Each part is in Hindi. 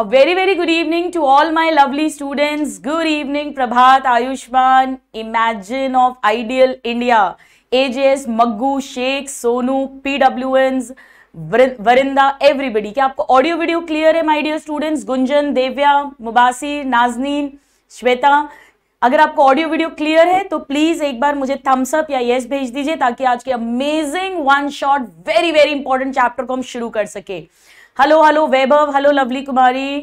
A very, very good evening to all my lovely students. Good evening, Prabhat, Ayushman, Imagine of Ideal India, AJS, Maggu, Sheikh, Sonu, PWNs, Varinda, everybody. क्या आपको ऑडियो वीडियो क्लियर है my dear students? Gunjan, Devya, Mubasir, Nazneen, Shweta, अगर आपको ऑडियो वीडियो क्लियर है तो प्लीज एक बार मुझे थम्स अप या येस भेज दीजिए ताकि आज के amazing one shot very very important chapter को हम शुरू कर सके. Hello hello Vaibhav, hello lovely Kumari,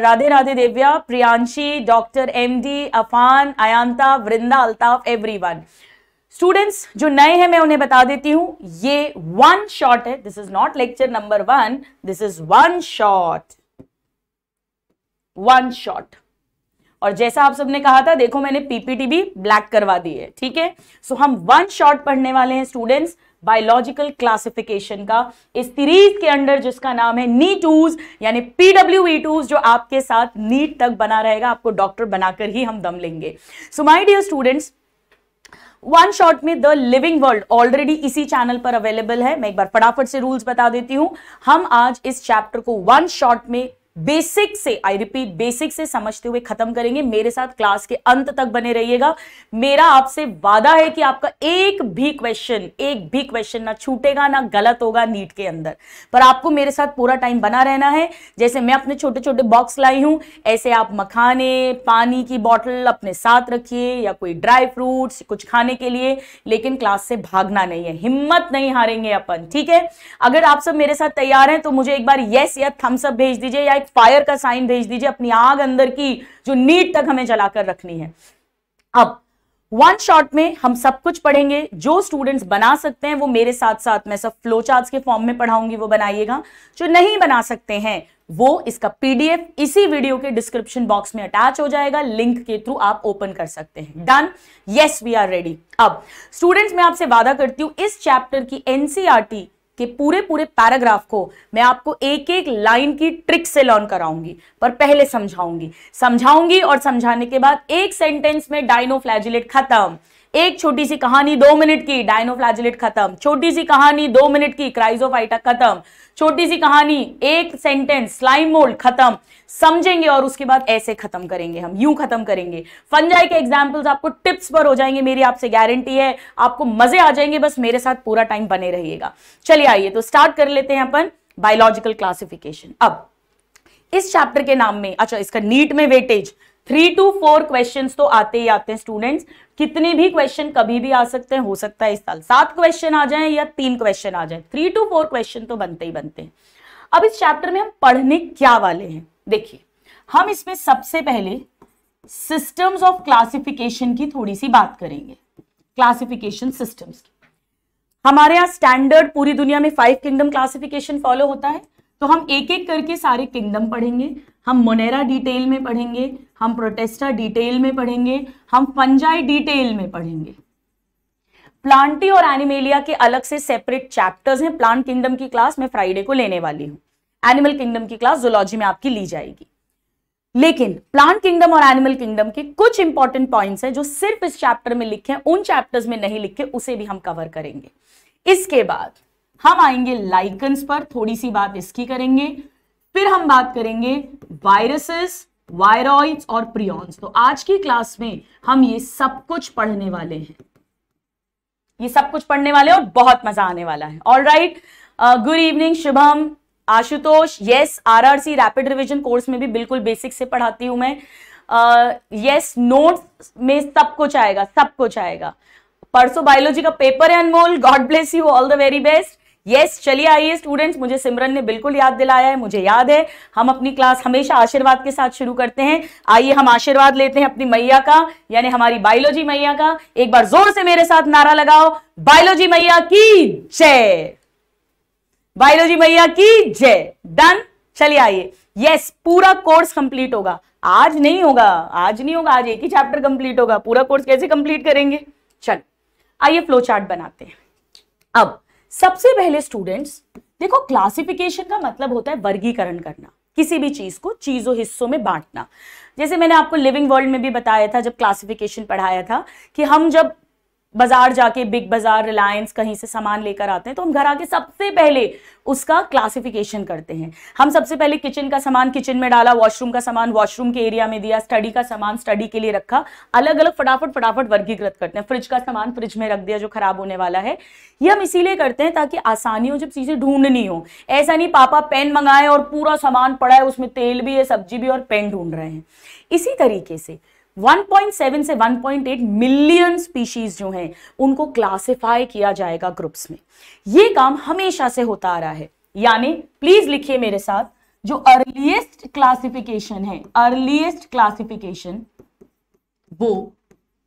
Radhe Radhe Divya, Priyanshi, doctor MD, Afan, Ayanta, Vrinda, Altaf, everyone. Students जो नए हैं मैं उन्हें बता देती हूँ, ये वन शॉट है. This is not lecture number one, this is one shot, one shot. और जैसा आप सबने कहा था, देखो मैंने पीपीटी भी ब्लैक करवा दी है, ठीक है. सो हम वन शॉट पढ़ने वाले हैं स्टूडेंट्स बायोलॉजिकल क्लासिफिकेशन का, इस सीरीज के अंडर जिसका नाम है नीटूज यानी PWE2s, जो आपके साथ नीट तक बना रहेगा. आपको डॉक्टर बनाकर ही हम दम लेंगे. So my dear students, one shot में द लिविंग वर्ल्ड ऑलरेडी इसी चैनल पर अवेलेबल है. मैं एक बार फटाफट से रूल्स बता देती हूँ. हम आज इस चैप्टर को वन शॉट में बेसिक से, आई रिपीट बेसिक से समझते हुए खत्म करेंगे. मेरे साथ क्लास के अंत तक बने रहिएगा. मेरा आपसे वादा है कि आपका एक भी क्वेश्चन ना छूटेगा, ना गलत होगा नीट के अंदर. पर आपको मेरे साथ पूरा टाइम बना रहना है. जैसे मैं अपने छोटे छोटे बॉक्स लाई हूं, ऐसे आप मखाने, पानी की बॉटल अपने साथ रखिए या कोई ड्राई फ्रूट्स कुछ खाने के लिए, लेकिन क्लास से भागना नहीं है. हिम्मत नहीं हारेंगे अपन, ठीक है. अगर आप सब मेरे साथ तैयार हैं तो मुझे एक बार येस या थम्स अप भेज दीजिए या फायर का साइन भेज दीजिए, अपनी आग अंदर की जो नीट तक हमें जलाकर रखनी है. अब वन शॉट में हम सब कुछ पढ़ेंगे. जो स्टूडेंट्स बना सकते हैं वो मेरे साथ साथ मैं सब फ्लो चार्ट्स के फॉर्म में पढ़ाऊंगी, वो बनाइएगा. जो नहीं बना सकते हैं वो इसका पीडीएफ इसी वीडियो के डिस्क्रिप्शन बॉक्स में अटैच हो जाएगा, लिंक के थ्रू आप ओपन कर सकते हैं. Done, yes we are ready. अब स्टूडेंट्स मैं आपसे वादा करती हूं इस चैप्टर की एनसीईआरटी के पूरे पूरे पैराग्राफ को मैं आपको एक एक लाइन की ट्रिक से लर्न कराऊंगी, पर पहले समझाऊंगी और समझाने के बाद एक सेंटेंस में डायनोफ्लैजिलेट खत्म. एक छोटी सी कहानी 2 मिनट की, डायनोफ्लैजिलेट खत्म. छोटी सी कहानी 2 मिनट की, क्राइजोफाइटा खत्म. छोटी सी कहानी एक सेंटेंस, स्लाइम मोल्ड खत्म. समझेंगे और उसके बाद ऐसे खत्म करेंगे, हम यूं खत्म करेंगे. फंजाई के एग्जाम्पल्स आपको टिप्स पर हो जाएंगे, मेरी आपसे गारंटी है. आपको मजे आ जाएंगे, बस मेरे साथ पूरा टाइम बने रहिएगा. चलिए आइए तो स्टार्ट कर लेते हैं अपन बायोलॉजिकल क्लासिफिकेशन. अब इस चैप्टर के नाम में, अच्छा इसका नीट में वेटेज 3 to 4 क्वेश्चंस तो आते ही आते हैं स्टूडेंट्स. कितने भी क्वेश्चन कभी भी आ सकते हैं. हो सकता है इस साल 7 क्वेश्चन आ जाएं या 3 क्वेश्चन आ जाएं. 3 to 4 क्वेश्चन तो बनते ही बनते हैं. अब इस चैप्टर में हम पढ़ने क्या वाले हैं, देखिए. हम इसमें सबसे पहले सिस्टम्स ऑफ क्लासिफिकेशन की थोड़ी सी बात करेंगे, क्लासिफिकेशन सिस्टम्स की. हमारे यहाँ स्टैंडर्ड पूरी दुनिया में 5 किंगडम क्लासिफिकेशन फॉलो होता है, तो हम एक एक करके सारे किंगडम पढ़ेंगे. हम मोनेरा डिटेल में पढ़ेंगे, हम प्रोटेस्टा डिटेल में पढ़ेंगे, हम फंजाई डिटेल में पढ़ेंगे. प्लांटी और एनिमेलिया के अलग से सेपरेट चैप्टर्स हैं. प्लांट किंगडम की क्लास मैं फ्राइडे को लेने वाली हूँ, एनिमल किंगडम की क्लास जूलॉजी में आपकी ली जाएगी. लेकिन प्लांट किंगडम और एनिमल किंगडम के कुछ इंपॉर्टेंट पॉइंट्स हैं जो सिर्फ इस चैप्टर में लिखे हैं, उन चैप्टर्स में नहीं लिखे, उसे भी हम कवर करेंगे. इसके बाद हम आएंगे लाइकन्स पर, थोड़ी सी बात इसकी करेंगे. फिर हम बात करेंगे वायरसेस, वायरॉइड्स और प्रियॉन्स. तो आज की क्लास में हम ये सब कुछ पढ़ने वाले हैं, ये सब कुछ पढ़ने वाले हैं और बहुत मजा आने वाला है. Alright, good evening Shubham, Ashutosh. Yes, RRC rapid revision course में भी बिल्कुल बेसिक से पढ़ाती हूं मैं. यस, नोट्स में सब कुछ आएगा, सब कुछ आएगा. परसों बायोलॉजी का पेपर है Anmol, god bless you, all the very best. Yes चलिए आइए स्टूडेंट्स, मुझे सिमरन ने बिल्कुल याद दिलाया है, मुझे याद है हम अपनी क्लास हमेशा आशीर्वाद के साथ शुरू करते हैं. आइए हम आशीर्वाद लेते हैं अपनी मैया का, यानी हमारी बायोलॉजी मैया का. एक बार जोर से मेरे साथ नारा लगाओ, बायोलॉजी मैया की जय, बायोलॉजी मैया की जय. डन, चलिए आइए. यस, पूरा कोर्स कंप्लीट होगा आज, नहीं होगा आज, नहीं होगा आज, एक ही चैप्टर कंप्लीट होगा. पूरा कोर्स कैसे कंप्लीट करेंगे? चल आइए फ्लो चार्ट बनाते हैं. अब सबसे पहले स्टूडेंट्स देखो, क्लासिफिकेशन का मतलब होता है वर्गीकरण करना, किसी भी चीज को चीजों हिस्सों में बांटना. जैसे मैंने आपको लिविंग वर्ल्ड में भी बताया था जब क्लासिफिकेशन पढ़ाया था कि हम जब बाजार जाके बिग बाजार, रिलायंस, कहीं से सामान लेकर आते हैं तो हम घर आके सबसे पहले उसका क्लासिफिकेशन करते हैं। हम सबसे पहले किचन का सामान किचन में डाला, वॉशरूम का सामान वॉशरूम के एरिया में दिया, स्टडी का सामान स्टडी के लिए रखा, अलग अलग फटाफट वर्गीकृत करते हैं। फ्रिज का सामान फ्रिज में रख दिया जो खराब होने वाला है। ये हम इसीलिए करते हैं ताकि आसानी हो जब चीजें ढूंढनी हो। ऐसा नहीं पापा पेन मंगाए और पूरा सामान पड़ा है, उसमें तेल भी है, सब्जी भी और पेन ढूंढ रहे हैं। इसी तरीके से 1.7 से 1.8 मिलियन स्पीशीज जो हैं उनको क्लासिफाई किया जाएगा ग्रुप्स में। ये काम हमेशा से होता आ रहा है। यानी प्लीज लिखिए मेरे साथ, जो अर्लीस्ट क्लासिफिकेशन है, अर्लीस्ट क्लासिफिकेशन, वो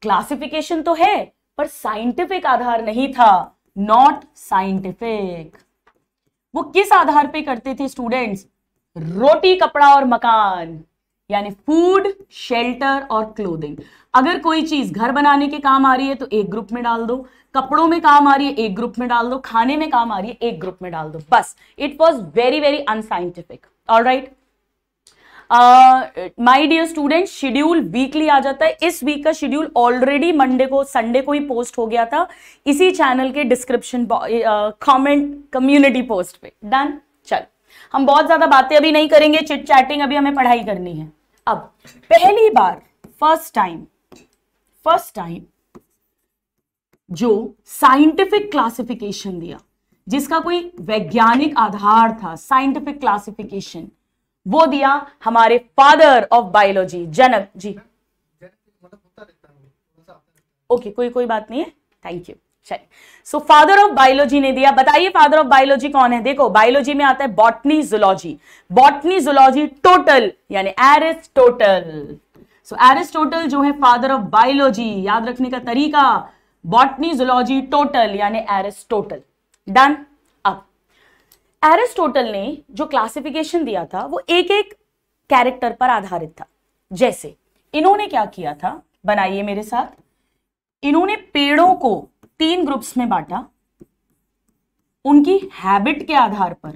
क्लासिफिकेशन तो है पर साइंटिफिक आधार नहीं था, नॉट साइंटिफिक। वो किस आधार पे करते थे स्टूडेंट्स? रोटी, कपड़ा और मकान, यानी फूड, शेल्टर और क्लोथिंग। अगर कोई चीज घर बनाने के काम आ रही है तो एक ग्रुप में डाल दो, कपड़ों में काम आ रही है एक ग्रुप में डाल दो, खाने में काम आ रही है एक ग्रुप में डाल दो, बस। It was very very unscientific. Alright my dear student, schedule weekly आ जाता है। इस वीक का शेड्यूल ऑलरेडी मंडे को, संडे को ही पोस्ट हो गया था इसी चैनल के डिस्क्रिप्शन, कमेंट, कम्युनिटी पोस्ट पे। डन। चल, हम बहुत ज्यादा बातें अभी नहीं करेंगे, चिट चैटिंग, अभी हमें पढ़ाई करनी है। अब पहली बार फर्स्ट टाइम जो साइंटिफिक क्लासिफिकेशन दिया, जिसका कोई वैज्ञानिक आधार था, साइंटिफिक क्लासिफिकेशन वो दिया हमारे फादर ऑफ बायोलॉजी जनक जी। ओके, कोई बात नहीं है, थैंक यू। चलिए, सो फादर ऑफ बायोलॉजी ने दिया। बताइए फादर ऑफ बायोलॉजी कौन है? देखो बायोलॉजी में आता है botany, zoology. Botany zoology total, यानी एरिस्टोटल। सो एरिस्टोटल जो है फादर ऑफ बायोलॉजी, याद रखने का तरीका, बॉटनी जुलॉजी टोटल यानी एरिस्टोटल। डन। अब एरिस्टोटल ने जो क्लासिफिकेशन दिया था वो एक एक कैरेक्टर पर आधारित था। जैसे इन्होंने क्या किया था, बनाइए मेरे साथ, इन्होंने पेड़ों को 3 ग्रुप्स में बांटा, उनकी हैबिट के आधार पर।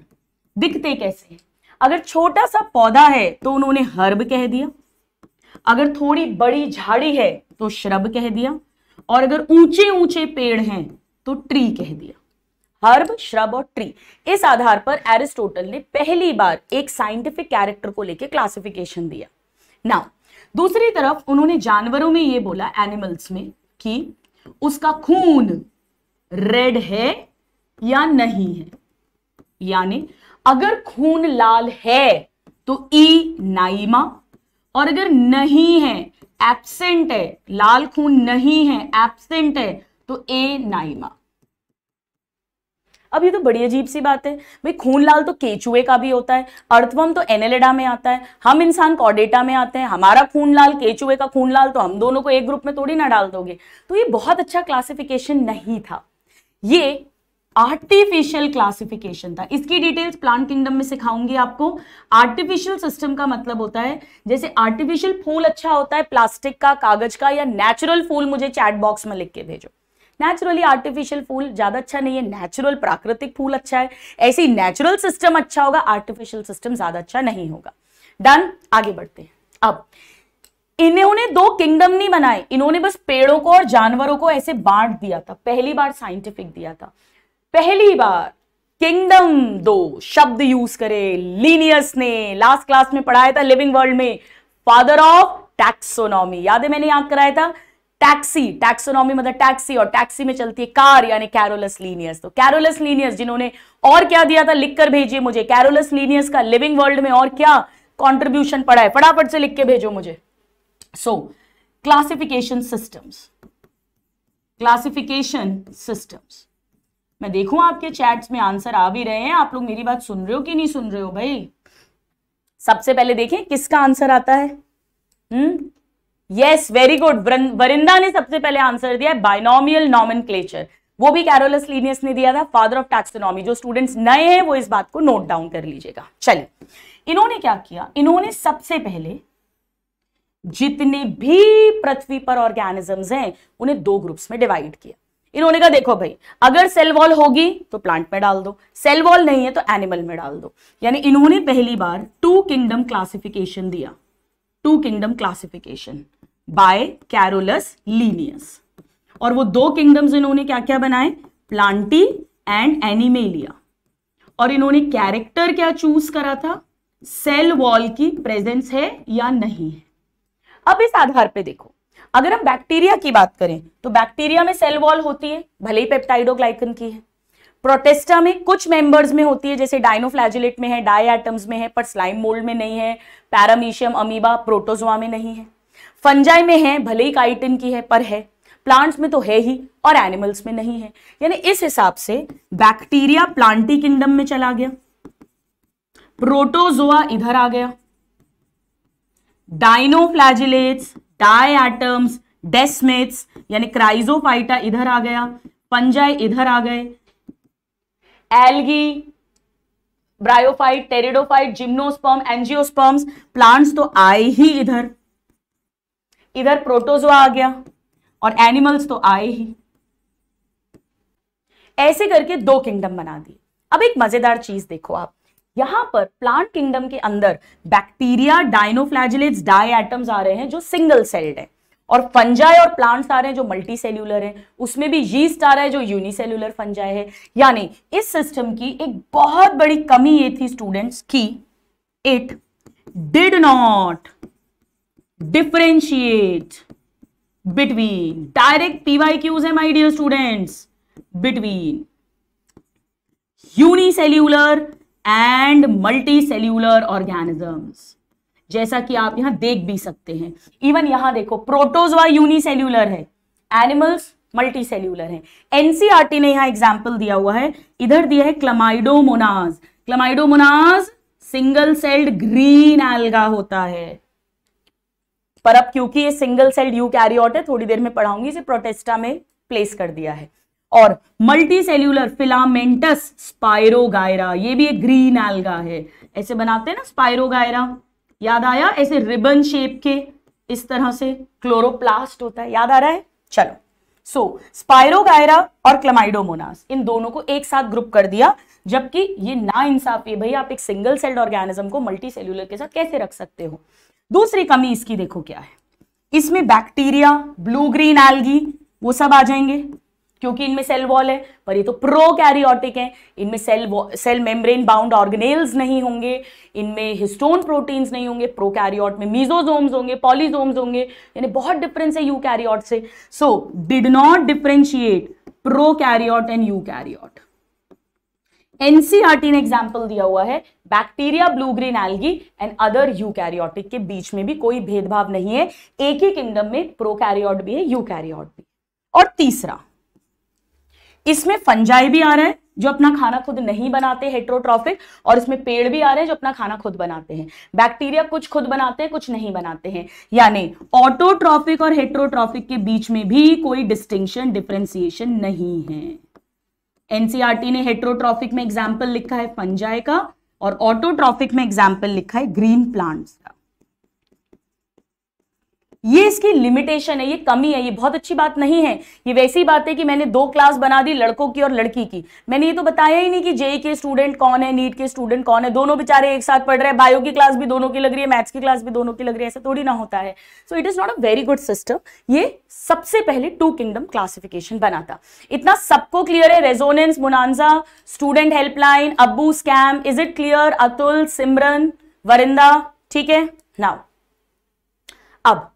दिखते कैसे हैं? अगर छोटा सा पौधा है तो उन्होंने हर्ब कह दिया, अगर थोड़ी बड़ी झाड़ी है तो श्रब कह दिया, और अगर ऊंचे ऊंचे पेड़ हैं तो ट्री कह दिया। हर्ब, श्रब और ट्री, इस आधार पर एरिस्टोटल ने पहली बार एक साइंटिफिक कैरेक्टर को लेकर क्लासिफिकेशन दिया। नाउ दूसरी तरफ उन्होंने जानवरों में ये बोला, एनिमल्स में, कि उसका खून रेड है या नहीं है, यानी अगर खून लाल है तो ई नाइमा, और अगर नहीं है, एब्सेंट है, लाल खून नहीं है, एब्सेंट है, तो ए नाइमा। अब ये तो बड़ी अजीब सी बात है भाई, खून लाल तो केचुए का भी होता है, अर्थवर्म तो एनेलिडा में आता है, हम इंसान कॉर्डेटा में आते हैं, हमारा खून लाल, केचुए का खून लाल, तो हम दोनों को एक ग्रुप में थोड़ी ना डाल दोगे। तो ये बहुत अच्छा क्लासिफिकेशन नहीं था, ये आर्टिफिशियल क्लासिफिकेशन था। इसकी डिटेल्स प्लांट किंगडम में सिखाऊंगी आपको। आर्टिफिशियल सिस्टम का मतलब होता है, जैसे आर्टिफिशियल फूल अच्छा होता है प्लास्टिक का, कागज का, या नेचुरल फूल मुझे चैट बॉक्स में लिख के भेजो। नेचुरली आर्टिफिशियल फूल ज्यादा अच्छा नहीं है, नेचुरल प्राकृतिक फूल अच्छा है। ऐसे ही नेचुरल सिस्टम अच्छा होगा, आर्टिफिशियल सिस्टम ज्यादा अच्छा नहीं होगा। डन। आगे बढ़ते हैं। अब इन्होंने 2 किंगडम नहीं बनाए, इन्होंने बस पेड़ों को और जानवरों को ऐसे बांट दिया था। पहली बार साइंटिफिक दिया था, पहली बार किंगडम 2 शब्द यूज करे लीनियस ने। लास्ट क्लास में पढ़ाया था लिविंग वर्ल्ड में, फादर ऑफ टैक्सोनॉमी, याद है मैंने याद कराया था। टैक्सी, टैक्सोनॉमी मतलब टैक्सी, और टैक्सी में चलती है कार, यानी कैरोलस लीनियस। तो कैरोलस लीनियस जिन्होंने, और क्या दिया था लिखकर भेजिए मुझे, कैरोलस लीनियस का लिविंग वर्ल्ड में और क्या कंट्रीब्यूशन पड़ा है, फटाफट से लिख के भेजो मुझे। So classification systems, classification systems. मैं देखूं आपके चैट्स में आंसर आ भी रहे हैं, आप लोग मेरी बात सुन रहे हो कि नहीं सुन रहे हो भाई। सबसे पहले देखें किसका आंसर आता है। यस, वेरी गुड, वरिंदा ने सबसे पहले आंसर दिया है बाइनोमियल नॉमेनक्लेचर। वो भी कैरोलस लीनियस ने दिया था, फादर ऑफ टैक्सोनॉमी। जो स्टूडेंट्स नए हैं वो इस बात को नोट डाउन कर लीजिएगा। चलिए, इन्होंने क्या किया, इन्होंने सबसे पहले जितने भी पृथ्वी पर ऑर्गेनिजम्स हैं उन्हें 2 ग्रुप्स में डिवाइड किया। इन्होंने कहा देखो भाई, अगर सेल वॉल होगी तो प्लांट में डाल दो, सेल वॉल नहीं है तो एनिमल में डाल दो। यानी इन्होंने पहली बार 2 किंगडम क्लासिफिकेशन दिया, 2 kingdom classification by Carolus Linnaeus. और वो दो किंगडम्स इन्होंने क्या क्या बनाए, प्लांटी एंड एनिमेलिया। और इन्होंने कैरेक्टर क्या चूज करा था, सेल वॉल की प्रेजेंस है या नहीं है। अब इस आधार पे देखो, अगर हम बैक्टीरिया की बात करें तो बैक्टीरिया में सेल वॉल होती है, भले ही पेप्टाइडोग्लाइकन की है। प्रोटेस्टा में कुछ मेंबर्स में होती है, जैसे डायनोफ्लैजिलेट में है, डायएटम्स में है, पर स्लाइम मोल्ड में नहीं है। पैरामीशियम, अमीबा, प्रोटोजोआ में नहीं है। फंजाई में है, भले ही काइटिन की है पर है। प्लांट्स में तो है ही और एनिमल्स में नहीं है। यानी इस हिसाब से बैक्टीरिया प्लांटी किंगडम में चला गया, प्रोटोजोआ इधर आ गया, डायनोफ्लैजिलेट्स, डायएटम्स, डेस्मिड्स यानी क्राइजोफाइटा इधर आ गया, फंजाई इधर आ गए, algae, bryophyte, pteridophyte, gymnosperm, angiosperms. Plants तो आए ही इधर, इधर प्रोटोजोआ आ गया और एनिमल्स तो आए ही। ऐसे करके दो किंगडम बना दिए। अब एक मजेदार चीज देखो आप, यहां पर प्लांट किंगडम के अंदर बैक्टीरिया, डायनोफ्लैजिलेट्स, डायएटम्स आ रहे हैं जो सिंगल सेल्ड है, और फंजाई और प्लांट्स आ रहे हैं जो मल्टी सेल्यूलर है। उसमें भी यीस्ट आ रहा है जो यूनिसेल्यूलर फंजाई है। यानी इस सिस्टम की एक बहुत बड़ी कमी ये थी स्टूडेंट्स की it did not differentiate between, direct PYQs है my dear students, between unicellular and multi cellular organisms, जैसा कि आप यहां देख भी सकते हैं। इवन यहां देखो, प्रोटोजोआ यूनिसेल्यूलर है, एनिमल्स मल्टी सेल्यूलर है। एनसीईआरटी ने यहां एग्जांपल दिया हुआ है, इधर दिया है Chlamydomonas. Chlamydomonas single celled green alga होता है, पर अब क्योंकि ये सिंगल सेल्ड यूकैरियोट है, थोड़ी देर में पढ़ाऊंगी, इसे प्रोटेस्टा में प्लेस कर दिया है। और मल्टी सेल्यूलर फिलामेंटस स्पाइरोगायरा, ये भी एक ग्रीन एल्गा है। ऐसे बनाते हैं ना स्पाइरोगायरा, याद आया, ऐसे रिबन शेप के, इस तरह से क्लोरोप्लास्ट होता है, याद आ रहा है। चलो, सो स्पाइरोगायरा और क्लमाइडोमोनास इन दोनों को एक साथ ग्रुप कर दिया, जबकि ये ना इंसाफ है भाई, आप एक सिंगल सेल्ड ऑर्गेनिज्म को मल्टी सेल्यूलर के साथ कैसे रख सकते हो। दूसरी कमी इसकी देखो क्या है, इसमें बैक्टीरिया, ब्लू ग्रीन एल्गी वो सब आ जाएंगे क्योंकि इनमें सेल वॉल है, पर ये तो प्रोकैरियोटिक हैं, इनमें सेल मेम्ब्रेन बाउंड ऑर्गेनेल्स नहीं होंगे, इनमें हिस्टोन प्रोटीन्स नहीं होंगे। प्रोकैरियोट में मीजोजोम्स होंगे, पॉलीजोम्स होंगे, यानी बहुत डिफरेंस है यूकैरियोट से। So did not differentiate prokaryote and eukaryote. NCERT ने एग्जाम्पल दिया हुआ है, bacteria, blue green algae and other eukaryotic के बीच में भी कोई भेदभाव नहीं है, एक ही किंगडम में प्रोकैरियोट भी है, यूकैरियोट भी। और तीसरा, इसमें फंजाई भी आ रहा है जो अपना खाना खुद नहीं बनाते, हेटरोट्रॉफिक, और इसमें पेड़ भी आ रहे हैं जो अपना खाना खुद बनाते हैं। बैक्टीरिया कुछ खुद बनाते हैं, कुछ नहीं बनाते हैं, यानी ऑटोट्रॉफिक और हेटरोट्रॉफिक के बीच में भी कोई डिस्टिंक्शन, डिफरेंशिएशन नहीं है। एनसीईआरटी ने हेटरोट्रॉफिक में एग्जाम्पल लिखा है फंजाई का, और ऑटोट्रॉफिक में एग्जाम्पल लिखा है ग्रीन प्लांट्स का। ये इसकी लिमिटेशन है, ये कमी है, ये बहुत अच्छी बात नहीं है। ये वैसी बात है कि मैंने दो क्लास बना दी, लड़कों की और लड़की की। मैंने ये तो बताया ही नहीं कि जेई के स्टूडेंट कौन है, नीट के स्टूडेंट कौन है। दोनों बेचारे एक साथ पढ़ रहे हैं, बायो की क्लास भी दोनों की लग रही है, मैथ्स की क्लास भी दोनों की लग रही है, ऐसा थोड़ी ना होता है। So it is not a very good system. ये सबसे पहले टू किंगडम क्लासिफिकेशन बना था। इतना सबको क्लियर है? रेजोनेंस, मुनांजा, स्टूडेंट हेल्पलाइन, अब्बू स्कैम, is it clear? Atul, Simran, Varinda, ठीक है। नाउ अब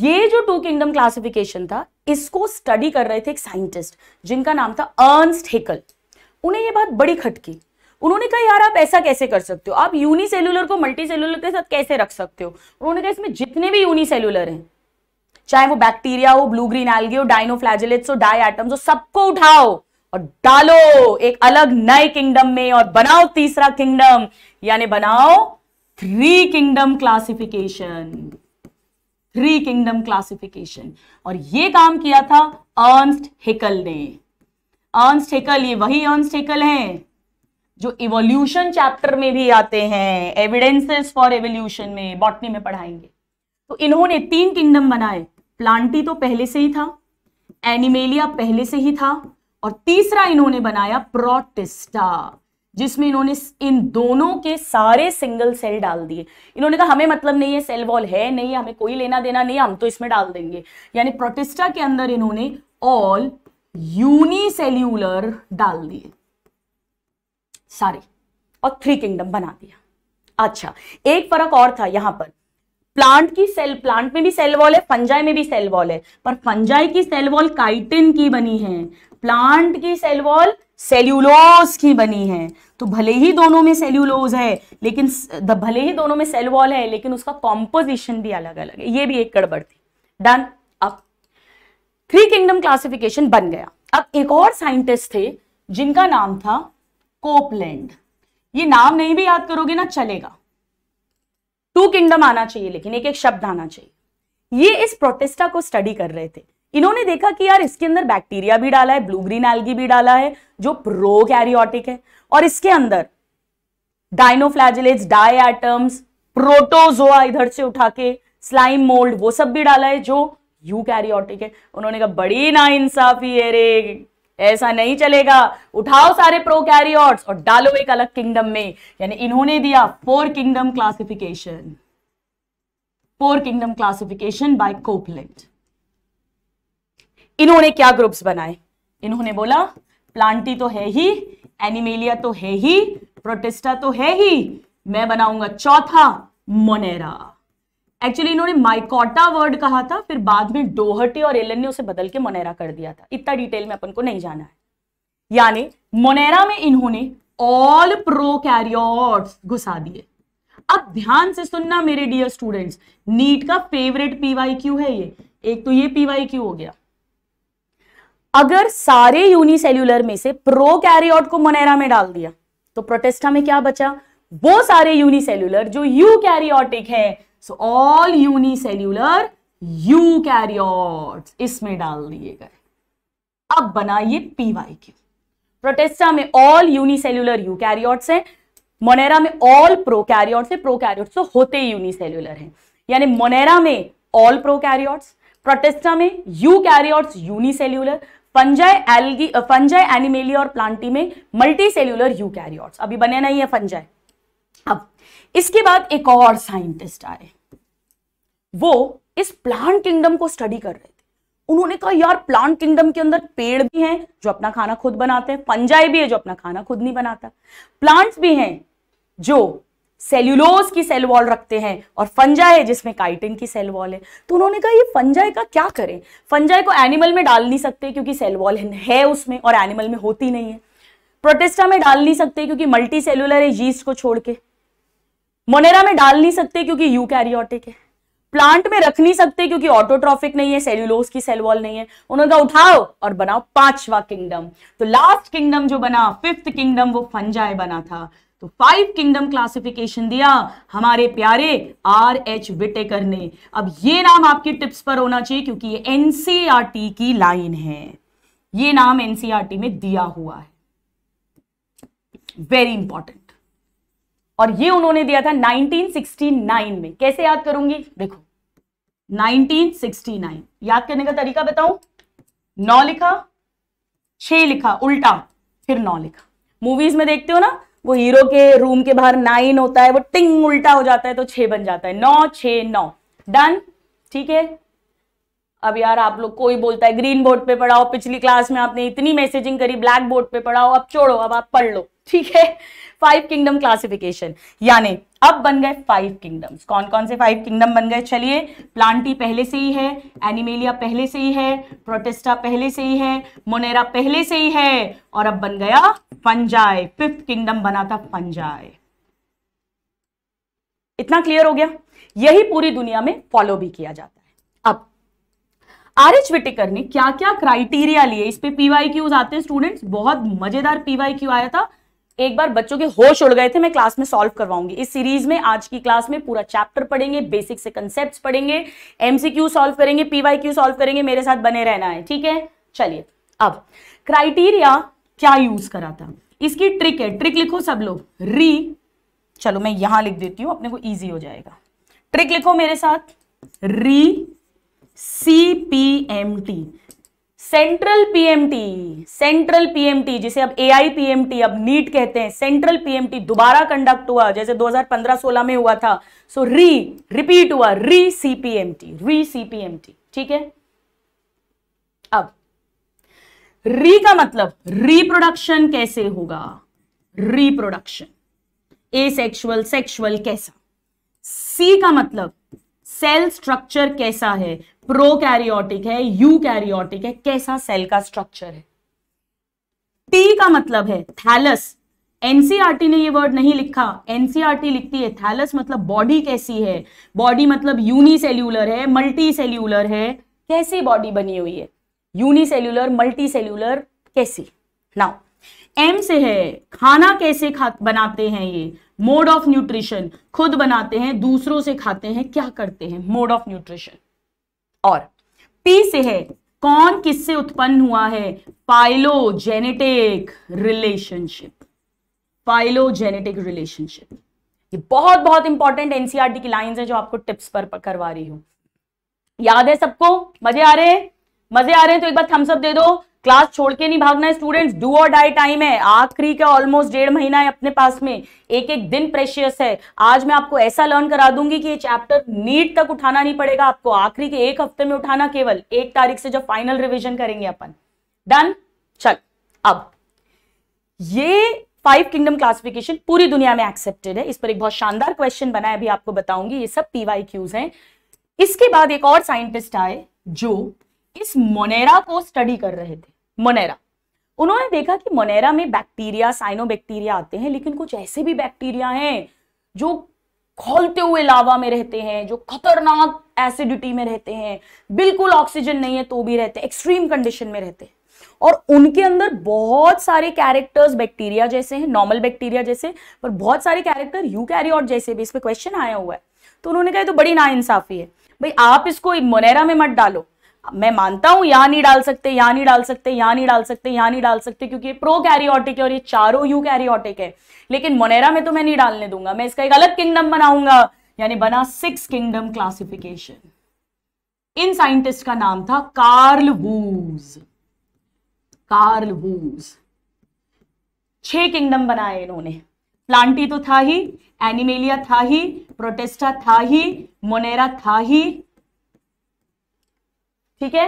ये जो टू किंगडम क्लासिफिकेशन था, इसको स्टडी कर रहे थे एक साइंटिस्ट जिनका नाम था अर्न्स्ट हेकल। उन्हें ये बात बड़ी खटकी, उन्होंने कहा यार आप ऐसा कैसे कर सकते हो, आप यूनिसेल्यूलर को मल्टी सेल्यूलर के साथ कैसे रख सकते हो। उन्होंने कहा इसमें जितने भी यूनिसेल्यूलर हैं, चाहे वो बैक्टीरिया हो, ब्लू ग्रीन एल्गी हो, डायनोफ्लैजिलेट्स हो, डायएटम्स हो, सबको उठाओ और डालो एक अलग नए किंगडम में और बनाओ तीसरा किंगडम, यानी बनाओ three kingdom classification, three kingdom classification. और ये काम किया था अर्न्स्ट हेकल ने। अर्न्स्ट हेकल, ये वही अर्न्स्ट हेकल हैं जो इवोल्यूशन चैप्टर में भी आते हैं, एविडेंसेस फॉर एवोल्यूशन में, बॉटनी में पढ़ाएंगे। तो इन्होंने तीन किंगडम बनाए, प्लांटी तो पहले से ही था, एनिमेलिया पहले से ही था, और तीसरा इन्होंने बनाया प्रोटिस्टा, जिसमें इन्होंने इन दोनों के सारे सिंगल सेल डाल दिए। इन्होंने कहा हमें मतलब नहीं है, सेल वॉल है नहीं, हमें कोई लेना देना नहीं, हम तो इसमें डाल देंगे। यानी प्रोटिस्टा के अंदर इन्होंने ऑल यूनिसेल्यूलर डाल दिए सारे और थ्री किंगडम बना दिया। अच्छा, एक फर्क और था यहां पर, प्लांट की सेल, प्लांट में भी सेल वॉल है, फंजाई में भी सेल वॉल है, पर फंजाई की सेल वॉल काइटिन की बनी है, प्लांट की सेल वॉल सेल्यूलोज की बनी है। तो भले ही दोनों में सेल्यूलोज है, लेकिन भले ही दोनों में सेल वॉल है, लेकिन उसका कॉम्पोजिशन भी अलग अलग है। ये भी एक गड़बड़ थी। डन। अब थ्री किंगडम क्लासिफिकेशन बन गया। अब एक और साइंटिस्ट थे जिनका नाम था कोपलैंड। ये नाम नहीं भी याद करोगे ना चलेगा, टू किंगडम आना चाहिए लेकिन एक एक शब्द आना चाहिए। ये इस प्रोटिस्टा को स्टडी कर रहे थे। इन्होंने देखा कि यार इसके अंदर बैक्टीरिया भी डाला है, ब्लू ग्रीन एल्गी भी डाला है जो प्रोकैरियोटिक है, और इसके अंदर डायनोफ्लैजिलेट्स, डायएटम्स, प्रोटोजोआ इधर से उठा के स्लाइम मोल्ड वो सब भी डाला है जो यूकैरियोटिक है। उन्होंने कहा बड़ी ना इंसाफी है रे, ऐसा नहीं चलेगा, उठाओ सारे प्रोकैरियोट्स और डालो एक अलग किंगडम में। यानी इन्होंने दिया four kingdom classification, four kingdom classification by Copeland. इन्होंने क्या ग्रुप्स बनाए? इन्होंने बोला प्लांटी तो है ही, एनिमेलिया तो है ही, प्रोटिस्टा तो है ही, मैं बनाऊंगा चौथा मोनेरा। एक्चुअली इन्होंने माइकोटा वर्ड कहा था, फिर बाद में डोहर्टी और एलन ने उसे बदल के मोनेरा कर दिया था। इतना डिटेल में अपन को नहीं जाना है। यानी मोनेरा में इन्होंने ऑल प्रोकैरियोट्स घुसा दिए। अब ध्यान से सुनना मेरे डियर स्टूडेंट्स, नीट का फेवरेट पीवाईक्यू है ये। एक तो ये पीवाईक्यू हो गया। अगर सारे यूनिसेल्यूलर में से प्रोकैरियोट को मोनेरा में डाल दिया तो प्रोटिस्टा में क्या बचा? वो सारे यूनिसेल्यूलर जो यूकैरियोटिक है, सो ऑल यूनिसेल्यूलर यूकैरियोट्स इसमें डाल दिए गए। अब बना ये पीवाईक्यू। प्रोटिस्टा में ऑल यूनिसेल्यूलर यूकैरियोट्स हैं, मोनेरा में ऑल प्रोकैरियोट्स हैं, प्रोकैरियोट्स तो होते ही यूनिसेल्यूलर हैं। यानी मोनेरा में ऑल प्रोकैरियोट्स, प्रोटिस्टा में eukaryotes unicellular, fungi algae, fungi animalia और प्लांटी में मल्टीसेल्यूलर यूकैरियोट्स। अभी बने नहीं है फंजाई। अब इसके बाद एक और साइंटिस्ट आए, वो इस प्लांट किंगडम को स्टडी कर रहे थे। उन्होंने कहा यार प्लांट किंगडम के अंदर पेड़ भी हैं जो अपना खाना खुद बनाते हैं, फंजाई भी है जो अपना खाना खुद नहीं बनाता, प्लांट्स भी हैं जो सेल्यूलोज की सेल वॉल रखते हैं, और फंजाई है जिसमें काइटिन की सेल वॉल है। तो उन्होंने कहा ये फंजाई का क्या करें? फंजाई को एनिमल में डाल नहीं सकते क्योंकि सेल वॉल है उसमें और एनिमल में होती नहीं है। प्रोटिस्टा में डाल नहीं सकते क्योंकि मल्टी सेल्यूलर है यीस्ट को छोड़ के। मोनेरा में डाल नहीं सकते क्योंकि यूकैरियोटिक है। प्लांट में रख नहीं सकते क्योंकि ऑटोट्रॉफिक नहीं है, सेल्यूलोज की सेल वॉल नहीं है। उन्होंने कहा उठाओ और बनाओ पांचवा किंगडम। तो लास्ट किंगडम जो बना, फिफ्थ किंगडम, वो फंजाई बना था। तो फाइव किंगडम क्लासिफिकेशन दिया हमारे प्यारे आर.एच. विटेकर ने। अब ये नाम आपकी टिप्स पर होना चाहिए क्योंकि ये एनसीईआरटी की लाइन है, ये नाम एनसीईआरटी में दिया हुआ है, वेरी इंपॉर्टेंट। और ये उन्होंने दिया था 1969 में। कैसे याद करूंगी देखो, 1969 याद करने का तरीका बताऊं? 9 लिखा, 6 लिखा उल्टा, फिर 9 लिखा। मूवीज में देखते हो ना, वो हीरो के रूम के बाहर 9 होता है, वो टिंग उल्टा हो जाता है तो 6 बन जाता है। 9 6 9। डन, ठीक है। अब यार आप लोग, कोई बोलता है ग्रीन बोर्ड पे पढ़ाओ, पिछली क्लास में आपने इतनी मैसेजिंग करी ब्लैक बोर्ड पे पढ़ाओ, अब छोड़ो, अब आप पढ़ लो, ठीक है। फाइव किंगडम क्लासिफिकेशन, यानी अब बन गए फाइव किंगडम्स। कौन कौन से फाइव किंगडम बन गए? चलिए, प्लांटी पहले से ही है, एनिमेलिया पहले से ही है, प्रोटिस्टा पहले से ही है, मोनेरा पहले से ही है, और अब बन गया फंजाई। फिफ्थ किंगडम बना था फंजाई। इतना क्लियर हो गया। यही पूरी दुनिया में फॉलो भी किया जाता है। अब आर.एच. विटेकर ने क्या क्या क्राइटेरिया लिए, इस पे पीवाईक्यूज आते हैं स्टूडेंट्स, बहुत मजेदार पीवाईक्यू आया था, एक बार बच्चों के होश उड़ गए थे। मैं क्लास में सॉल्व करवाऊंगी इस सीरीज में। आज की क्लास में पूरा चैप्टर पढ़ेंगे, बेसिक से कॉन्सेप्ट्स पढ़ेंगे, एमसीक्यू सॉल्व करेंगे, पीवाईक्यू सॉल्व करेंगे, मेरे साथ बने रहना है, ठीक है। चलिए, अब क्राइटेरिया क्या यूज करा था, इसकी ट्रिक है। ट्रिक लिखो सब लोग, री, चलो मैं यहां लिख देती हूँ, अपने को ईजी हो जाएगा। ट्रिक लिखो मेरे साथ, री CPMT। सेंट्रल पीएमटी जिसे अब एआईपीएमटी अब नीट कहते हैं, सेंट्रल पीएमटी दोबारा कंडक्ट हुआ जैसे 2015-16 में हुआ था। सो रिपीट हुआ री सीपीएमटी। ठीक है, अब री का मतलब रिप्रोडक्शन कैसे होगा, रिप्रोडक्शन एसेक्सुअल सेक्सुअल कैसा, सी का मतलब सेल स्ट्रक्चर कैसा है, प्रोकैरियोटिक है यूकैरियोटिक है, कैसा सेल का स्ट्रक्चर है। टी का मतलब है थैलस, एनसीईआरटी ने ये वर्ड नहीं लिखा, एनसीईआरटी लिखती है थैलस मतलब बॉडी कैसी है, बॉडी मतलब यूनिसेल्यूलर है मल्टी सेल्यूलर है, कैसी बॉडी बनी हुई है, यूनिसेल्यूलर मल्टी सेल्यूलर कैसी। नाउ एम से है खाना कैसे बनाते हैं, ये मोड ऑफ न्यूट्रिशन, खुद बनाते हैं दूसरों से खाते हैं क्या करते हैं, मोड ऑफ न्यूट्रिशन। और पी से है कौन किससे उत्पन्न हुआ है, पाइलोजेनेटिक रिलेशनशिप, पाइलोजेनेटिक रिलेशनशिप। ये बहुत बहुत इंपॉर्टेंट एनसीईआरटी की लाइंस हैं जो आपको टिप्स पर करवा रही हूं। याद है सबको, मजे आ रहे हैं, मजे आ रहे हैं तो एक बार थम्स अप दे दो। क्लास छोड़ के नहीं भागना है स्टूडेंट्स, डू और डाई टाइम है, आखिरी का ऑलमोस्ट 1.5 महीना है अपने पास में, एक एक दिन प्रेशियस है। आज मैं आपको ऐसा लर्न करा दूंगी कि ये चैप्टर नीट तक उठाना नहीं पड़ेगा आपको, आखिरी के 1 हफ्ते में उठाना, केवल 1 तारीख से जब फाइनल रिवीजन करेंगे अपन। डन, चल। अब ये 5 किंगडम क्लासिफिकेशन पूरी दुनिया में एक्सेप्टेड है, इस पर एक बहुत शानदार क्वेश्चन बना है अभी आपको बताऊंगी, ये सब PYQs हैं। इसके बाद एक और साइंटिस्ट आए जो इस मोनेरा को स्टडी कर रहे थे, मोनेरा। उन्होंने देखा कि मोनेरा में बैक्टीरिया साइनोबैक्टीरिया आते हैं, लेकिन कुछ ऐसे भी बैक्टीरिया हैं जो खौलते हुए लावा में रहते हैं, जो खतरनाक एसिडिटी में रहते हैं, बिल्कुल ऑक्सीजन नहीं है तो भी रहते, एक्सट्रीम कंडीशन में रहते हैं, और उनके अंदर बहुत सारे कैरेक्टर्स बैक्टीरिया जैसे हैं, नॉर्मल बैक्टीरिया जैसे, पर बहुत सारे कैरेक्टर यूकैरियोट जैसे भी। इस पर क्वेश्चन आया हुआ है, तो उन्होंने कहा तो बड़ी नाइंसाफी है भाई, आप इसको मोनेरा में मत डालो। मैं मानता हूं यहां नहीं डाल सकते, यहां नहीं डाल सकते, यहां नहीं डाल सकते, यहां नहीं डाल सकते, क्योंकि ये प्रोकैरियोटिक है और ये चारों यूकैरियोटिक है, लेकिन मोनेरा में तो मैं नहीं डालने दूंगा, मैं इसका एक अलग किंगडम बनाऊंगा। यानी बना 6 किंगडम क्लासिफिकेशन। इन साइंटिस्ट का नाम था Carl Woese, Carl Woese. 6 kingdom बनाए इन्होंने, प्लांटी तो था ही, एनिमेलिया था ही, प्रोटेस्टा था ही, मोनेरा था ही, ठीक है,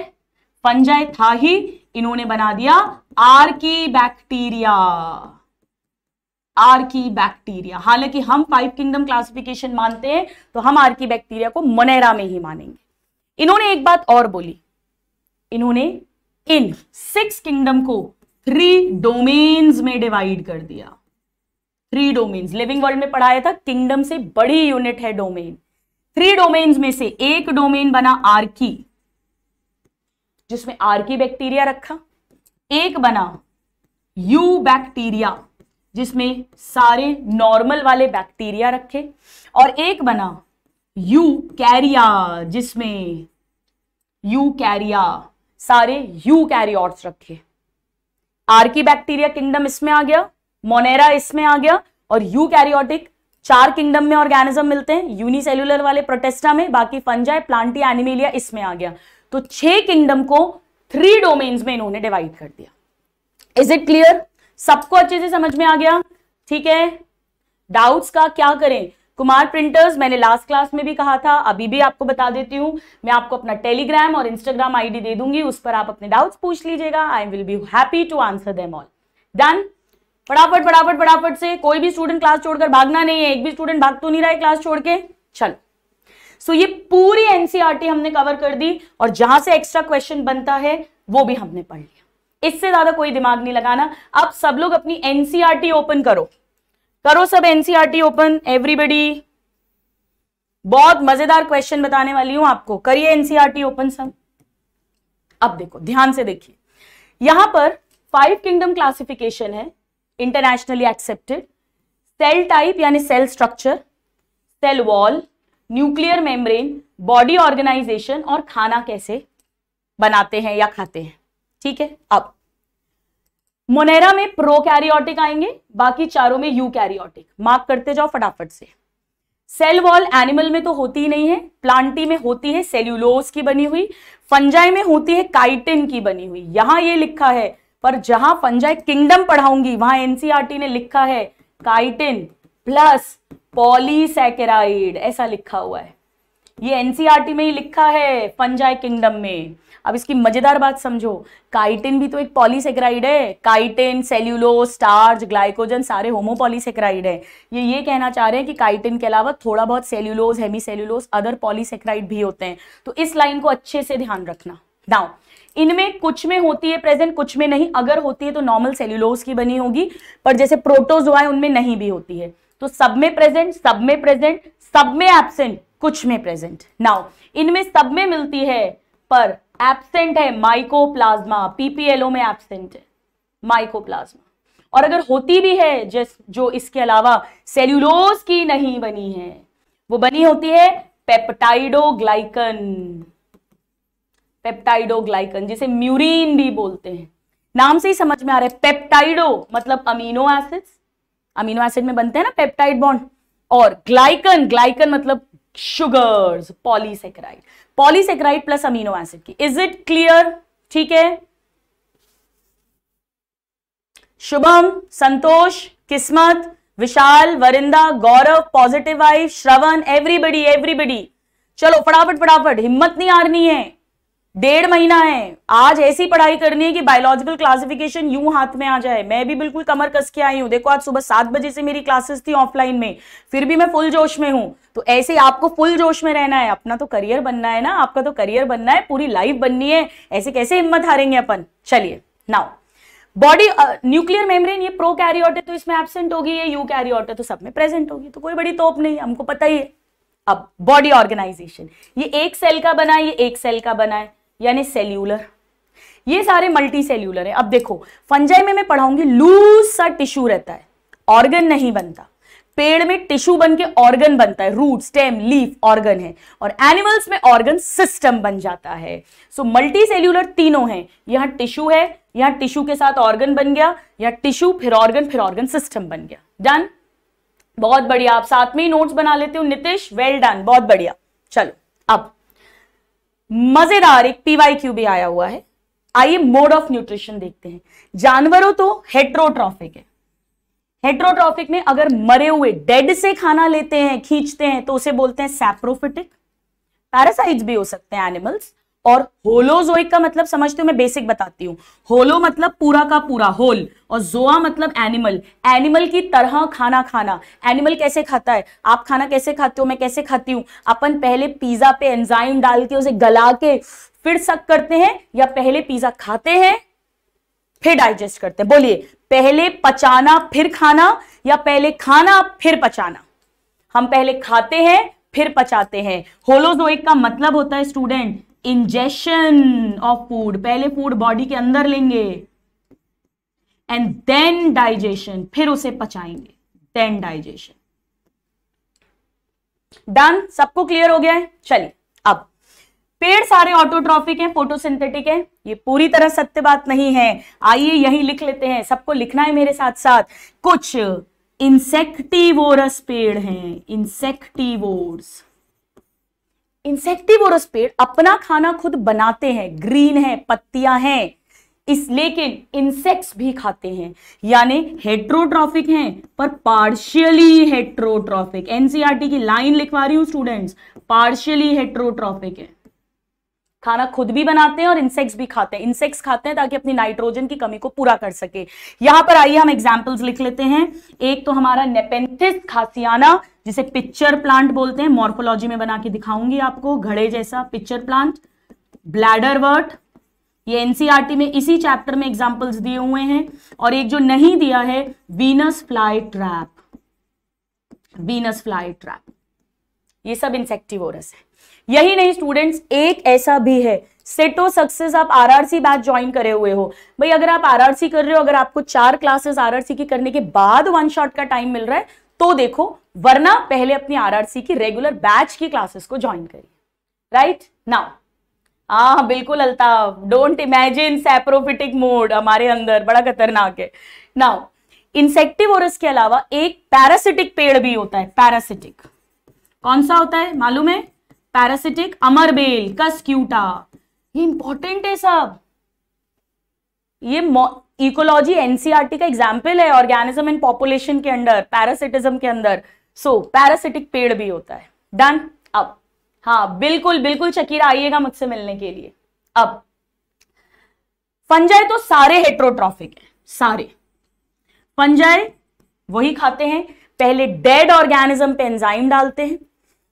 फंजाई था ही, इन्होंने बना दिया आर्कीबैक्टीरिया, आर्कीबैक्टीरिया। हालांकि हम 5 किंगडम क्लासिफिकेशन मानते हैं तो हम आर्कीबैक्टीरिया को मोनेरा में ही मानेंगे। इन्होंने एक बात और बोली, इन्होंने इन 6 किंगडम को 3 डोमेन्स में डिवाइड कर दिया। 3 डोमेन्स, लिविंग वर्ल्ड में पढ़ाया था, किंगडम से बड़ी यूनिट है डोमेन। 3 डोमेन्स में से एक डोमेन बना आर्की, जिसमें आर्की बैक्टीरिया रखा, एक बना यू बैक्टीरिया जिसमें सारे नॉर्मल वाले बैक्टीरिया रखे, और एक बना यू कैरिया जिसमें यू कैरिया सारे यू कैरियोट्स रखे। आर्की बैक्टीरिया किंगडम इसमें आ गया, मोनेरा इसमें आ गया, और यू कैरियोटिक 4 किंगडम में ऑर्गेनिज्म मिलते हैं, यूनिसेल्यूलर वाले प्रोटेस्टा में, बाकी फंजाई प्लांटी एनिमेलिया इसमें आ गया। तो 6 किंगडम को 3 डोमेन्स में इन्होंने डिवाइड कर दिया। इज इट क्लियर, सबको अच्छे से समझ में आ गया? ठीक है, डाउट्स का क्या करें? कुमार प्रिंटर्स, मैंने लास्ट क्लास में भी कहा था, अभी भी आपको बता देती हूं, मैं आपको अपना टेलीग्राम और इंस्टाग्राम आईडी दे दूंगी, उस पर आप अपने डाउट्स पूछ लीजिएगा, I will be happy to answer them all. Done, फटाफट फटाफट फटाफट से, कोई भी स्टूडेंट क्लास छोड़कर भागना नहीं है, एक भी स्टूडेंट भाग तो नहीं रहा है क्लास छोड़ के। चलो, सो ये पूरी एनसीईआरटी हमने कवर कर दी, और जहां से एक्स्ट्रा क्वेश्चन बनता है वो भी हमने पढ़ लिया, इससे ज्यादा कोई दिमाग नहीं लगाना। अब सब लोग अपनी एनसीईआरटी ओपन करो, करो सब एनसीईआरटी ओपन एवरीबॉडी, बहुत मजेदार क्वेश्चन बताने वाली हूं आपको, करिए एनसीईआरटी ओपन सब। अब देखो, ध्यान से देखिए, यहां पर 5 किंगडम क्लासिफिकेशन है, इंटरनेशनली एक्सेप्टेड। सेल टाइप यानी cell structure, cell wall, nuclear membrane, body organisation, और खाना कैसे बनाते हैं या खाते हैं। ठीक है, अब मोनेरा में प्रोकैरियोटिक आएंगे, बाकी चारों में यूकैरियोटिक, मार्क करते जाओ फटाफट से। सेल वॉल एनिमल में तो होती ही नहीं है, प्लांटी में होती है सेल्यूलोज की बनी हुई, फंजाई में होती है काइटिन की बनी हुई। यहां ये लिखा है, पर जहां फंजाई किंगडम पढ़ाऊंगी वहां एनसीईआरटी ने लिखा है काइटिन प्लस पॉलीसैकेराइड, ऐसा लिखा हुआ है। ये एनसीईआरटी में ही लिखा है फंजाई किंगडम में। अब इसकी मजेदार बात समझो, काइटिन भी तो एक पॉलीसेकेराइड है। काइटिन, सेल्यूलोज, स्टार्च, ग्लाइकोजन सारे होमोपॉलीसेकेराइड है। ये कहना चाह रहे हैं कि काइटिन के अलावा थोड़ा बहुत सेल्यूलोज, हेमीसेल्यूलोज, अदर पॉलीसेकेराइड भी होते हैं। तो इस लाइन को अच्छे से ध्यान रखना। नाउ इनमें कुछ में होती है प्रेजेंट, कुछ में नहीं। अगर होती है तो नॉर्मल सेल्यूलोज की बनी होगी, पर जैसे प्रोटोजोआ उनमें नहीं भी होती है। तो सब में प्रेजेंट, सब में प्रेजेंट, सब में एब्सेंट, कुछ में प्रेजेंट। नाउ इनमें सब में मिलती है पर एब्सेंट है माइकोप्लाज्मा, पीपीएलओ में एब्सेंट है माइकोप्लाज्मा। और अगर होती भी है जो इसके अलावा सेल्यूलोज की नहीं बनी है, वो बनी होती है पेप्टाइडोग्लाइकन, पेप्टाइडोग्लाइकन जिसे म्यूरीन भी बोलते हैं। नाम से ही समझ में आ रहा है, पेप्टाइडो मतलब अमीनो एसिड्स, अमीनो एसिड में बनते हैं ना पेप्टाइड बॉन्ड, और ग्लाइकन, ग्लाइकन मतलब sugars, polysaccharide, polysaccharide plus amino acid की। Is it clear? ठीक है Shubham, Santosh, Kismat, Vishal, Varinda, Gaurav, positive wife, Shravan, everybody everybody. चलो फटाफट फटाफट, हिम्मत नहीं हारनी है, 1.5 महीना है, आज ऐसी पढ़ाई करनी है कि बायोलॉजिकल क्लासिफिकेशन यूं हाथ में आ जाए। मैं भी बिल्कुल कमर कस के आई हूं। देखो आज सुबह 7 बजे से मेरी क्लासेस थी ऑफलाइन में, फिर भी मैं फुल जोश में हूं। तो ऐसे ही आपको फुल जोश में रहना है, अपना तो करियर बनना है ना, आपका तो करियर बनना है, पूरी लाइफ बननी है, ऐसे कैसे हिम्मत हारेंगे अपन। चलिए नाउ बॉडी न्यूक्लियर मेम्ब्रेन, ये प्रोकैरियोट है तो इसमें एब्सेंट होगी, ये यूकैरियोट है तो सब में प्रेजेंट होगी, तो कोई बड़ी तोप नहीं, हमको पता ही है। अब बॉडी ऑर्गेनाइजेशन, ये एक सेल का बना है, ये एक सेल का बना है, यानी सेल्यूलर, ये सारे मल्टी सेल्यूलर है। अब देखो फंजाई में मैं पढ़ाऊंगी लूज सा टिश्यू रहता है, ऑर्गन नहीं बनता। पेड़ में टिश्यू बनके ऑर्गन बनता है, रूट, स्टेम, लीफ ऑर्गन है, और एनिमल्स में ऑर्गन सिस्टम बन जाता है। सो मल्टी सेल्यूलर तीनों हैं। यहाँ टिश्यू है, यहाँ टिश्यू के साथ ऑर्गन बन गया, यहाँ टिश्यू फिर ऑर्गन सिस्टम बन गया। डन, बहुत बढ़िया, आप साथ में ही नोट्स बना लेते हो नितिश, वेल डन, बहुत बढ़िया। चलो अब मजेदार एक पीवाईक्यू भी आया हुआ है, आइए मोड ऑफ न्यूट्रिशन देखते हैं। जानवरों तो हेट्रोट्रॉफिक है, हेट्रोट्रॉफिक में अगर मरे हुए डेड से खाना लेते हैं, खींचते हैं, तो उसे बोलते हैं सैप्रोफिटिक। पैरासाइट्स भी हो सकते हैं एनिमल्स। और होलोजोइक का मतलब समझते हो, मैं बेसिक बताती हूँ। होलो मतलब पूरा का पूरा, होल, और जोआ मतलब एनिमल, एनिमल की तरह खाना खाना। एनिमल कैसे खाता है, आप खाना कैसे खाते हो, मैं कैसे खाती हूँ। अपन पहले पिज्जा पे एंजाइम डाल के उसे गला के फिर सक करते हैं, या पहले पिज्जा खाते हैं फिर डाइजेस्ट करते हैं? बोलिए, पहले पचाना फिर खाना या पहले खाना फिर पचाना? हम पहले खाते हैं फिर पचाते हैं। होलोजोइक का मतलब होता है स्टूडेंट इंजेशन ऑफ फूड, पहले फूड बॉडी के अंदर लेंगे एंड देन डाइजेशन, फिर उसे पचाएंगे, देन डाइजेशन। डन, सबको क्लियर हो गया है? चलिए अब पेड़ सारे ऑटोट्रॉफिक हैं, फोटोसिंथेटिक हैं, ये पूरी तरह सत्य बात नहीं है। आइए यही लिख लेते हैं, सबको लिखना है मेरे साथ साथ। कुछ इंसेक्टिवोरस पेड़ हैं, इंसेक्टिवोर्स, इंसेक्टिवोरस पेड़ अपना खाना खुद बनाते हैं, ग्रीन है, पत्तियां हैं, लेकिन इंसेक्ट्स भी खाते हैं, यानी हेट्रोट्रॉफिक हैं पर पार्शियली हेट्रोट्रॉफिक। एनसीईआरटी की लाइन लिखवा रही हूं स्टूडेंट्स, पार्शियली हेट्रोट्रॉफिक है, खाना खुद भी बनाते हैं और इंसेक्ट्स भी खाते हैं। इंसेक्ट्स खाते हैं ताकि अपनी नाइट्रोजन की कमी को पूरा कर सके। यहां पर आइए हम एग्जाम्पल्स लिख लेते हैं। एक तो हमारा नेपेंथिस खासियाना, जिसे पिक्चर प्लांट बोलते हैं, मॉर्फोलॉजी में बना के दिखाऊंगी आपको, घड़े जैसा पिक्चर प्लांट। ब्लैडरवर्ट, ये एनसीईआरटी में इसी चैप्टर में एग्जाम्पल्स दिए हुए हैं। और एक जो नहीं दिया है, Venus fly trap, Venus fly trap, ये सब इंसेक्टिवोरस है। यही नहीं स्टूडेंट्स, एक ऐसा भी है सेटो सक्सेस। आप आरआरसी बैच ज्वाइन करे हुए हो भाई, अगर आप आरआरसी कर रहे हो, अगर आपको 4 क्लासेस आरआरसी की करने के बाद 1 शॉट का टाइम मिल रहा है तो देखो, वरना पहले अपनी आरआरसी की रेगुलर बैच की क्लासेस को ज्वाइन करिए। राइट नाउ, हाँ बिल्कुल Altaf, don't imagine saprophytic mode हमारे अंदर बड़ा खतरनाक है। नाउ इंसेक्टिवोरस के अलावा एक पैरासिटिक पेड़ भी होता है, पैरासिटिक, कौन सा होता है मालूम है? पैरासिटिक अमरबेल कस्क्यूटा। ये इंपॉर्टेंट है सब, ये इकोलॉजी एनसीईआरटी का एग्जाम्पल है ऑर्गेनिज्म एंड पॉपुलेशन के अंदर, पैरासिटिज्म के अंदर। सो पैरासिटिक पेड़ भी होता है। डन। अब हाँ बिल्कुल बिल्कुल शकीरा आइएगा मुझसे मिलने के लिए। अब फंजाई तो सारे हेट्रोट्रॉफिक हैं, सारे फंजाई वही खाते हैं। पहले डेड ऑर्गेनिज्म पे एंजाइम डालते हैं,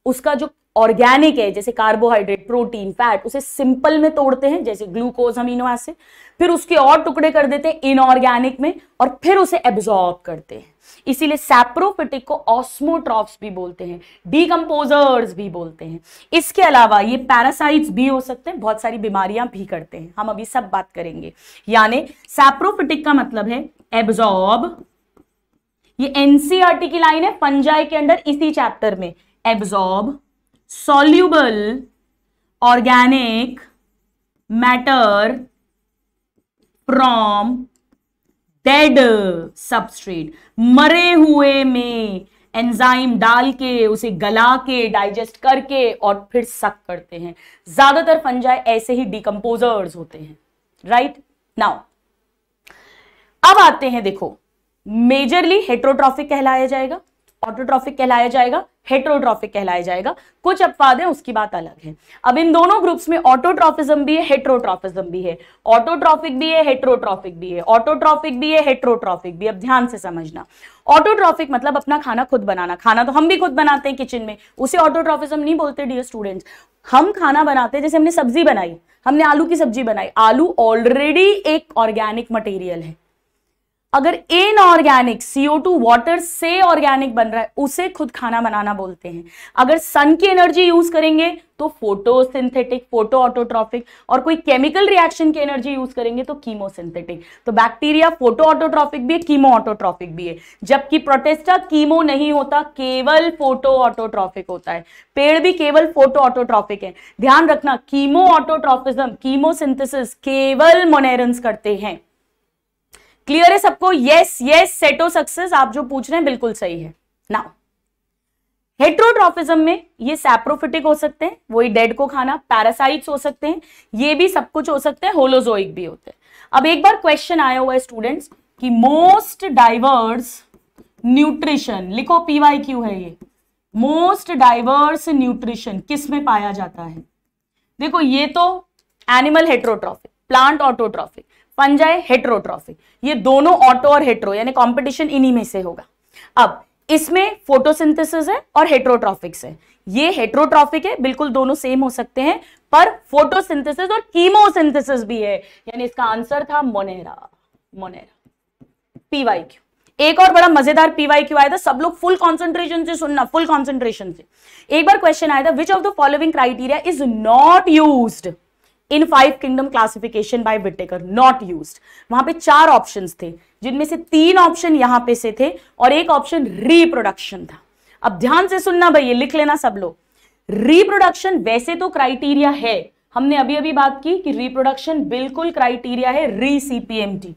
उसका जो ऑर्गेनिक है जैसे कार्बोहाइड्रेट प्रोटीन फैट उसे सिंपल में तोड़ते हैं जैसे ग्लूकोज अमीनो एसिड, फिर उसके और टुकड़े कर देते हैं इनऑर्गेनिक में और फिर उसे एब्जॉर्ब करते हैं। इसीलिए सैप्रोफिटिक को ऑस्मोट्रॉफ्स भी बोलते हैं, डीकम्पोजर्स भी बोलते हैं। इसके अलावा ये पैरासाइट्स भी हो सकते हैं, बहुत सारी बीमारियां भी करते हैं, हम अभी सब बात करेंगे। यानी सैप्रोफिटिक का मतलब है एब्जॉर्ब, ये एनसीईआरटी की लाइन है फंजाई के अंदर इसी चैप्टर में। Absorb soluble organic matter from dead substrate, मरे हुए में एंजाइम डाल के उसे गला के डाइजेस्ट करके और फिर सक करते हैं। ज्यादातर फंजाई ऐसे ही डिकम्पोजर्स होते हैं। राइट नाउ अब आते हैं, देखो मेजरली हेट्रोट्रॉफिक कहलाया जाएगा, ऑटोट्रॉफिक कहलाया जाएगा, हेट्रोट्रॉफिक कहलाया जाएगा। कुछ अपवाद हैं उसकी बात अलग है। अब इन दोनों ग्रुप्स में ऑटोट्रॉफिज्म भी है हेट्रोट्रॉफिज्म भी है, ऑटोट्रॉफिक भी है हेट्रोट्रॉफिक भी है, ऑटोट्रॉफिक भी है हेट्रोट्रॉफिक भी है। अब ध्यान से समझना, ऑटोट्रॉफिक मतलब अपना खाना खुद बनाना, खाना तो हम भी खुद बनाते हैं किचन में, उसे ऑटोट्रॉफिज्म नहीं बोलते डियर स्टूडेंट्स। हम खाना बनाते हैं, जैसे हमने सब्जी बनाई, हमने आलू की सब्जी बनाई, आलू ऑलरेडी एक ऑर्गेनिक मटेरियल है। अगर इनऑर्गेनिक CO2 वाटर से ऑर्गेनिक बन रहा है उसे खुद खाना बनाना बोलते हैं। अगर सन की एनर्जी यूज करेंगे तो फोटोसिंथेटिक, फोटो ऑटोट्रॉफिक, और कोई केमिकल रिएक्शन की एनर्जी यूज करेंगे तो कीमोसिंथेटिक। तो बैक्टीरिया फोटो ऑटोट्रॉफिक भी है, कीमो ऑटोट्रॉफिक भी है, जबकि प्रोटिस्टा कीमो नहीं होता, केवल फोटो ऑटोट्रॉफिक होता है। पेड़ भी केवल फोटो ऑटोट्रॉफिक है। ध्यान रखना कीमो ऑटोट्रॉफिज्म, कीमोसिंथेसिस केवल मोनेरन्स करते हैं। क्लियर है सबको? यस यस सेटो सक्सेस, आप जो पूछ रहे हैं बिल्कुल सही है। नाउ हेट्रोट्रॉफिज्म में ये सैप्रोफिटिक हो सकते हैं, वही डेड को खाना, पैरासाइट्स हो सकते हैं, ये भी सब कुछ हो सकते हैं, होलोजोइक भी होते हैं। अब एक बार क्वेश्चन आया हुआ है स्टूडेंट्स कि मोस्ट डाइवर्स न्यूट्रिशन, लिखो PYQ है ये, मोस्ट डाइवर्स न्यूट्रिशन किस में पाया जाता है? देखो ये तो animal heterotrophic, plant autotrophic, fungi heterotrophic, ये दोनों ऑटो और हेट्रो यानी कंपटीशन इन्हीं में से होगा। अब इसमें फोटोसिंथेसिस है और हेट्रोट्रॉफिक्स है, ये हेट्रोट्रॉफिक है बिल्कुल, दोनों सेम हो सकते हैं, पर फोटोसिंथेसिस और कीमोसिंथेसिस भी है, यानी इसका आंसर था मोनेरा, मोनेरा PYQ। एक और बड़ा मजेदार PYQ आया था, सब लोग फुल कॉन्सेंट्रेशन से सुनना, फुल कॉन्सेंट्रेशन से। एक बार क्वेश्चन आया था which of the following criteria is not used in 5 kingdom classification by Whittaker, not used. वहां पे 4 ऑप्शंस थे जिनमें से 3 ऑप्शन यहां पे से थे और एक ऑप्शन रिप्रोडक्शन था। अब ध्यान से सुनना भाई, ये लिख लेना सब लोग। रिप्रोडक्शन वैसे तो क्राइटेरिया है, हमने अभी अभी बात की कि रिप्रोडक्शन बिल्कुल क्राइटेरिया है रीसीपीएमटी,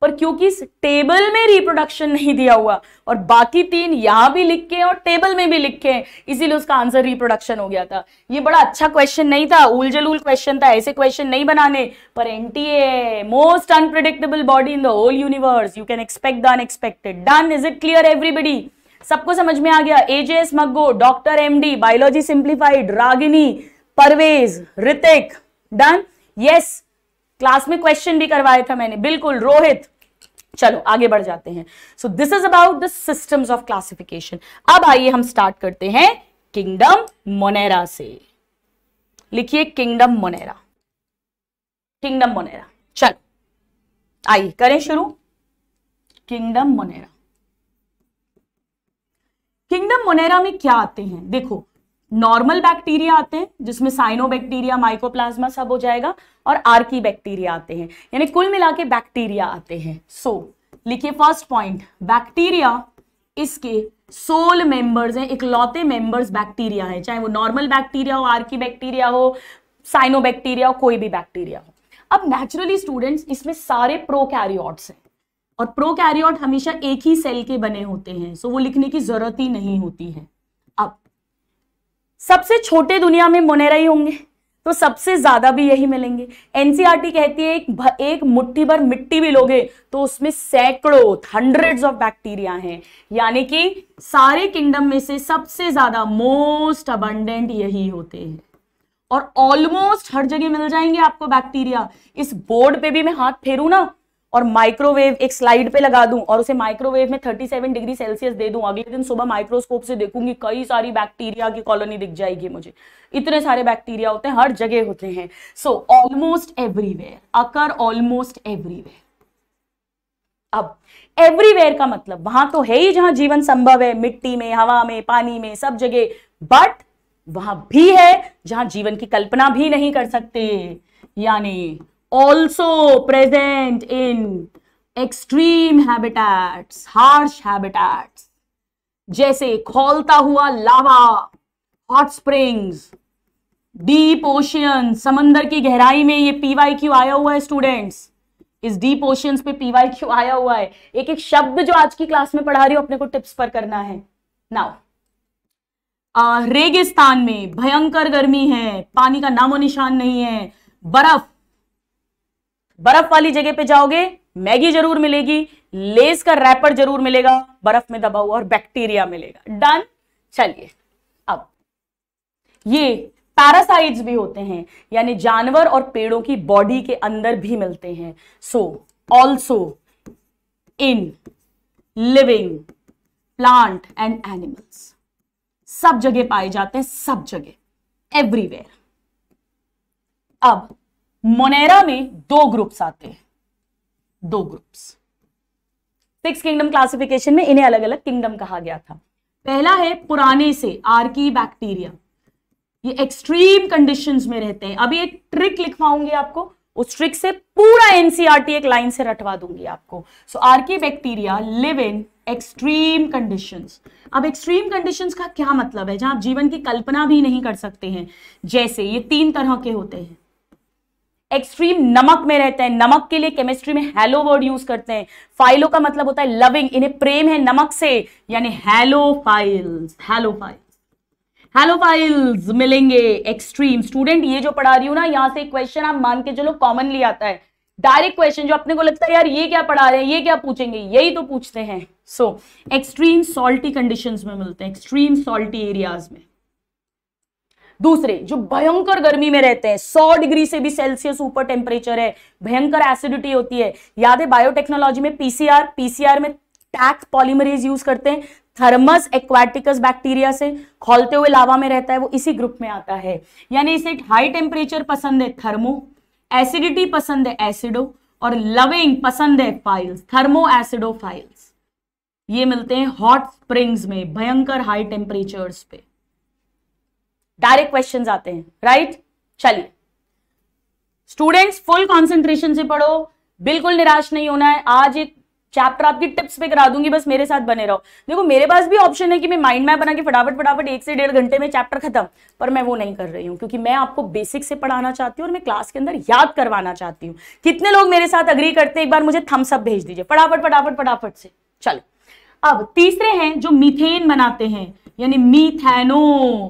पर क्योंकि इस टेबल में रिप्रोडक्शन नहीं दिया हुआ और बाकी 3 यहां भी लिखे और टेबल में भी लिखे हैं, इसीलिए उसका आंसर रिप्रोडक्शन हो गया था। ये बड़ा अच्छा क्वेश्चन नहीं था, उलझलूल क्वेश्चन था, ऐसे क्वेश्चन नहीं बनाने। पर NTA most unpredictable body in the whole universe, you can expect the unexpected. Done, is it clear everybody? सबको समझ में आ गया? AJS Maggo, doctor MD, biology simplified, Ragini, Parvez, Hrithik. Done, yes class में क्वेश्चन भी करवाया था मैंने, बिल्कुल रोहित। चलो आगे बढ़ जाते हैं। So this is about the systems of classification. अब आइए हम स्टार्ट करते हैं किंगडम मोनेरा से। लिखिए किंगडम मोनेरा, किंगडम मोनेरा। चलो आइए करें शुरू। किंगडम मोनेरा, किंगडम मोनेरा में क्या आते हैं? देखो नॉर्मल बैक्टीरिया आते हैं जिसमें साइनोबैक्टीरिया, माइकोप्लाज्मा सब हो जाएगा, और आर्की बैक्टीरिया आते हैं, यानी कुल मिला के बैक्टीरिया आते हैं। सो लिखिए फर्स्ट पॉइंट, बैक्टीरिया इसके सोल मेंबर्स हैं, इकलौते मेंबर्स बैक्टीरिया हैं, चाहे वो नॉर्मल बैक्टीरिया हो, आर्की बैक्टीरिया हो, साइनोबैक्टीरिया हो, कोई भी बैक्टीरिया हो। अब नेचुरली स्टूडेंट्स इसमें सारे प्रोकैरियोट्स हैं और प्रोकैरियोट हमेशा एक ही सेल के बने होते हैं, सो वो लिखने की जरूरत ही नहीं होती है। अब सबसे छोटे दुनिया में मोनेरा ही होंगे तो सबसे ज्यादा भी यही मिलेंगे। एनसीईआरटी कहती है एक मुट्ठी भर मिट्टी भी लोगे तो उसमें सैकड़ों हंड्रेड्स ऑफ बैक्टीरिया हैं, यानी कि सारे किंगडम में से सबसे ज्यादा मोस्ट अबंडेंट यही होते हैं और ऑलमोस्ट हर जगह मिल जाएंगे आपको बैक्टीरिया। इस बोर्ड पे भी मैं हाथ फेरू ना और माइक्रोवेव एक स्लाइड पे लगा दूं और उसे माइक्रोवेव में 37 डिग्री सेल्सियस दे दूं, अगले दिन सुबह माइक्रोस्कोप से देखूंगी कई सारी बैक्टीरिया की कॉलोनी दिख जाएगी मुझे। इतने सारे बैक्टीरिया होते हैं, हर जगह होते हैं। So almost everywhere, occur almost everywhere. अब एवरीवेयर का मतलब वहां तो है ही जहां जीवन संभव है, मिट्टी में, हवा में, पानी में, सब जगह, बट वहां भी है जहां जीवन की कल्पना भी नहीं कर सकते, यानी also present in extreme habitats, harsh habitats, जैसे खौलता हुआ lava, hot springs, deep ocean, समंदर की गहराई में। ये PYQ आया हुआ है स्टूडेंट्स, इस डीप ओशियंस पे PYQ आया हुआ है। एक एक शब्द जो आज की क्लास में पढ़ा रही हूं अपने को टिप्स पर करना है। नाउ रेगिस्तान में भयंकर गर्मी है, पानी का नामो निशान नहीं है, बर्फ वाली जगह पे जाओगे मैगी जरूर मिलेगी, लेस का रैपर जरूर मिलेगा, बर्फ में दबा हुआ और बैक्टीरिया मिलेगा। डन। चलिए अब ये पैरासाइट्स भी होते हैं, यानी जानवर और पेड़ों की बॉडी के अंदर भी मिलते हैं। So also in living plant and animals, सब जगह पाए जाते हैं, सब जगह, एवरीवेयर। अब मोनेरा में दो ग्रुप्स आते हैं, दो ग्रुप्स। 6 किंगडम क्लासिफिकेशन में इन्हें अलग अलग किंगडम कहा गया था। पहला है पुराने से आर्की बैक्टीरिया, ये एक्सट्रीम कंडीशंस में रहते हैं। अभी एक ट्रिक लिखवाऊंगी आपको, उस ट्रिक से पूरा एनसीईआरटी एक लाइन से रटवा दूंगी आपको। So archaebacteria live in extreme conditions. अब एक्सट्रीम कंडीशंस का क्या मतलब है? जहां आप जीवन की कल्पना भी नहीं कर सकते हैं। जैसे ये तीन तरह के होते हैं। एक्सट्रीम नमक में रहते हैं, नमक के लिए केमिस्ट्री में हैलो वर्ड यूज करते हैं। फाइलो का मतलब होता है लविंग, इन्हें प्रेम है नमक से, यानी हैलोफाइल्स, हैलोफाइल्स, हैलोफाइल्स मिलेंगे एक्सट्रीम। स्टूडेंट ये जो पढ़ा रही हूं ना, यहां से क्वेश्चन आप मान के चलो कॉमनली आता है, डायरेक्ट क्वेश्चन जो अपने को लगता है यार ये क्या पढ़ा रहे हैं, ये क्या पूछेंगे, यही तो पूछते हैं। सो एक्सट्रीम सॉल्टी कंडीशंस में मिलते हैं, एक्सट्रीम सॉल्टी एरियाज में। दूसरे जो भयंकर गर्मी में रहते हैं, 100 डिग्री से भी सेल्सियस ऊपर टेम्परेचर है, भयंकर एसिडिटी होती है। याद है बायोटेक्नोलॉजी में पीसीआर में टैक पॉलीमरेज यूज करते हैं थर्मस एक्वाटिकस बैक्टीरिया से, खौलते हुए लावा में रहता है, वो इसी ग्रुप में आता है। यानी इसे हाई टेम्परेचर पसंद है, थर्मो, एसिडिटी पसंद है, एसिडो, और लविंग पसंद है, फाइल्स, थर्मो एसिडोफाइल्स। ये मिलते हैं हॉट स्प्रिंग्स में, भयंकर हाई टेम्परेचर्स पे। डायरेक्ट क्वेश्चंस आते हैं, राइट? चलिए स्टूडेंट्स फुल कंसंट्रेशन से पढ़ो, बिल्कुल निराश नहीं होना है। आज एक चैप्टर आपकी टिप्स पे करा दूंगी, बस मेरे साथ बने रहो। देखो मेरे पास भी ऑप्शन है कि मैं माइंड मैप बना के फटाफट 1 से 1.5 घंटे में चैप्टर खत्म, पर मैं वो नहीं कर रही हूँ, क्योंकि मैं आपको बेसिक से पढ़ाना चाहती हूँ और मैं क्लास के अंदर याद करवाना चाहती हूँ। कितने लोग मेरे साथ अग्री करते हैं? एक बार मुझे थम्सअप भेज दीजिए फटाफट से। चलो अब तीसरे हैं जो मीथेन बनाते हैं, यानी मीथेनो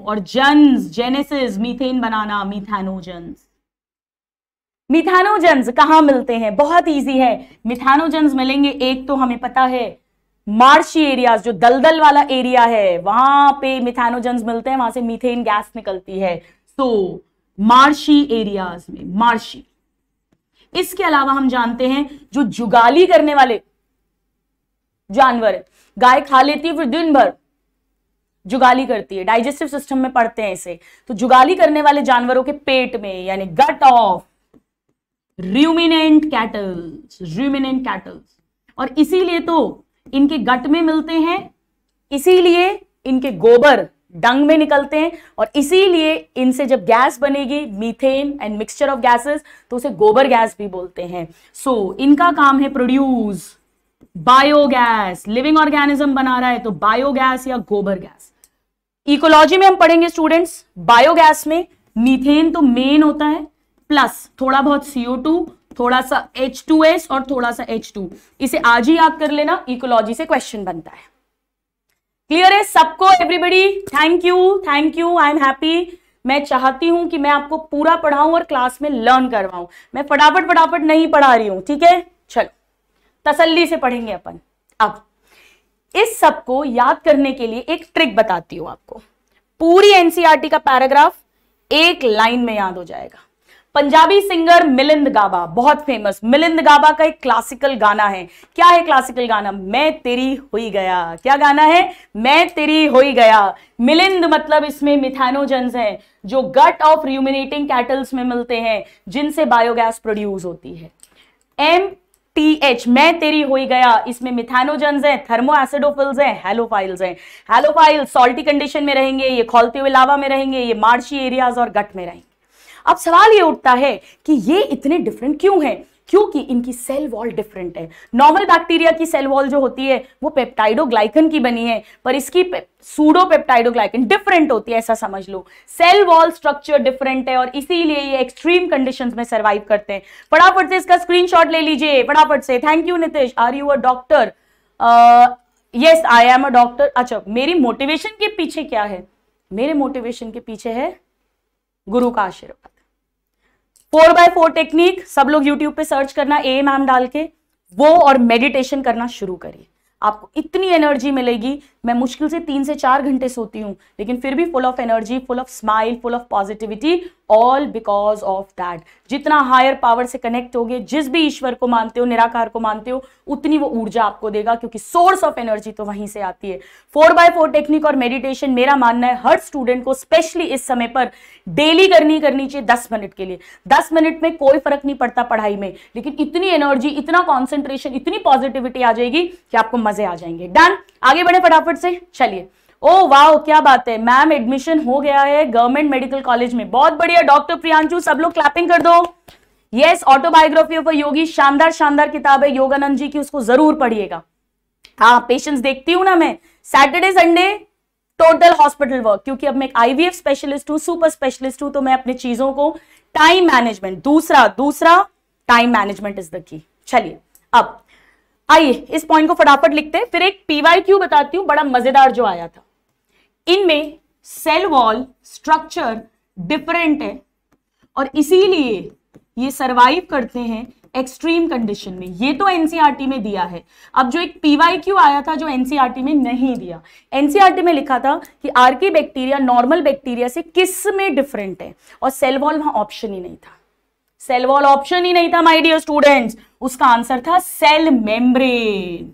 और जन्स, जेनेसिस, मीथेन बनाना, मीथेनोजेंस। मीथेनोजेंस कहां मिलते हैं? बहुत इजी है, मीथेनोजेंस मिलेंगे। एक तो हमें पता है मार्शी एरियाज, जो दलदल वाला एरिया है, वहां पे मीथेनोजेंस मिलते हैं, वहां से मीथेन गैस निकलती है। सो मार्शी एरियाज में मार्शी। इसके अलावा हम जानते हैं जो जुगाली करने वाले जानवर, गाय खा लेती है फिर दिन भर जुगाली करती है, डाइजेस्टिव सिस्टम में पड़ते हैं इसे। तो जुगाली करने वाले जानवरों के पेट में, यानी गट ऑफ रूमिनेंट कैटल्स, और इसीलिए तो इनके गट में मिलते हैं, इसीलिए इनके गोबर डंग में निकलते हैं, और इसीलिए इनसे जब गैस बनेगी methane and mixture of gases, तो उसे गोबर गैस भी बोलते हैं। सो इनका काम है प्रोड्यूस बायोगैस। लिविंग ऑर्गेनिज्म बना रहा है तो बायोगैस या गोबर गैस। इकोलॉजी में हम पढ़ेंगे स्टूडेंट्स, बायोगैस में मीथेन तो मेन होता है, प्लस थोड़ा बहुत CO2, थोड़ा सा H2S और थोड़ा सा H2। इसे आज ही याद कर लेना, इकोलॉजी से क्वेश्चन बनता है। क्लियर है सबको, everybody thank you I am happy. मैं चाहती हूं कि मैं आपको पूरा पढ़ाऊं और क्लास में लर्न करवाऊं, मैं फटाफट फटाफट नहीं पढ़ा रही हूं, ठीक है। चलो तसल्ली से पढ़ेंगे अपन। अब इस सबको याद करने के लिए एक ट्रिक बताती हूं आपको, पूरी एनसीईआरटी का पैराग्राफ एक लाइन में याद हो जाएगा। पंजाबी सिंगर मिलिंद गाबा, बहुत फेमस, मिलिंद गाबा का एक क्लासिकल गाना है। क्या है क्लासिकल गाना? मैं तेरी हो ही गया। क्या गाना है? मैं तेरी हो ही गया। मिलिंद मतलब इसमें मिथैनोजेंस हैं जो गट ऑफ र्यूमिनेटिंग कैटल्स में मिलते हैं, जिनसे बायोगैस प्रोड्यूस होती है। MTH मैं तेरी हो ही गया, इसमें मिथैनोजेंस हैं, थर्मो एसिडोफिल्स हैं, हैलोफाइल्स हैं। हैलोफाइल सॉल्टी कंडीशन में रहेंगे, ये खोलते हुए लावा में रहेंगे, ये मार्शी एरियाज और गट में रहेंगे। अब सवाल ये उठता है कि ये इतने डिफरेंट क्यों हैं? क्योंकि इनकी सेल वॉल डिफरेंट है। नॉर्मल बैक्टीरिया की सेल वॉल जो होती है वो पेप्टाइडोग्लाइकन की बनी है, पर इसकी सूडो पेप्टाइडोग्लाइकन डिफरेंट होती है, ऐसा समझ लो। सेल वॉल स्ट्रक्चर डिफरेंट है और इसीलिए ये एक्सट्रीम कंडीशंस में सर्वाइव करते हैं। फटाफट से इसका स्क्रीनशॉट ले लीजिए, फटाफट से। Thank you Nitesh, are you a doctor? Yes I am a doctor. अच्छा, मेरी मोटिवेशन के पीछे क्या है? मेरे मोटिवेशन के पीछे है गुरु का आशीर्वाद। 4x4 टेक्निक सब लोग YouTube पे सर्च करना, ए मैम डाल के, वो और मेडिटेशन करना शुरू करिए। आपको इतनी एनर्जी मिलेगी। मैं मुश्किल से 3 से 4 घंटे सोती हूँ, लेकिन फिर भी full of energy, full of smile, full of positivity, all because of that. जितना हायर पावर से कनेक्ट होगे, जिस भी ईश्वर को मानते हो, निराकार को मानते हो, उतनी वो ऊर्जा आपको देगा, क्योंकि सोर्स ऑफ एनर्जी तो वहीं से आती है। 4x4 टेक्निक और मेडिटेशन, मेरा मानना है हर स्टूडेंट को स्पेशली इस समय पर डेली करनी चाहिए 10 मिनट के लिए। 10 मिनट में कोई फर्क नहीं पड़ता पढ़ाई में, लेकिन इतनी एनर्जी, इतना कॉन्सेंट्रेशन, इतनी पॉजिटिविटी आ जाएगी कि आपको मजे आ जाएंगे। डन, आगे बढ़े फटाफट से। चलिए, ओ वाह क्या बात है मैम, एडमिशन हो गया है गवर्नमेंट मेडिकल कॉलेज में, बहुत बढ़िया। डॉक्टर प्रियांशु, सब लोग क्लैपिंग कर दो। यस, ऑटोबायोग्राफी ऑफ अ योगी, शानदार शानदार किताब है योगानंद जी की, उसको जरूर पढ़िएगा। हाँ, पेशेंट्स देखती हूँ ना मैं। Saturday Sunday total hospital work, क्योंकि अब मैं IVF स्पेशलिस्ट हूँ, सुपर स्पेशलिस्ट हूँ, तो मैं अपनी चीजों को टाइम मैनेजमेंट, दूसरा time management is the key. चलिए, अब आइए इस पॉइंट को फटाफट लिखते हैं, फिर एक PYQ बताती हूँ बड़ा मजेदार जो आया था। इनमें सेल वॉल स्ट्रक्चर डिफरेंट है और इसीलिए ये सर्वाइव करते हैं एक्सट्रीम कंडीशन में। ये तो एनसीईआरटी में दिया है। अब जो एक PYQ आया था जो एनसीईआरटी में नहीं दिया, एनसीईआरटी में लिखा था कि आरके बैक्टीरिया नॉर्मल बैक्टीरिया से किस में डिफरेंट है, और सेल वॉल वहां ऑप्शन ही नहीं था। सेल वॉल ऑप्शन ही नहीं था माय डियर स्टूडेंट्स, उसका आंसर था सेल मेम्ब्रेन।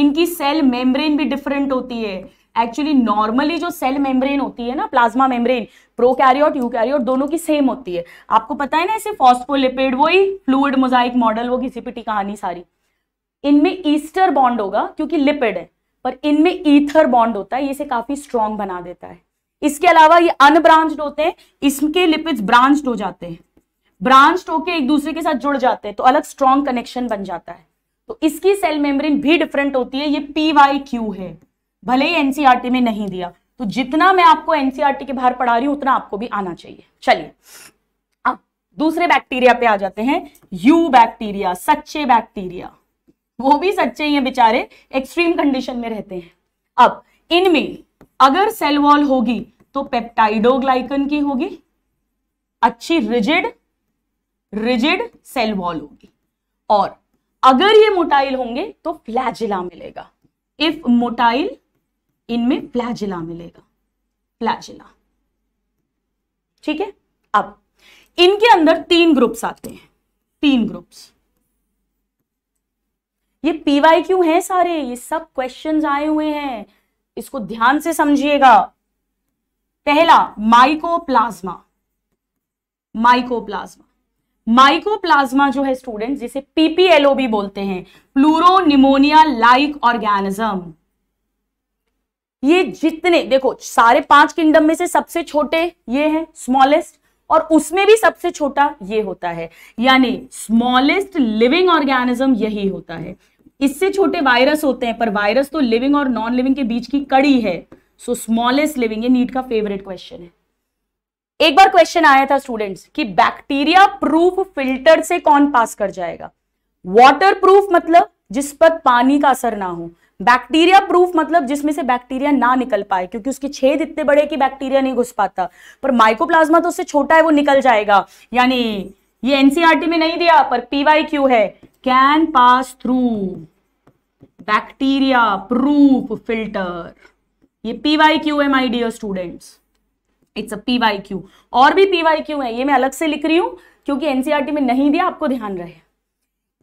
इनकी सेल मेम्ब्रेन भी डिफरेंट होती है। एक्चुअली नॉर्मली जो सेल मेम्ब्रेन होती है ना, प्लाज्मा मेम्ब्रेन, प्रोकैरियोट यूकैरियोट दोनों की सेम होती है। आपको पता है ना, ऐसे फॉस्फोलिपिड, वही फ्लूइड मोजाइक मॉडल, वो घिसी पिटी कहानी सारी। इनमें ईस्टर बॉन्ड होगा क्योंकि लिपिड है, पर इनमें ईथर बॉन्ड होता है, ये इसे काफी स्ट्रॉन्ग बना देता है। इसके अलावा ये अनब्रांच्ड होते हैं, इसके लिपिड्स ब्रांच्ड हो जाते हैं, ब्रांच्ड होके एक दूसरे के साथ जुड़ जाते हैं, तो अलग स्ट्रॉन्ग कनेक्शन बन जाता है। तो इसकी सेल मेम्ब्रेन भी डिफरेंट होती है। ये PYQ है, भले ही एनसीईआरटी में नहीं दिया। तो जितना मैं आपको एनसीईआरटी के बाहर पढ़ा रही हूं उतना आपको भी आना चाहिए। चलिए, अब दूसरे बैक्टीरिया पे आ जाते हैं। यू बैक्टीरिया, सच्चे बैक्टीरिया, वो भी सच्चे ही हैं बेचारे, एक्सट्रीम कंडीशन में रहते हैं। अब इनमें अगर सेल वॉल होगी तो पेप्टाइडोग्लाइकन की होगी, अच्छी रिजिड सेल वॉल होगी, और अगर ये मोटाइल होंगे तो फ्लैजिला मिलेगा। इफ मोटाइल, इनमें फ्लैजिला मिलेगा, फ्लैजिला, ठीक है। अब इनके अंदर 3 ग्रुप्स आते हैं, 3 ग्रुप्स। ये PYQ है सारे, ये सब क्वेश्चंस आए हुए हैं, इसको ध्यान से समझिएगा। पहला माइकोप्लाज्मा, माइकोप्लाज्मा जो है स्टूडेंट, जिसे PPLO भी बोलते हैं, प्लूरो निमोनिया लाइक ऑर्गेनिज्म। ये जितने देखो, सारे 5 किंगडम में से सबसे छोटे ये हैं, स्मॉलेस्ट, और उसमें भी सबसे छोटा ये होता है, यानी स्मॉलेस्ट लिविंग ऑर्गेनिज्म यही होता है। इससे छोटे वायरस होते हैं, पर वायरस तो लिविंग और नॉन लिविंग के बीच की कड़ी है। सो स्मॉलेस्ट लिविंग, ये नीट का फेवरेट क्वेश्चन है। एक बार क्वेश्चन आया था स्टूडेंट्स कि बैक्टीरिया प्रूफ फिल्टर से कौन पास कर जाएगा। वाटर प्रूफ मतलब जिस पर पानी का असर ना हो, बैक्टीरिया प्रूफ मतलब जिसमें से बैक्टीरिया ना निकल पाए, क्योंकि उसके छेद इतने बड़े कि बैक्टीरिया नहीं घुस पाता। पर माइकोप्लाज्मा तो उससे छोटा है, वो निकल जाएगा। यानी ये एनसीईआरटी में नहीं दिया पर पीवाईक्यू है, can pass through bacteria proof filter. ये पीवाईक्यू है my dear students, it's a PYQ. और भी पीवाईक्यू है, ये मैं अलग से लिख रही हूं क्योंकि एनसीईआरटी में नहीं दिया, आपको ध्यान रहे।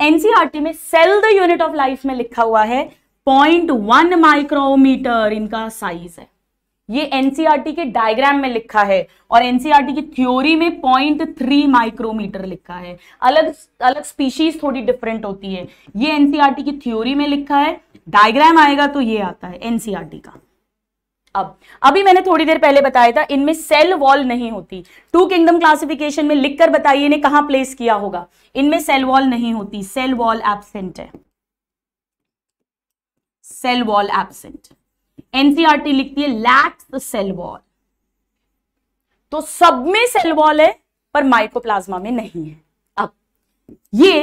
एनसीईआरटी में cell the unit of life में लिखा हुआ है 0.1 माइक्रोमीटर इनका साइज है। ये एनसीईआरटी के डायग्राम में लिखा है और एनसीईआरटी की थ्योरी में 0.3 माइक्रोमीटर लिखा है। अलग अलग स्पीशीज थोड़ी डिफरेंट होती है। ये एनसीईआरटी की थ्योरी में लिखा है, डायग्राम आएगा तो ये आता है एनसीईआरटी का। अब अभी मैंने थोड़ी देर पहले बताया था इनमें सेल वॉल नहीं होती। टू किंगडम क्लासिफिकेशन में लिखकर बताइए ने कहां प्लेस किया होगा। इनमें सेल वॉल नहीं होती, सेल वॉल एब्सेंट है, सेल वॉल एब्सेंट। एनसीईआरटी लिखती है लैक्स द सेल वॉल, तो सब में सेल वॉल है पर माइकोप्लाज्मा में नहीं है। अब ये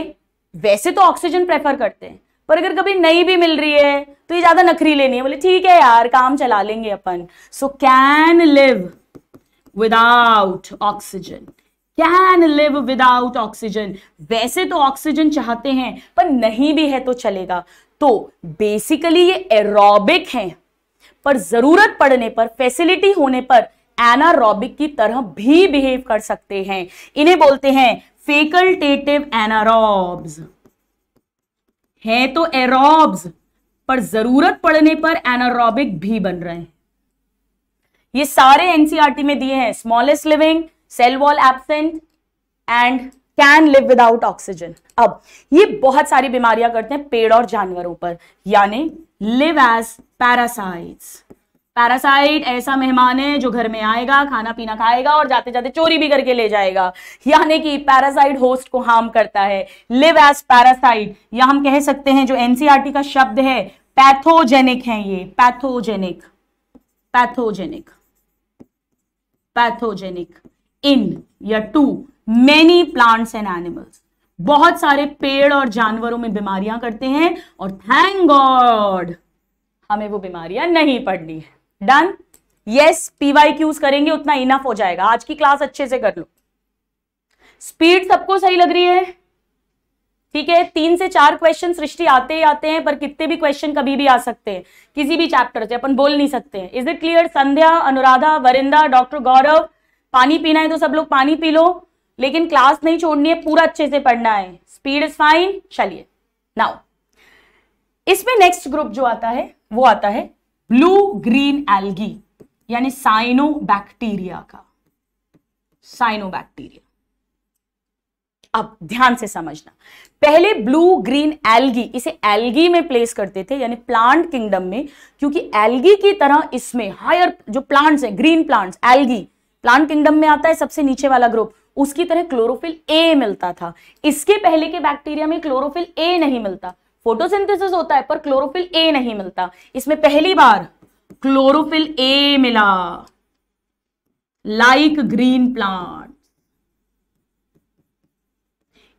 वैसे तो ऑक्सीजन प्रेफर करते हैं, पर अगर कभी नहीं भी मिल रही है तो ये ज्यादा नखरी लेनी है, बोले ठीक है यार काम चला लेंगे अपन। So can live without oxygen, can live without oxygen. वैसे तो ऑक्सीजन चाहते हैं पर नहीं भी है तो चलेगा। तो बेसिकली ये एरोबिक हैं, पर जरूरत पड़ने पर, फैसिलिटी होने पर एनारोबिक की तरह भी बिहेव कर सकते हैं। इन्हें बोलते हैं फेकल्टेटिव एनारोब्स। है तो एरोब्स पर जरूरत पड़ने पर एनारोबिक भी बन रहे हैं। ये सारे एनसीईआरटी में दिए हैं, smallest living, cell wall absent and can live without oxygen. अब ये बहुत सारी बीमारियां करते हैं पेड़ और जानवरों पर, यानी लिव एज पैरासाइट्स। पैरासाइट ऐसा मेहमान है जो घर में आएगा, खाना पीना खाएगा और जाते जाते चोरी भी करके ले जाएगा, यानी कि पैरासाइट होस्ट को हार्म करता है। लिव एज पैरासाइट, या हम कह सकते हैं जो एनसीईआरटी का शब्द है पैथोजेनिक है। ये पैथोजेनिक, पैथोजेनिक, पैथोजेनिक इन या to many plants and animals. बहुत सारे पेड़ और जानवरों में बीमारियां करते हैं और थैंक गॉड हमें वो बीमारियां नहीं पड़नी है। डन, यस, पीवाईक्यूज करेंगे उतना इनफ हो जाएगा। आज की क्लास अच्छे से कर लो। स्पीड सबको सही लग रही है? ठीक है, 3 से 4 क्वेश्चन सृष्टि आते ही आते हैं, पर कितने भी क्वेश्चन कभी भी आ सकते हैं किसी भी चैप्टर से, अपन बोल नहीं सकते हैं। Is it clear? Sandhya, Anuradha, Varinda, doctor Gaurav, पानी पीना है तो सब लोग पानी पी लो, लेकिन क्लास नहीं छोड़नी है, पूरा अच्छे से पढ़ना है। Speed is fine. चलिए नाउ इसमें नेक्स्ट ग्रुप जो आता है वो आता है ब्लू ग्रीन एल्गी, यानी साइनोबैक्टीरिया का, साइनोबैक्टीरिया। अब ध्यान से समझना, पहले ब्लू ग्रीन एल्गी, इसे एल्गी में प्लेस करते थे यानी प्लांट किंगडम में, क्योंकि एल्गी की तरह इसमें हायर जो प्लांट्स हैं, green plants, algae plant kingdom में आता है, सबसे नीचे वाला ग्रुप, उसकी तरह क्लोरोफिल ए मिलता था। इसके पहले के बैक्टीरिया में क्लोरोफिल ए नहीं मिलता, फोटोसिंथेसिस होता है पर क्लोरोफिल ए नहीं मिलता। इसमें पहली बार क्लोरोफिल ए मिला, लाइक ग्रीन प्लांट।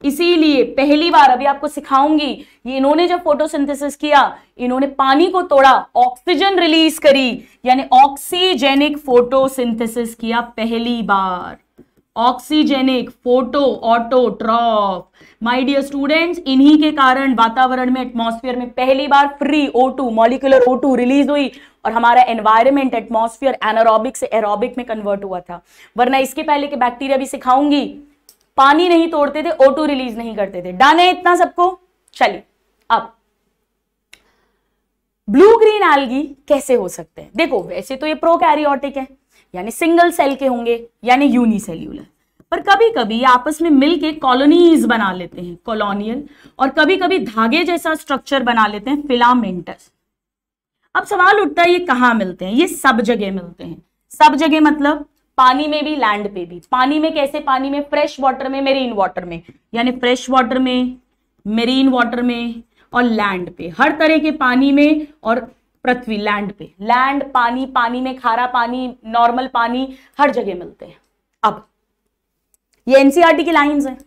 इसीलिए पहली बार, अभी आपको सिखाऊंगी, ये इन्होंने जब फोटोसिंथेसिस किया, इन्होंने पानी को तोड़ा, ऑक्सीजन रिलीज करी, यानी ऑक्सीजेनिक फोटोसिंथेसिस किया पहली बार। Oxygenic, photo, autotroph. My dear students, इन्हीं के कारण वातावरण में, एटमॉस्फेयर में पहली बार free O2, molecular O2 release हुई और हमारा एनवायरनमेंट, एटमॉस्फेयर एनारोबिक से एरोबिक में कन्वर्ट हुआ था। वरना इसके पहले के बैक्टीरिया भी सिखाऊंगी, पानी नहीं तोड़ते थे, O2 रिलीज नहीं करते थे। डन है इतना सबको? चलिए अब ब्लू ग्रीन एल्गी कैसे हो सकते हैं? देखो वैसे तो ये प्रोकैरियोटिक है यानी सिंगल सेल के होंगे, यानी यूनिसेल्यूलर, पर कभी कभी आपस में मिलके कॉलोनीज बना लेते हैं, कॉलोनियल, और कभी कभी धागे जैसा स्ट्रक्चर बना लेते हैं, फिलामेंटस। अब सवाल उठता है ये कहाँ मिलते हैं? ये सब जगह मिलते हैं। सब जगह मतलब पानी में भी, लैंड पे भी। पानी में कैसे? पानी में, फ्रेश वाटर में, मेरीन वाटर में, यानी फ्रेश वाटर में, मेरीन वाटर में और लैंड पे, हर तरह के पानी में और पृथ्वी, लैंड पे, लैंड पानी, पानी में खारा पानी, नॉर्मल पानी, हर जगह मिलते हैं। अब ये एनसीईआरटी की लाइंस हैं।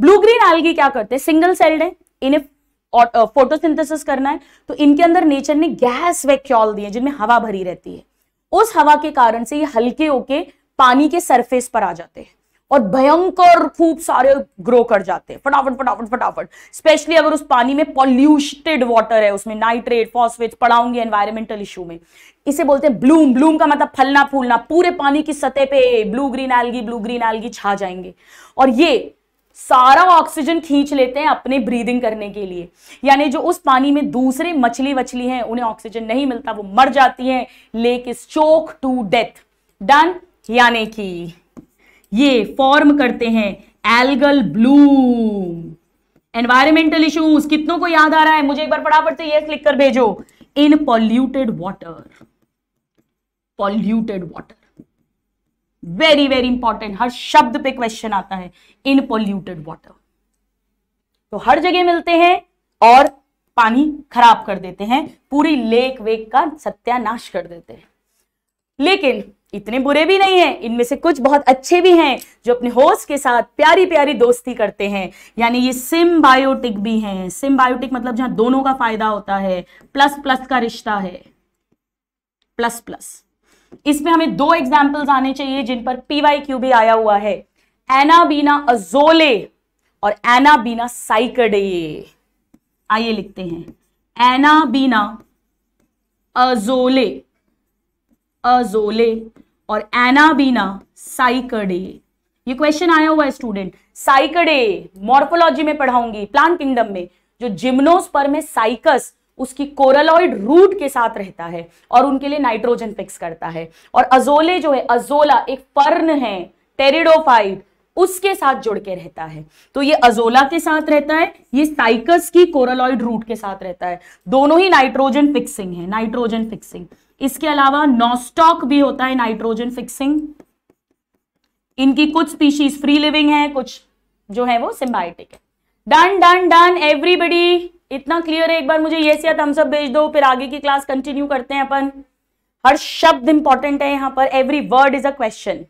ब्लू ग्रीन एल्गी क्या करते हैं? सिंगल सेल्ड है, इन्हें फोटोसिंथेसिस करना है, तो इनके अंदर नेचर ने गैस वैक्यूल दिए जिनमें हवा भरी रहती है। उस हवा के कारण से ये हल्के होके पानी के सरफेस पर आ जाते हैं और भयंकर खूब सारे ग्रो कर जाते हैं फटाफट फटाफट फटाफट, स्पेशली अगर उस पानी में पॉल्यूटेड वाटर है, उसमें नाइट्रेट फॉस्फेट पढ़ाऊंगी एनवायरमेंटल इशू में। इसे बोलते हैं ब्लूम। ब्लूम का मतलब फलना फूलना, पूरे पानी की सतह पे ब्लू ग्रीन एल्गी छा जाएंगे और ये सारा ऑक्सीजन खींच लेते हैं अपने ब्रीदिंग करने के लिए। यानी जो उस पानी में दूसरे मछली वछली हैं उन्हें ऑक्सीजन नहीं मिलता, वो मर जाती हैं, lake is choke to death. Done. यानी कि ये फॉर्म करते हैं एल्गल ब्लूम। एनवायरमेंटल इश्यूज कितनों को याद आ रहा है? मुझे एक बार फटाफट से यस लिख कर भेजो। In polluted water, polluted water very very important, हर शब्द पे क्वेश्चन आता है। इन पोल्यूटेड वाटर तो हर जगह मिलते हैं और पानी खराब कर देते हैं, पूरी लेक वेक का सत्यानाश कर देते हैं। लेकिन इतने बुरे भी नहीं हैं, इनमें से कुछ बहुत अच्छे भी हैं जो अपने होस्ट के साथ प्यारी प्यारी दोस्ती करते हैं। यानी ये सिम्बायोटिक भी हैं। सिम्बायोटिक मतलब जहां दोनों का फायदा होता है, प्लस प्लस का रिश्ता है, प्लस प्लस। इसमें हमें दो एग्जाम्पल्स आने चाहिए जिन पर पीवाईक्यू भी आया हुआ है, एनाबीना अजोले और एनाबीना साइकडे। आइए लिखते हैं, एनाबीना अजोले अजोले और एनाबीना साइकडे। ये क्वेश्चन आया हुआ है स्टूडेंट। साइकडे मॉर्फोलॉजी में पढ़ाऊंगी, प्लांट किंगडम में। जो जिम्नोस्पर्म में साइकस उसकी कोरलॉइड रूट के साथ रहता है और उनके लिए नाइट्रोजन फिक्स करता है। और अजोले जो है, अजोला एक फर्न है, टेरिडोफाइट, उसके साथ जुड़ के रहता है। तो ये अजोला के साथ रहता है, ये साइकस की कोरलॉइड रूट के साथ रहता है। दोनों ही नाइट्रोजन फिक्सिंग है, नाइट्रोजन फिक्सिंग। इसके अलावा नॉस्टॉक भी होता है नाइट्रोजन फिक्सिंग। इनकी कुछ स्पीशीज फ्री लिविंग है, कुछ जो है वो सिम्बायोटिक है। डन डन डन एवरीबडी, इतना क्लियर है? एक बार मुझे यस या थम्स अप भेज दो, फिर आगे की क्लास कंटिन्यू करते हैं अपन। हर शब्द इंपॉर्टेंट है यहां पर, every word is a question.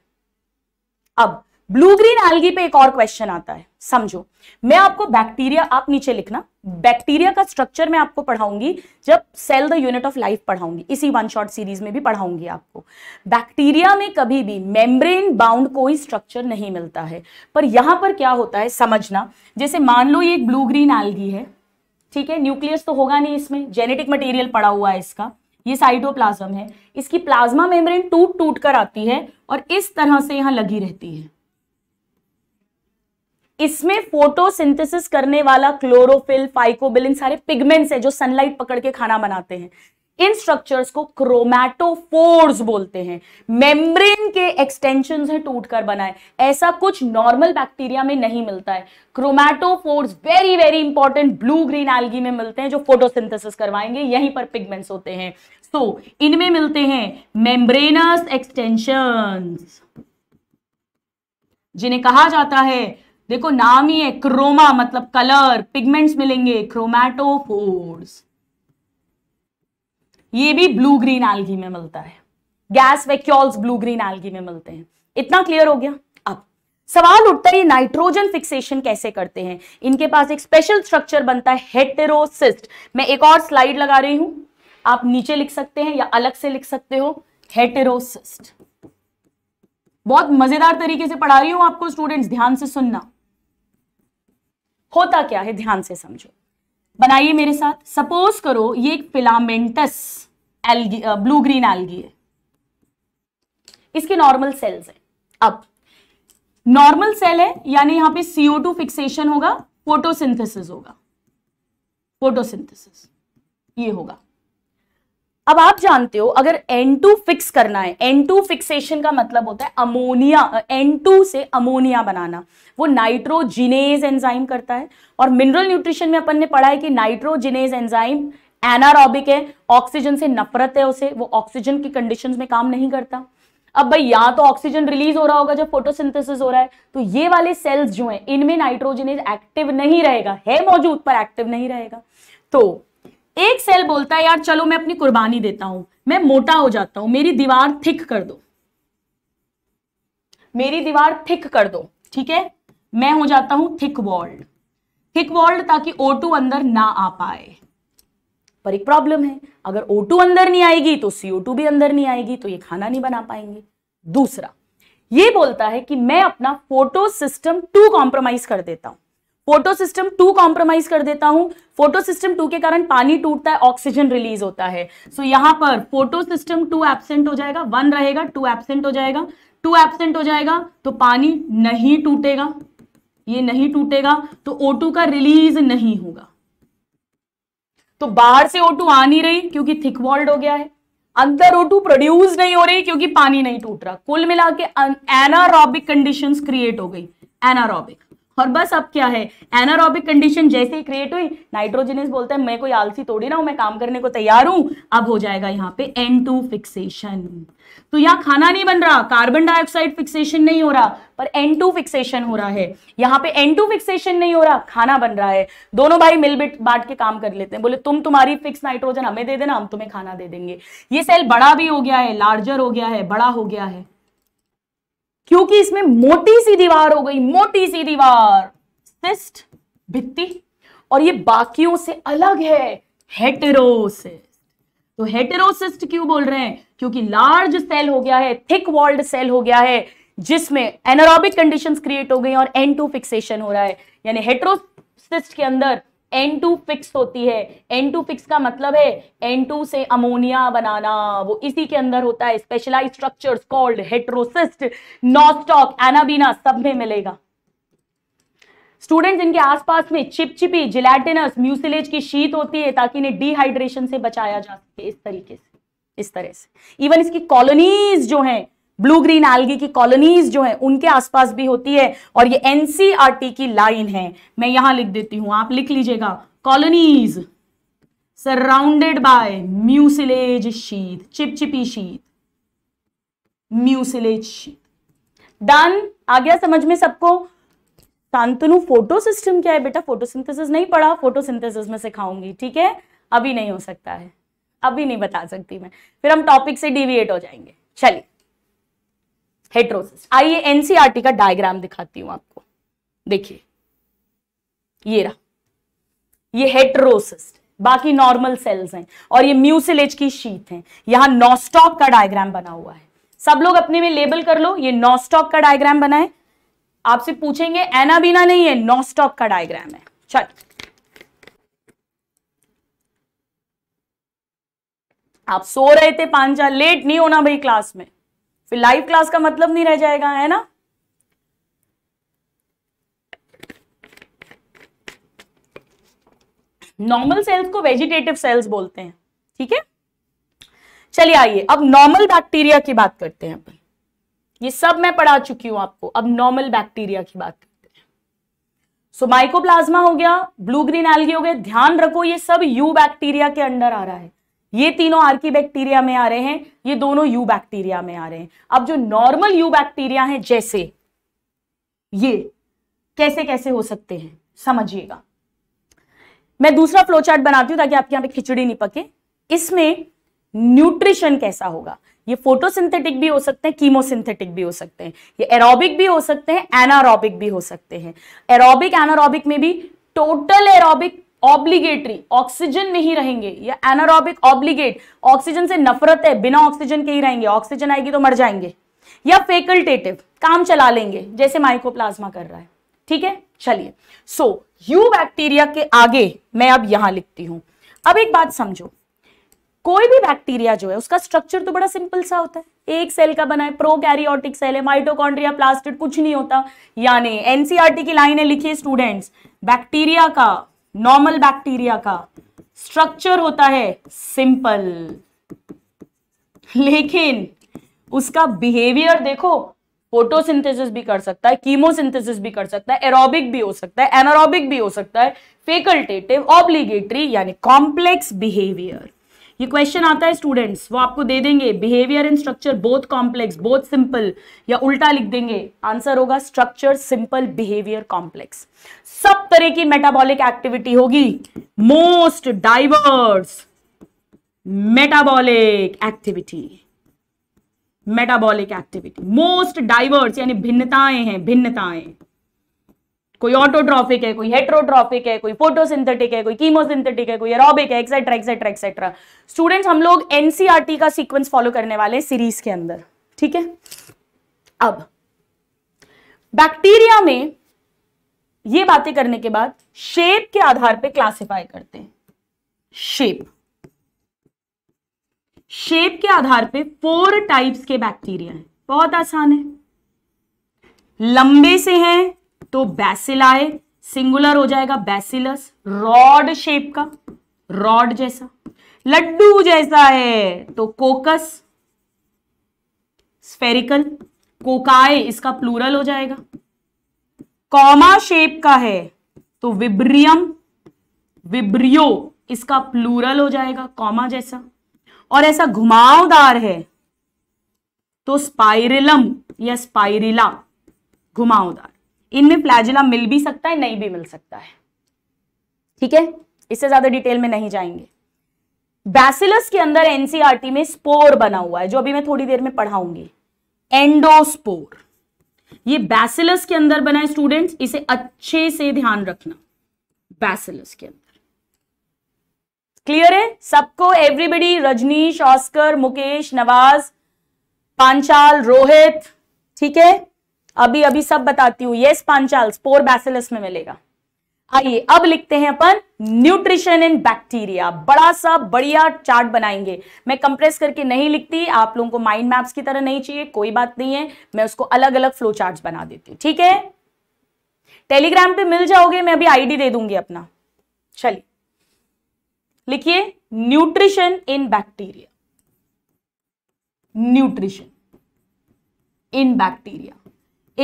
अब ब्लू ग्रीन एल्गी पे एक और क्वेश्चन आता है, समझो। मैं आपको बैक्टीरिया, आप नीचे लिखना, बैक्टीरिया का स्ट्रक्चर मैं आपको पढ़ाऊंगी जब cell the unit of life पढ़ाऊंगी, इसी वन शॉट सीरीज में भी पढ़ाऊंगी आपको। बैक्टीरिया में कभी भी मेम्ब्रेन बाउंड कोई स्ट्रक्चर नहीं मिलता है, पर यहां पर क्या होता है समझना। जैसे मान लो ये एक ब्लू ग्रीन एल्गी है, ठीक है, न्यूक्लियस तो होगा नहीं, इसमें जेनेटिक मटेरियल पड़ा हुआ है इसका, ये साइटोप्लाज्म है। इसकी प्लाज्मा मेम्ब्रेन टूट टूट कर आती है और इस तरह से यहां लगी रहती है। इसमें फोटोसिंथेसिस करने वाला क्लोरोफिल, फाइकोबिलिन, सारे पिगमेंट्स है जो सनलाइट पकड़ के खाना बनाते हैं। इन स्ट्रक्चर्स को क्रोमैटोफोर्स बोलते हैं। मेम्ब्रेन के एक्सटेंशन है टूट कर बनाए, ऐसा कुछ नॉर्मल बैक्टीरिया में नहीं मिलता है। Chromatophores very very important blue green algae में मिलते हैं जो फोटोसिंथेसिस करवाएंगे, यहीं पर पिगमेंट्स होते हैं। सो इनमें मिलते हैं मेम्ब्रेनस एक्सटेंशंस, जिन्हें कहा जाता है, देखो नाम ही है क्रोमा मतलब कलर, पिगमेंट्स मिलेंगे क्रोमैटोफोर्स। ये भी ब्लू ग्रीन एल्गी में मिलता है। Gas vacuoles blue green algae में मिलते हैं। इतना क्लियर हो गया। अब सवाल उठता है ये नाइट्रोजन फिक्सेशन कैसे करते हैं। इनके पास एक स्पेशल स्ट्रक्चर बनता है हेटेरोसिस्ट। मैं एक और स्लाइड लगा रही हूं, आप नीचे लिख सकते हैं या अलग से लिख सकते हो, हेटेरोसिस्ट। बहुत मजेदार तरीके से पढ़ा रही हूं आपको स्टूडेंट्स, ध्यान से सुनना। होता क्या है ध्यान से समझो, बनाइए मेरे साथ। सपोज करो ये एक filamentous algae, blue green algae है, इसके नॉर्मल सेल्स हैं। अब नॉर्मल सेल है यानी यहां पे CO2 फिक्सेशन होगा, फोटोसिंथेसिस होगा, फोटोसिंथेसिस ये होगा। अब आप जानते हो अगर N2 फिक्स करना है, N2 फिक्सेशन का मतलब होता है अमोनिया, N2 से अमोनिया बनाना, वो नाइट्रोजिनेज एंजाइम करता है। और मिनरल न्यूट्रिशन में अपन ने पढ़ा है कि नाइट्रोजिनेज एंजाइम एनारोबिक है, ऑक्सीजन से नफरत है उसे, वो ऑक्सीजन की कंडीशंस में काम नहीं करता। अब भाई यहाँ तो ऑक्सीजन रिलीज हो रहा होगा जब फोटोसिंथेसिस हो रहा है, तो ये वाले सेल्स जो हैं इनमें नाइट्रोजिनेज एक्टिव नहीं रहेगा, है मौजूद पर एक्टिव नहीं रहेगा। तो एक सेल बोलता है यार चलो मैं अपनी कुर्बानी देता हूं, मैं मोटा हो जाता हूं, मेरी दीवार थिक कर दो, मेरी दीवार थिक कर दो, ठीक है, मैं हो जाता हूं थिक वॉल्ड। थिक वॉल्ड ताकि O2 अंदर ना आ पाए। पर एक प्रॉब्लम है, अगर O2 अंदर नहीं आएगी तो CO2 भी अंदर नहीं आएगी, तो ये खाना नहीं बना पाएंगे। दूसरा ये बोलता है कि मैं अपना फोटो सिस्टम 2 कॉम्प्रोमाइज कर देता हूं, फोटो सिस्टम 2 कॉम्प्रोमाइज कर देता हूं। फोटो सिस्टम 2 के कारण पानी टूटता है, ऑक्सीजन रिलीज होता है। सो यहां पर फोटो सिस्टम 2 एब्सेंट हो जाएगा, 1 रहेगा, 2 एब्सेंट हो जाएगा, 2 एब्सेंट हो जाएगा तो पानी नहीं टूटेगा, ये नहीं टूटेगा तो O2 का रिलीज नहीं होगा। तो बाहर से O2 आ नहीं रही क्योंकि थिक वॉल्ड हो गया है, अंदर O2 प्रोड्यूस नहीं हो रही क्योंकि पानी नहीं टूट रहा। कुल मिला के एनारोबिक कंडीशंस क्रिएट हो गई, एनारोबिक। और बस अब क्या है, एनारोबिक कंडीशन जैसे ही क्रिएट हुई, नाइट्रोजनस बोलता है मैं कोई आलसी तोड़ी ना हूं, मैं काम करने को तैयार हूं। अब हो जाएगा यहाँ पे N2 फिक्सेशन। तो यहाँ खाना नहीं बन रहा, कार्बन डाइऑक्साइड फिक्सेशन नहीं हो रहा, पर N2 फिक्सेशन हो रहा है। यहाँ पे N2 फिक्सेशन नहीं हो रहा, खाना बन रहा है। दोनों भाई मिल बांट के काम कर लेते हैं, बोले तुम तुम्हारी फिक्स नाइट्रोजन हमें दे देना, हम तुम्हें खाना दे देंगे। ये सेल बड़ा भी हो गया है, लार्जर हो गया है, बड़ा हो गया है क्योंकि इसमें मोटी सी दीवार हो गई, मोटी सी दीवार, सिस्ट, भित्ति, और ये बाकियों से अलग है, हेटेरोसिस्ट। तो हेटेरोसिस्ट क्यों बोल रहे हैं, क्योंकि लार्ज सेल हो गया है, थिक वॉल्ड सेल हो गया है, जिसमें एनारोबिक कंडीशंस क्रिएट हो गई और N2 फिक्सेशन हो रहा है। यानी हेटेरोसिस्ट के अंदर N2 फिक्स होती है, N2 फिक्स का मतलब है N2 से अमोनिया बनाना, वो इसी के अंदर होता है। Specialised structures called heterocyst, Nostoc, Anabaena सब में मिलेगा। स्टूडेंट जिनके आसपास में चिपचिपी जिलेटिनस म्यूसिलेज की शीट होती है ताकि इन्हें डिहाइड्रेशन से बचाया जा सके, इस तरीके से, इस तरह से। इवन इसकी कॉलोनीज जो है, ब्लू ग्रीन एल्गी की कॉलोनीज जो है, उनके आसपास भी होती है। और ये एनसीईआरटी की लाइन है, मैं यहां लिख देती हूं, आप लिख लीजिएगा, colonies surrounded by mucilage sheath, चिपचिपी शीथ, म्यूसिलेज शीथ। डन, आ गया समझ में सबको। शांतनु फोटोसिस्टम क्या है बेटा, फोटोसिंथेसिस नहीं पढ़ा, फोटोसिंथेसिस में सिखाऊंगी, ठीक है। अभी नहीं हो सकता है, अभी नहीं बता सकती मैं, फिर हम टॉपिक से डिविएट हो जाएंगे। चलिए हेटेरोसिस्ट, आइए एनसीईआरटी का डायग्राम दिखाती हूं आपको। देखिए ये रहा, ये हेटेरोसिस्ट, बाकी नॉर्मल सेल्स हैं और ये म्यूसिलेज की शीट हैं। यहां नॉस्टॉक का डायग्राम बना हुआ है, सब लोग अपने में लेबल कर लो, ये नॉस्टॉक का डायग्राम बना है। आपसे पूछेंगे एनाबीना नहीं है, नॉस्टॉक का डायग्राम है। चल आप सो रहे थे 5 लेट नहीं होना भाई क्लास में, फिर लाइव क्लास का मतलब नहीं रह जाएगा, है ना। नॉर्मल सेल्स को वेजिटेटिव सेल्स बोलते हैं, ठीक है। चलिए आइए अब नॉर्मल बैक्टीरिया की बात करते हैं अपन। ये सब मैं पढ़ा चुकी हूं आपको, अब नॉर्मल बैक्टीरिया की बात करते हैं। सो माइकोप्लाज्मा हो गया, ब्लू ग्रीन एल्गी हो गए। ध्यान रखो ये सब यू बैक्टीरिया के अंडर आ रहा है, ये तीनों आर्की बैक्टीरिया में आ रहे हैं, ये दोनों यू बैक्टीरिया में आ रहे हैं। अब जो नॉर्मल यू बैक्टीरिया हैं, जैसे ये कैसे कैसे हो सकते हैं समझिएगा। मैं दूसरा फ्लोचार्ट बनाती हूं ताकि आपके यहाँ पे खिचड़ी नहीं पके। इसमें न्यूट्रिशन कैसा होगा, ये फोटोसिंथेटिक भी हो सकते हैं, कीमोसिंथेटिक भी हो सकते हैं, ये एरोबिक भी हो सकते हैं, एनारोबिक भी हो सकते हैं। एरोबिक एनारोबिक में भी टोटल एरोबिक ऑब्लिगेटरी, ऑक्सीजन में ही रहेंगे, या एनारोबिक ऑब्लिगेट, ऑक्सीजन से नफरत है, बिना ऑक्सीजन के ही रहेंगे, ऑक्सीजन आएगी तो मर जाएंगे, या फैकल्टेटिव, काम चला लेंगे जैसे माइकोप्लाज्मा कर रहा है, ठीक है। चलिए सो यू बैक्टीरिया के आगे मैं अब यहां लिखती हूं। अब एक बात समझो, कोई भी बैक्टीरिया जो है उसका स्ट्रक्चर तो बड़ा सिंपल सा होता है, एक सेल का बना है, प्रोकैरियोटिक सेल है, माइटोकॉन्ड्रिया, प्लास्टिड कुछ नहीं होता। यानी एनसीईआरटी की लाइन है, लिखिए स्टूडेंट्स, बैक्टीरिया का, नॉर्मल बैक्टीरिया का स्ट्रक्चर होता है सिंपल, लेकिन उसका बिहेवियर देखो, फोटोसिंथेसिस भी कर सकता है, कीमोसिंथेसिस भी कर सकता है, एरोबिक भी हो सकता है, एनारोबिक भी हो सकता है, फैकल्टेटिव, ऑब्लिगेटरी, यानी कॉम्प्लेक्स बिहेवियर। ये क्वेश्चन आता है स्टूडेंट्स, वो आपको दे देंगे, behaviour and structure both complex both simple, या उल्टा लिख देंगे, आंसर होगा स्ट्रक्चर सिंपल, बिहेवियर कॉम्प्लेक्स। सब तरह की मेटाबॉलिक एक्टिविटी होगी, most diverse metabolic activity, most diverse यानी भिन्नताएं हैं, भिन्नताएं, कोई ऑटोट्रॉफिक है, कोई हेट्रोट्रॉफिक है, कोई फोटोसिंथेटिक है, कोई कीमोसिंथेटिक है, कोई एरोबिक है, एक्सेट्रा एक्सेट्रा एक्सेट्रा। स्टूडेंट्स हम लोग एनसीईआरटी का सीक्वेंस फॉलो करने वाले हैं सीरीज के अंदर, ठीक है। अब बैक्टीरिया में ये बातें करने के बाद शेप के आधार पे क्लासिफाई करते हैं। शेप के आधार पे 4 टाइप्स के बैक्टीरिया हैं, बहुत आसान है। लंबे से हैं तो बैसिलाए, सिंगुलर हो जाएगा बैसिलस, रॉड शेप का, रॉड जैसा। लड्डू जैसा है तो कोकस, स्फेरिकल, कोकाए इसका प्लूरल हो जाएगा। कॉमा शेप का है तो विब्रियम, विब्रियो इसका प्लूरल हो जाएगा, कॉमा जैसा। और ऐसा घुमावदार है तो स्पाइरिलम या स्पाइरिला, घुमावदार। इनमें फ्लैजिला मिल भी सकता है, नहीं भी मिल सकता है, ठीक है। इससे ज्यादा डिटेल में नहीं जाएंगे। बैसिलस के अंदर एनसीईआरटी में स्पोर बना हुआ है जो अभी मैं थोड़ी देर में पढ़ाऊंगी, एंडोस्पोर। ये बैसिलस के अंदर बना है स्टूडेंट्स, इसे अच्छे से ध्यान रखना। बैसिलस के अंदर क्लियर है सबको, एवरीबडी, रजनीश, ऑस्कर, मुकेश, नवाज, पांचाल, रोहित, ठीक है। अभी अभी सब बताती हूँ। यस पांचाल, स्पोर बैसिलस में मिलेगा। आइए अब लिखते हैं अपन न्यूट्रिशन इन बैक्टीरिया। बड़ा सा बढ़िया चार्ट बनाएंगे। मैं कंप्रेस करके नहीं लिखती, आप लोगों को माइंड मैप्स की तरह नहीं चाहिए, कोई बात नहीं है, मैं उसको अलग अलग फ्लो चार्ट बना देती हूँ, ठीक है। टेलीग्राम पे मिल जाओगे, मैं अभी आईडी दे दूंगी अपना। चलिए लिखिए nutrition in bacteria. Nutrition in bacteria,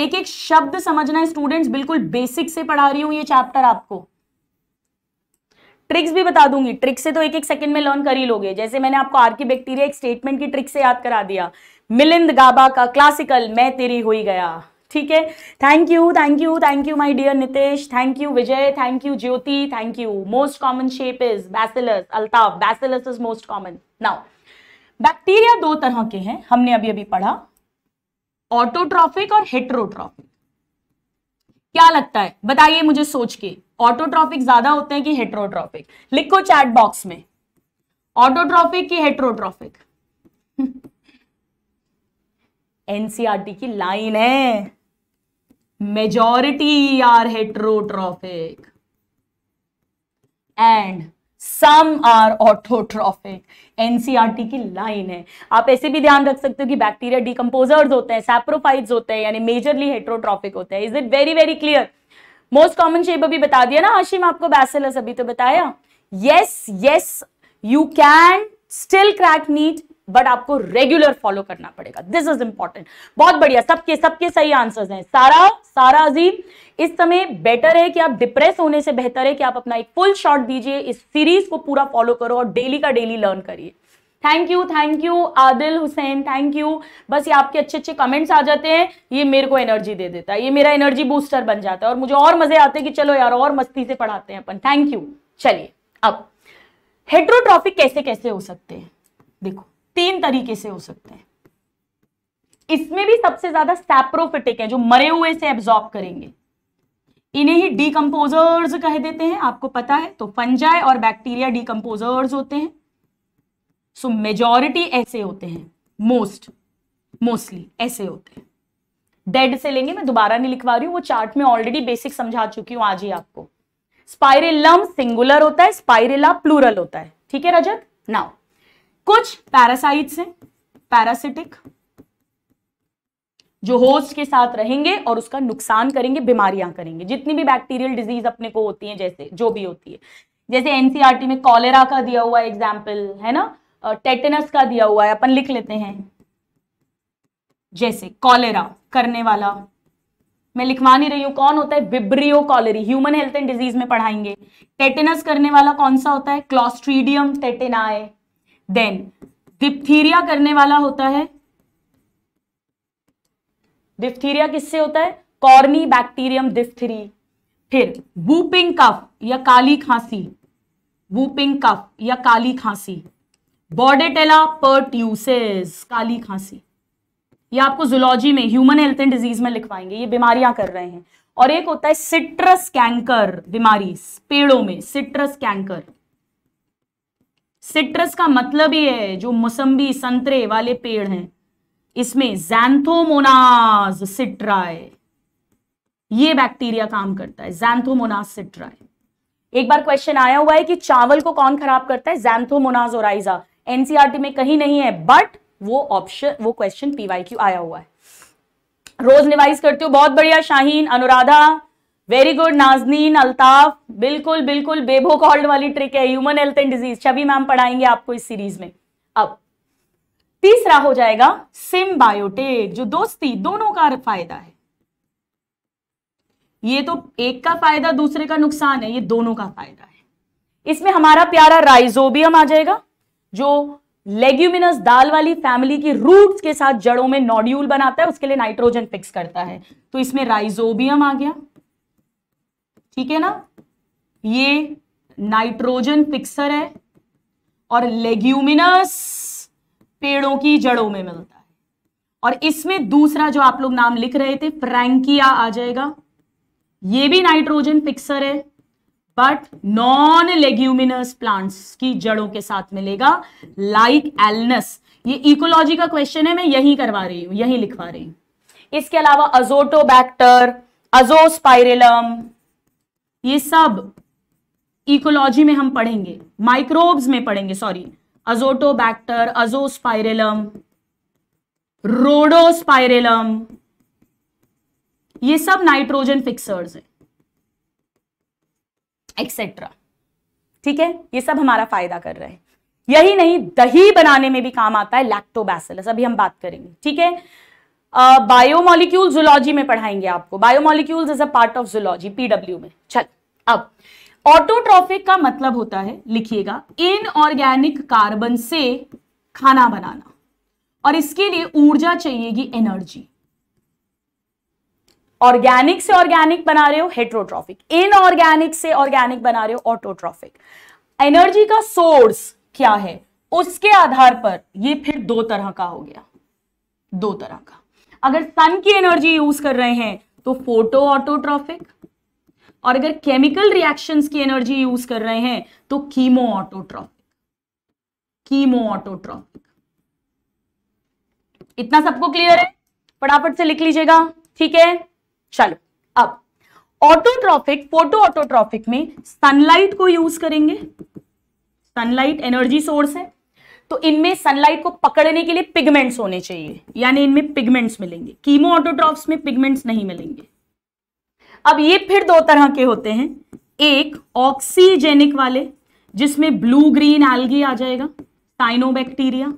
एक एक शब्द समझना है स्टूडेंट्स, बिल्कुल बेसिक से पढ़ा रही हूं ये चैप्टर आपको। ट्रिक्स भी बता दूंगी, ट्रिक्स से तो एक एक सेकंड में लर्न कर ही लोगे। जैसे मैंने आपको आर्कीबैक्टीरिया एक स्टेटमेंट की ट्रिक से याद करा दिया, मिलिंद गाबा का क्लासिकल, मैं तेरी हो ही गया, ठीक है। Thank you, thank you, thank you my dear Nitesh, thank you Vijay, thank you Jyoti, thank you. Most common shape is bacillus, Altaf, bacillus is most common. Now bacteria 2 तरह के हैं, हमने अभी अभी पढ़ा, ऑटोट्रॉफिक और हेटरोट्रॉफिक। क्या लगता है बताइए मुझे सोच के, ऑटोट्रॉफिक ज्यादा होते हैं कि हेटरोट्रॉफिक? लिखो चैट बॉक्स में, ऑटोट्रॉफिक कि हेटरोट्रॉफिक? एनसीईआरटी की लाइन है, majority are heterotrophic and some are autotrophic. NCERT की लाइन है। आप ऐसे भी ध्यान रख सकते हो कि बैक्टीरिया डिकम्पोजर्स होते हैं, सैप्रोफाइट्स होते हैं, यानी मेजरली हेटरोट्रॉफिक होते हैं। Is it very very clear? Most common shape अभी बता दिया ना हाशिम, आपको बैसिलस अभी तो बताया। Yes yes, you can still crack NEET, but आपको रेगुलर फॉलो करना पड़ेगा, दिस इज इंपॉर्टेंट। बहुत बढ़िया, सबके सबके सही आंसर्स हैं। सारा अजीम, इस समय बेटर है कि आप डिप्रेस होने से बेहतर है कि आप अपना एक फुल शॉट दीजिए, इस सीरीज को पूरा फॉलो करो और डेली का डेली लर्न करिए। Thank you, thank you Adil Hussain, thank you. बस ये आपके अच्छे अच्छे कमेंट्स आ जाते हैं, ये मेरे को एनर्जी दे देता है, ये मेरा एनर्जी बूस्टर बन जाता है और मुझे और मजे आते हैं कि चलो यार और मस्ती से पढ़ाते हैं अपन। Thank you. चलिए अब हेटरोट्रॉफिक कैसे कैसे हो सकते हैं, देखो 3 तरीके से हो सकते हैं। इसमें भी सबसे ज्यादा सैप्रोफिटिक है, जो मरे हुए से एब्जॉर्ब करेंगे, इन्हें ही डीकंपोजर्स कह देते हैं, आपको पता है। तो फंजाई और बैक्टीरिया डीकंपोजर्स होते हैं। सो मेजॉरिटी ऐसे होते हैं, मोस्टली ऐसे होते हैं। डेड से लेंगे, मैं दोबारा नहीं लिखवा रही हूं, वो चार्ट में ऑलरेडी बेसिक समझा चुकी हूं आज ही आपको। स्पाइरिलम सिंगुलर होता है, स्पाइरिला प्लूरल होता है, ठीक है रजत। नाउ कुछ पैरासाइट्स हैं, पैरासिटिक, जो होस्ट के साथ रहेंगे और उसका नुकसान करेंगे, बीमारियां करेंगे, जितनी भी बैक्टीरियल डिजीज अपने को होती है, जैसे जो भी होती है। जैसे एनसीईआरटी में कॉलेरा का दिया हुआ एग्जाम्पल है ना, टेटेनस का दिया हुआ है, अपन लिख लेते हैं। जैसे कॉलेरा करने वाला, मैं लिखवा नहीं रही हूं कौन होता है, Vibrio cholerae, human health and disease में पढ़ाएंगे। टेटेनस करने वाला कौन सा होता है, क्लॉस्ट्रीडियम टेटेनाए। देन डिप्थीरिया करने वाला होता है, डिप्थीरिया किससे होता है, कॉर्नी बैक्टीरियम डिप्थरी। फिर वूपिंग कफ या काली खांसी, वूपिंग कफ या काली खांसी, बॉर्डेटेला पर्ट्यूसिस काली खांसी, ये आपको जूलॉजी में ह्यूमन हेल्थ एंड डिजीज में लिखवाएंगे, ये बीमारियां कर रहे हैं। और एक होता है सिट्रस कैंकर बीमारी, पेड़ों में सिट्रस कैंकर। सिट्रस का मतलब ये है जो मौसम्बी संतरे वाले पेड़ हैं, इसमें ज़ैंथोमोनास सिट्राए ये बैक्टीरिया काम करता है, ज़ैंथोमोनास सिट्राए। एक बार क्वेश्चन आया हुआ है कि चावल को कौन खराब करता है, ज़ैंथोमोनास ओराइजा। एनसीईआरटी में कहीं नहीं है बट वो ऑप्शन, वो क्वेश्चन पीवाईक्यू आया हुआ है। रोज रिवाइज करते हो, बहुत बढ़िया शाहीन, अनुराधा वेरी गुड, नाजनीन, अल्ताफ, बिल्कुल बिल्कुल बेबो कॉल्ड वाली ट्रिक है, human health and disease Chhavi ma'am पढ़ाएंगे आपको इस सीरीज में। अब तीसरा हो जाएगा सिम्बायोटिक, जो दोस्ती, दोनों का फायदा है। ये तो एक का फायदा दूसरे का नुकसान है, ये दोनों का फायदा है। इसमें हमारा प्यारा राइजोबियम आ जाएगा जो लेग्यूमिनस दाल वाली फैमिली की रूट्स के साथ जड़ों में नोड्यूल बनाता है, उसके लिए नाइट्रोजन फिक्स करता है, तो इसमें राइजोबियम आ गया, ठीक है ना। ये नाइट्रोजन फिक्सर है और लेग्यूमिनस पेड़ों की जड़ों में मिलता है। और इसमें दूसरा जो आप लोग नाम लिख रहे थे फ्रैंकिया आ जाएगा, ये भी नाइट्रोजन फिक्सर है बट नॉन लेग्यूमिनस प्लांट्स की जड़ों के साथ मिलेगा, लाइक एलनस। ये इकोलॉजी का क्वेश्चन है, मैं यही करवा रही हूं, यही लिखवा रही हूं। इसके अलावा अजोटोबैक्टर, अजोस्पाइरेलम, ये सब इकोलॉजी में हम पढ़ेंगे, माइक्रोब्स में पढ़ेंगे, सॉरी। अजोटोबैक्टर, अजोस्पाइरेलम, रोडोस्पाइरेलम, ये सब नाइट्रोजन फिक्सर्स हैं, एक्सेट्रा, ठीक है। ये सब हमारा फायदा कर रहे हैं। यही नहीं, दही बनाने में भी काम आता है लैक्टोबैसिलस, अभी हम बात करेंगे, ठीक है। बायोमोलिक्यूल जूलॉजी में पढ़ाएंगे आपको, biomolecules is a part of zoology PW में। चल, अब ऑटोट्रॉफिक का मतलब होता है, लिखिएगा, इनऑर्गेनिक कार्बन से खाना बनाना और इसके लिए ऊर्जा चाहिएगी, एनर्जी। ऑर्गेनिक से ऑर्गेनिक बना रहे हो हेट्रोट्रॉफिक, इनऑर्गेनिक से ऑर्गेनिक बना रहे हो ऑटोट्रॉफिक। एनर्जी का सोर्स क्या है उसके आधार पर ये फिर दो तरह का हो गया, दो तरह का। अगर सन की एनर्जी यूज कर रहे हैं तो फोटो ऑटोट्रॉफिक, और अगर केमिकल रिएक्शंस की एनर्जी यूज कर रहे हैं तो कीमो ऑटोट्रॉफिक, कीमो ऑटोट्रॉफिक। इतना सबको क्लियर है? फटाफट से लिख लीजिएगा, ठीक है। चलो, अब ऑटोट्रॉफिक, फोटो ऑटोट्रॉफिक में सनलाइट को यूज करेंगे, सनलाइट एनर्जी सोर्स है, तो इनमें सनलाइट को पकड़ने के लिए पिगमेंट्स होने चाहिए, यानी इनमें पिगमेंट्स मिलेंगे। कीमो ऑटोट्रॉफ्स में पिगमेंट्स नहीं मिलेंगे। अब ये फिर दो तरह के होते हैं, एक ऑक्सीजेनिक वाले जिसमें ब्लू ग्रीन एल्गी आ जाएगा, साइनोबैक्टीरिया,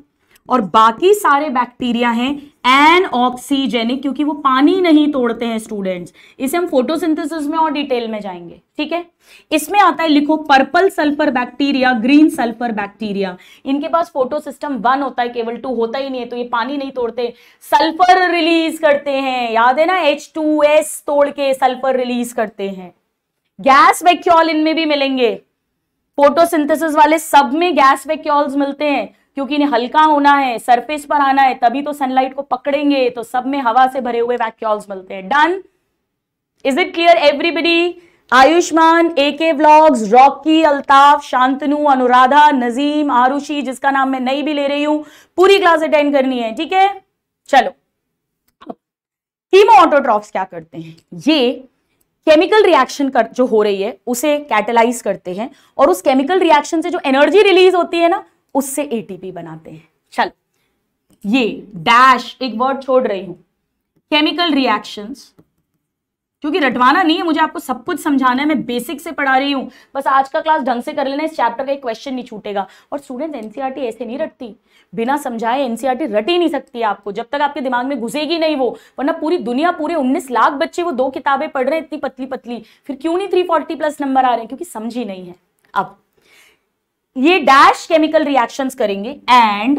और बाकी सारे बैक्टीरिया हैं एनऑक्सीजेनिक, क्योंकि वो पानी नहीं तोड़ते हैं स्टूडेंट्स। इसे हम फोटोसिंथेसिस में और डिटेल में जाएंगे, ठीक है। इसमें आता है, लिखो, purple sulphur bacteria, green sulphur bacteria. इनके पास फोटो सिस्टम 1 होता है, केवल 2 होता ही नहीं है, तो ये पानी नहीं तोड़ते, सल्फर रिलीज करते हैं, याद है ना, H2S तोड़ के सल्फर रिलीज करते हैं। गैस वैक्यूल इनमें भी मिलेंगे, फोटोसिंथेसिस वाले सब में गैस वैक्यूल्स मिलते हैं, क्योंकि इन्हें हल्का होना है, सरफेस पर आना है, तभी तो सनलाइट को पकड़ेंगे, तो सब में हवा से भरे हुए वैक्यूल्स मिलते हैं। Done, is it clear everybody? Ayushman, AK vlogs, Rocky, Altaf, Shantanu, Anuradha, Nazim, Aarushi, जिसका नाम मैं नहीं भी ले रही हूं, पूरी क्लास अटेंड करनी है, ठीक है। चलो, कीमो ऑटोट्रॉफ्स क्या करते हैं, ये केमिकल रिएक्शन जो हो रही है उसे कैटेलाइज करते हैं, और उस केमिकल रिएक्शन से जो एनर्जी रिलीज होती है ना, उससे एटीपी बनाते हैं। चल, ये डैश एक वर्ड छोड़ रही हूं, केमिकल रिएक्शंस, क्योंकि रटवाना नहीं है मुझे, आपको सब कुछ समझाना है, मैं बेसिक से पढ़ा रही हूं, बस आज का क्लास ढंग से कर लेना, इस चैप्टर का एक क्वेश्चन नहीं छूटेगा। और स्टूडेंट्स, एनसीईआरटी ऐसे नहीं रटती, बिना समझाए एनसीईआरटी रट ही नहीं सकती आपको, जब तक आपके दिमाग में घुसेगी नहीं वो, वरना पूरी दुनिया, पूरे 19 लाख बच्चे वो 2 किताबें पढ़ रहे हैं इतनी पतली पतली, फिर क्यों नहीं 340+ नंबर आ रहे हैं, क्योंकि समझी नहीं है। अब ये डैश केमिकल रिएक्शंस करेंगे एंड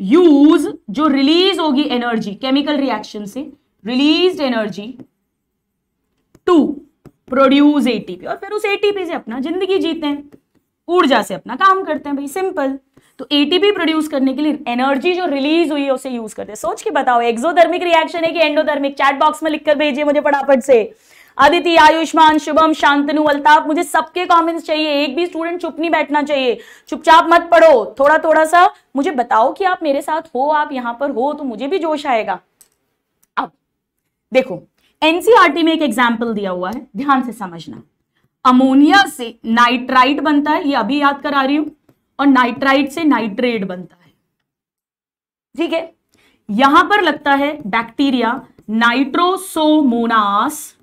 यूज, जो रिलीज होगी एनर्जी केमिकल रिएक्शन से, released energy to produce ATP, और फिर उस एटीपी से अपना जिंदगी जीते हैं, ऊर्जा से अपना काम करते हैं, भाई सिंपल। तो एटीपी प्रोड्यूस करने के लिए एनर्जी जो रिलीज हुई है उसे यूज करते हैं। सोच के बताओ, एक्सोधर्मिक रिएक्शन है कि एंडोधर्मिक? चैट बॉक्स में लिखकर भेजिए मुझे फटाफट से। आदित्य, आयुष्मान, शुभम, शांतनु, अल्ताफ, मुझे सबके कमेंट्स चाहिए। एक भी स्टूडेंट चुप नहीं बैठना चाहिए, चुपचाप मत पढ़ो, थोड़ा थोड़ा सा मुझे बताओ कि आप मेरे साथ हो, आप यहाँ पर हो तो मुझे भी जोश आएगा। अब देखो एनसीईआरटी में एक एग्जाम्पल दिया हुआ है, ध्यान से समझना। अमोनिया से नाइट्राइट बनता है, ये अभी याद करा रही हूं, और नाइट्राइट से नाइट्रेट बनता है, ठीक है। यहां पर लगता है बैक्टीरिया नाइट्रोसोमोनास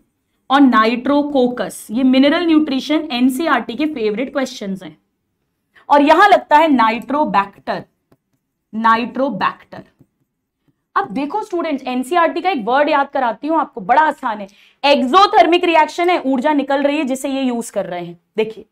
और नाइट्रोकोकस, ये मिनरल न्यूट्रिशन एनसीईआरटी के फेवरेट क्वेश्चंस हैं। और यहां लगता है नाइट्रोबैक्टर, नाइट्रोबैक्टर। अब देखो स्टूडेंट्स, एनसीईआरटी का एक वर्ड याद कराती हूं आपको, बड़ा आसान है। एक्सोथर्मिक रिएक्शन है, ऊर्जा निकल रही है जिसे ये यूज कर रहे हैं। देखिए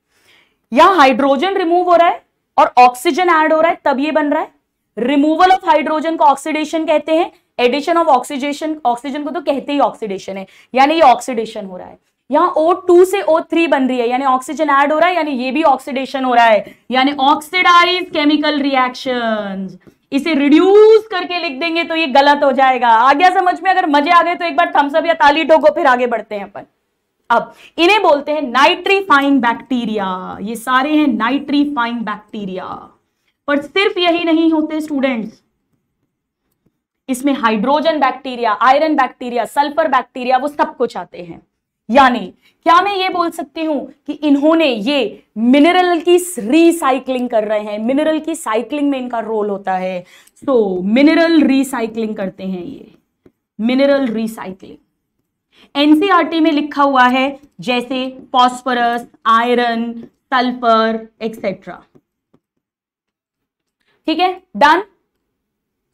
यहां हाइड्रोजन रिमूव हो रहा है और ऑक्सीजन ऐड हो रहा है, तब ये बन रहा है। रिमूवल ऑफ हाइड्रोजन को ऑक्सीडेशन कहते हैं, एडिशन ऑफ ऑक्सीजेशन, ऑक्सीजन को तो कहते ही ऑक्सीडेशन है, यानी ये ऑक्सीडेशन हो रहा है। यहाँ O2 से O3 बन रही है, यानी ऑक्सीजन ऐड हो रहा है, यानी ये भी ऑक्सीडेशन हो रहा है, यानी ऑक्सीडाइज केमिकल रिएक्शंस। इसे रिड्यूस करके लिख देंगे तो ये गलत हो जाएगा। आ गया समझ में? अगर मजे आ गए तो एक बार थम्स अप या ताली ठोको, फिर आगे बढ़ते हैं अपन। अब इन्हें बोलते हैं नाइट्रीफाइंग बैक्टीरिया, ये सारे हैं नाइट्रीफाइंग बैक्टीरिया। पर सिर्फ यही नहीं होते स्टूडेंट्स, इसमें hydrogen bacteria, iron bacteria, sulphur bacteria, वो सब कुछ आते हैं। यानी क्या मैं ये बोल सकती हूं कि इन्होंने ये मिनरल की रिसाइक्लिंग कर रहे हैं, मिनरल की साइक्लिंग में इनका रोल होता है। सो मिनरल रिसाइक्लिंग करते हैं, ये मिनरल रिसाइक्लिंग। एनसीईआरटी में लिखा हुआ है जैसे फॉस्फोरस, आयरन, सल्फर एक्सेट्रा, ठीक है, डन।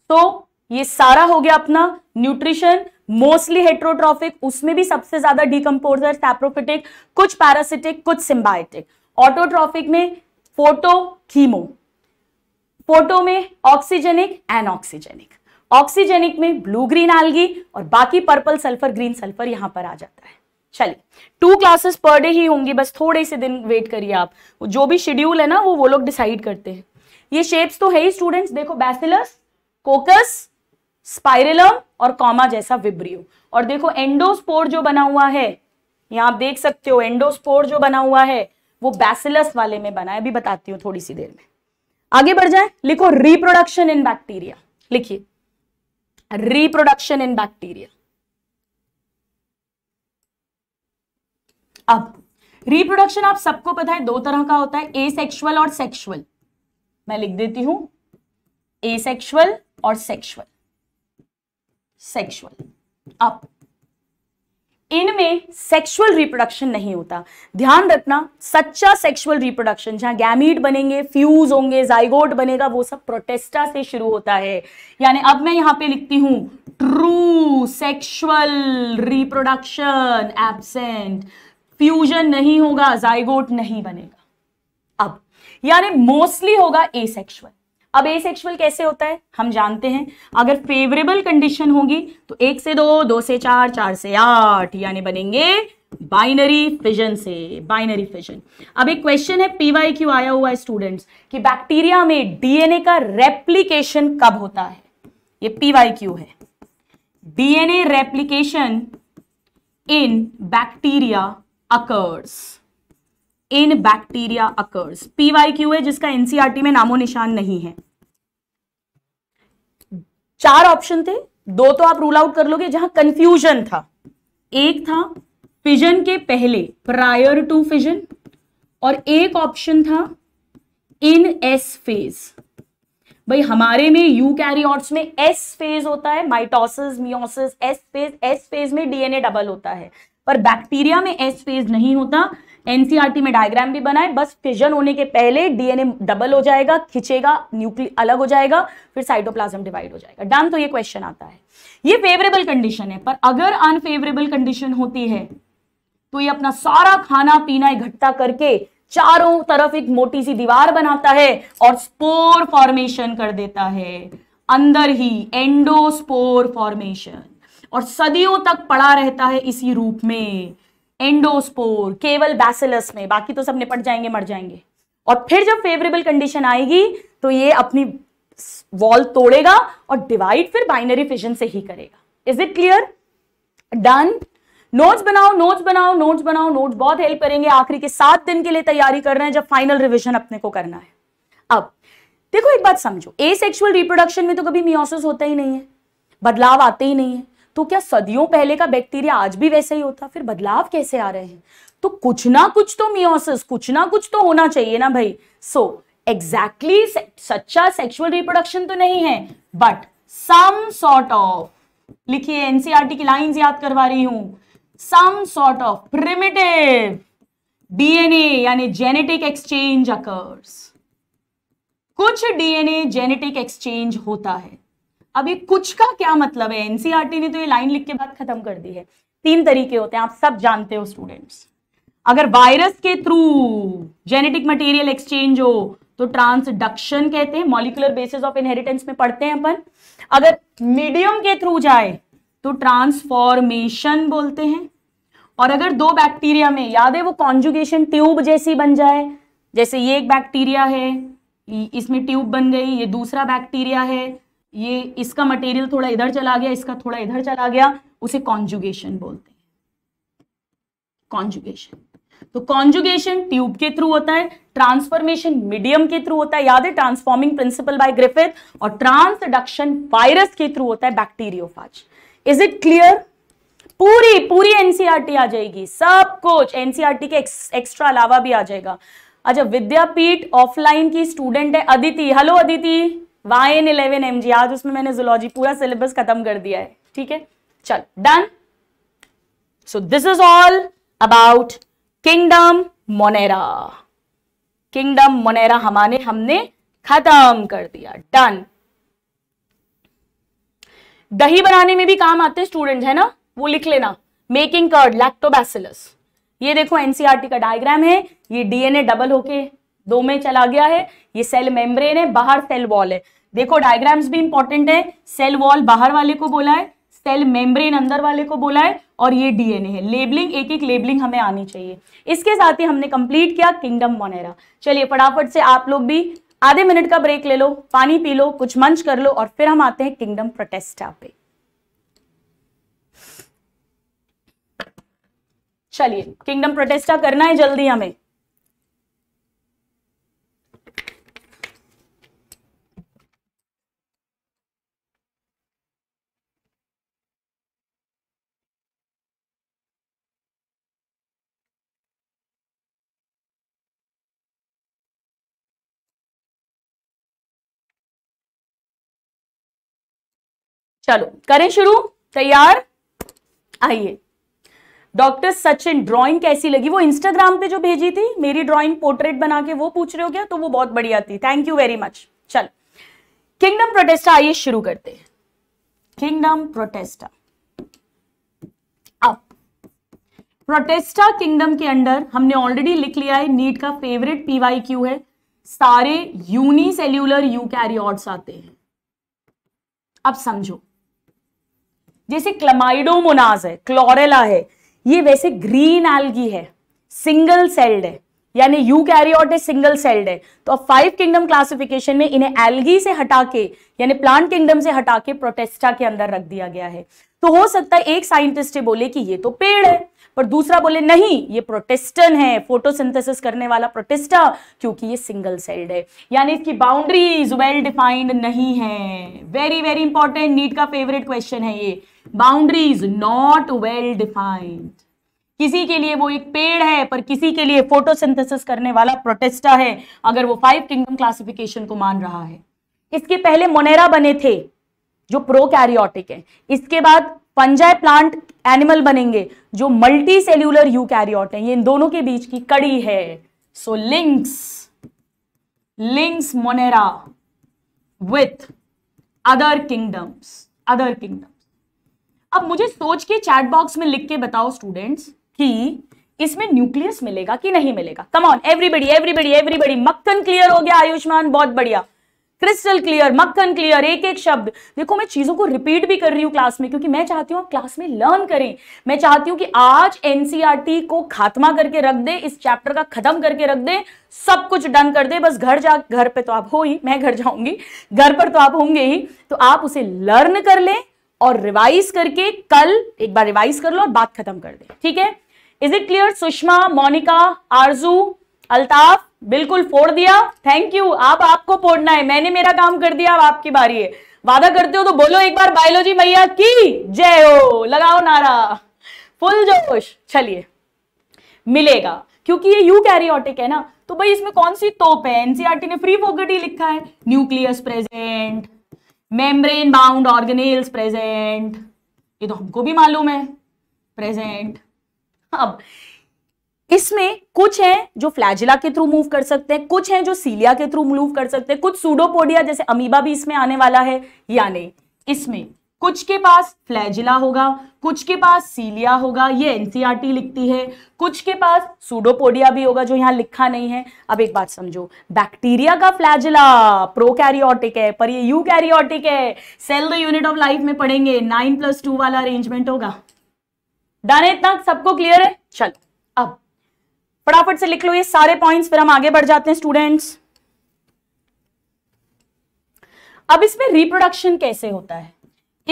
तो ये सारा हो गया अपना न्यूट्रिशन, मोस्टली हेट्रोट्रॉफिक, उसमें भी सबसे ज्यादा डिकम्पोजर, सैप्रोफिटिक, कुछ पैरासिटिक, कुछ सिंबायोटिक। ऑटोट्रॉफिक में फोटो, कीमो, फोटो में ऑक्सीजेनिक, एनऑक्सीजेनिक, ऑक्सीजेनिक में ब्लू ग्रीन एल्गी, और बाकी पर्पल सल्फर, ग्रीन सल्फर यहां पर आ जाता है। चलिए 2 क्लासेस पर डे ही होंगी, बस थोड़े से दिन वेट करिए आप, जो भी शेड्यूल है ना वो लोग डिसाइड करते हैं। ये शेप्स तो है ही स्टूडेंट्स, देखो बैसिलस, कोकस, स्पाइरेलम और कॉमा जैसा विब्रियो। और देखो एंडोस्पोर जो बना हुआ है, यहाँ आप देख सकते हो एंडोस्पोर जो बना हुआ है वो बैसिलस वाले में बना है, अभी बताती हूँ थोड़ी सी देर में। आगे बढ़ जाए, लिखो रिप्रोडक्शन इन बैक्टीरिया, लिखिए रिप्रोडक्शन इन बैक्टीरिया। अब रिप्रोडक्शन आप सबको पता है 2 तरह का होता है, एसेक्सुअल और सेक्सुअल। मैं लिख देती हूँ एसेक्सुअल और सेक्सुअल, सेक्सुअल। अब इनमें सेक्सुअल रिप्रोडक्शन नहीं होता, ध्यान रखना। सच्चा सेक्सुअल रिप्रोडक्शन जहां गैमीट बनेंगे, फ्यूज होंगे, जाइगोट बनेगा, वो सब प्रोटेस्टा से शुरू होता है। यानी अब मैं यहां पे लिखती हूं true sexual reproduction absent, fusion नहीं होगा, जाइगोट नहीं बनेगा। अब यानी मोस्टली होगा एसेक्सुअल। अब एसेक्सुअल कैसे होता है हम जानते हैं, अगर फेवरेबल कंडीशन होगी तो 1 से 2, 2 से 4, 4 से 8, यानी बनेंगे बाइनरी फिजन से, बाइनरी फिजन। अब एक क्वेश्चन है पीवाईक्यू आया हुआ है स्टूडेंट्स कि बैक्टीरिया में डीएनए का रेप्लिकेशन कब होता है, ये पीवाईक्यू है। DNA replication in bacteria occurs, in bacteria occurs, PYQ है जिसका एनसीईआरटी में नामो निशान नहीं है। 4 ऑप्शन थे, 2 तो आप रूल आउट कर लोगे जहां कंफ्यूजन था। एक था फिजन के पहले, प्रायर टू फिजन, और एक ऑप्शन था इन एस फेज। भाई हमारे में यूकैरियोट्स में एस फेज होता है, mitosis, meiosis, S phase. S phase में डीएनए डबल होता है, पर बैक्टीरिया में एस फेज नहीं होता। एनसीईआरटी में डायग्राम भी बनाए, बस फिजन होने के पहले डीएनए डबल हो जाएगा, खिंचेगा, न्यूक्लियस अलग हो जाएगा, फिर साइटोप्लाज्म डिवाइड हो जाएगा, डन। तो ये क्वेश्चन आता है, ये फेवरेबल कंडीशन है। पर अगर अनफेवरेबल कंडीशन होती है तो ये अपना सारा खाना पीना इकट्ठा करके चारों तरफ एक मोटी सी दीवार बनाता है और स्पोर फॉर्मेशन कर देता है अंदर ही, एंडोस्पोर फॉर्मेशन, और सदियों तक पड़ा रहता है इसी रूप में एंडोस्पोर, केवल बैसिलस में, बाकी तो सब निपट जाएंगे, मर जाएंगे। और फिर जब फेवरेबल कंडीशन आएगी तो ये अपनी वॉल तोड़ेगा और डिवाइड फिर बाइनरी फिजन से ही करेगा. Is it clear? Done. Notes बनाओ, नोट्स बनाओ, नोट्स बनाओ. नोट्स बहुत हेल्प करेंगे. आखिरी के 7 दिन के लिए तैयारी कर रहे हैं जब फाइनल रिवीजन अपने को करना है. अब देखो एक बात समझो, एसेक्सुअल रिप्रोडक्शन में तो कभी मियोसिस होता ही नहीं है, बदलाव आते ही नहीं है. तो क्या सदियों पहले का बैक्टीरिया आज भी वैसे ही होता? फिर बदलाव कैसे आ रहे हैं? तो कुछ ना कुछ तो मियोसिस, कुछ ना कुछ तो होना चाहिए ना भाई. सो एग्जैक्टली सच्चा सेक्सुअल रिप्रोडक्शन तो नहीं है, बट सम सॉर्ट ऑफ, लिखिए एनसीईआरटी की लाइंस याद करवा रही हूं, some sort of primitive DNA यानी जेनेटिक एक्सचेंज अकर्स. कुछ डीएनए जेनेटिक एक्सचेंज होता है. अब ये कुछ का क्या मतलब है? एनसीईआरटी ने तो ये लाइन लिख के बात खत्म कर दी है. 3 तरीके होते हैं, आप सब जानते हो स्टूडेंट्स. अगर वायरस के थ्रू जेनेटिक मटेरियल एक्सचेंज हो तो ट्रांसडक्शन कहते हैं, मॉलिक्यूलर बेसिस ऑफ इनहेरिटेंस में पढ़ते हैं अपन. अगर मीडियम के थ्रू जाए तो ट्रांसफॉर्मेशन बोलते हैं. और अगर 2 बैक्टीरिया में, याद है वो कॉन्जुगेशन ट्यूब जैसी बन जाए, जैसे ये एक बैक्टीरिया है, इसमें ट्यूब बन गई, ये दूसरा बैक्टीरिया है, ये इसका मटेरियल थोड़ा इधर चला गया, इसका थोड़ा इधर चला गया, उसे कॉन्जुगेशन बोलते हैं. कॉन्जुगेशन. तो कॉन्जुगेशन ट्यूब के थ्रू होता है, ट्रांसफॉर्मेशन मीडियम के थ्रू होता है, याद है ट्रांसफॉर्मिंग प्रिंसिपल बाय ग्रिफिथ, और ट्रांसडक्शन वायरस के थ्रू होता है, बैक्टीरियोफाज. Is it clear? पूरी एनसीईआरटी आ जाएगी, सब कुछ एनसीईआरटी के एक्स्ट्रा अलावा भी आ जाएगा. अच्छा, विद्यापीठ ऑफलाइन की स्टूडेंट है Aditi. Hello Aditi, YN 11 MG. आज उसमें मैंने जूलॉजी पूरा सिलेबस खत्म कर दिया है. ठीक है, चल done. So this is all about kingdom Monera. Kingdom Monera हमने खत्म कर दिया. डन. दही बनाने में भी काम आते हैं स्टूडेंट्स, है ना, वो लिख लेना. Making curd, lactobacillus. ये देखो एनसीईआरटी का डायग्राम है. ये डीएनए डबल होके 2 में चला गया है. ये सेल मेम्ब्रेन है, बाहर सेल वॉल है. देखो डायग्राम्स भी इंपॉर्टेंट है. सेल वॉल बाहर वाले को बोला है, सेल मेम्ब्रेन अंदर वाले को बोला है, और ये डीएनए है. लेबलिंग, एक एक लेबलिंग हमें आनी चाहिए. इसके साथ ही हमने कंप्लीट किया किंगडम मोनेरा. चलिए फटाफट से आप लोग भी आधे मिनट का ब्रेक ले लो, पानी पी लो, कुछ मंच कर लो, और फिर हम आते हैं किंगडम प्रोटेस्टा पे. चलिए किंगडम प्रोटेस्टा करना है जल्दी हमें. चलो करें शुरू. तैयार? आइए. डॉक्टर सचिन, ड्राइंग कैसी लगी? वो इंस्टाग्राम पे जो भेजी थी मेरी ड्राइंग पोर्ट्रेट बना के, वो पूछ रहे हो क्या? तो वो बहुत बढ़िया थी, थैंक यू वेरी मच. चल किंगडम प्रोटेस्टा, आइए शुरू करते हैं किंगडम प्रोटेस्टा. अब प्रोटेस्टा किंगडम के अंडर हमने ऑलरेडी लिख लिया है, नीट का फेवरेट PYQ है. सारे यूनिसेल्यूलर यूकैरियोट्स आते हैं. अब समझो, जैसे क्लमाइडोमोनास है, क्लोरेला है, ये वैसे ग्रीन एल्गी है, सिंगल सेल्ड है, यानी यूकैरियोट है, सिंगल सेल्ड है. तो अब 5 किंगडम क्लासिफिकेशन में इन्हें एल्गी से हटा के, यानी प्लांट किंगडम से हटा के प्रोटेस्टा के अंदर रख दिया गया है. तो हो सकता है एक साइंटिस्ट बोले कि ये तो पेड़ है, पर दूसरा बोले नहीं ये प्रोटेस्टन है, फोटोसिंथेसिस करने वाला प्रोटेस्टा, क्योंकि ये सिंगल सेल्ड है, यानी इसकी बाउंड्रीज वेल डिफाइंड नहीं है. वेरी वेरी इंपॉर्टेंट, नीट का फेवरेट क्वेश्चन है ये, बाउंड्रीज नॉट वेल डिफाइंड. किसी के लिए वो एक पेड़ है, पर किसी के लिए फोटोसिंथेसिस करने वाला प्रोटेस्टा है, अगर वो 5 किंगडम क्लासिफिकेशन को मान रहा है. इसके पहले मोनेरा बने थे जो प्रोकैरियोटिक है. इसके बाद फंजाई प्लांट एनिमल बनेंगे जो मल्टी सेल्यूलर यूकैरियोट हैं. ये इन दोनों के बीच की कड़ी है. So links Monera with other kingdoms. अब मुझे सोच के चैट बॉक्स में लिख के बताओ स्टूडेंट्स कि इसमें न्यूक्लियस मिलेगा कि नहीं मिलेगा. कम ऑन एवरीबडी, मक्खन क्लियर हो गया आयुष्मान, बहुत बढ़िया. क्रिस्टल क्लियर, मक्खन क्लियर, एक एक शब्द। देखो मैं चीजों को रिपीट भी कर रही हूँ क्लास में, क्योंकि मैं चाहती हूँ आप क्लास में लर्न करें। मैं चाहती हूँ कि आज एनसीईआरटी को खात्मा करके रख दे, इस चैप्टर का खत्म करके रख दे, सब कुछ डन कर दे, बस घर जा, घर पे तो आप हो ही, मैं घर जाऊंगी, घर पर तो आप होंगे ही, तो आप उसे लर्न कर लें और रिवाइज करके कल एक बार रिवाइज कर लो और बात खत्म कर दे, ठीक है। Is it clear? Sushma, Monika, आरजू, अल्ताफ, बिल्कुल फोड़ दिया, थैंक यू। आप, आपको फोड़ना है, मैंने मेरा काम कर दिया, अब आपकी बारी है। वादा करते हो तो बोलो एक बार बायोलॉजी मैया की जय हो, लगाओ नारा फुल जोश। चलिए, मिलेगा, क्योंकि ये यूकैरियोटिक है ना, तो भाई इसमें कौन सी तोप है? एनसीईआरटी ने फ्री फॉरगेट ही लिखा है। Nucleus present, membrane bound organelles present, ये तो हमको भी मालूम है प्रेजेंट। अब इसमें कुछ हैं जो फ्लैजिला के थ्रू मूव कर सकते हैं, कुछ हैं जो सीलिया के थ्रू मूव कर सकते हैं, कुछ सूडोपोडिया जैसे अमीबा भी इसमें आने वाला है या नहीं। इसमें कुछ के पास फ्लैजिला होगा, कुछ के पास सीलिया होगा, ये एनसीईआरटी लिखती है, कुछ के पास सूडोपोडिया भी होगा जो यहाँ लिखा नहीं है। अब एक बात समझो, बैक्टीरिया का फ्लैजिला प्रोकैरियोटिक है पर ये यूकैरियोटिक है। Cell the unit of life में पढ़ेंगे, 9+2 वाला अरेंजमेंट होगा। दाने तक सबको क्लियर है? चलो अब फटाफट से लिख लो ये सारे पॉइंट्स, फिर हम आगे बढ़ जाते हैं स्टूडेंट्स। अब इसमें रिप्रोडक्शन कैसे होता है?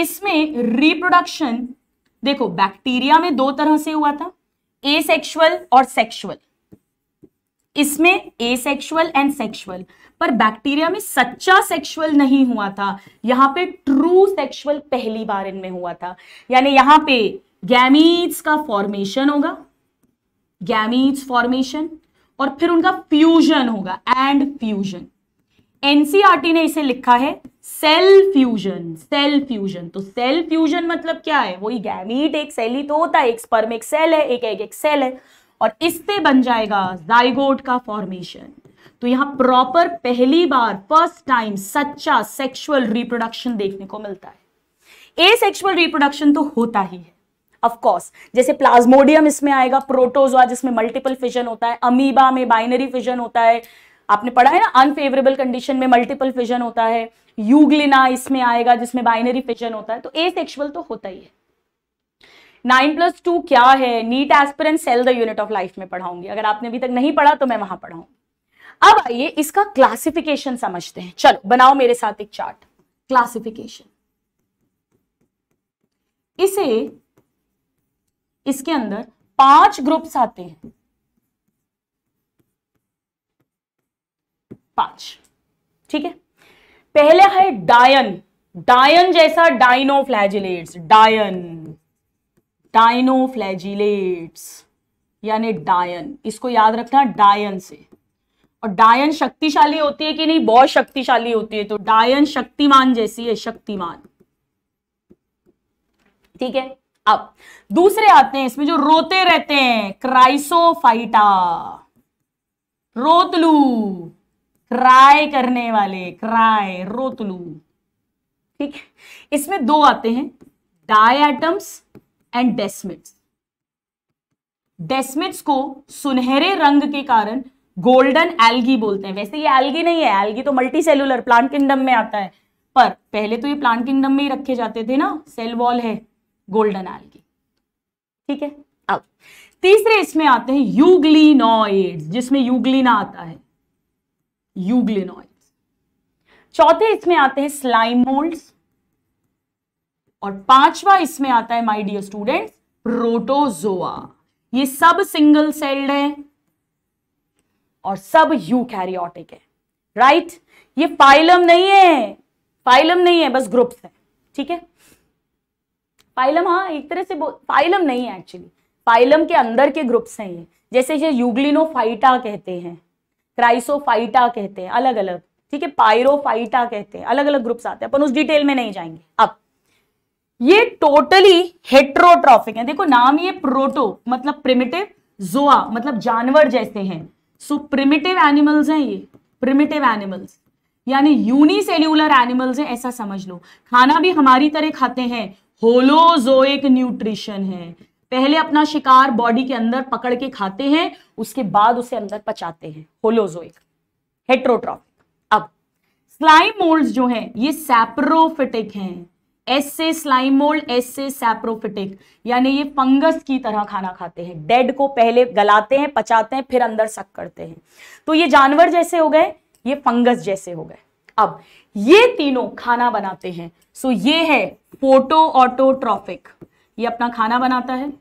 इसमें रिप्रोडक्शन देखो, बैक्टीरिया में दो तरह से हुआ था, एसेक्सुअल और सेक्सुअल। इसमें एसेक्सुअल एंड सेक्सुअल, पर बैक्टीरिया में सच्चा सेक्सुअल नहीं हुआ था, यहाँ पे ट्रू सेक्सुअल पहली बार इनमें हुआ था। यानी यहाँ पे गैमीट्स का फॉर्मेशन होगा, गैमीट्स फॉर्मेशन, और फिर उनका फ्यूजन होगा, एंड फ्यूजन। एनसीईआरटी ने इसे लिखा है सेल फ्यूजन, सेल फ्यूजन। तो सेल फ्यूजन मतलब क्या है? वही गैमीट एक सेल ही तो होता है, एक स्पर्म एक सेल है, एक एग एक सेल है, और इससे बन जाएगा जाइगोट का फॉर्मेशन। तो यहाँ प्रॉपर पहली बार, फर्स्ट टाइम सच्चा सेक्सुअल रिप्रोडक्शन देखने को मिलता है। एसेक्सुअल रिप्रोडक्शन तो होता ही है ऑफ कोर्स, जैसे प्लाज्मोडियम इसमें आएगा, प्रोटोजोआ जिसमें मल्टीपल फिजन होता है, अमीबा में बाइनरी फिजन होता है, आपने पढ़ा है ना, अनफेवरेबल कंडीशन में मल्टीपल फिजन होता है, यूग्लिना इसमें आएगा जिसमें बाइनरी फिजन होता है। तो एसेक्सुअल तो होता ही है। 9+2 क्या है? NEET aspirant cell the unit of life में पढ़ाऊंगी, अगर आपने अभी तक नहीं पढ़ा तो मैं वहां पढ़ाऊंगी। अब आइए इसका क्लासिफिकेशन समझते हैं। चलो बनाओ मेरे साथ एक चार्ट, क्लासिफिकेशन। इसे, इसके अंदर 5 ग्रुप्स आते हैं, 5, ठीक है। पहला है डायन, डायन जैसा डायनोफ्लैजिलेट्स, डायन, डायनोफ्लैजिलेट्स यानी डायन, इसको याद रखना डायन से। और डायन शक्तिशाली होती है कि नहीं? बहुत शक्तिशाली होती है, तो डायन शक्तिमान जैसी है, शक्तिमान, ठीक है। अब दूसरे आते हैं, इसमें जो रोते रहते हैं, क्राइसोफाइटा, रोतलू, क्राई करने वाले, क्राई, रोतलू, ठीक है। इसमें 2 आते हैं, डायटम्स एंड डेस्मिड्स। डेस्मिड्स को सुनहरे रंग के कारण गोल्डन एल्गी बोलते हैं। वैसे ये एल्गी नहीं है, एल्गी तो मल्टी सेलुलर प्लांट किंगडम में आता है, पर पहले तो ये प्लांट किंगडम में ही रखे जाते थे ना, सेल वॉल है गोल्डन एल्गी, ठीक है। अब तीसरे इसमें आते हैं यूग्लिनॉइड्स, जिसमें यूग्लिना आता है, यूग्लिनॉइड्स। चौथे इसमें आते हैं स्लाइम मोल्ड्स, और 5वां इसमें आता है माय डियर स्टूडेंट्स प्रोटोजोआ। ये सब सिंगल सेल्ड है और सब यूकैरियोटिक है, राइट। ये फाइलम नहीं है, फाइलम नहीं है, बस ग्रुप्स है, ठीक है। फाइलम, हाँ एक तरह से फाइलम नहीं है एक्चुअली, फाइलम के अंदर के ग्रुप्स हैं ये, जैसे ये यूग्लिनोफाइटा कहते हैं, क्राइसोफाइटा कहते हैं, अलग अलग, ठीक है, पायरोफाइटा कहते हैं, अलग अलग ग्रुप्स आते हैं, अपन उस डिटेल में नहीं जाएंगे। अब ये टोटली हेट्रोट्रॉफिक है, देखो नाम ये प्रोटो मतलब प्रिमिटिव, जोआ मतलब जानवर जैसे हैं, सो प्रिमिटिव एनिमल्स हैं ये, प्रिमिटिव एनिमल्स यानी यूनिसेल्यूलर एनिमल्स हैं, ऐसा समझ लो। खाना भी हमारी तरह खाते हैं, होलोजोइक न्यूट्रिशन है, पहले अपना शिकार बॉडी के अंदर पकड़ के खाते हैं, उसके बाद उसे अंदर पचाते हैं, होलोजोइक हेट्रोट्रॉफिक। अब स्लाइम मोल्ड जो है ये सैप्रोफिटिक हैं, एस से स्लाइम मोल्ड, एस से सैप्रोफिटिक, यानी ये फंगस की तरह खाना खाते हैं। डेड को पहले गलाते हैं, पचाते हैं, फिर अंदर सक करते हैं। तो ये जानवर जैसे हो गए, ये फंगस जैसे हो गए। अब ये तीनों खाना बनाते हैं। सो ये है फोटो ऑटोट्रॉफिक, ये अपना खाना बनाता है।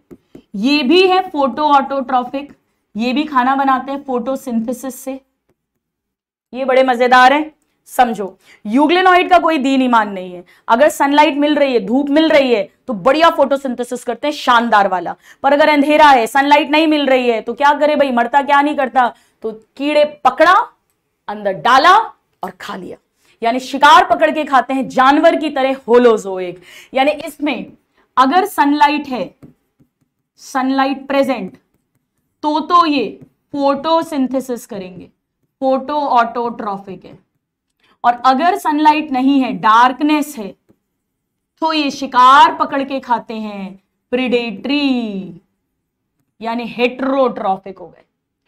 ये भी है फोटो ऑटोट्रॉफिक, ये भी खाना बनाते हैं फोटोसिंथेसिस से। ये बड़े मजेदार हैं, समझो। यूग्लेनॉइड का कोई दीन ईमान नहीं है, अगर सनलाइट मिल रही है, धूप मिल रही है तो बढ़िया फोटोसिंथेसिस करते हैं, शानदार वाला। पर अगर अंधेरा है, सनलाइट नहीं मिल रही है तो क्या करे भाई, मरता क्या नहीं करता। तो कीड़े पकड़ा, अंदर डाला और खा लिया, यानी शिकार पकड़ के खाते हैं, जानवर की तरह होलोजोइक। यानी इसमें अगर सनलाइट है, सनलाइट प्रेजेंट, तो ये फोटोसिंथेसिस करेंगे, फोटो ऑटोट्रॉफिक है। और अगर सनलाइट नहीं है, डार्कनेस है, तो ये शिकार पकड़ के खाते हैं, प्रिडेटरी, यानी हेटरोट्रॉफिक हो गए।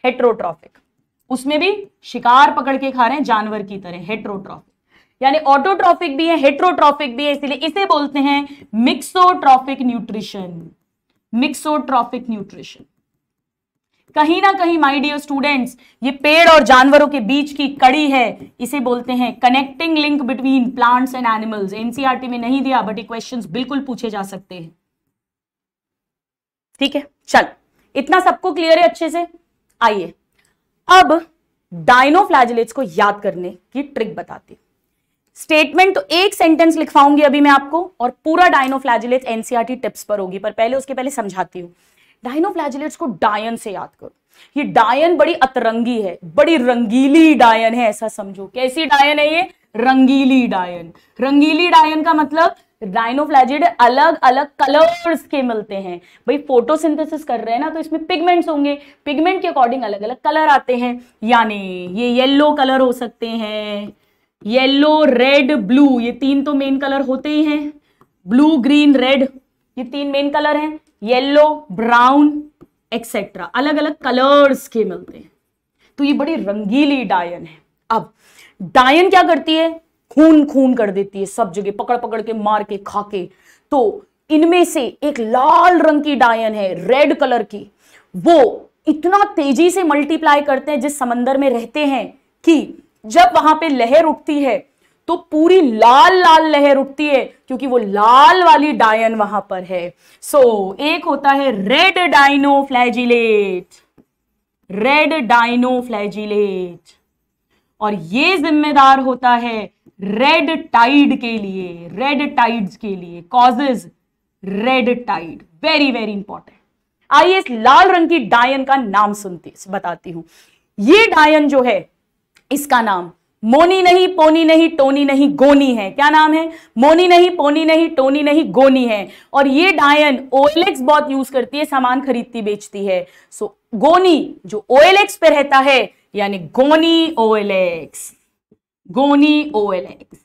हेटरोट्रॉफिक उसमें भी शिकार पकड़ के खा रहे हैं जानवर की तरह, हेटरोट्रॉफिक। यानी ऑटोट्रॉफिक भी है, हेटरोट्रॉफिक भी है, इसलिए इसे बोलते हैं मिक्सोट्रॉफिक न्यूट्रिशन। मिक्सोट्रॉफिक न्यूट्रिशन कहीं ना कहीं माय डियर स्टूडेंट्स ये पेड़ और जानवरों के बीच की कड़ी है, इसे बोलते हैं connecting link between plants and animals. NCERT में नहीं दिया बट ये क्वेश्चंस बिल्कुल पूछे जा सकते हैं, ठीक है। चल, इतना सबको क्लियर है अच्छे से। आइए अब डायनोफ्लैजिलेट्स को याद करने की ट्रिक बताती हूँ। स्टेटमेंट तो एक सेंटेंस लिखवाऊंगी अभी मैं आपको, और पूरा डायनोफ्लैजिलेट एनसीईआरटी टिप्स पर होगी, पर पहले उसके पहले समझाती हूँ। डायनोफ्लैजिलेट्स को डायन से याद करो। ये डायन बड़ी अतरंगी है, बड़ी रंगीली डायन है, ऐसा समझो। कैसी डायन है ये? रंगीली डायन। रंगीली डायन का मतलब डायनोफ्लैजिड अलग अलग कलर्स के मिलते हैं। भाई फोटोसिंथेसिस कर रहे हैं ना, तो इसमें पिगमेंट्स होंगे, पिगमेंट के अकॉर्डिंग अलग अलग कलर आते हैं। यानी ये येलो कलर हो सकते हैं, येलो, रेड, ब्लू, ये तीन तो मेन कलर होते ही हैं। ब्लू, ग्रीन, रेड, ये तीन मेन कलर हैं। येलो, ब्राउन, एक्सेट्रा, अलग अलग कलर्स के मिलते हैं। तो ये बड़ी रंगीली डायन है। अब डायन क्या करती है? खून खून कर देती है, सब जगह पकड़ पकड़ के मार के खा के। तो इनमें से एक लाल रंग की डायन है, रेड कलर की, वो इतना तेजी से मल्टीप्लाई करते हैं जिस समंदर में रहते हैं कि जब वहां पे लहर उठती है तो पूरी लाल लाल लहर उठती है, क्योंकि वो लाल वाली डायन वहां पर है। सो एक होता है रेड डायनोफ्लैजिलेट, रेड डायनोफ्लैजिलेट, और ये जिम्मेदार होता है रेड टाइड के लिए, रेड टाइड्स के लिए, causes red tide, very very important. आइए इस लाल रंग की डायन का नाम सुनती बताती हूं। ये डायन जो है, इसका नाम मोनी नहीं, पोनी नहीं, टोनी नहीं, गोनी है। क्या नाम है? मोनी नहीं, पोनी नहीं, टोनी नहीं, गोनी है। और ये डायन OLX बहुत यूज करती है, सामान खरीदती बेचती है। सो गोनी जो OLX पे रहता है, यानी गोनी OLX, गोनी OLX।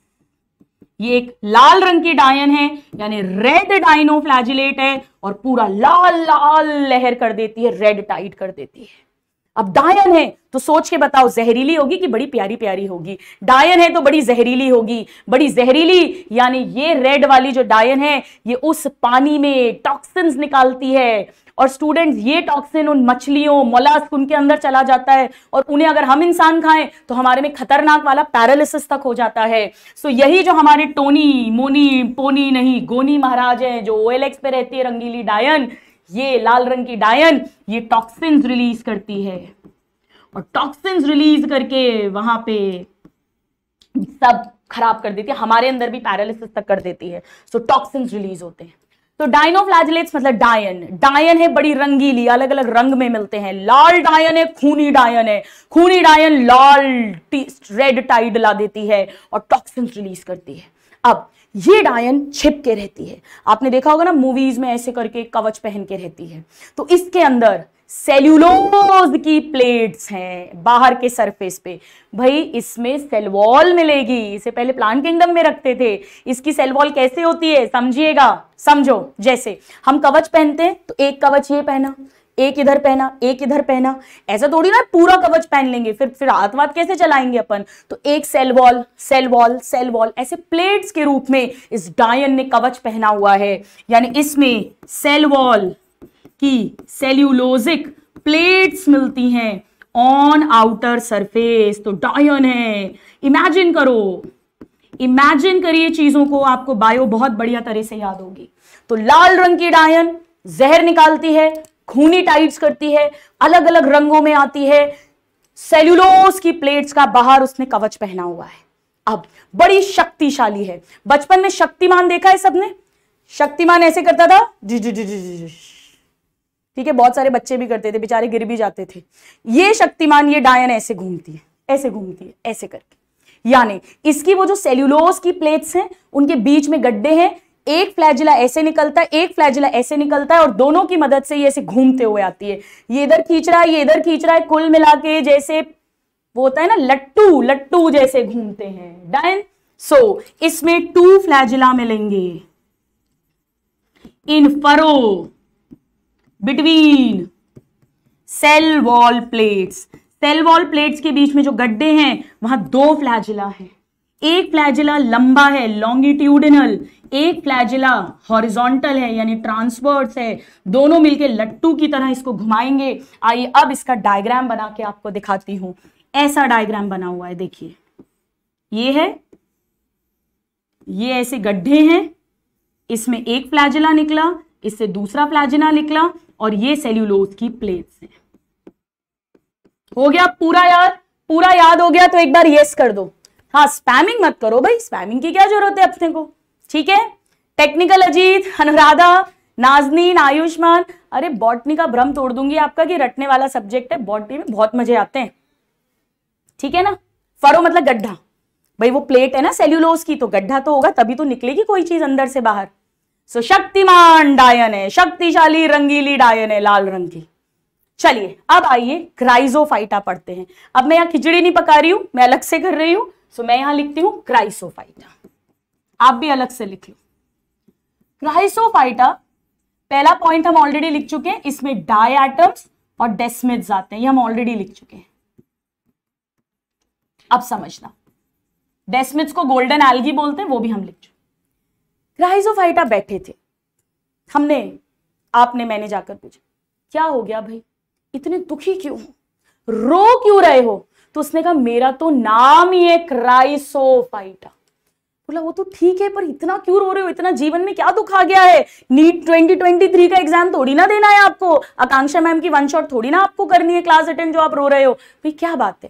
ये एक लाल रंग की डायन है, यानी रेड डायनोफ्लैजिलेट है, और पूरा लाल लाल लहर कर देती है, रेड टाइड कर देती है। अब डायन है तो सोच के बताओ, जहरीली होगी कि बड़ी प्यारी प्यारी होगी? डायन है तो बड़ी जहरीली होगी, बड़ी जहरीली, यानी ये रेड वाली जो डायन है ये उस पानी में टॉक्सिन्स निकालती है। और स्टूडेंट्स ये टॉक्सिन उन मछलियों, मोलास्क, उनके अंदर चला जाता है, और उन्हें अगर हम इंसान खाएं तो हमारे में खतरनाक वाला पैरालिसिस तक हो जाता है। सो यही जो हमारे टोनी, मोनी, पोनी नहीं, गोनी महाराज है, जो OLX पे रहती है रंगीली डायन, ये लाल रंग की डायन ये टॉक्सिन्स रिलीज करती है, और टॉक्सिन्स रिलीज करके वहां पे सब खराब कर देती है, हमारे अंदर भी पैरालिसिस तक कर देती है। सो टॉक्सिन्स रिलीज होते हैं। तो डायनोफ्लैजिलेट्स मतलब डायन। डायन है बड़ी रंगीली, अलग अलग रंग में मिलते हैं। लाल डायन है, खूनी डायन है, खूनी डायन लाल रेड टाइड ला देती है और टॉक्सिन्स रिलीज करती है। अब ये डायन छिप के रहती है, आपने देखा होगा ना मूवीज में ऐसे करके कवच पहन के रहती है। तो इसके अंदर सेल्यूलोज की प्लेट्स हैं बाहर के सरफेस पे। भाई इसमें सेल वॉल मिलेगी, इसे पहले प्लांट किंगडम में रखते थे। इसकी सेल वॉल कैसे होती है समझिएगा, समझो। जैसे हम कवच पहनते हैं तो एक कवच ये पहना, एक इधर पहना, एक इधर पहना, ऐसा थोड़ी ना पूरा कवच पहन लेंगे, फिर आतवात कैसे चलाएंगे अपन। तो एक cell wall, cell wall, cell wall, ऐसे प्लेट्स के रूप में इस डायन ने कवच पहना हुआ है। यानी इसमें सेल वॉल की सेल्यूलोजिक प्लेट्स मिलती हैं ऑन आउटर सरफेस। तो डायन है, इमेजिन करो, इमेजिन करिए चीजों को, आपको बायो बहुत बढ़िया तरह से याद होगी। तो लाल रंग की डायन जहर निकालती है, खूनी टाइट्स करती है, अलग अलग रंगों में आती है, सेल्यूलोज की प्लेट्स का बाहर उसने कवच पहना हुआ है। अब बड़ी शक्तिशाली है। बचपन में शक्तिमान देखा है सबने? शक्तिमान ऐसे करता था, ठीक है, बहुत सारे बच्चे भी करते थे, बेचारे गिर भी जाते थे। ये शक्तिमान, ये डायन ऐसे घूमती है, ऐसे घूमती है, ऐसे करके। यानी इसकी वो जो सेल्यूलोज की प्लेट्स हैं उनके बीच में गड्ढे हैं, एक फ्लैजिला ऐसे निकलता है, एक फ्लैजिला ऐसे निकलता है, और दोनों की मदद से ये ऐसे घूमते हुए आती है। ये इधर खींच रहा है, ये इधर खींच रहा है, कुल मिला के जैसे वो होता है ना लट्टू, लट्टू जैसे घूमते हैं डायन। सो इसमें टू फ्लैजिला मिलेंगे in furrow between cell wall plates. Cell wall plates के बीच में जो गड्ढे हैं वहां दो फ्लैजिला हैं, एक फ्लैजिला लंबा है लॉन्गिट्यूडिनल, एक फ्लैजिला हॉरिजॉन्टल है यानी ट्रांसवर्स है। दोनों मिलके लट्टू की तरह इसको घुमाएंगे। आइए अब इसका डायग्राम बना के आपको दिखाती हूं। ऐसा डायग्राम बना हुआ है, देखिए ये है, ये ऐसे गड्ढे हैं, इसमें एक फ्लैजिला निकला, इससे दूसरा फ्लैजिला निकला, और ये सेल्यूलोज की प्लेट्स हैं। हो गया पूरा याद? पूरा याद हो गया तो एक बार यस कर दो। हाँ, स्पैमिंग मत करो भाई, स्पैमिंग की क्या जरूरत है अपने को, ठीक है। टेक्निकल अजीत, अनुराधा, नाजनीन, आयुष्मान, अरे बॉटनी का भ्रम तोड़ दूंगी आपका कि रटने वाला सब्जेक्ट है, बॉटनी में बहुत मजे आते हैं, ठीक है ना। फरो मतलब गड्ढा, भाई वो प्लेट है ना सेल्यूलोज की, तो गड्ढा तो होगा तभी तो निकलेगी कोई चीज अंदर से बाहर। So, शक्तिमान डायन है, शक्तिशाली रंगीली डायन है लाल रंग की। चलिए अब आइए क्राइसोफाइटा पढ़ते हैं। अब मैं यहाँ खिचड़ी नहीं पका रही हूं, मैं अलग से कर रही हूं। सो मैं यहां लिखती हूं क्राइसोफाइटा, आप भी अलग से लिख लो क्राइसोफाइटा। पहला पॉइंट हम ऑलरेडी लिख चुके हैं, इसमें डायटम्स और डेस्मिड्स आते हैं, ये हम ऑलरेडी लिख चुके हैं। अब समझना, डेस्मिड्स को गोल्डन एल्गी बोलते हैं, वो भी हम लिख चुके। क्राइसोफाइटा बैठे थे, हमने, आपने, मैंने जाकर पूछा क्या हो गया भाई, इतने दुखी क्यों हो, रो क्यों रहे हो? तो उसने कहा मेरा तो नाम ही है क्राइसोफाइटा। बोला वो तो ठीक है, पर इतना क्यों रो रहे हो, इतना जीवन में क्या दुख आ गया है? नीट 2023 का एग्जाम थोड़ी ना देना है आपको, आकांक्षा मैम की वन शॉट थोड़ी ना आपको करनी है क्लास अटेंड, जो आप रो रहे हो, भाई क्या बात है?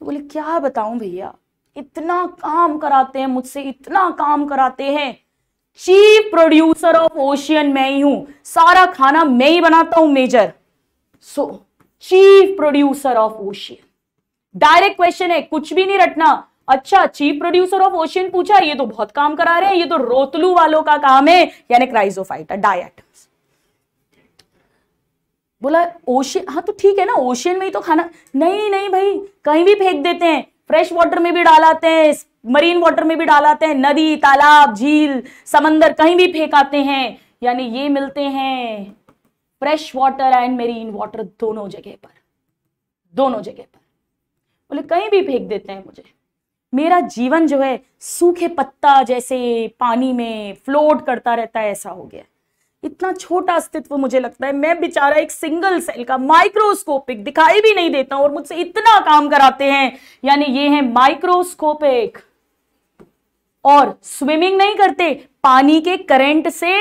तो बोले क्या बताऊं भैया, इतना काम कराते हैं मुझसे, इतना काम कराते हैं, चीफ प्रोड्यूसर ऑफ ओशियन मैं ही हूं, सारा खाना मैं ही बनाता हूं major. So chief producer of ocean, direct question है, कुछ भी नहीं रटना। अच्छा चीफ प्रोड्यूसर ऑफ ओशियन पूछा, ये तो बहुत काम करा रहे हैं, ये तो रोतलू वालों का काम है, यानी क्राइसोफाइटा डायटम्स। बोला ओशियन, हाँ तो ठीक है ना, ओशियन में ही तो खाना, नहीं नहीं भाई कहीं भी फेंक देते हैं, फ्रेश वाटर में भी डालाते हैं, मरीन वाटर में भी डालाते हैं, नदी, तालाब, झील, समंदर, कहीं भी फेंकाते हैं। यानी ये मिलते हैं fresh water and marine water, दोनों जगह पर, दोनों जगह पर। बोले कहीं भी फेंक देते हैं मुझे, मेरा जीवन जो है सूखे पत्ता जैसे पानी में फ्लोट करता रहता है, ऐसा हो गया। इतना छोटा अस्तित्व मुझे लगता है, मैं बेचारा एक सिंगल सेल का, माइक्रोस्कोपिक, दिखाई भी नहीं देता हूं, और मुझसे इतना काम कराते हैं। यानी ये है माइक्रोस्कोपिक, और स्विमिंग नहीं करते, पानी के करंट से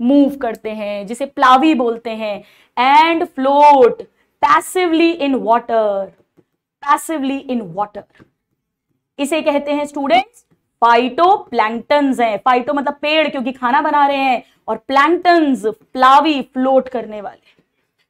मूव करते हैं जिसे प्लावी बोलते हैं, and float passively in water, passively in water. इसे कहते हैं स्टूडेंट्स फाइटोप्लैंक्टन्स हैं। फाइटो मतलब पेड़, क्योंकि खाना बना रहे हैं, और प्लैंक्टन्स प्लावी, फ्लोट करने वाले।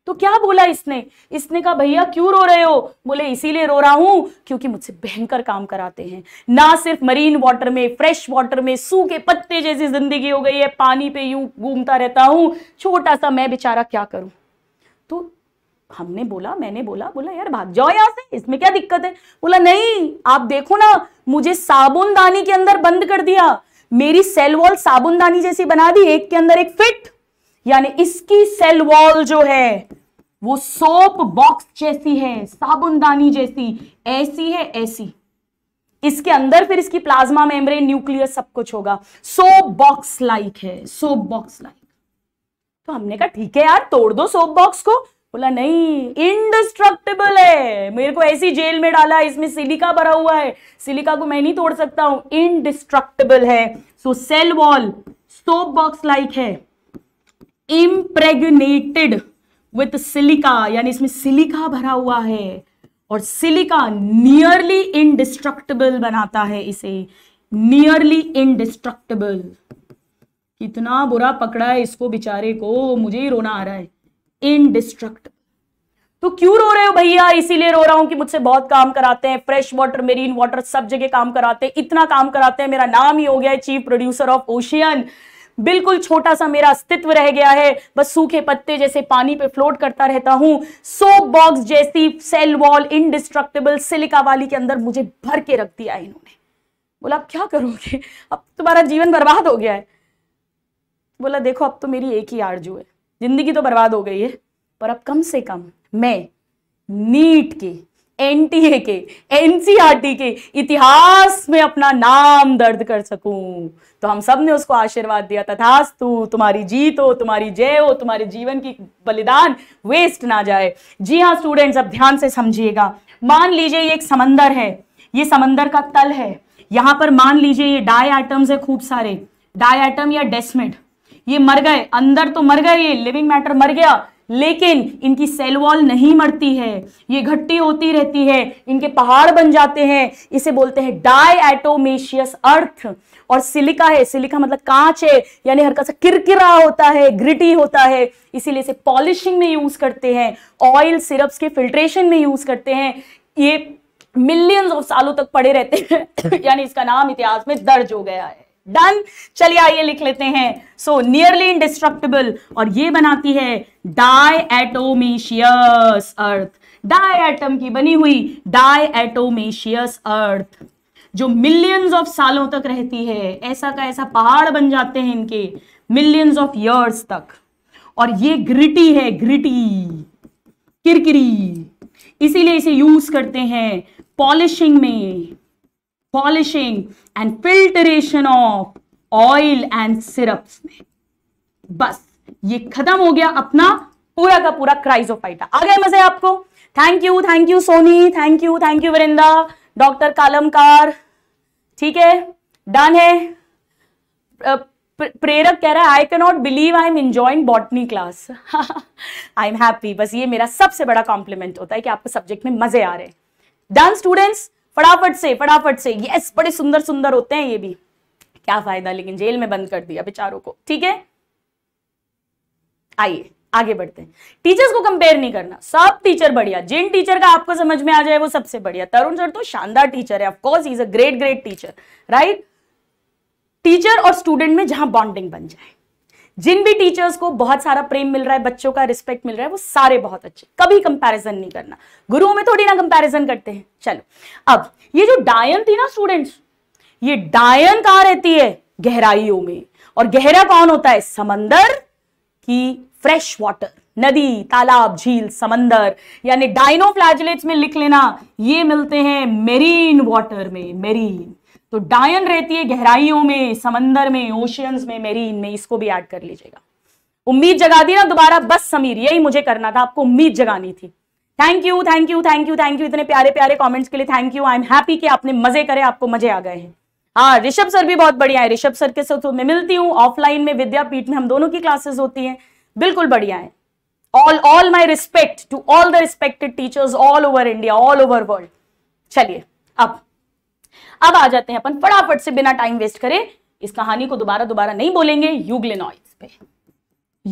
तो क्या बोला इसने, इसने कहा भैया क्यों रो रहे हो? बोले इसीलिए रो रहा हूं क्योंकि मुझसे भयंकर काम कराते हैं, ना सिर्फ मरीन वाटर में, फ्रेश वाटर में, सूखे पत्ते जैसी जिंदगी हो गई है, पानी पे यूं घूमता रहता हूं, छोटा सा मैं बेचारा क्या करूं। तो हमने बोला, मैंने बोला, बोला यार भाग जाओ यहाँ से, इसमें क्या दिक्कत है? बोला नहीं, आप देखो ना, मुझे साबुनदानी के अंदर बंद कर दिया, मेरी सेल वॉल साबुनदानी जैसी बना दी, एक के अंदर एक फिट। यानी इसकी सेल वॉल जो है वो सोप बॉक्स जैसी है, साबुनदानी जैसी, ऐसी है ऐसी। इसके अंदर फिर इसकी प्लाज्मा मेम्ब्रेन, न्यूक्लियस सब कुछ होगा। सोप बॉक्स लाइक है, सोप बॉक्स लाइक। तो हमने कहा ठीक है यार तोड़ दो सोप बॉक्स को, बोला नहीं इंडिस्ट्रक्टिबल है, मेरे को ऐसी जेल में डाला, इसमें सिलिका भरा हुआ है, सिलिका को मैं नहीं तोड़ सकता हूं, इंडिस्ट्रक्टिबल है। So cell wall soap box like है, इम्प्रेग्नेटेड विथ सिलिका यानी इसमें सिलिका भरा हुआ है, और सिलिका नियरली इंडिस्ट्रक्टिबल बनाता है इसे, नियरली इंडिस्ट्रक्टिबल। कितना बुरा पकड़ा है इसको बेचारे को, मुझे ही रोना आ रहा है। इंडिस्ट्रक्टिबल, तो क्यों रो रहे हो भैया? इसीलिए रो रहा हूं कि मुझसे बहुत काम कराते हैं, फ्रेश वाटर, मेरीन वाटर, सब जगह काम कराते हैं, इतना काम कराते हैं, मेरा नाम ही हो गया है चीफ प्रोड्यूसर ऑफ ओशियन। बिल्कुल छोटा सा मेरा अस्तित्व रह गया है, बस सूखे पत्ते जैसे पानी पे फ्लोट करता रहता हूं। सोप बॉक्स जैसी सेल वॉल, इंडिस्ट्रक्टिबल, सिलिका वाली के अंदर मुझे भर के रख दिया है इन्होंने। बोला अब क्या करोगे, अब तुम्हारा जीवन बर्बाद हो गया है। बोला देखो अब तो मेरी एक ही आरजू है, जिंदगी तो बर्बाद हो गई है, पर अब कम से कम मैं नीट के, एनटीए के, एनसीईआरटी के इतिहास में अपना नाम दर्ज कर सकूं। तो हम सब ने उसको आशीर्वाद दिया, तथास्तु, तुम्हारी जीत हो, तुम्हारी जय हो, तुम्हारे जीवन की बलिदान वेस्ट ना जाए। जी हाँ स्टूडेंट्स, अब ध्यान से समझिएगा। मान लीजिए ये एक समंदर है, ये समंदर का तल है, यहाँ पर मान लीजिए ये डायटम्स है, खूब सारे डायटम या डेस्मिड। ये मर गए, अंदर तो मर गए, ये लिविंग मैटर मर गया, लेकिन इनकी सेल वॉल नहीं मरती है, ये घट्टी होती रहती है, इनके पहाड़ बन जाते हैं, इसे बोलते हैं डायटोमेशियस अर्थ। और सिलिका है, सिलिका मतलब कांच है, यानी हल्का सा किरकिरा होता है, ग्रिटी होता है, इसीलिए इसे पॉलिशिंग में यूज करते हैं, ऑयल सिरप्स के फिल्ट्रेशन में यूज करते हैं। ये मिलियंस ऑफ सालों तक पड़े रहते हैं यानी इसका नाम इतिहास में दर्ज हो गया है। डन, चलिए आइए लिख लेते हैं। सो नियरली इंडिस्ट्रक्टिबल, और ये बनाती है डायटोमेशियस अर्थ, डायटम की बनी हुई डायटोमेशियस अर्थ, जो मिलियंस ऑफ सालों तक रहती है। ऐसा का ऐसा पहाड़ बन जाते हैं इनके, मिलियंस ऑफ ईयर्स तक। और ये ग्रिटी है, ग्रिटी, किरकिरी, इसीलिए इसे यूज करते हैं पॉलिशिंग में, polishing and filtration of oil and syrups में। बस ये खत्म हो गया अपना पूरा का पूरा क्राइजोफाइटा। आ गए मजे आपको? Thank you Soni, thank you Varinda, doctor Kalamkar. ठीक है, डन है। प्रेरक कह रहा है I can not believe I am enjoying botany class, I am happy. बस ये मेरा सबसे बड़ा कॉम्प्लीमेंट होता है कि आपको सब्जेक्ट में मजे आ रहे हैं। डन स्टूडेंट्स, फटाफट से यस, बड़े सुंदर सुंदर होते हैं ये भी, क्या फायदा, लेकिन जेल में बंद कर दिया बेचारों को। ठीक है, आइए आगे बढ़ते हैं। टीचर्स को कंपेयर नहीं करना, सब टीचर बढ़िया, जिन टीचर का आपको समझ में आ जाए वो सबसे बढ़िया। तरुण सर तो शानदार टीचर है, of course he is a great great teacher, right. Teacher और स्टूडेंट में जहां बॉन्डिंग बन जाए, जिन भी टीचर्स को बहुत सारा प्रेम मिल रहा है, बच्चों का रिस्पेक्ट मिल रहा है, वो सारे बहुत अच्छे। कभी कंपैरिजन नहीं करना, गुरुओं में थोड़ी ना कंपैरिजन करते हैं। चलो, अब ये जो डायन थी ना स्टूडेंट्स, ये डायन कहाँ रहती है? गहराइयों में। और गहरा कौन होता है? समंदर की फ्रेश वाटर, नदी, तालाब, झील, समंदर। यानी डायनो फ्लैजिलेट्स में लिख लेना, ये मिलते हैं मेरीन वाटर में, मेरीन। तो डायन रहती है गहराइयों में, समंदर में, ओशियंस में, मेरीन में। इसको भी ऐड कर लीजिएगा। उम्मीद जगा दी ना दोबारा? बस समीर, यही मुझे करना था, आपको उम्मीद जगानी थी। थैंक यू इतने प्यारे प्यारे कमेंट्स के लिए, thank you. I am happy कि आपने मजे करे, आपको मजे आ गए हैं। हाँ, ऋषभ सर भी बहुत बढ़िया है, ऋषभ सर के साथ मैं मिलती हूँ ऑफलाइन में, विद्यापीठ में हम दोनों की क्लासेस होती है, बिल्कुल बढ़िया है। All my respect to all the respected teachers all over India, all over world. चलिए अब आ जाते हैं अपन फटाफट से, बिना टाइम वेस्ट करें, इस कहानी को दोबारा नहीं बोलेंगे, यूग्लेनॉइड्स पे।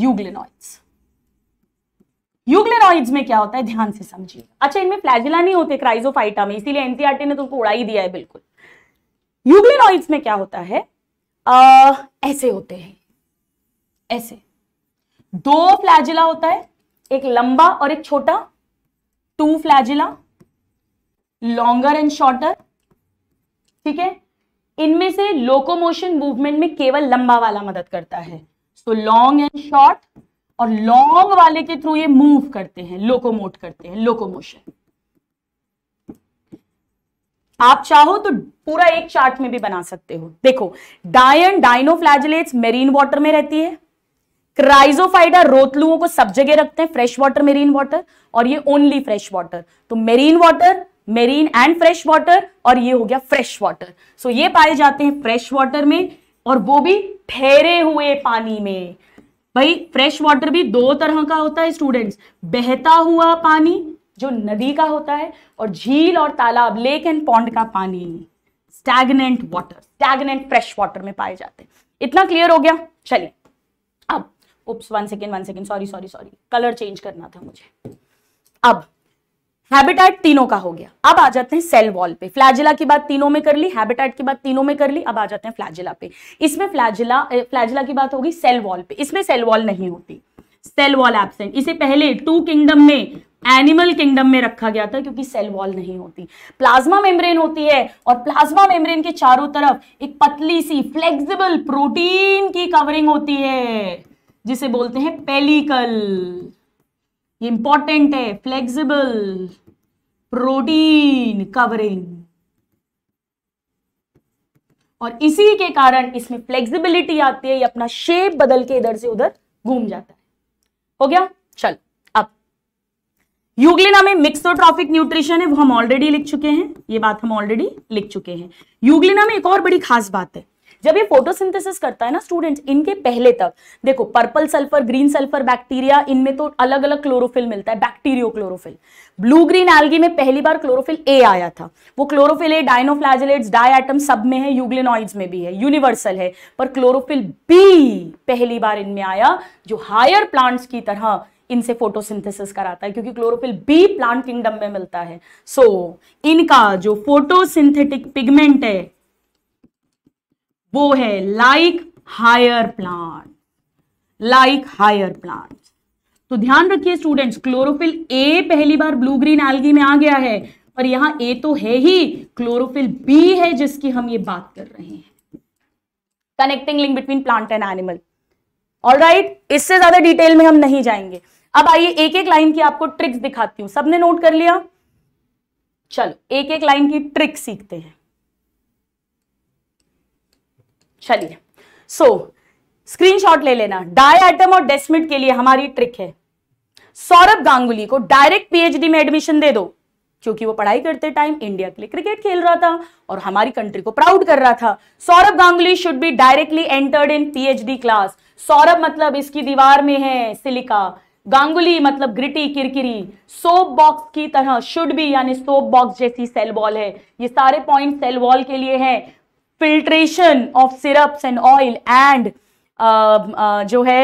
यूग्लेनॉइड्स में क्या होता है ध्यान से समझिए। अच्छा, इनमें फ्लैजिला नहीं होते क्राइजोफाइटा में, इसीलिए एनसीईआरटी ने तुमको उड़ा ही दिया है बिल्कुल। यूग्लेनॉइड्स में क्या होता है? ऐसे होते हैं, ऐसे दो फ्लैजिला होता है, एक लंबा और एक छोटा, two flagella, longer and shorter. ठीक है, इनमें से लोकोमोशन मूवमेंट में केवल लंबा वाला मदद करता है, सो लॉन्ग एंड शॉर्ट और लॉन्ग वाले के थ्रू ये मूव करते हैं, लोकोमोट करते हैं, लोकोमोशन। आप चाहो तो पूरा एक चार्ट में भी बना सकते हो। देखो, डायन डायनोफ्लैजिलेट्स मेरीन वाटर में रहती है, क्राइजोफाइटा रोतलुओं को सब जगह रखते हैं, फ्रेश वाटर, मेरीन वाटर, और ये ओनली फ्रेश वाटर। तो marine water, marine and fresh water, और ये हो गया फ्रेश वाटर। सो ये पाए जाते हैं फ्रेश वाटर में, और वो भी ठहरे हुए पानी में। भाई फ्रेश वाटर भी दो तरह का होता है स्टूडेंट्स, बहता हुआ पानी जो नदी का होता है, और झील और तालाब, लेक एंड पॉन्ड का पानी, stagnant water, stagnant fresh water में पाए जाते हैं। इतना क्लियर हो गया। चलिए अब oops, one second, sorry, colour change करना था मुझे। अब हैबिटेट तीनों का हो गया। अब आ जाते हैं सेल वॉल पे। फ्लैजिला की बात तीनों में कर ली, हैबिटेट की बात तीनों में कर ली, अब आ जाते हैं फ्लैजिला पे। इसमें फ्लैजिला की बात होगी सेल वॉल पे, इसमें सेल वॉल नहीं होती, सेल वॉल एब्सेंट। इसे पहले टू किंगडम में, एनिमल किंगडम में रखा गया था क्योंकि सेल वॉल नहीं होती। प्लाज्मा मेम्ब्रेन होती है, और प्लाज्मा मेम्ब्रेन के चारों तरफ एक पतली सी फ्लेक्सिबल प्रोटीन की कवरिंग होती है जिसे बोलते हैं पेलिकल। ये इंपॉर्टेंट है, फ्लेक्सिबल प्रोटीन कवरिंग, और इसी के कारण इसमें फ्लेक्सिबिलिटी आती है, ये अपना शेप बदल के इधर से उधर घूम जाता है। हो गया। चल अब यूग्लेना में मिक्सोट्रॉफिक न्यूट्रिशन है, वो हम ऑलरेडी लिख चुके हैं, ये बात हम ऑलरेडी लिख चुके हैं। यूग्लेना में एक और बड़ी खास बात है, जब ये फोटोसिंथेसिस करता है ना स्टूडेंट्स, इनके पहले तक देखो purple sulphur, green sulphur bacteria, इनमें तो अलग अलग क्लोरोफिल मिलता है, bacteriochlorophyll. Blue green algae में पहली बार क्लोरोफिल ए आया था, वो क्लोरोफिल ए डायनोफ्लैजिलेट्स, डायएटम सब में है, यूग्लेनॉइड्स में भी है, यूनिवर्सल है। पर क्लोरोफिल बी पहली बार इनमें आया, जो हायर प्लांट्स की तरह इनसे फोटोसिंथेसिस कराता है, क्योंकि क्लोरोफिल बी प्लांट किंगडम में मिलता है। सो इनका जो फोटोसिंथेटिक पिगमेंट है वो है लाइक हायर प्लांट। तो ध्यान रखिए स्टूडेंट्स, क्लोरोफिल ए पहली बार ब्लू ग्रीन एल्गी में आ गया है, और यहां ए तो है ही, क्लोरोफिल बी है जिसकी हम ये बात कर रहे हैं। Connecting link between plant and animal. Alright, इससे ज्यादा डिटेल में हम नहीं जाएंगे। अब आइए एक एक लाइन की आपको ट्रिक्स दिखाती हूं। सबने नोट कर लिया? चलो एक एक लाइन की ट्रिक सीखते हैं। चलिए, सो स्क्रीनशॉट ले लेना। डायएटम और डेस्मिड के लिए हमारी ट्रिक है, सौरभ गांगुली को डायरेक्ट पीएचडी में एडमिशन दे दो, क्योंकि वो पढ़ाई करते टाइम इंडिया के लिए क्रिकेट खेल रहा था और हमारी कंट्री को प्राउड कर रहा था। Saurabh Ganguly should be directly entered in PhD class. Saurabh मतलब इसकी दीवार में है सिलिका, गांगुली मतलब ग्रिटी, किरकिरी। सोप बॉक्स की तरह शुड बी यानी सोप बॉक्स जैसी सेल वॉल है। ये सारे पॉइंट सेल वॉल के लिए है। Filtration of syrups and oil and जो है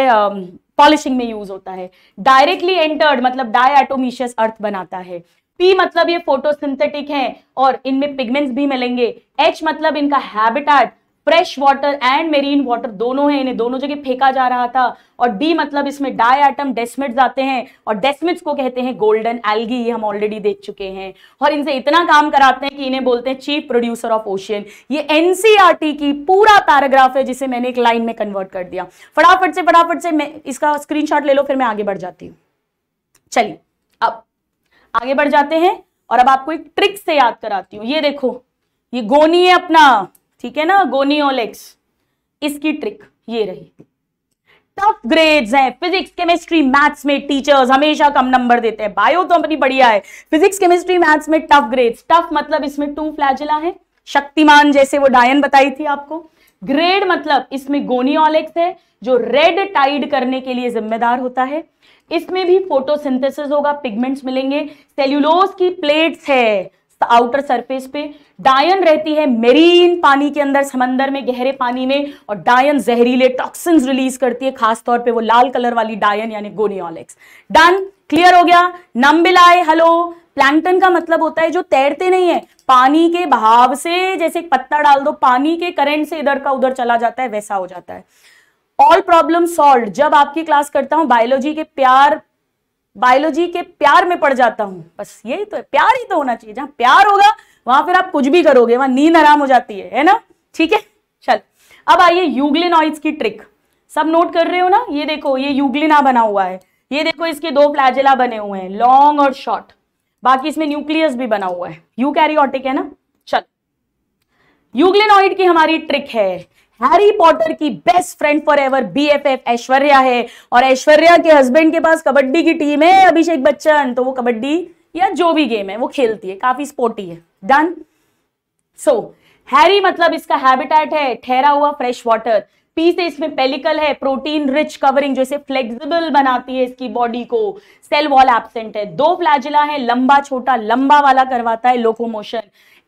पॉलिशिंग में यूज होता है। डायरेक्टली एंटर्ड मतलब डायएटोमिशियस अर्थ बनाता है। पी मतलब ये फोटोसिंथेटिक है और इनमें पिगमेंट्स भी मिलेंगे। एच मतलब इनका habitat, fresh water and marine water दोनों है, इन्हें दोनों जगह फेंका जा रहा था। और डी मतलब इसमें डायएटम, डेस्मिड्स आते हैं, और डेस्मिड्स को कहते हैं गोल्डन एल्गी, ये हम ऑलरेडी देख चुके हैं। और इनसे इतना काम कराते हैं कि इन्हें बोलते हैं चीफ प्रोड्यूसर ऑफ ओशियन। ये एनसीईआरटी की पूरा पैराग्राफ है जिसे मैंने एक लाइन में कन्वर्ट कर दिया। फटाफट से मैं इसका स्क्रीनशॉट ले लो, फिर मैं आगे बढ़ जाती हूँ। चलिए अब आगे बढ़ जाते हैं, और अब आपको एक ट्रिक से याद कराती हूँ। ये देखो, ये गोनी है अपना, ठीक है ना, गोनियोलेक्स, इसकी ट्रिक ये रही। टफ ग्रेड्स हैं, फिजिक्स केमिस्ट्री मैथ्स में टीचर्स हमेशा कम नंबर देते हैं। बायो तो अपनी बढ़िया है, फिजिक्स केमिस्ट्री मैथ्स में टफ ग्रेड्स। टफ मतलब इसमें टू फ्लैजिला है, शक्तिमान जैसे वो डायन बताई थी आपको। ग्रेड मतलब इसमें गोनियोलेक्स है जो रेड टाइड करने के लिए जिम्मेदार होता है। इसमें भी फोटोसिंथेसिस होगा, पिगमेंट्स मिलेंगे। सेल्यूलोज की प्लेट्स है आउटर सरफेस पे। डायन रहती है मेरीन पानी के अंदर, समंदर में, गहरे पानी में, और डायन जहरीले टॉक्सिन्स रिलीज करती है, खासतौर पे वो लाल कलर वाली डायन यानी गोनियोलेक्स। डन, क्लियर हो गया। नंबिलाए, हेलो, प्लैंकटन का मतलब होता है जो तैरते नहीं है, पानी के बहाव से, जैसे एक पत्ता डाल दो पानी के करंट से इधर का उधर चला जाता है, वैसा हो जाता है। ऑल प्रॉब्लम सॉल्व, जब आपकी क्लास करता हूं बायोलॉजी के प्यार में पड़ जाता हूं। बस यही तो है, प्यार ही तो होना चाहिए। जहां प्यार होगा वहां फिर आप कुछ भी करोगे, वहां नींद आराम हो जाती है ना। ठीक है, चल अब आइए यूग्लेनॉइड्स की ट्रिक। सब नोट कर रहे हो ना, ये देखो ये यूग्लिना बना हुआ है, ये देखो इसके दो फ्लैजेला बने हुए हैं लॉन्ग और शॉर्ट, बाकी इसमें न्यूक्लियस भी बना हुआ है, यूकैरियोटिक है ना। चल यूग्लिनॉइड की हमारी ट्रिक है, हैरी पॉटर की best friend forever BFF Aishwarya है और ऐश्वर्या के हस्बैंड के पास कबड्डी की टीम है, अभिषेक बच्चन, तो वो कबड्डी या जो भी गेम है वो खेलती है, काफी स्पोर्टी है। डन। सो हैरी मतलब इसका हैबिटेट है ठहरा हुआ फ्रेश वाटर, पी से इसमें पेलिकल है प्रोटीन रिच कवरिंग जो इसे फ्लेक्सिबल बनाती है, इसकी बॉडी को, सेल वॉल एब्सेंट है, दो फ्लैजिला है लंबा छोटा, लंबा वाला करवाता है लोकोमोशन।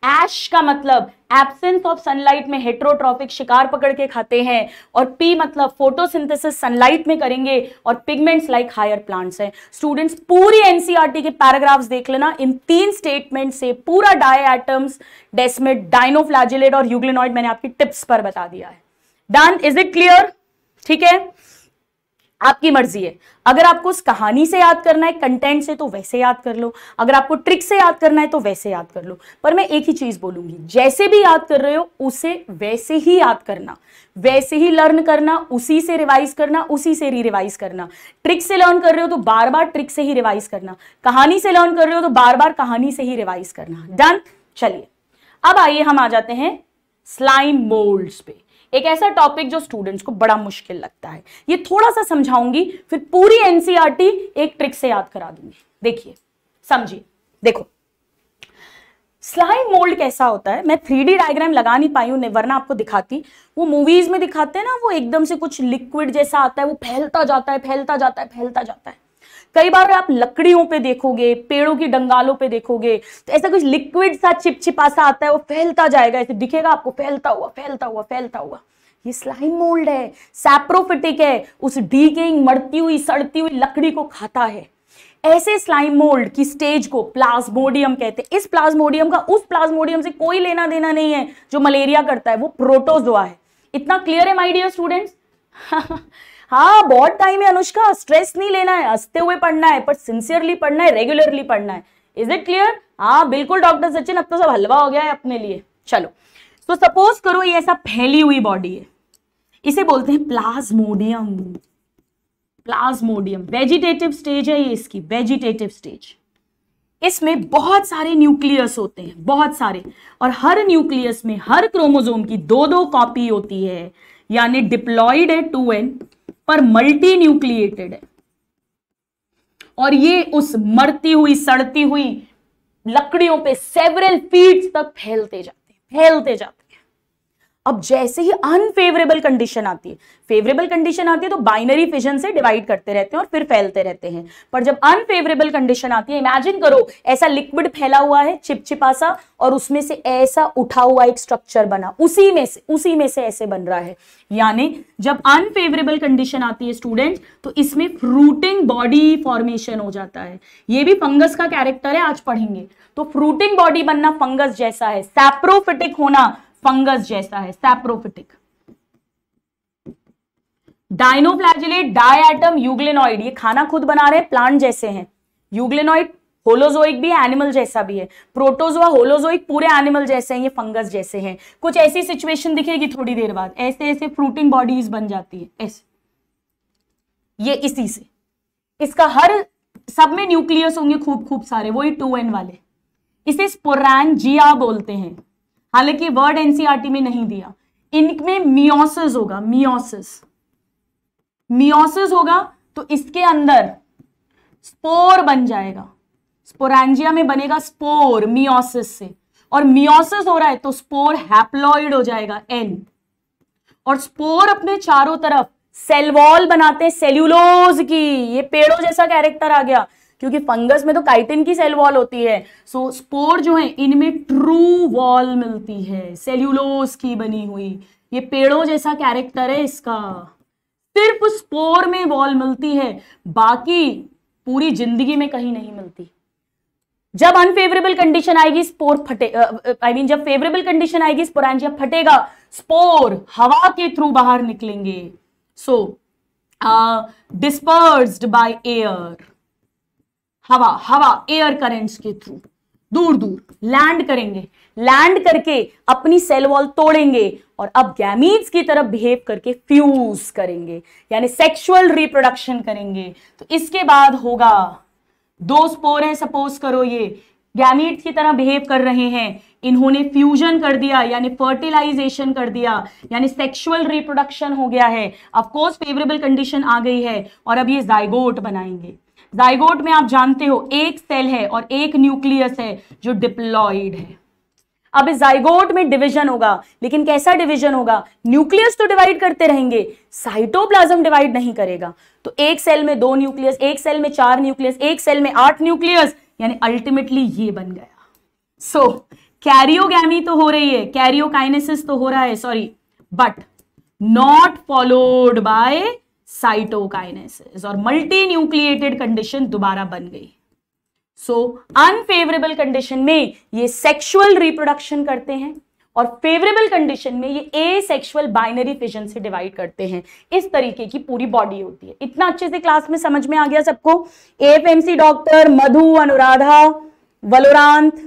एश का मतलब एब्सेंस ऑफ सनलाइट में हेट्रोट्रॉफिक शिकार पकड़ के खाते हैं, और पी मतलब फोटोसिंथेसिस सनलाइट में करेंगे, और पिगमेंट्स लाइक हायर प्लांट्स हैं। स्टूडेंट्स पूरी एनसीईआरटी के पैराग्राफ्स देख लेना, इन तीन स्टेटमेंट से पूरा डायएटम्स, डेस्मिड, डायनोफ्लैजिलेट और यूग्लिनॉइड मैंने आपकी टिप्स पर बता दिया है। Done, is it clear? ठीक है, आपकी मर्जी है, अगर आपको उस कहानी से याद करना है कंटेंट से तो वैसे याद कर लो, अगर आपको ट्रिक से याद करना है तो वैसे याद कर लो, पर मैं एक ही चीज बोलूंगी, जैसे भी याद कर रहे हो उसे वैसे ही याद करना, वैसे ही लर्न करना, उसी से रिवाइज करना, उसी से री रिवाइज करना। ट्रिक से लर्न कर रहे हो तो बार बार ट्रिक से ही रिवाइज करना, कहानी से लर्न कर रहे हो तो बार बार कहानी से ही रिवाइज करना। डन। चलिए अब आइए हम आ जाते हैं स्लाइम मोल्ड्स पे, एक ऐसा टॉपिक जो स्टूडेंट्स को बड़ा मुश्किल लगता है, ये थोड़ा सा समझाऊंगी फिर पूरी एनसीईआरटी एक ट्रिक से याद करा दूंगी। देखिए समझिए, देखो स्लाइम मोल्ड कैसा होता है, मैं 3D डायग्राम लगा नहीं पाई हूं वरना आपको दिखाती, वो मूवीज में दिखाते हैं ना, वो एकदम से कुछ लिक्विड जैसा आता है, वो फैलता जाता है फैलता जाता है फैलता जाता है। कई बार आप लकड़ियों पे देखोगे, पेड़ों की डंगालों पे देखोगे, तो ऐसा कुछ लिक्विड सा चिपचिपा सा आता है, वो फैलता जाएगा, ऐसे दिखेगा आपको फैलता हुआ फैलता हुआ फैलता हुआ। ये स्लाइम मोल्ड है, सैप्रोफिटिक है, उस डीकेइंग मरती हुई सड़ती हुई लकड़ी को खाता है। ऐसे स्लाइम मोल्ड की स्टेज को प्लाज्मोडियम कहते हैं। इस प्लाज्मोडियम का उस प्लाज्मोडियम से कोई लेना देना नहीं है जो मलेरिया करता है, वो प्रोटोजोआ है। इतना क्लियर है माय डियर स्टूडेंट्स? हाँ बहुत टाइम है अनुष्का, स्ट्रेस नहीं लेना है, हंसते हुए पढ़ना है, पर सिंसियरली पढ़ना है, रेगुलरली पढ़ना है। Is it clear? हाँ बिल्कुल डॉक्टर सचिन, अब तो सब हलवा हो गया है अपने लिए। चलो तो सपोज करो ये ऐसा फैली हुई बॉडी है, इसे बोलते हैं प्लाज्मोडियम। प्लाज्मोडियम वेजिटेटिव स्टेज है ये, इसकी वेजिटेटिव स्टेज। इसमें बहुत सारे न्यूक्लियस होते हैं, बहुत सारे, और हर न्यूक्लियस में हर क्रोमोजोम की दो दो कॉपी होती है, यानी डिप्लॉइड है 2n पर मल्टी न्यूक्लिएटेड है, और ये उस मरती हुई सड़ती हुई लकड़ियों पे सेवरल फीट तक फैलते जाते हैं फैलते जाते हैं। अब जैसे ही अनफेवरेबल कंडीशन आती है, फेवरेबल कंडीशन आती है तो बाइनरी फिजन से डिवाइड करते रहते हैं और फिर फैलते रहते हैं, पर जब अनफेवरेबल कंडीशन आती है, इमेजिन करो ऐसा लिक्विड फैला हुआ है चिपचिपा सा, और उसमें से ऐसा उठा हुआ एक स्ट्रक्चर बना, उसी में से ऐसे बन रहा है, यानी जब अनफेवरेबल कंडीशन आती है स्टूडेंट्स तो इसमें फ्रूटिंग बॉडी फॉर्मेशन हो जाता है। ये भी फंगस का कैरेक्टर है, आज पढ़ेंगे। तो फ्रूटिंग बॉडी बनना फंगस जैसा है, सैप्रोफिटिक होना फंगस जैसा है, सैप्रोफिटिक। डायनोफ्लैजिलेट, डायएटम, यूग्लिनॉइड, ये खाना खुद बना रहे हैं, प्लांट जैसे हैं। यूग्लिनॉइड होलोजोइक भी है, एनिमल जैसा भी है। प्रोटोजोआ होलोजोइक पूरे एनिमल जैसे हैं, ये फंगस जैसे हैं। कुछ ऐसी सिचुएशन दिखेगी थोड़ी देर बाद, ऐसे ऐसे फ्रूटिंग बॉडीज बन जाती है ऐसे, ये इसी से, इसका हर सब में न्यूक्लियस होंगे खूब खूब सारे, वही 2n वाले। इसे स्पोरेंजिया बोलते हैं, हालांकि वर्ड एनसीईआरटी में नहीं दिया। इनमें मियोसिस होगा, मियोसिस होगा तो इसके अंदर स्पोर बन जाएगा, स्पोरेंजिया में बनेगा स्पोर मियोसिस से, और मियोसिस हो रहा है तो स्पोर हैप्लॉइड हो जाएगा n, और स्पोर अपने चारों तरफ सेल वॉल बनाते हैं सेल्यूलोज की। ये पेड़ों जैसा कैरेक्टर आ गया, क्योंकि फंगस में तो काइटिन की सेल वॉल होती है, सो स्पोर जो है इनमें ट्रू वॉल मिलती है सेल्यूलोज की बनी हुई, ये पेड़ों जैसा कैरेक्टर है इसका, सिर्फ स्पोर में वॉल मिलती है, बाकी पूरी जिंदगी में कहीं नहीं मिलती। जब अनफेवरेबल कंडीशन आएगी स्पोर फटे, जब फेवरेबल कंडीशन आएगी स्पोरेंजिया फटेगा, स्पोर हवा के थ्रू बाहर निकलेंगे, सो डिस्पर्स्ड बाय एयर, हवा एयर करेंट्स के थ्रू, दूर दूर लैंड करेंगे, लैंड करके अपनी सेल वॉल तोड़ेंगे और अब गैमीट्स की तरफ बिहेव करके फ्यूज करेंगे यानी सेक्सुअल रिप्रोडक्शन करेंगे। तो इसके बाद होगा, दो स्पोर हैं सपोज करो, ये गैमीट्स की तरह बिहेव कर रहे हैं, इन्होंने फ्यूजन कर दिया यानी फर्टिलाइजेशन कर दिया यानी सेक्सुअल रिप्रोडक्शन हो गया है। ऑफ कोर्स फेवरेबल कंडीशन आ गई है और अब ये जाइगोट बनाएंगे। जाइगोट में आप जानते हो एक सेल है और एक न्यूक्लियस है जो डिप्लॉइड है। अब इस जाइगोट में डिवीजन होगा, लेकिन कैसा डिवीजन होगा? न्यूक्लियस तो डिवाइड करते रहेंगे, साइटोप्लाज्म डिवाइड नहीं करेगा। तो एक सेल में दो न्यूक्लियस, एक सेल में चार न्यूक्लियस, एक सेल में आठ न्यूक्लियस, यानी अल्टीमेटली ये बन गया। सो कैरियोगैमी तो हो रही है, कैरियोकाइनेसिस तो हो रहा है sorry, but not followed by cytokinesis और मल्टी न्यूक्लिएटेड कंडीशन दोबारा बन गई। सो अनफेवरेबल कंडीशन में ये सेक्सुअल रिप्रोडक्शन करते हैं और फेवरेबल कंडीशन में ये एसेक्सुअल बाइनरी फिजन से डिवाइड करते हैं। इस तरीके की पूरी बॉडी होती है। इतना अच्छे से क्लास में समझ में आ गया सबको? AFMC doctor Madhu, Anuradha, Valorant,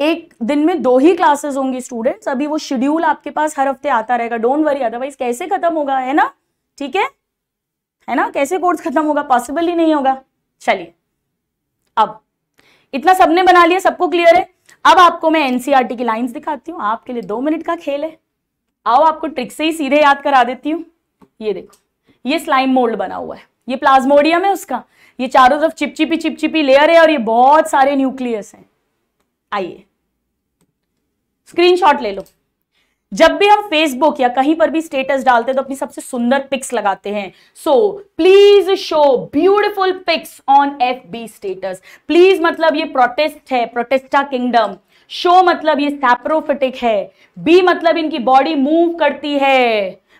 एक दिन में दो ही क्लासेस होंगी स्टूडेंट्स। अभी वो शेड्यूल आपके पास हर हफ्ते आता रहेगा, डोंट वरी, अदरवाइज कैसे खत्म होगा, है ना? ठीक है ना? कैसे कोर्स खत्म होगा? पॉसिबल ही नहीं होगा। चलिए, अब इतना सबने बना लिया, सबको क्लियर है। अब आपको मैं एनसीईआरटी की लाइंस दिखाती हूं, आपके लिए 2 मिनट का खेल है। आओ आपको ट्रिक से ही सीधे याद करा देती हूं। ये देखो, ये स्लाइम मोल्ड बना हुआ है, ये प्लाज्मोडियम है उसका, ये चारों तरफ चिपचिपी लेयर है और ये बहुत सारे न्यूक्लियस हैं। आइए स्क्रीनशॉट ले लो। जब भी हम फेसबुक या कहीं पर भी स्टेटस डालते हैं तो अपनी सबसे सुंदर पिक्स लगाते हैं। So please show beautiful pics on FB status. Please मतलब ये प्रोटेस्ट है, प्रोटेस्टा किंगडम। शो मतलब ये सैप्रोफिटिक है। बी मतलब इनकी बॉडी मूव करती है,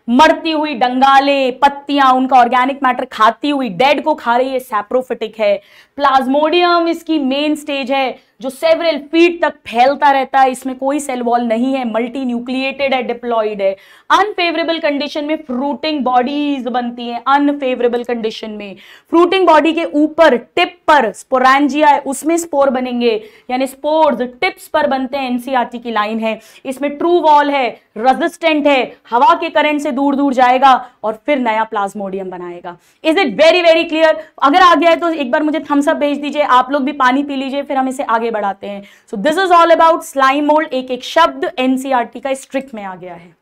मरती हुई डंगाले, पत्तियां उनका ऑर्गेनिक मैटर खाती हुई, डेड को खा रही है, सैप्रोफिटिक है। प्लाज्मोडियम इसकी मेन स्टेज है जो सेवरल फीट तक फैलता रहता है, इसमें कोई सेल वॉल नहीं है, मल्टी न्यूक्लिएटेड है, डिप्लॉइड है। अनफेवरेबल कंडीशन में फ्रूटिंग बॉडीज बनती हैं। अनफेवरेबल कंडीशन में फ्रूटिंग बॉडी के ऊपर टिप पर स्पोरेंजिया है, उसमें स्पोर बनेंगे यानी स्पोर्स टिप्स पर बनते हैं। एनसीईआरटी की लाइन है, इसमें ट्रू वॉल है, रेजिस्टेंट है, हवा के करंट से दूर दूर जाएगा और फिर नया प्लाज्मोडियम बनाएगा। Is it very very clear? अगर आ गया है तो एक बार मुझे थम्स अप भेज दीजिए, आप लोग भी पानी पी लीजिए, फिर हम इसे आगे बढ़ाते हैं। So this is all about slime mould. एक एक शब्द एनसीईआरटी का स्ट्रिक्ट में आ गया है।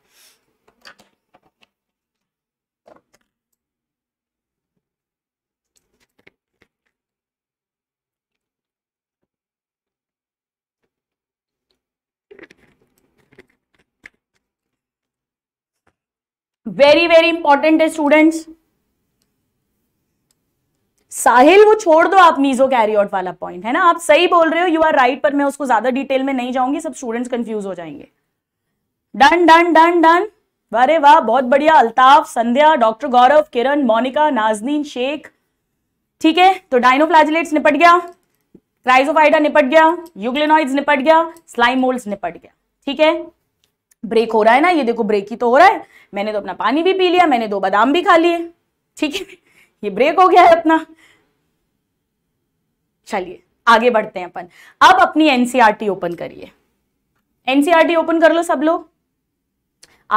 वेरी वेरी इंपॉर्टेंट है स्टूडेंट्स। साहिल, वो छोड़ दो आप मीजो कैरियोट वाला पॉइंट, है ना? आप सही बोल रहे हो, यू आर राइट, पर मैं उसको ज्यादा डिटेल में नहीं जाऊंगी, सब स्टूडेंट्स कंफ्यूज हो जाएंगे। डन डन डन डन, अरे वाह, बहुत बढ़िया। अल्ताफ, संध्या, डॉक्टर गौरव, किरण, मोनिका, नाजनीन, शेख, ठीक है। तो डायनोफ्लैजिलेट्स निपट गया, क्राइसोफाइटा निपट गया, यूग्लेनॉइड्स निपट गया, स्लाइम मोल्ड्स निपट गया, ठीक है। ब्रेक हो रहा है ना? ये देखो, ब्रेक ही तो हो रहा है। मैंने तो अपना पानी भी पी लिया, मैंने 2 बादाम भी खा लिए, ठीक है, ये ब्रेक हो गया है अपना। चलिए आगे बढ़ते हैं अपन। अब अपनी एनसीईआरटी ओपन करिए, एनसीईआरटी ओपन कर लो सब लोग।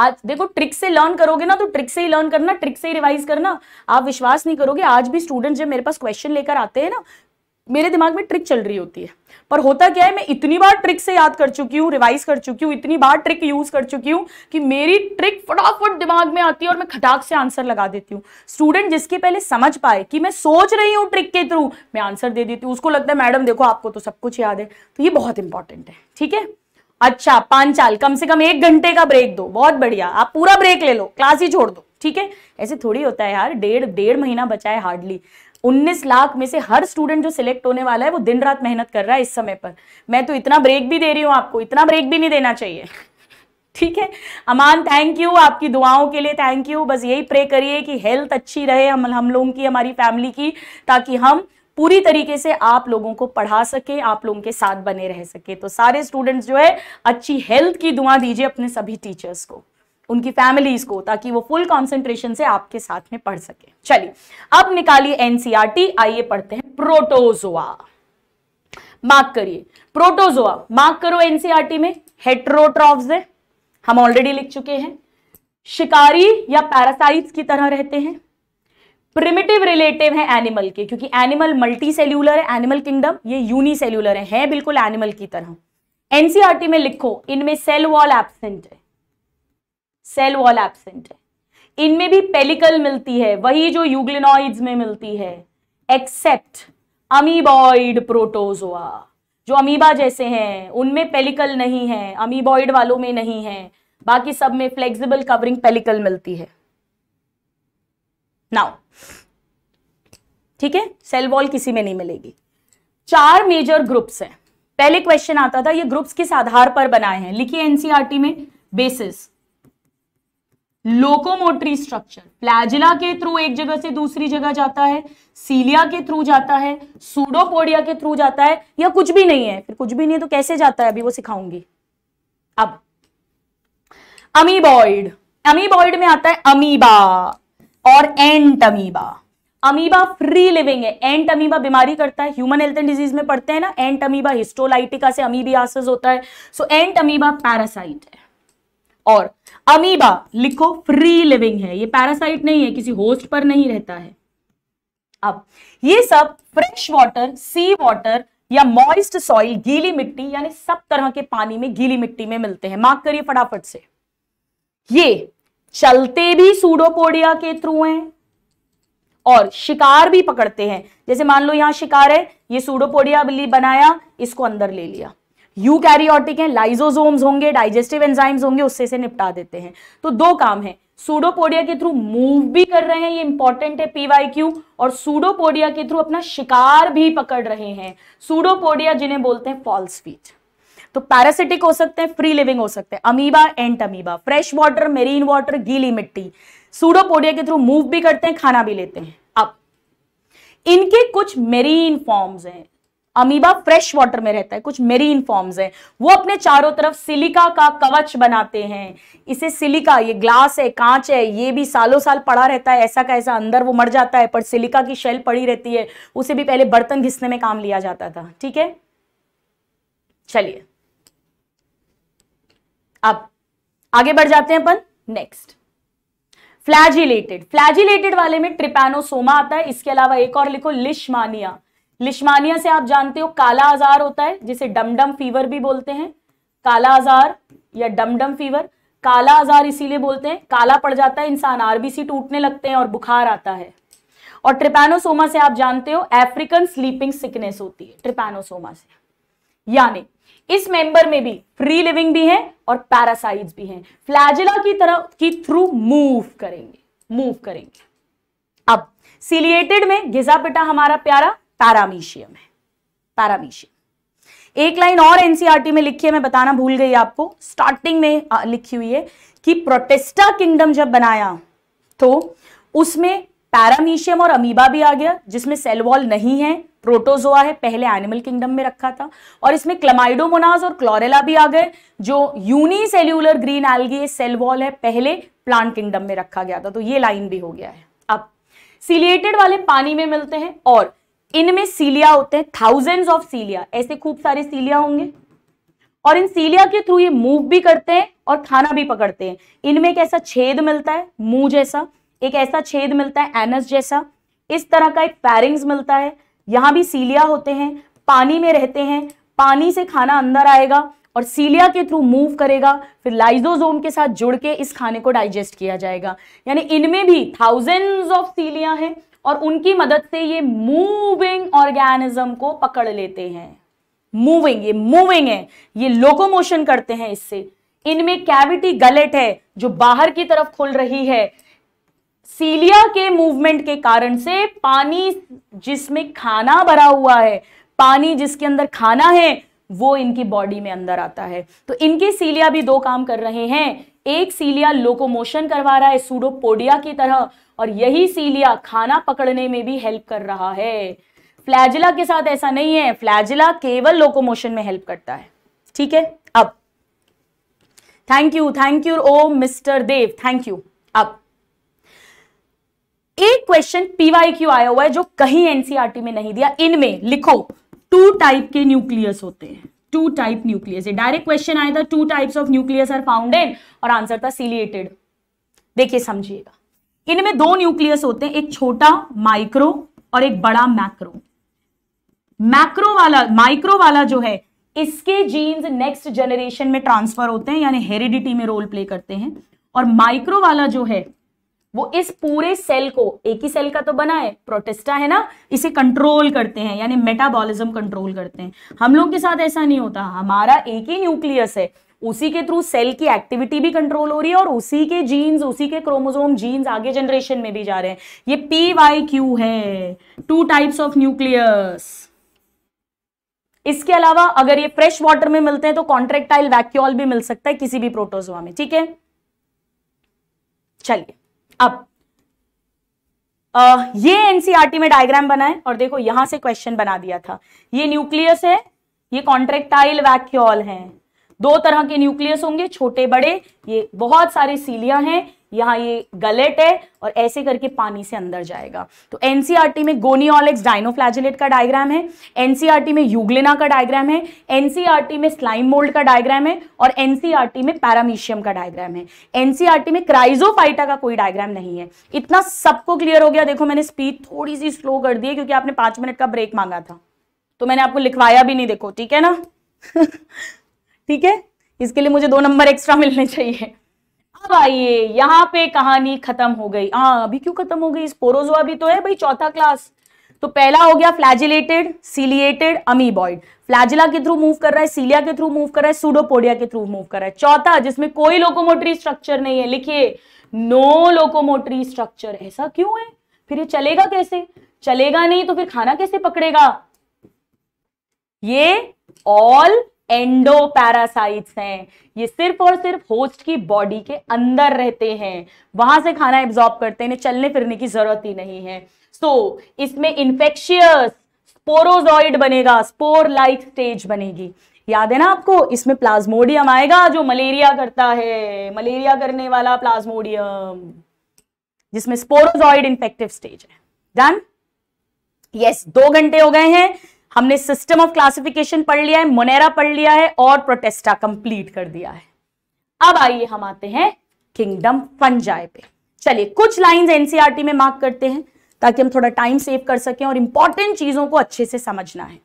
आज देखो, ट्रिक से लर्न करोगे ना तो ट्रिक से ही लर्न करना, ट्रिक से ही रिवाइज करना। आप विश्वास नहीं करोगे, आज भी स्टूडेंट जब मेरे पास क्वेश्चन लेकर आते हैं ना, मेरे दिमाग में ट्रिक चल रही होती है, पर होता क्या है, मैं इतनी बार ट्रिक से याद कर चुकी हूँ, रिवाइज कर चुकी हूँ, इतनी बार ट्रिक यूज कर चुकी हूँ कि मेरी ट्रिक फटाफट दिमाग में आती है और मैं खटाक से आंसर लगा देती हूँ। स्टूडेंट जिसके पहले समझ पाए कि मैं सोच रही हूँ ट्रिक के थ्रू, मैं आंसर दे देती हूँ, उसको लगता है मैडम देखो आपको तो सब कुछ याद है। तो ये बहुत इंपॉर्टेंट है, ठीक है। अच्छा पांचाल, कम से कम 1 घंटे का ब्रेक दो, बहुत बढ़िया। आप पूरा ब्रेक ले लो, क्लास ही छोड़ दो, ठीक है। ऐसे थोड़ी होता है यार, डेढ़ महीना बचा है हार्डली। 19 लाख में से हर स्टूडेंट जो सिलेक्ट होने वाला है वो दिन रात मेहनत कर रहा है इस समय पर। मैं तो इतना ब्रेक भी दे रही हूँ आपको, इतना ब्रेक भी नहीं देना चाहिए, ठीक है। अमान, थैंक यू आपकी दुआओं के लिए, थैंक यू। बस यही प्रे करिए कि हेल्थ अच्छी रहे हम लोगों की, हमारी फैमिली की, ताकि हम पूरी तरीके से आप लोगों को पढ़ा सके, आप लोगों के साथ बने रह सके। तो सारे स्टूडेंट्स जो है अच्छी हेल्थ की दुआ दीजिए अपने सभी टीचर्स को, उनकी फैमिलीज को, ताकि वो फुल कंसंट्रेशन से आपके साथ में पढ़ सके। चलिए अब निकालिए एनसीईआरटी, आइए पढ़ते हैं प्रोटोजोआ। मार्क करिए। प्रोटोजोआ मार्क करो एनसीईआरटी में, हेटरोट्रॉफ्स है, हम ऑलरेडी लिख चुके हैं, शिकारी या पैरासाइट्स की तरह रहते हैं, प्रिमिटिव रिलेटिव है एनिमल के, क्योंकि एनिमल मल्टी सेल्यूलर है, एनिमल किंगडम, ये यूनिसेल्यूलर है बिल्कुल एनिमल की तरह। एनसीईआरटी में लिखो इनमें सेल वॉल एब्सेंट है, सेल वॉल एब्सेंट है, इनमें भी पेलिकल मिलती है वही जो यूग्लेनॉइड्स में मिलती है, एक्सेप्ट अमीबॉइड प्रोटोजोआ। जो अमीबा जैसे हैं उनमें पेलिकल नहीं है, अमीबॉइड वालों में नहीं है, बाकी सब में फ्लेक्सिबल कवरिंग पेलिकल मिलती है। नाउ ठीक है, सेल वॉल किसी में नहीं मिलेगी। चार मेजर ग्रुप्स हैं। पहले क्वेश्चन आता था ये ग्रुप्स किस आधार पर बनाए हैं, लिखिए एनसीईआरटी में, बेसिस, लोकोमोटरी स्ट्रक्चर, प्लैजिला के थ्रू एक जगह से दूसरी जगह जाता है, सीलिया के थ्रू जाता है, सूडोपोडिया के थ्रू जाता है, या कुछ भी नहीं है। फिर कुछ भी नहीं है तो कैसे जाता है अभी वो सिखाऊंगी। अब अमीबॉइड, अमीबॉइड में आता है अमीबा और entamoeba. Amoeba free living है, एंट अमीबा बीमारी करता है, ह्यूमन हेल्थ एंड डिजीज में पढ़ते हैं ना, एंट अमीबा हिस्टोलाइटिका से अमीबियासिस होता है, सो एंट अमीबा पैरासाइट है। और अमीबा लिखो फ्री लिविंग है, ये पैरासाइट नहीं है, किसी होस्ट पर नहीं रहता है। अब ये सब फ्रेश वाटर, सी वाटर या मॉइस्ट सॉइल, गीली मिट्टी, यानी सब तरह के पानी में, गीली मिट्टी में मिलते हैं, मार्क करिए फटाफट से। ये चलते भी सूडोपोडिया के थ्रू हैं और शिकार भी पकड़ते हैं, जैसे मान लो यहां शिकार है, ये सूडोपोडिया बनाया, इसको अंदर ले लिया। यूकैरियोटिक हैं, लाइसोसोम्स होंगे, डाइजेस्टिव एंजाइम्स होंगे, उससे से निपटा देते हैं। तो दो काम है, सूडोपोडिया के थ्रू मूव भी कर रहे हैं, ये इंपॉर्टेंट है पीवाईक्यू, और सूडोपोडिया के थ्रू अपना शिकार भी पकड़ रहे हैं। सूडोपोडिया जिन्हें बोलते हैं फॉल्स फीट। तो पैरासिटिक हो सकते हैं, फ्री लिविंग हो सकते हैं, amoeba entamoeba, fresh water, marine water, गीली मिट्टी, सूडोपोडिया के थ्रू मूव भी करते हैं, खाना भी लेते हैं। अब इनके कुछ मेरीन फॉर्म्स हैं, अमीबा फ्रेश वाटर में रहता है, कुछ मेरीन फॉर्म्स हैं, वो अपने चारों तरफ सिलिका का कवच बनाते हैं। इसे सिलिका, ये ग्लास है, कांच है, ये भी सालों साल पड़ा रहता है, ऐसा का ऐसा, अंदर वो मर जाता है पर सिलिका की शेल पड़ी रहती है, उसे भी पहले बर्तन घिसने में काम लिया जाता था। ठीक है, चलिए अब आगे बढ़ जाते हैं अपन नेक्स्ट, फ्लैजिलेटेड। फ्लैजिलेटेड वाले में ट्रिपैनोसोमा आता है, इसके अलावा एक और लिखो, लिशमानिया। लिशमानिया से आप जानते हो काला आजार होता है, जिसे डमडम फीवर भी बोलते हैं, काला आजार या डमडम फीवर। काला आजार इसीलिए बोलते हैं, काला पड़ जाता है इंसान, आरबीसी टूटने लगते हैं और बुखार आता है। और ट्रिपैनोसोमा से आप जानते हो अफ्रीकन स्लीपिंग सिकनेस होती है, ट्रिपैनोसोमा से। यानी इस मेंबर में भी फ्री लिविंग भी है और पैरासाइट्स भी हैं, फ्लैजिला की तरह की थ्रू मूव करेंगे, मूव करेंगे। अब सिलिएटेड में घिसा पिटा हमारा प्यारा पैरामीशियम है, पैरामीशियम। एक लाइन और एनसीईआरटी में लिखी है, मैं बताना भूल गई आपको, स्टार्टिंग में लिखी हुई है कि प्रोटेस्टा किंगडम जब बनाया तो उसमें पैरामीशियम और अमीबा भी आ गया, जिसमें सेल वॉल नहीं है, प्रोटोजोआ है, पहले एनिमल किंगडम में रखा था, और इसमें क्लमाइडोमोनास और क्लोरेला भी आ गए, जो unicellular green algae, cell wall है, पहले प्लांट किंगडम में रखा गया था। तो ये लाइन भी हो गया है। अब सीलिएटेड वाले पानी में मिलते हैं और इनमें सीलिया होते हैं, थाउजेंड्स ऑफ सीलिया, ऐसे खूब सारे सीलिया होंगे, और इन सीलिया के थ्रू ये मूव भी करते हैं और खाना भी पकड़ते हैं। इनमें एक ऐसा छेद मिलता है मुंह जैसा, एक ऐसा छेद मिलता है एनस जैसा, इस तरह का एक पैरिंग्स मिलता है, यहाँ भी सीलिया होते हैं, पानी में रहते हैं, पानी से खाना अंदर आएगा और सीलिया के थ्रू मूव करेगा, फिर लाइसोसोम के साथ जुड़ के इस खाने को डाइजेस्ट किया जाएगा। यानी इनमें भी थाउजेंड्स ऑफ सीलिया हैं और उनकी मदद से ये मूविंग ऑर्गेनिज्म को पकड़ लेते हैं। मूविंग, ये मूविंग है, ये लोकोमोशन करते हैं इससे। इनमें कैविटी गलेट है जो बाहर की तरफ खुल रही है, सीलिया के मूवमेंट के कारण से पानी जिसमें खाना भरा हुआ है, पानी जिसके अंदर खाना है, वो इनकी बॉडी में अंदर आता है। तो इनके सीलिया भी दो काम कर रहे हैं, एक सीलिया लोकोमोशन करवा रहा है सूडोपोडिया की तरह, और यही सीलिया खाना पकड़ने में भी हेल्प कर रहा है। फ्लैजिला के साथ ऐसा नहीं है, फ्लैजिला केवल लोकोमोशन में हेल्प करता है। ठीक है, अब thank you oh mister Dev, thank you. अब एक क्वेश्चन पीवाईक्यू आया हुआ है जो कहीं एनसीईआरटी में नहीं दिया, इनमें लिखो टू टाइप के न्यूक्लियस होते हैं, two type nucleus. Direct question आया था two types of nucleus are founded और आंसर था सिलिएटेड। देखिए समझिएगा, इनमें दो न्यूक्लियस होते हैं, एक छोटा माइक्रो और एक बड़ा मैक्रो। मैक्रो वाला, माइक्रो वाला जो है इसके जीन्स नेक्स्ट जनरेशन में ट्रांसफर होते हैं यानी हेरिडिटी में रोल प्ले करते हैं, और माइक्रो वाला जो है वो इस पूरे सेल को, एक ही सेल का तो बना है, प्रोटिस्टा है ना, इसे कंट्रोल करते हैं यानी मेटाबॉलिज्म कंट्रोल करते हैं। हम लोग के साथ ऐसा नहीं होता, हमारा एक ही न्यूक्लियस है, उसी के थ्रू सेल की एक्टिविटी भी कंट्रोल हो रही है और उसी के जीन्स, उसी के क्रोमोसोम जीन्स आगे जनरेशन में भी जा रहे हैं। ये PYQ है, टू टाइप्स ऑफ न्यूक्लियस। इसके अलावा अगर ये फ्रेश वाटर में मिलते हैं तो कॉन्ट्रेक्टाइल वैक्यूल भी मिल सकता है किसी भी प्रोटोजोआ में, ठीक है। चलिए अब ये एनसीईआरटी में डायग्राम बनाए और देखो यहां से क्वेश्चन बना दिया था, ये न्यूक्लियस है, ये कॉन्ट्रेक्टाइल वैक्यूल है। दो तरह के न्यूक्लियस होंगे, छोटे बड़े, ये बहुत सारे सीलिया हैं, यहाँ ये गलेट है और ऐसे करके पानी से अंदर जाएगा। तो एनसीईआरटी में गोनियोलेक्स डायनोफ्लैजिलेट का डायग्राम है, एनसीईआरटी में यूग्लेना का डायग्राम है, एनसीईआरटी में स्लाइम मोल्ड का डायग्राम है और एनसीईआरटी में पैरामीशियम का डायग्राम है। एनसीईआरटी में क्राइजोफाइटा का कोई डायग्राम नहीं है। इतना सबको क्लियर हो गया। देखो मैंने स्पीड थोड़ी सी स्लो कर दी है क्योंकि आपने 5 मिनट का ब्रेक मांगा था तो मैंने आपको लिखवाया भी नहीं, देखो ठीक है ना। ठीक है, इसके लिए मुझे 2 नंबर एक्स्ट्रा मिलने चाहिए। अब आइए यहाँ पे कहानी खत्म हो गई। हाँ अभी क्यों खत्म हो गई, स्पोरोजोआ भी तो है भाई, 4था क्लास। तो पहला हो गया फ्लैजिलेटेड, सीलिएटेड, अमीबॉइड। फ्लैजिला के थ्रू मूव कर रहा है, सीलिया के थ्रू मूव कर रहा है, सूडोपोडिया के थ्रू मूव कर रहा है। चौथा जिसमें कोई लोकोमोटरी स्ट्रक्चर नहीं है, लिखिए नो लोकोमोटरी स्ट्रक्चर। ऐसा क्यों है, फिर ये चलेगा कैसे, चलेगा नहीं तो फिर खाना कैसे पकड़ेगा। ये ऑल एंडो पैरासाइट्स हैं, ये सिर्फ और सिर्फ होस्ट की बॉडी के अंदर रहते हैं, वहां से खाना एब्जॉर्ब करते हैं, चलने फिरने की जरूरत ही नहीं है। सो इसमें इन्फेक्शियस स्पोरोजॉइड बनेगा, स्पोर लाइक स्टेज बनेगी, याद है ना आपको। इसमें प्लाज्मोडियम आएगा जो मलेरिया करता है, मलेरिया करने वाला प्लाज्मोडियम, जिसमें स्पोरोजॉइड इन्फेक्टिव स्टेज है। डन, यस 2 घंटे हो गए हैं, हमने सिस्टम ऑफ क्लासिफिकेशन पढ़ लिया है, मोनेरा पढ़ लिया है और प्रोटेस्टा कंप्लीट कर दिया है। अब आइए हम आते हैं किंगडम फंजाई पे। चलिए कुछ लाइंस एनसीईआरटी में मार्क करते हैं ताकि हम थोड़ा टाइम सेव कर सकें और इंपॉर्टेंट चीजों को अच्छे से समझना है।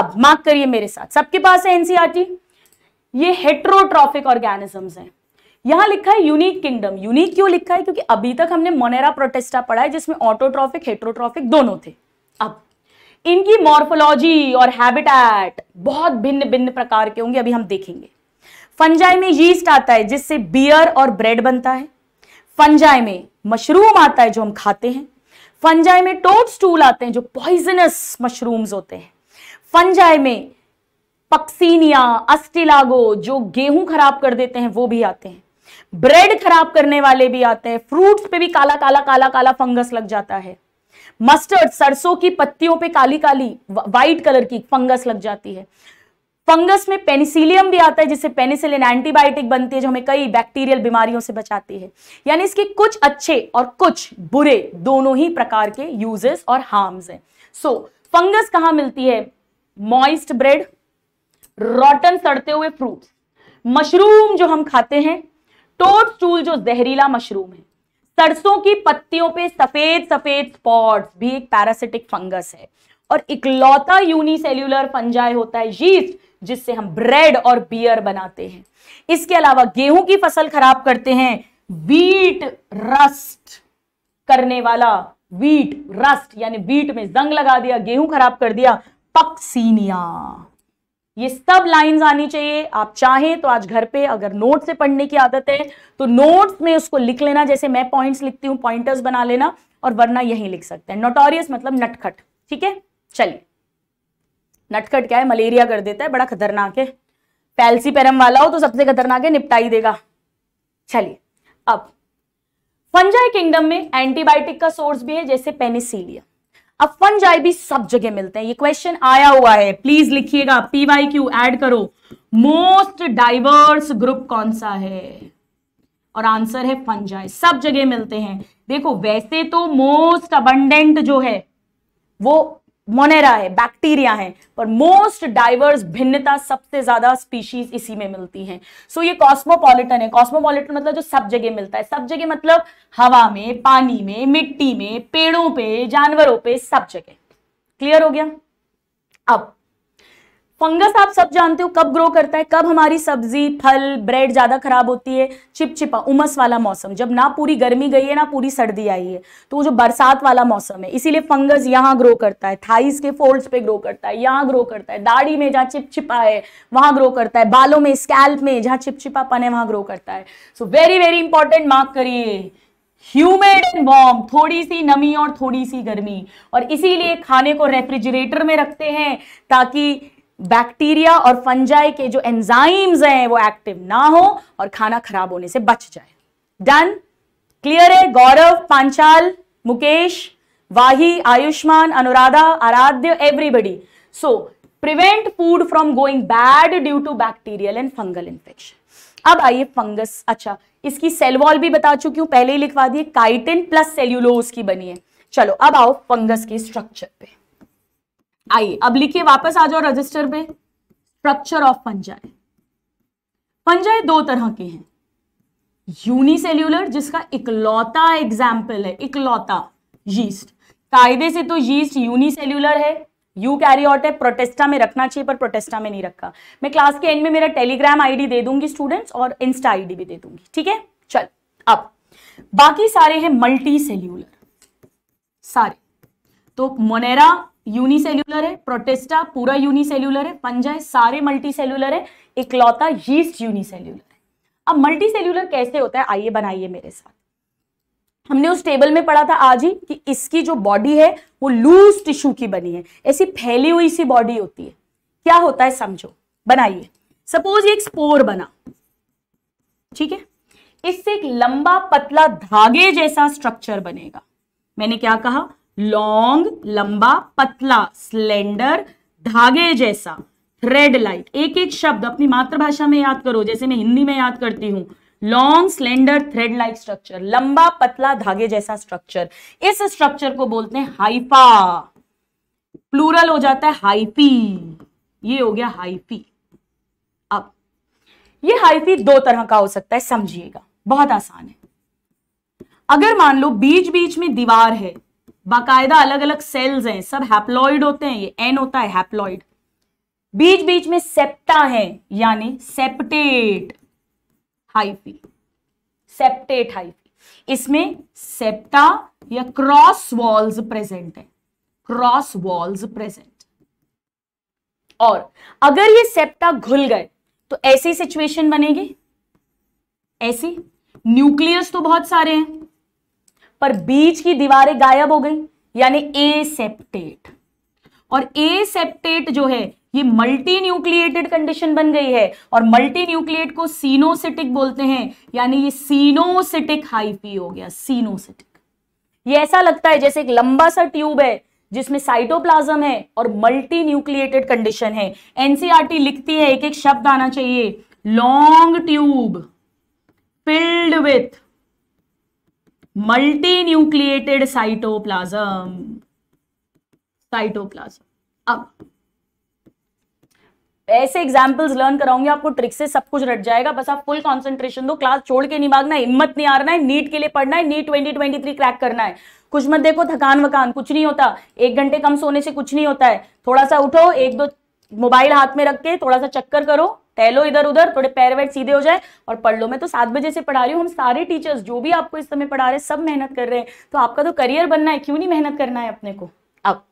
अब मार्क करिए मेरे साथ, सबके पास है एनसीईआरटी। ये हेट्रोट्रॉफिक ऑर्गेनिजम्स हैं, यहां लिखा है यूनिक किंगडम। यूनिक क्यों लिखा है, क्योंकि अभी तक हमने मोनेरा प्रोटेस्टा पढ़ा है जिसमें ऑटोट्रॉफिक हेट्रोट्रॉफिक दोनों थे। अब इनकी मॉर्फोलॉजी और हैबिटेट बहुत भिन्न भिन्न प्रकार के होंगे, अभी हम देखेंगे। फंजाई में यीस्ट आता है जिससे बियर और ब्रेड बनता है, फंजाई में मशरूम आता है जो हम खाते हैं, फंजाई में टोडस्टूल आते हैं जो पॉइजनस मशरूम्स होते हैं, फंजाई में पक्सीनिया, अस्टिलागो जो गेहूं खराब कर देते हैं वो भी आते हैं, ब्रेड खराब करने वाले भी आते हैं, फ्रूट्स पे भी काला काला काला काला फंगस लग जाता है, मस्टर्ड सरसों की पत्तियों पे काली काली वाइट कलर की फंगस लग जाती है, फंगस में पेनिसिलियम भी आता है जिससे पेनिसिलिन एंटीबायोटिक बनती है जो हमें कई बैक्टीरियल बीमारियों से बचाती है। यानी इसके कुछ अच्छे और कुछ बुरे दोनों ही प्रकार के यूजेस और हार्म्स हैं। सो फंगस कहाँ मिलती है, मॉइस्ट ब्रेड, रॉटन सड़ते हुए फ्रूट, मशरूम जो हम खाते हैं, टोडस्टूल जो जहरीला मशरूम है, सरसों की पत्तियों पे सफेद सफेद स्पॉट्स भी एक पैरासिटिक फंगस है, और इकलौता यूनिसेल्यूलर फंजाई होता है यीस्ट जिससे हम ब्रेड और बियर बनाते हैं। इसके अलावा गेहूं की फसल खराब करते हैं, व्हीट रस्ट करने वाला, व्हीट रस्ट यानी व्हीट में जंग लगा दिया, गेहूं खराब कर दिया, पक्सीनिया। ये सब लाइंस आनी चाहिए। आप चाहें तो आज घर पे, अगर नोट से पढ़ने की आदत है तो नोट्स में उसको लिख लेना, जैसे मैं पॉइंट्स लिखती हूँ पॉइंटर्स बना लेना, और वरना यहीं लिख सकते हैं। नोटोरियस मतलब नटखट, ठीक है। चलिए नटखट क्या है, मलेरिया कर देता है, बड़ा खतरनाक है, फैल्सीपेरम वाला हो तो सबसे खतरनाक है, निपटाई देगा। चलिए अब फंजाई किंगडम में एंटीबायोटिक का सोर्स भी है जैसे पेनिसिलियम। अब फंजाई भी सब जगह मिलते हैं, ये क्वेश्चन आया हुआ है, प्लीज लिखिएगा। PYQ ऐड करो, मोस्ट डाइवर्स ग्रुप कौन सा है, और आंसर है फंजाई, सब जगह मिलते हैं। देखो वैसे तो मोस्ट अबंडेंट जो है वो मोनेरा है, बैक्टीरिया है, पर मोस्ट डाइवर्स भिन्नता सबसे ज्यादा स्पीशीज इसी में मिलती हैं। सो ये कॉस्मोपॉलिटन है। कॉस्मोपॉलिटन मतलब जो सब जगह मिलता है। सब जगह मतलब हवा में, पानी में, मिट्टी में, पेड़ों पे, जानवरों पे, सब जगह। क्लियर हो गया। अब फंगस आप सब जानते हो कब ग्रो करता है, कब हमारी सब्जी, फल, ब्रेड ज्यादा खराब होती है, चिपचिपा उमस वाला मौसम, जब ना पूरी गर्मी गई है ना पूरी सर्दी आई है, तो वो जो बरसात वाला मौसम है, इसीलिए फंगस यहाँ ग्रो करता है, थाइस के फोल्ड्स पे ग्रो करता है, यहाँ ग्रो करता है, दाढ़ी में जहाँ चिपचिपा है वहां ग्रो करता है, बालों में, स्कैल्प में जहाँ चिपचिपापन है वहां ग्रो करता है। So very very important, mark करिए, ह्यूमिड एंड वार्म, थोड़ी सी नमी और थोड़ी सी गर्मी, और इसीलिए खाने को रेफ्रिजरेटर में रखते हैं ताकि बैक्टीरिया और फंजाई के जो एंजाइम्स हैं वो एक्टिव ना हो और खाना खराब होने से बच जाए। डन, क्लियर है। गौरव, पांचाल, मुकेश, वाही, आयुष्मान, अनुराधा, आराध्य, everybody. So prevent food from going bad due to bacterial and fungal infection. अब आइए फंगस, अच्छा इसकी सेल वॉल भी बता चुकी हूं, पहले ही लिखवा दिए, काइटिन प्लस सेल्यूलोज की बनी है। चलो अब आओ फंगस के स्ट्रक्चर पे। आइए अब लिखिए, वापस आ जाओ रजिस्टर पे। Structure of fungi. फंजाई दो तरह के हैं, यूनिसेल्यूलर, जिसका इकलौता एग्जाम्पल है, इकलौता यीस्ट। कायदे से तो यीस्ट यूनिसेल्यूलर है, यूकैरियोट है, प्रोटेस्टा में रखना चाहिए पर प्रोटेस्टा में नहीं रखा। मैं क्लास के एंड में मेरा टेलीग्राम आईडी दे दूंगी स्टूडेंट्स, और इंस्टा आईडी भी दे दूंगी, ठीक है। चल अब बाकी सारे हैं मल्टी सेल्यूलर, सारे तो मोनेरा यूनिसेल्यूलर है, प्रोटेस्टा पूरा यूनिसेल्यूलर है, फंजाई सारे मल्टीसेल्यूलर है, इकलौता यीस्ट यूनिसेल्यूलर है। अब मल्टीसेल्यूलर कैसे होता है, आइए बनाइए मेरे साथ। हमने उस टेबल में पढ़ा था आज ही कि इसकी जो बॉडी है वो लूज टिश्यू की बनी है, ऐसी फैली हुई सी बॉडी होती है। क्या होता है समझो, बनाइए। सपोज ये एक स्पोर बना, ठीक है, इससे एक लंबा पतला धागे जैसा स्ट्रक्चर बनेगा। मैंने क्या कहा, लॉन्ग, लंबा, पतला, स्लेंडर, धागे जैसा, थ्रेड लाइक। एक एक शब्द अपनी मातृभाषा में याद करो, जैसे मैं हिंदी में याद करती हूँ, long, slender, thread like structure, लंबा पतला धागे जैसा स्ट्रक्चर। इस स्ट्रक्चर को बोलते हैं हाइफा, प्लूरल हो जाता है हाइफी, ये हो गया हाइफी। अब ये हाइफी दो तरह का हो सकता है, समझिएगा, बहुत आसान है। अगर मान लो बीच बीच में दीवार है, बाकायदा अलग अलग सेल्स हैं, सब हैप्लॉइड होते हैं, ये एन होता है हैप्लॉइड, बीच बीच में सेप्टा है यानी सेप्टेट हाइफी, सेप्टेट हाइफी। इसमें सेप्टा या क्रॉस वॉल्स प्रेजेंट है, क्रॉस वॉल्स प्रेजेंट। और अगर ये सेप्टा घुल गए तो ऐसी सिचुएशन बनेगी, ऐसी। न्यूक्लियस तो बहुत सारे हैं पर बीच की दीवारें गायब हो गई यानी एसेप्टेट, और एसेप्टेट जो है ये मल्टी न्यूक्लिएटेड कंडीशन बन गई है, और मल्टी न्यूक्लिएट को सीनोसिटिक बोलते हैं, यानी ये सीनोसिटिक हाइफी हो गया, सीनोसिटिक। ये ऐसा लगता है जैसे एक लंबा सा ट्यूब है जिसमें साइटोप्लाज्म है और मल्टी न्यूक्लिएटेड कंडीशन है। एनसीईआरटी लिखती है, एक एक शब्द आना चाहिए, long tube filled with multinucleated cytoplasm, cytoplasm. अब ऐसे एग्जाम्पल्स लर्न कराऊंगी आपको, ट्रिक से सब कुछ रट जाएगा, बस आप फुल कॉन्सेंट्रेशन दो, क्लास छोड़ के नहीं भागना, हिम्मत नहीं हारना है, नीट के लिए पढ़ना है, नीट 2023 क्रैक करना है। कुछ मत देखो, थकान वकान कुछ नहीं होता, 1 घंटे कम सोने से कुछ नहीं होता है, थोड़ा सा उठो, 1-2 मोबाइल हाथ में रख के थोड़ा सा चक्कर करो, टहलो इधर उधर, थोड़े पैर वैर सीधे हो जाए और पढ़ लो। मैं तो 7 बजे से पढ़ा रही हूँ, हम सारे टीचर्स जो भी आपको इस समय पढ़ा रहे हैं सब मेहनत कर रहे हैं, तो आपका तो करियर बनना है, क्यों नहीं मेहनत करना है अपने को। अब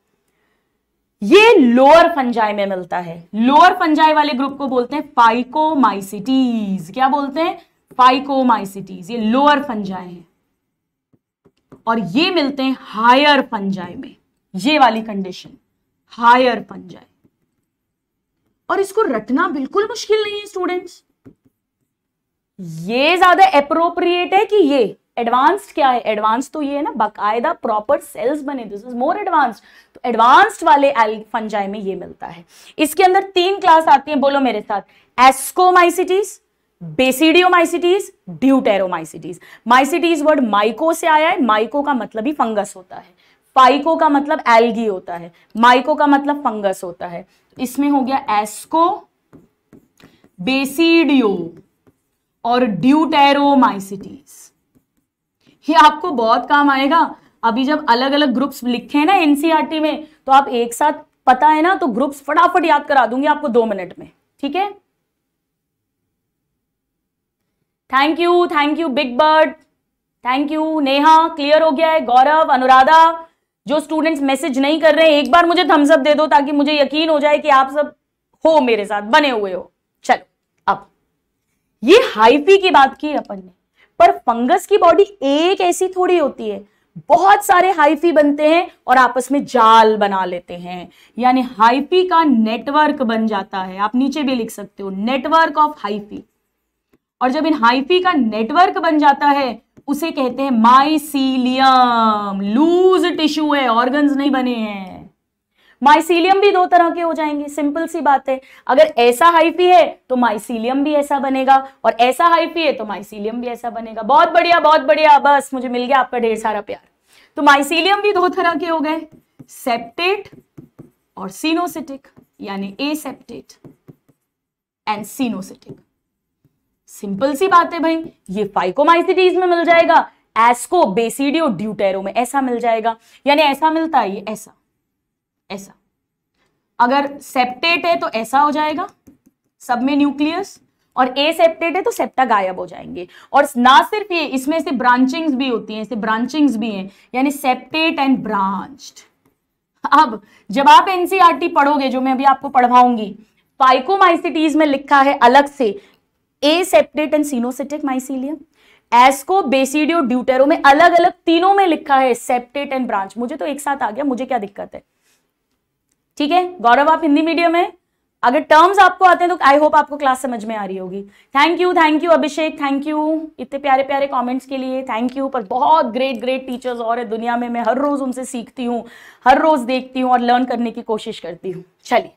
ये लोअर फंजाई में मिलता है, लोअर फंजाई वाले ग्रुप को बोलते हैं फाइकोमाइसिटीज। क्या बोलते हैं, फाइकोमाइसिटीज। ये लोअर फंजाई है और ये मिलते हैं हायर फंजाई में, ये वाली कंडीशन हायर फंजाई। और इसको रटना बिल्कुल मुश्किल नहीं है स्टूडेंट्स, ये ज्यादा एप्रोप्रिएट है कि ये एडवांस्ड। क्या है एडवांस, तो ये है ना बाकायदा प्रॉपर सेल्स बने, दिस इज मोर एडवांस्ड। तो एडवांस्ड वाले फंजाई में ये मिलता है। इसके अंदर 3 क्लास आती है, बोलो मेरे साथ, ascomycetes, basidiomycetes, deuteromycetes. Mycetes word myco से आया है, माइको का मतलब ही फंगस होता है, फाइको का मतलब एल्गी होता है, माइको का मतलब फंगस होता है। इसमें हो गया एस्को, बेसिडियो और ड्यूटेरोमाइसिटीज। ये आपको बहुत काम आएगा। अभी जब अलग अलग ग्रुप्स लिखे हैं ना एनसीईआरटी में, तो आप एक साथ पता है ना तो ग्रुप्स फटाफट याद करा दूंगी आपको 2 मिनट में, ठीक है। Thank you, thank you big bird, thank you Neha. Clear हो गया है। गौरव, अनुराधा, जो स्टूडेंट्स मैसेज नहीं कर रहे हैं एक बार मुझे थम्स अप दे दो ताकि मुझे यकीन हो जाए कि आप सब हो मेरे साथ बने हुए हो। चलो अब ये हाइफी की बात की अपन ने, पर फंगस की बॉडी एक ऐसी थोड़ी होती है, बहुत सारे हाइफी बनते हैं और आपस में जाल बना लेते हैं, यानी हाइफी का नेटवर्क बन जाता है। आप नीचे भी लिख सकते हो नेटवर्क ऑफ हाइफी, और जब इन हाइफी का नेटवर्क बन जाता है उसे कहते हैं माइसीलियम। लूज टिश्यू है, ऑर्गन्स नहीं बने हैं। माइसीलियम भी 2 तरह के हो जाएंगे, सिंपल सी बात है। अगर ऐसा हाइफी है तो माइसीलियम भी ऐसा बनेगा, और ऐसा हाइफी है तो माइसीलियम भी ऐसा बनेगा। बहुत बढ़िया, बहुत बढ़िया, बस मुझे मिल गया आपका ढेर सारा प्यार। तो माइसीलियम भी 2 तरह के हो गए, सेप्टेट और सिनोसिटिक, यानी एसेप्टेट एंड सिनोसिटिक। सिंपल सी बात है भाई, ये फाइकोमाइसिटीज में मिल जाएगा, एस्को, बेसिडियो, ड्यूटेरो में ऐसा मिल जाएगा, यानी ऐसा मिलता है ये ऐसा ऐसा। अगर सेप्टेट है तो ऐसा हो जाएगा सब में न्यूक्लियस, और एसेप्टेट है तो सेप्टा गायब हो जाएंगे। और ना सिर्फ ये, इसमें से ब्रांचिंग्स भी होती हैं, इससे ब्रांचिंग्स भी हैं, यानी सेप्टेट एंड ब्रांच्ड। अब जब आप एनसीईआरटी पढ़ोगे, जो मैं अभी आपको पढ़वाऊंगी, फाइकोमाइसिटीज में लिखा है अलग से aseptate and coenocytic mycelium, asco, basidio, deutero में अलग अलग, तीनों में लिखा है सेप्टेट एंड ब्रांच। मुझे तो एक साथ आ गया, मुझे क्या दिक्कत है, ठीक है। गौरव, आप हिंदी मीडियम है, अगर टर्म्स आपको आते हैं तो आई होप आपको क्लास समझ में आ रही होगी। Thank you, thank you Abhishek, thank you इतने प्यारे प्यारे कमेंट्स के लिए, थैंक यू। पर बहुत ग्रेट ग्रेट टीचर्स और है दुनिया में, मैं हर रोज उनसे सीखती हूँ, हर रोज देखती हूँ और लर्न करने की कोशिश करती हूँ। चलिए,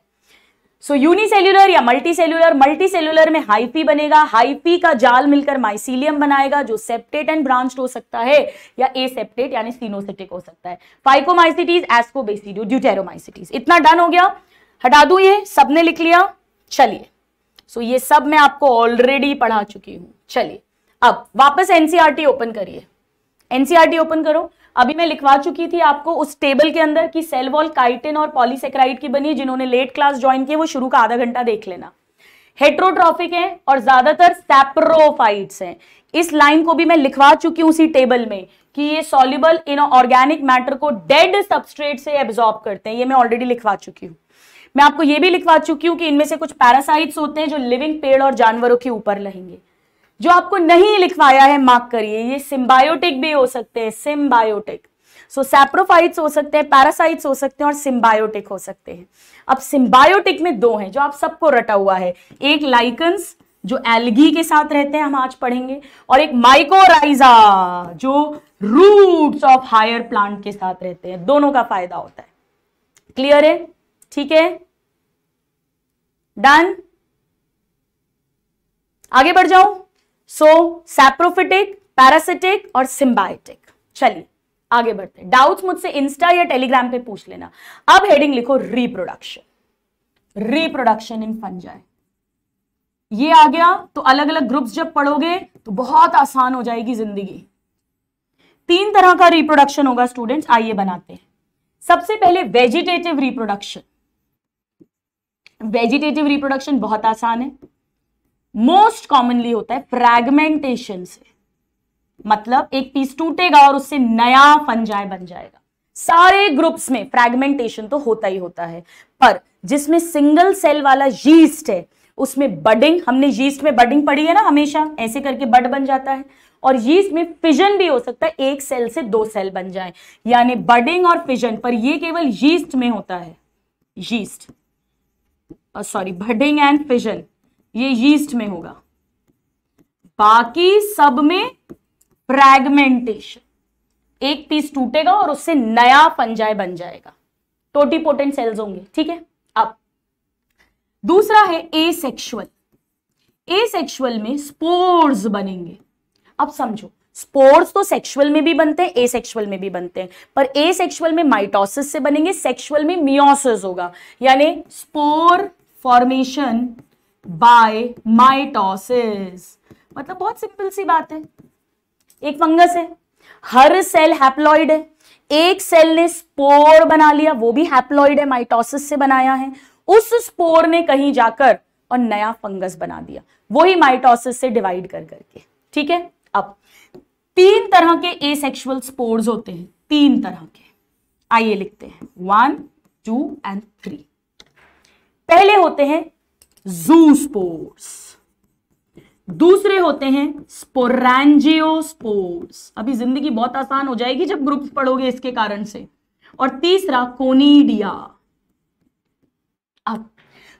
सो यूनिसेल्यूलर या मल्टीसेल्यूलर, मल्टीसेल्यूलर में हाइफी बनेगा, हाइफी का जाल मिलकर माइसीलियम बनाएगा जो सेप्टेट एंड ब्रांच्ड हो सकता है या एसेप्टेट यानी सिनोसिटिक हो सकता है। Phycomycetes, एस्कोबेसिडियो, deuteromycetes. इतना डन हो गया, हटा दूं ये, सबने लिख लिया। चलिए, सो ये सब मैं आपको ऑलरेडी पढ़ा चुकी हूं। चलिए अब वापस एनसीईआरटी ओपन करिए, एनसीईआरटी ओपन करो। अभी मैं लिखवा चुकी थी आपको उस टेबल के अंदर कि सेल वॉल काइटिन और पॉलीसेक्राइड की बनी है। जिन्होंने लेट क्लास ज्वाइन किए वो शुरू का आधा घंटा देख लेना। हेट्रोट्रॉफिक हैं और ज्यादातर सैप्रोफाइट्स हैं। इस लाइन को भी मैं लिखवा चुकी हूँ उसी टेबल में कि ये सॉल्युबल इन ऑर्गेनिक मैटर को डेड सबस्ट्रेट से एब्जॉर्ब करते हैं। ये मैं ऑलरेडी लिखवा चुकी हूँ। मैं आपको ये भी लिखवा चुकी हूँ कि इनमें से कुछ पैरासाइट्स होते हैं जो लिविंग पेड़ और जानवरों के ऊपर रहेंगे। जो आपको नहीं लिखवाया है मार्क करिए, ये सिंबायोटिक भी हो सकते हैं, सिंबायोटिक। सो सैप्रोफाइट्स हो सकते हैं, पैरासाइट्स हो सकते हैं और सिंबायोटिक हो सकते हैं। अब सिंबायोटिक में 2 हैं जो आप सबको रटा हुआ है, एक लाइकन्स जो एल्गी के साथ रहते हैं, हम आज पढ़ेंगे, और एक माइकोराइजा जो रूट्स ऑफ हायर प्लांट के साथ रहते हैं। दोनों का फायदा होता है। क्लियर है, ठीक है, डन। आगे बढ़ जाओ। सो सैप्रोफिटिक, पैरासिटिक और सिंबायोटिक। चलिए आगे बढ़ते हैं। डाउट्स मुझसे इंस्टा या टेलीग्राम पे पूछ लेना। अब हेडिंग लिखो रिप्रोडक्शन, रिप्रोडक्शन इन फंजाई। ये आ गया तो अलग अलग ग्रुप्स जब पढ़ोगे तो बहुत आसान हो जाएगी जिंदगी। 3 तरह का रिप्रोडक्शन होगा स्टूडेंट्स, आइए बनाते हैं। सबसे पहले वेजिटेटिव रिप्रोडक्शन। वेजिटेटिव रिप्रोडक्शन बहुत आसान है, मोस्ट कॉमनली होता है फ्रैगमेंटेशन से, मतलब एक पीस टूटेगा और उससे नया फंजाई बन जाएगा। सारे ग्रुप्स में फ्रैगमेंटेशन तो होता ही होता है, पर जिसमें सिंगल सेल वाला यीस्ट है उसमें बडिंग, हमने यीस्ट में बडिंग पड़ी है ना, हमेशा ऐसे करके बड बन जाता है। और यीस्ट में फिजन भी हो सकता है, 1 सेल से 2 सेल बन जाए, यानी बडिंग और फिजन, पर यह केवल यीस्ट में होता है। Yeast sorry budding and fission ये यीस्ट में होगा, बाकी सब में फ्रैगमेंटेशन, एक पीस टूटेगा और उससे नया फंजाई बन जाएगा, टोटीपोटेंट सेल्स होंगे, ठीक है। अब दूसरा है एसेक्सुअल। एसेक्सुअल में स्पोर्स बनेंगे। अब समझो स्पोर्स तो सेक्सुअल में भी बनते हैं, एसेक्सुअल में भी बनते हैं, पर एसेक्सुअल में माइटोसिस से बनेंगे, सेक्सुअल में मियोसिस होगा, यानी स्पोर फॉर्मेशन बाय माइटोसिस। मतलब बहुत सिंपल सी बात है, एक फंगस है, हर सेल हैप्लॉइड है, एक सेल ने स्पोर बना लिया, वो भी हैप्लॉइड है, माइटोसिस से बनाया है, उस स्पोर ने कहीं जाकर और नया फंगस बना दिया, वही माइटोसिस से डिवाइड कर करके, ठीक है। अब तीन तरह के एसेक्सुअल स्पोर्स होते हैं, तीन तरह के, आइए लिखते हैं 1, 2 एंड 3। पहले होते हैं जू स्पोर्स, दूसरे होते हैं स्पोरेंजियोस्पोर्स, अभी जिंदगी बहुत आसान हो जाएगी जब ग्रुप्स पढ़ोगे इसके कारण से, और तीसरा कोनिडिया। अब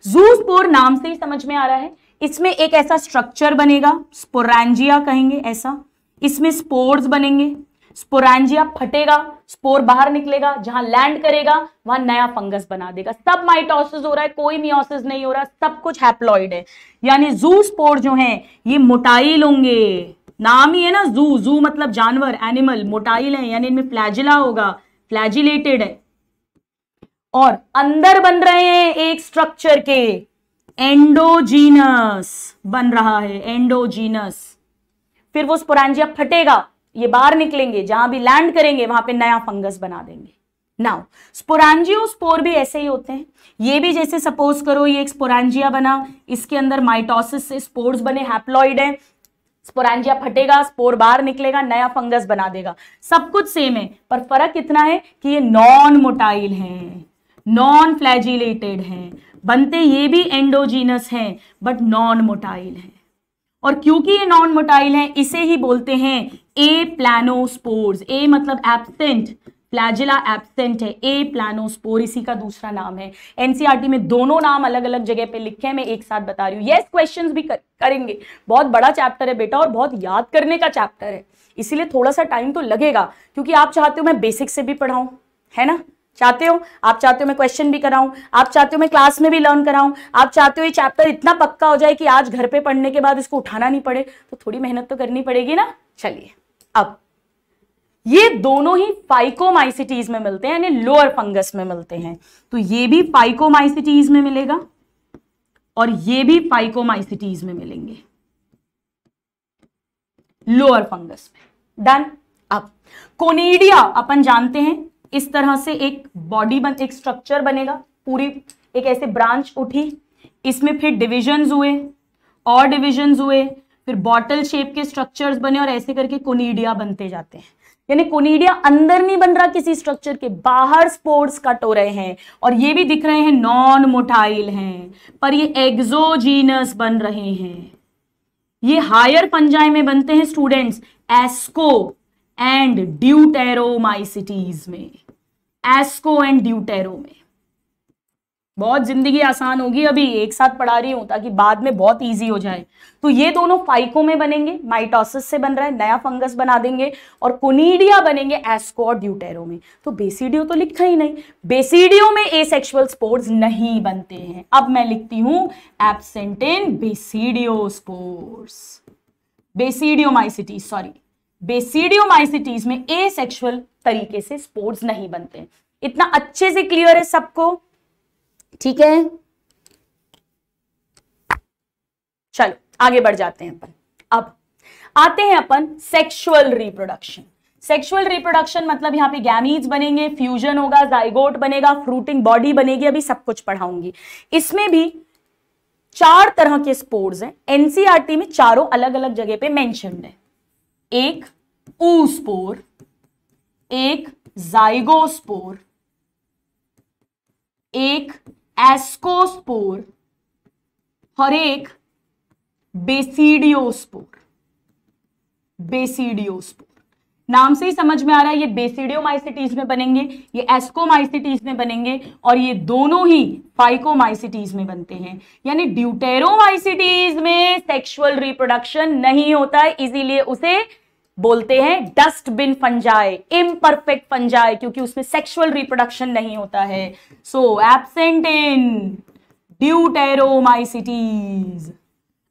जूस्पोर नाम से ही समझ में आ रहा है, इसमें एक ऐसा स्ट्रक्चर बनेगा, स्पोरेंजिया कहेंगे ऐसा, इसमें स्पोर्स बनेंगे, स्पोरेंजिया फटेगा, स्पोर बाहर निकलेगा, जहां लैंड करेगा वहां नया फंगस बना देगा। सब माइटोसिस हो रहा है, कोई मियोसिस नहीं हो रहा, सब कुछ हैप्लॉइड है, यानी जू स्पोर जो हैं ये मोटाइल होंगे, नाम ही है ना जू, जू मतलब जानवर, एनिमल, मोटाइल है यानी इनमें फ्लैजिला होगा, फ्लैजिलेटेड है, और अंदर बन रहे हैं एक स्ट्रक्चर के, एंडोजीनस बन रहा है, एंडोजीनस। फिर वो स्पोरेंजिया फटेगा, ये बाहर निकलेंगे, जहां भी लैंड करेंगे वहां पे नया फंगस बना देंगे। नाउ स्पोरेंजियोस्पोर भी ऐसे ही होते हैं, ये भी जैसे सपोज करो ये एक स्पोरेंजिया बना, इसके अंदर माइटोसिस से स्पोर्स बने, हैप्लॉइड है, स्पोरेंजिया फटेगा, स्पोर बाहर निकलेगा, नया फंगस बना देगा, सब कुछ सेम है, पर फर्क इतना है कि ये नॉन मोटाइल हैं, नॉन फ्लैजिलेटेड हैं, बनते ये भी एंडोजीनस हैं बट नॉन मोटाइल हैं, और क्योंकि ये नॉन मोटाइल है इसे ही बोलते हैं ए प्लानोस्पोर्स। ए मतलब एब्सेंट, फ्लैजिला एब्सेंट है, ए प्लानोस्पोर इसी का दूसरा नाम है। एनसीईआरटी में दोनों नाम अलग अलग जगह पे लिखे हैं, मैं एक साथ बता रही हूँ। यस, क्वेश्चंस भी करेंगे, बहुत बड़ा चैप्टर है बेटा और बहुत याद करने का चैप्टर है, इसीलिए थोड़ा सा टाइम तो लगेगा, क्योंकि आप चाहते हो मैं बेसिक से भी पढ़ाऊँ, है ना, चाहते हो आप, चाहते हो मैं क्वेश्चन भी कराऊं, आप चाहते हो मैं क्लास में भी लर्न कराऊं, आप चाहते हो ये चैप्टर इतना पक्का हो जाए कि आज घर पे पढ़ने के बाद इसको उठाना नहीं पड़े, तो थोड़ी मेहनत तो करनी पड़ेगी ना। चलिए, अब ये दोनों ही फाइकोमाइसिटीज में मिलते हैं, यानी लोअर फंगस में मिलते हैं, तो ये भी फाइकोमाइसिटीज में मिलेगा और ये भी फाइकोमाइसिटीज में मिलेंगे, लोअर फंगस में। डन। अब कोनिडिया अपन जानते हैं, इस तरह से एक बॉडी एक स्ट्रक्चर बनेगा, पूरी एक ऐसे ब्रांच उठी, इसमें फिर डिविजन्स हुए और डिविजन्स हुए, फिर बॉटल शेप के स्ट्रक्चर्स बने और ऐसे करके कोनिडिया बनते जाते हैं। यानी कोनिडिया अंदर नहीं बन रहा किसी स्ट्रक्चर के, बाहर स्पोर्स कट हो रहे हैं और ये भी दिख रहे हैं नॉन मोटाइल हैं, पर ये एक्सोजीनस बन रहे हैं। ये हायर फंजाई में बनते हैं स्टूडेंट्स, एस्को एंड ड्यूटेरोमाइसिटीज में, एस्को एंड ड्यूटेरो में। बहुत जिंदगी आसान होगी, अभी एक साथ पढ़ा रही हूं ताकि बाद में बहुत इजी हो जाए। तो ये दोनों फाइको में बनेंगे, माइटोसिस से बन रहा है, नया फंगस बना देंगे, और कोनिडिया बनेंगे एस्को और ड्यूटेरो में। तो बेसिडियो तो लिखा ही नहीं, बेसिडियो में एसेक्सुअल स्पोर्स नहीं बनते हैं। अब मैं लिखती हूं absent in basidio spores, basidiomycetes, sorry, basidiomycetes में एसेक्सुअल तरीके से स्पोर्स नहीं बनते हैं। इतना अच्छे से क्लियर है सबको, ठीक है। चलो आगे बढ़ जाते हैं अपन। अब आते हैं अपन सेक्सुअल रिप्रोडक्शन। सेक्सुअल रिप्रोडक्शन मतलब यहाँ पे गैमीट्स बनेंगे, फ्यूजन होगा, जाइगोट बनेगा, फ्रूटिंग बॉडी बनेगी, अभी सब कुछ पढ़ाऊंगी। इसमें भी चार तरह के स्पोर्स हैं, एनसीईआरटी में चारों अलग अलग जगह पे मेंशन्ड है। एक ऊस्पोर, एक जाइगोस्पोर, एक एस्कोस्पोर और एक बेसिडियोस्पोर। बेसिडियोस्पोर नाम से ही समझ में आ रहा है, ये बेसिडियोमाइसिटीज में बनेंगे, ये एस्कोमाइसिटीज में बनेंगे और ये दोनों ही फाइकोमाइसिटीज में बनते हैं। यानी ड्यूटेरोमाइसिटीज में सेक्सुअल रिप्रोडक्शन नहीं होता है, इसीलिए उसे बोलते हैं डस्टबिन फंजाई, इम्परफेक्ट फंजाई, क्योंकि उसमें सेक्सुअल रिप्रोडक्शन नहीं होता है। So absent in deuteromycetes.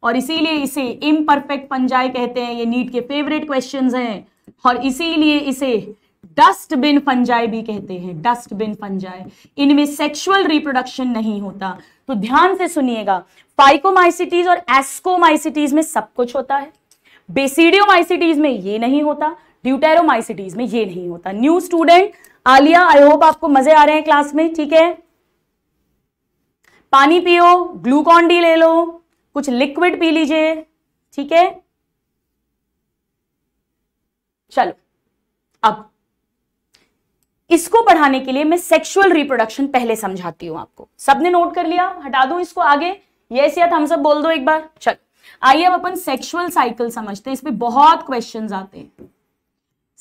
और इसीलिए इसे इम्परफेक्ट फंजाई कहते हैं। ये नीट के फेवरेट क्वेश्चंस हैं और इसीलिए इसे डस्टबिन फंजाई भी कहते हैं। डस्टबिन फंजाई, इनमें सेक्सुअल रिप्रोडक्शन नहीं होता। तो ध्यान से सुनिएगा, फाइकोमाइसिटीज और एस्कोमाइसिटीज में सब कुछ होता है, बेसिडियोमाइसिटीज में ये नहीं होता, ड्यूटेरोमाइसिटीज में ये नहीं होता। New student Alia, I hope आपको मजे आ रहे हैं क्लास में, ठीक है। पानी पियो, ग्लूकॉन डी ले लो, कुछ लिक्विड पी लीजिए, ठीक है। चलो, अब इसको पढ़ाने के लिए मैं सेक्सुअल रिप्रोडक्शन पहले समझाती हूं आपको। सबने नोट कर लिया? हटा दूं इसको आगे? यस या थम्स अप बोल दो एक बार। चलो आइए अब अपन सेक्सुअल साइकिल समझते हैं। इसमें बहुत क्वेश्चंस आते हैं।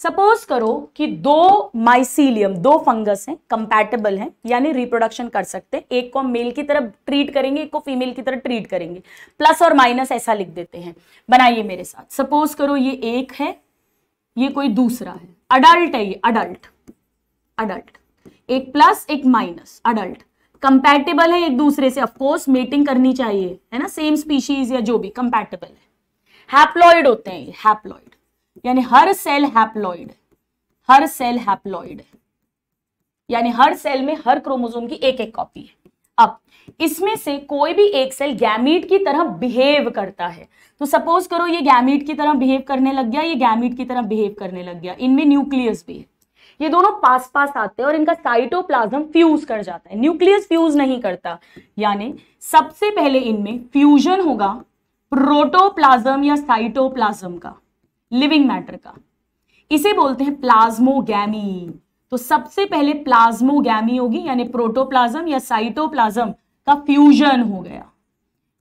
सपोज करो कि दो माइसीलियम, दो फंगस हैं, कंपैटिबल हैं, यानी रिप्रोडक्शन कर सकते हैं। एक को मेल की तरफ ट्रीट करेंगे, एक को फीमेल की तरफ ट्रीट करेंगे, प्लस और माइनस ऐसा लिख देते हैं। बनाइए मेरे साथ। सपोज करो ये एक है, ये कोई दूसरा है, अडल्ट है, ये अडल्ट अडल्ट, एक प्लस एक माइनस, अडल्ट कंपैटिबल है एक दूसरे से, ऑफ कोर्स मेटिंग करनी चाहिए, है ना, सेम स्पीशीज या जो भी, कंपैटिबल है। हैप्लॉइड होते हैं, हैप्लॉइड यानी हर सेल हैप्लॉइड, हर सेल हैप्लॉइड यानी हर सेल में हर क्रोमोसोम की एक एक कॉपी है। अब इसमें से कोई भी एक सेल गैमीट की तरह बिहेव करता है। तो सपोज करो ये गैमीट की तरह बिहेव करने लग गया, ये गैमीट की तरह बिहेव करने लग गया, इनमें न्यूक्लियस भी है, ये दोनों पास पास आते हैं और इनका साइटोप्लाज्म फ्यूज कर जाता है। न्यूक्लियस फ्यूज नहीं करता, यानी सबसे पहले इनमें फ्यूजन होगा प्रोटोप्लाज्म या साइटोप्लाज्म का, लिविंग मैटर का, इसे बोलते हैं प्लाज्मोगैमी। तो सबसे पहले प्लाज्मोगैमी होगी, यानी प्रोटोप्लाज्म या साइटोप्लाज्म का फ्यूजन हो गया,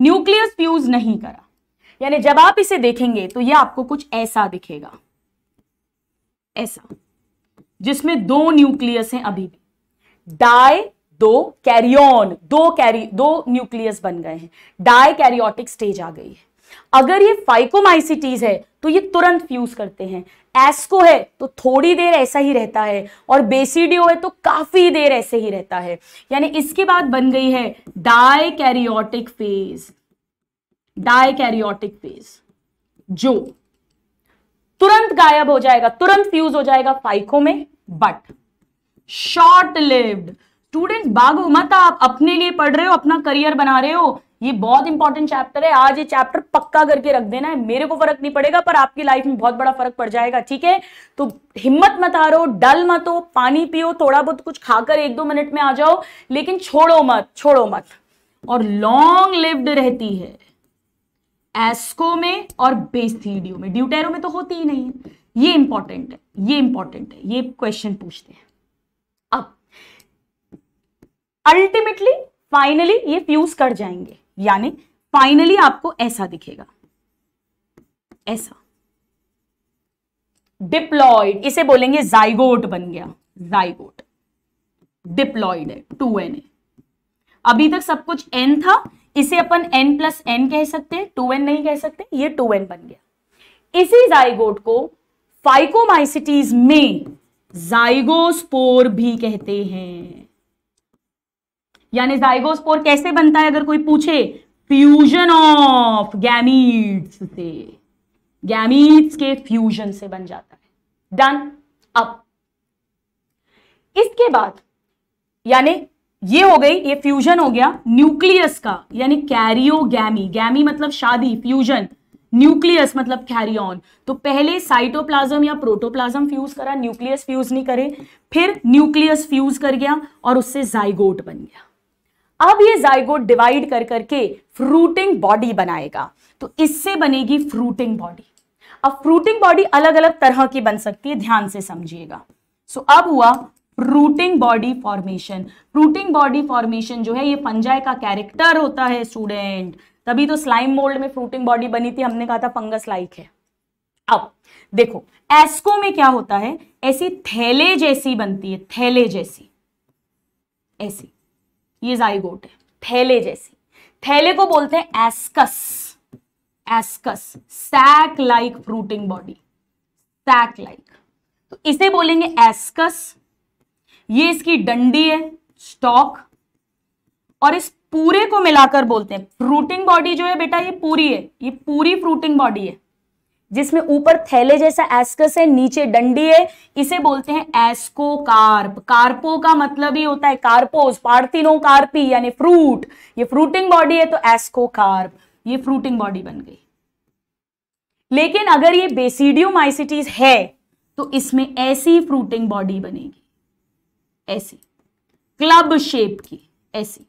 न्यूक्लियस फ्यूज नहीं करा। यानी जब आप इसे देखेंगे तो यह आपको कुछ ऐसा दिखेगा, ऐसा, जिसमें दो न्यूक्लियस हैं अभी भी, डाई दो कैरियन, दो न्यूक्लियस बन गए हैं, डाई कैरियोटिक स्टेज आ गई है। अगर ये फाइकोमाइसिटीज है तो ये तुरंत फ्यूज करते हैं, एस्को है तो थोड़ी देर ऐसा ही रहता है, और बेसिडियो है तो काफी देर ऐसे ही रहता है। यानी इसके बाद बन गई है dikaryotic phase, dikaryotic phase जो तुरंत गायब हो जाएगा, तुरंत फ्यूज हो जाएगा फाइको में, बट शॉर्ट लिव्ड। स्टूडेंट्स भागो मत, आप अपने लिए पढ़ रहे हो, अपना करियर बना रहे हो, ये बहुत इंपॉर्टेंट चैप्टर है। आज ये चैप्टर पक्का करके रख देना है। मेरे को फर्क नहीं पड़ेगा पर आपकी लाइफ में बहुत बड़ा फर्क पड़ जाएगा, ठीक है। तो हिम्मत मत हारो, डल मत हो, पानी पियो, थोड़ा बहुत कुछ खाकर 1-2 मिनट में आ जाओ, लेकिन छोड़ो मत, छोड़ो मत। और लॉन्ग लिव्ड रहती है एस्को में और बेसिडियो में, ड्यूटेरो में तो होती ही नहीं है। ये इंपॉर्टेंट है, ये इंपॉर्टेंट है, ये क्वेश्चन पूछते हैं। अब अल्टीमेटली फाइनली ये फ्यूज कर जाएंगे, यानी फाइनली आपको ऐसा दिखेगा, ऐसा डिप्लॉइड, इसे बोलेंगे जाइगोट बन गया, जाइगोट डिप्लॉइड है, 2n है। अभी तक सब कुछ n था, इसे अपन n+n कह सकते हैं, 2n नहीं कह सकते, ये 2n बन गया। इसी जाइगोट को फाइकोमाइसिटीज में जाइगोस्पोर भी कहते हैं। यानी जाइगोस्पोर कैसे बनता है अगर कोई पूछे? फ्यूजन ऑफ गैमीट्स से, गैमीट्स के फ्यूजन से बन जाता है। डन। अब इसके बाद यानी ये हो गई, ये फ्यूजन हो गया न्यूक्लियस का, यानी कैरियोगैमी, गैमी मतलब शादी, फ्यूजन, न्यूक्लियस मतलब कैरियन। तो पहले साइटोप्लाज्म या प्रोटोप्लाज्म फ्यूज करा, न्यूक्लियस फ्यूज नहीं करे, फिर न्यूक्लियस फ्यूज कर गया और उससे जाइगोट बन गया। अब ये जाइगोट डिवाइड कर करके फ्रूटिंग बॉडी बनाएगा, तो इससे बनेगी फ्रूटिंग बॉडी। अब फ्रूटिंग बॉडी अलग अलग तरह की बन सकती है, ध्यान से समझिएगा। सो अब हुआ fruiting body formation. Fruiting body formation जो है ये फंजाई का कैरेक्टर होता है स्टूडेंट, तभी तो स्लाइम मोल्ड में फ्रूटिंग बॉडी बनी थी, हमने कहा था फंगस लाइक है। अब देखो एस्को में क्या होता है, ऐसी थैले जैसी बनती है, थैले जैसी, ऐसी, ये जाइगोट है, थैले जैसी, थैले को बोलते हैं ascus, ascus, sac like fruiting body, sac like, तो इसे बोलेंगे एस्कस। ये इसकी डंडी है, स्टॉक, और इस पूरे को मिलाकर बोलते हैं। फ्रूटिंग बॉडी जो है बेटा ये पूरी है, ये पूरी फ्रूटिंग बॉडी है जिसमें ऊपर थैले जैसा एस्कस है, नीचे डंडी है, इसे बोलते हैं एस्कोकार्प। कार्पो का मतलब ही होता है कार्पोस, पार्थिनो कार्पी यानी फ्रूट, ये फ्रूटिंग बॉडी है तो एस्कोकार्प, ये फ्रूटिंग बॉडी बन गई। लेकिन अगर ये बेसिडियोमाइसिटीज है तो इसमें ऐसी फ्रूटिंग बॉडी बनेगी, ऐसी क्लब शेप की, ऐसी,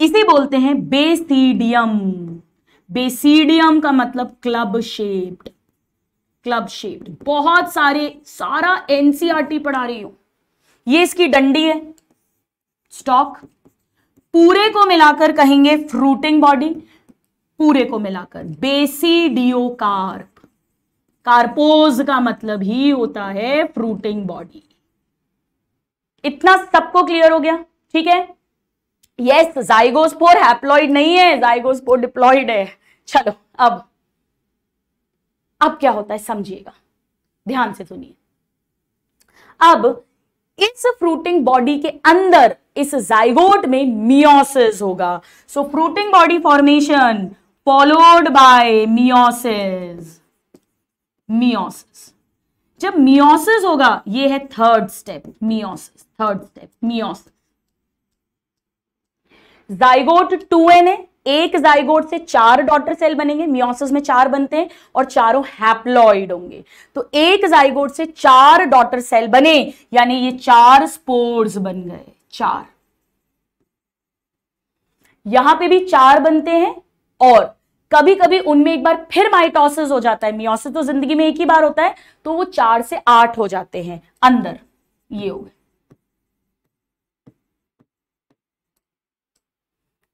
इसे बोलते हैं बेसिडियम। बेसिडियम का मतलब क्लब शेप्ड, क्लब शेप्ड। बहुत सारे, सारा एनसीईआरटी पढ़ा रही हूं। ये इसकी डंडी है, स्टॉक, पूरे को मिलाकर कहेंगे फ्रूटिंग बॉडी, पूरे को मिलाकर बेसिडियोकार्प। कार्पोज का मतलब ही होता है फ्रूटिंग बॉडी। इतना सबको क्लियर हो गया, ठीक है? यस, जाइगोस्पोर हैप्लॉइड नहीं है, जाइगोस्पोर डिप्लॉइड है। चलो अब क्या होता है समझिएगा, ध्यान से सुनिए। अब इस फ्रूटिंग बॉडी के अंदर, इस जाइगोट में मियोसिस होगा। So fruiting body formation followed by meiosis. Meiosis, जब मियोसिस होगा, ये है third step, meiosis, third step meiosis. Zygote 2 है, एक जाइगोट से 4 डॉटर सेल बनेंगे, मियोसिस में 4 बनते हैं और चारों हैप्लॉइड होंगे। तो एक जाइगोट से 4 डॉटर सेल बने, यानी ये 4 स्पोर्स बन गए, 4। यहां पे भी 4 बनते हैं और कभी कभी उनमें एक बार फिर माइटोसिस हो जाता है। मियोसिस तो जिंदगी में एक ही बार होता है, तो वो 4 से 8 हो जाते हैं अंदर। ये हो गए,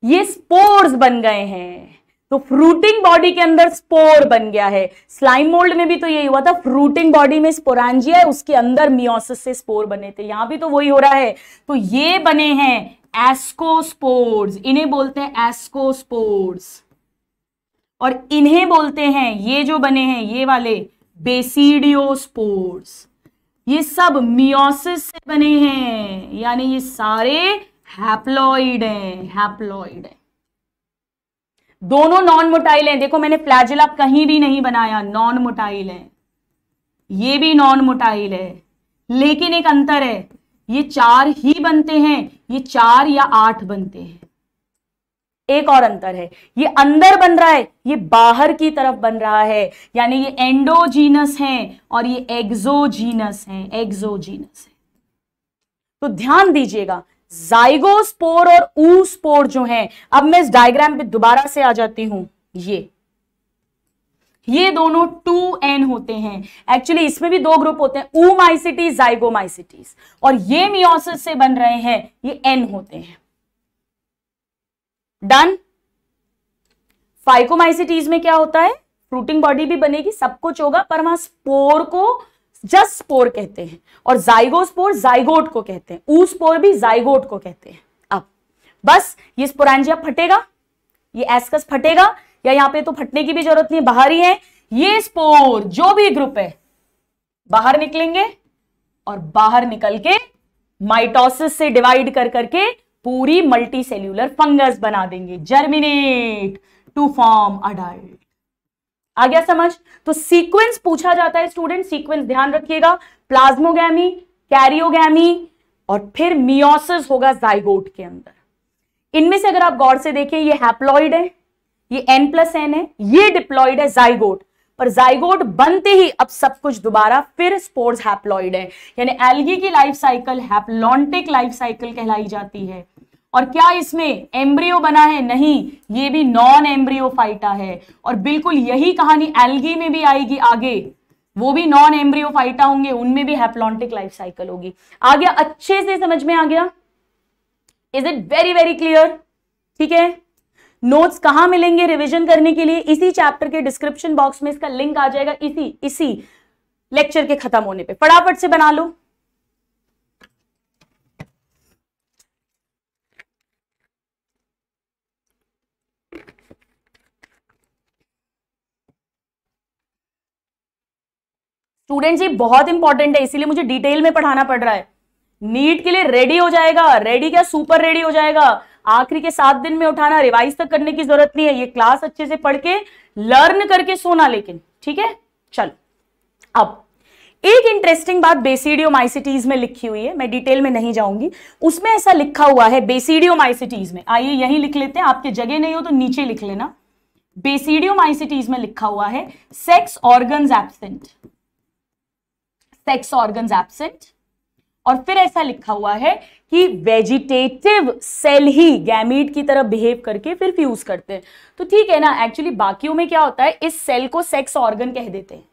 ये स्पोर्स बन गए हैं। तो फ्रूटिंग बॉडी के अंदर स्पोर बन गया है। स्लाइम मोल्ड में भी तो यही हुआ था, फ्रूटिंग बॉडी में स्पोरांजिया है, उसके अंदर मियोसिस से स्पोर बने थे। यहां भी तो वही हो रहा है। तो ये बने हैं एस्कोस्पोर्स, इन्हें बोलते हैं एस्कोस्पोर्स, और इन्हें बोलते हैं, ये जो बने हैं ये वाले, बेसिडियोस्पोर्स। ये सब मियोसिस से बने हैं, यानी ये सारे हैप्लॉइड है, हैप्लॉइड है। दोनों नॉन मोटाइल हैं। देखो मैंने फ्लैजिला कहीं भी नहीं बनाया, नॉन मोटाइल है, ये भी नॉन मोटाइल है, लेकिन एक अंतर है, ये 4 ही बनते हैं, ये 4 या 8 बनते हैं। एक और अंतर है, ये अंदर बन रहा है, ये बाहर की तरफ बन रहा है, यानी ये एंडोजीनस हैं और ये एक्सोजीनस हैं, एक्सोजीनस है। तो ध्यान दीजिएगा, जाइगोस्पोर और ऊस्पोर जो हैं, अब मैं इस डायग्राम पे दोबारा से आ जाती हूं। ये दोनों 2n होते हैं। एक्चुअली इसमें भी 2 ग्रुप होते हैं, ऊ माइसिटीज, जाइगो माइसिटीज, और ये मियोसिस से बन रहे हैं, ये n होते हैं। डन। फाइकोमाइसिटीज में क्या होता है, फ्रूटिंग बॉडी भी बनेगी, सब कुछ होगा, पर वहां स्पोर को जस्ट स्पोर कहते हैं, और जाइगोस्पोर जाइगोट को कहते हैं, ऊस्पोर भी जाइगोट को कहते हैं। अब बस ये स्पोरेंजिया फटेगा, ये एस्कस फटेगा, या यहां पे तो फटने की भी जरूरत नहीं है, बाहर ही है। ये स्पोर जो भी ग्रुप है बाहर निकलेंगे और बाहर निकल के माइटोसिस से डिवाइड कर करके पूरी मल्टी सेल्यूलर फंगस बना देंगे, जर्मिनेट टू फॉर्म अडल्ट। आ गया समझ? तो सीक्वेंस पूछा जाता है स्टूडेंट, सीक्वेंस ध्यान रखिएगा, प्लाज्मोगैमी, कैरियोगैमी, और फिर मियोसिस होगा जाइगोट के अंदर। इनमें से अगर आप गौर से देखें, ये हैप्लॉइड है, ये n+n है, ये डिप्लॉइड है जाइगोट, पर जाइगोट बनते ही अब सब कुछ दोबारा फिर स्पोर्स हैप्लॉइड है, यानी एल्गी की life cycle haplontic life cycle कहलाई जाती है। और क्या इसमें एम्ब्रियो बना है? नहीं, ये भी नॉन एम्ब्रियोफाइटा है, और बिल्कुल यही कहानी एल्गी में भी आएगी आगे, वो भी नॉन एम्ब्रियोफाइटा होंगे, उनमें भी हैप्लॉन्टिक लाइफ साइकिल होगी। आ गया? अच्छे से समझ में आ गया? Is it very very clear? ठीक है। नोट्स कहाँ मिलेंगे रिविजन करने के लिए? इसी चैप्टर के डिस्क्रिप्शन बॉक्स में इसका लिंक आ जाएगा, इसी लेक्चर के खत्म होने पर फटाफट से बना लो। स्टूडेंट्स ये बहुत इंपॉर्टेंट है, इसीलिए मुझे डिटेल में पढ़ाना पड़ रहा है। नीट के लिए रेडी हो जाएगा, रेडी क्या सुपर रेडी हो जाएगा। आखिरी के 7 दिन में उठाना, रिवाइज तक करने की जरूरत नहीं है। ये क्लास अच्छे से पढ़ के लर्न करके सोना लेकिन, ठीक है। चलो अब एक इंटरेस्टिंग बात बेसिडियोमाइसिटीज में लिखी हुई है, मैं डिटेल में नहीं जाऊंगी। उसमें ऐसा लिखा हुआ है बेसिडियोमाइसिटीज में, आइए यही लिख लेते हैं, आपके जगह नहीं हो तो नीचे लिख लेना। बेसिडियोमाइसिटीज में लिखा हुआ है sex organs absent, sex organs absent. और फिर ऐसा लिखा हुआ है कि वेजिटेटिव सेल ही गैमीट की तरह बिहेव करके फिर फ्यूज करते हैं। तो ठीक है ना, एक्चुअली बाकियों में क्या होता है, इस सेल को सेक्स ऑर्गन कह देते हैं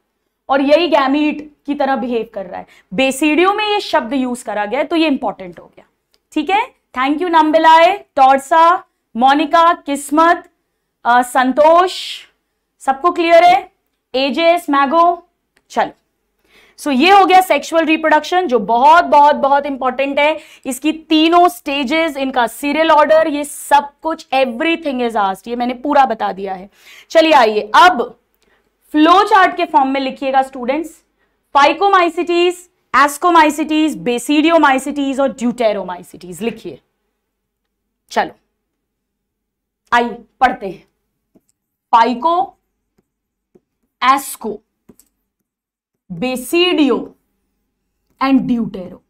और यही गैमीट की तरह बिहेव कर रहा है। बेसिडियो में ये शब्द यूज करा गया है तो ये इंपॉर्टेंट हो गया, ठीक है। थैंक यू नंबिलाए, टॉर्सा, मोनिका, किस्मत, संतोष, सबको क्लियर है, एजेस, मैगो। चलो सो ये हो गया सेक्सुअल रिप्रोडक्शन जो बहुत बहुत बहुत इंपॉर्टेंट है। इसकी तीनों स्टेजेस, इनका सीरियल ऑर्डर, ये सब कुछ, एवरीथिंग इज आस्क्ड, ये मैंने पूरा बता दिया है। चलिए आइए अब फ्लो चार्ट के फॉर्म में लिखिएगा स्टूडेंट्स, फाइकोमाइसिटीज, एस्कोमाइसिटीज, बेसिडियोमाइसिटीज और ड्यूटेरोमाइसिटीज लिखिए। चलो आइए पढ़ते हैं। Phyco, asco, basidio and deutero,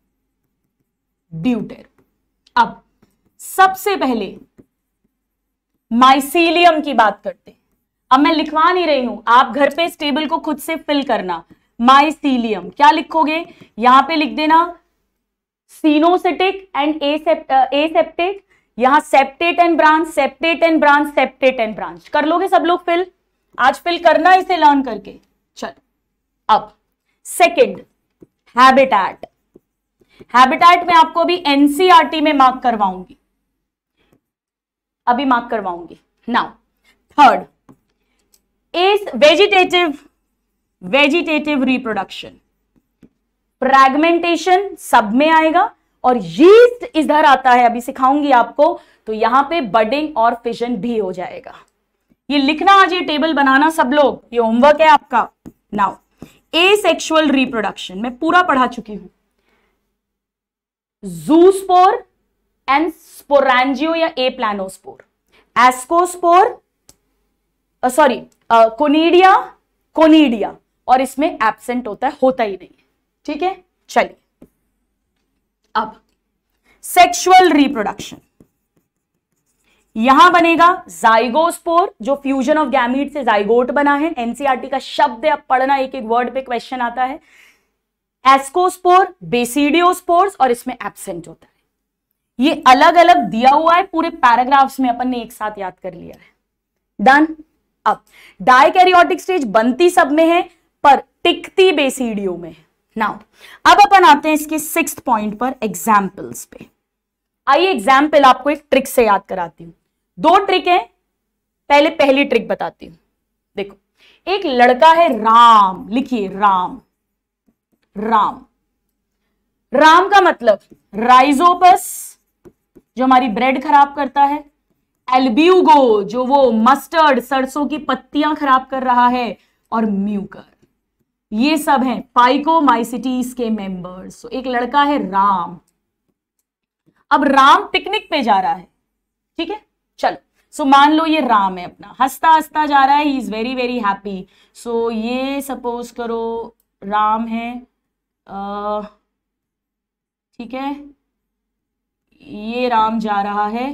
deutero. अब सबसे पहले माइसीलियम की बात करते हैं। अब मैं लिखवा नहीं रही हूं, आप घर पे इस टेबल को खुद से फिल करना। माइसीलियम क्या लिखोगे, यहां पे लिख देना सीनोसिटिक एंड एसेप्टेट, यहां septate and branch, septate and branch, septate and branch कर लोगे सब लोग फिल। आज फिल करना इसे लर्न करके। चलो अब सेकेंड हैबिटेट, हैबिटेट में आपको अभी एनसीईआरटी में मार्क करवाऊंगी, अभी मार्क करवाऊंगी। Now third is vegetative, vegetative reproduction, fragmentation सब में आएगा और यीस्ट इधर आता है, अभी सिखाऊंगी आपको। तो यहां पे बडिंग और फिजन भी हो जाएगा। ये लिखना आज, ये टेबल बनाना सब लोग, ये होमवर्क है आपका। नाउ एसेक्सुअल रिप्रोडक्शन मैं पूरा पढ़ा चुकी हूं, जूस्पोर एंड स्पोरेंजियो या aplanospore, ascospore, sorry conidia, conidia, और इसमें एब्सेंट होता है, होता ही नहीं, ठीक है। चलिए अब सेक्सुअल रिप्रोडक्शन, यहां बनेगा जाइगोस्पोर, जो फ्यूजन ऑफ गैमीट से जाइगोट बना है, एनसीईआरटी का शब्द है, अब पढ़ना, एक एक वर्ड पे क्वेश्चन आता है। एस्कोस्पोर, बेसिडियोस्पोर्स और इसमें एब्सेंट होता है। ये अलग अलग दिया हुआ है, पूरे पैराग्राफ्स में अपन ने एक साथ याद कर लिया है, डन। अब डाइकैरियोटिक स्टेज बनती सब में है पर टिकती बेसिडियो में। नाउ अब अपन आते हैं इसके 6th पॉइंट पर, एग्जाम्पल्स पे। आइए एग्जाम्पल आपको एक ट्रिक से याद कराती हूं, 2 ट्रिक है, पहली ट्रिक बताती हूं। देखो एक लड़का है राम, लिखिए राम, राम, राम का मतलब राइजोपस जो हमारी ब्रेड खराब करता है, एल्ब्यूगो जो वो मस्टर्ड सरसों की पत्तियां खराब कर रहा है, और म्यूकर, ये सब हैं पाइकोमाइसिटीज के मेंबर्स। तो एक लड़का है राम, अब राम पिकनिक पे जा रहा है, ठीक है। चलो सो मान लो ये राम है अपना, हंसता हंसता जा रहा है, he is very very happy. So ये सपोज करो राम है, ठीक है, ये राम जा रहा है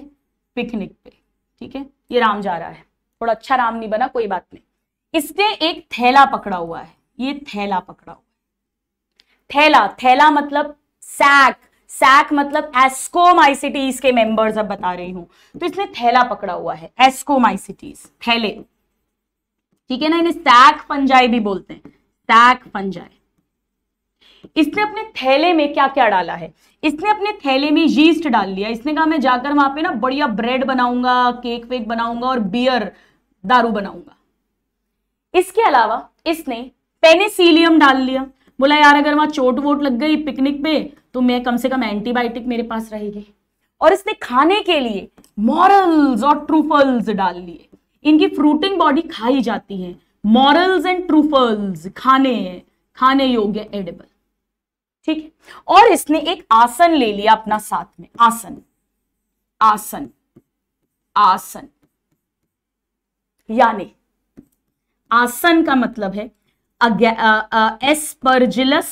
पिकनिक पे, ठीक है, ये राम जा रहा है, थोड़ा अच्छा राम नहीं बना, कोई बात नहीं। इसने एक थैला पकड़ा हुआ है, ये थैला पकड़ा हुआ है, थैला, थैला मतलब सैक, सैक मतलब एस्कोमाइसिटीज के मेंबर्स, अब बता रही हूं। तो इसने थैला पकड़ा हुआ है, एस्कोमाइसिटीज, थैले, ठीक है ना, इन्हें सैक फंजाई भी बोलते हैं, सैक फंजाई। इसने अपने थैले में क्या क्या डाला है, इसने अपने थैले में यीस्ट डाल लिया। इसने कहा मैं जाकर वहां पे ना बढ़िया ब्रेड बनाऊंगा, केक वेक बनाऊंगा और बियर, दारू बनाऊंगा। इसके अलावा इसने पेनिसिलियम डाल लिया, बोला यार अगर वहां चोट वोट लग गई पिकनिक पे तो मैं कम से कम एंटीबायोटिक मेरे पास रहेगी। और इसने खाने के लिए मॉरल्स और ट्रूफल्स डाल लिए, इनकी फ्रूटिंग बॉडी खाई जाती है, मॉरल्स एंड ट्रूफल्स खाने योग्य एडिबल। ठीक है। और इसने एक आसन ले लिया अपना साथ में, आसन आसन आसन, यानी आसन का मतलब है Aspergillus,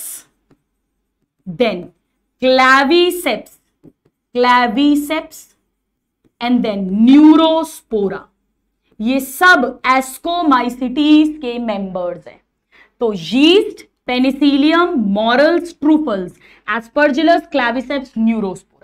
then क्लैविसेप्स, क्लैविसेप्स and then Neurospora. ये सब एस्कोमाइसिटीज के मेंबर्स हैं। तो yeast, Penicillium, morels, truffles, Aspergillus, क्लैविसेप्स, Neurospora.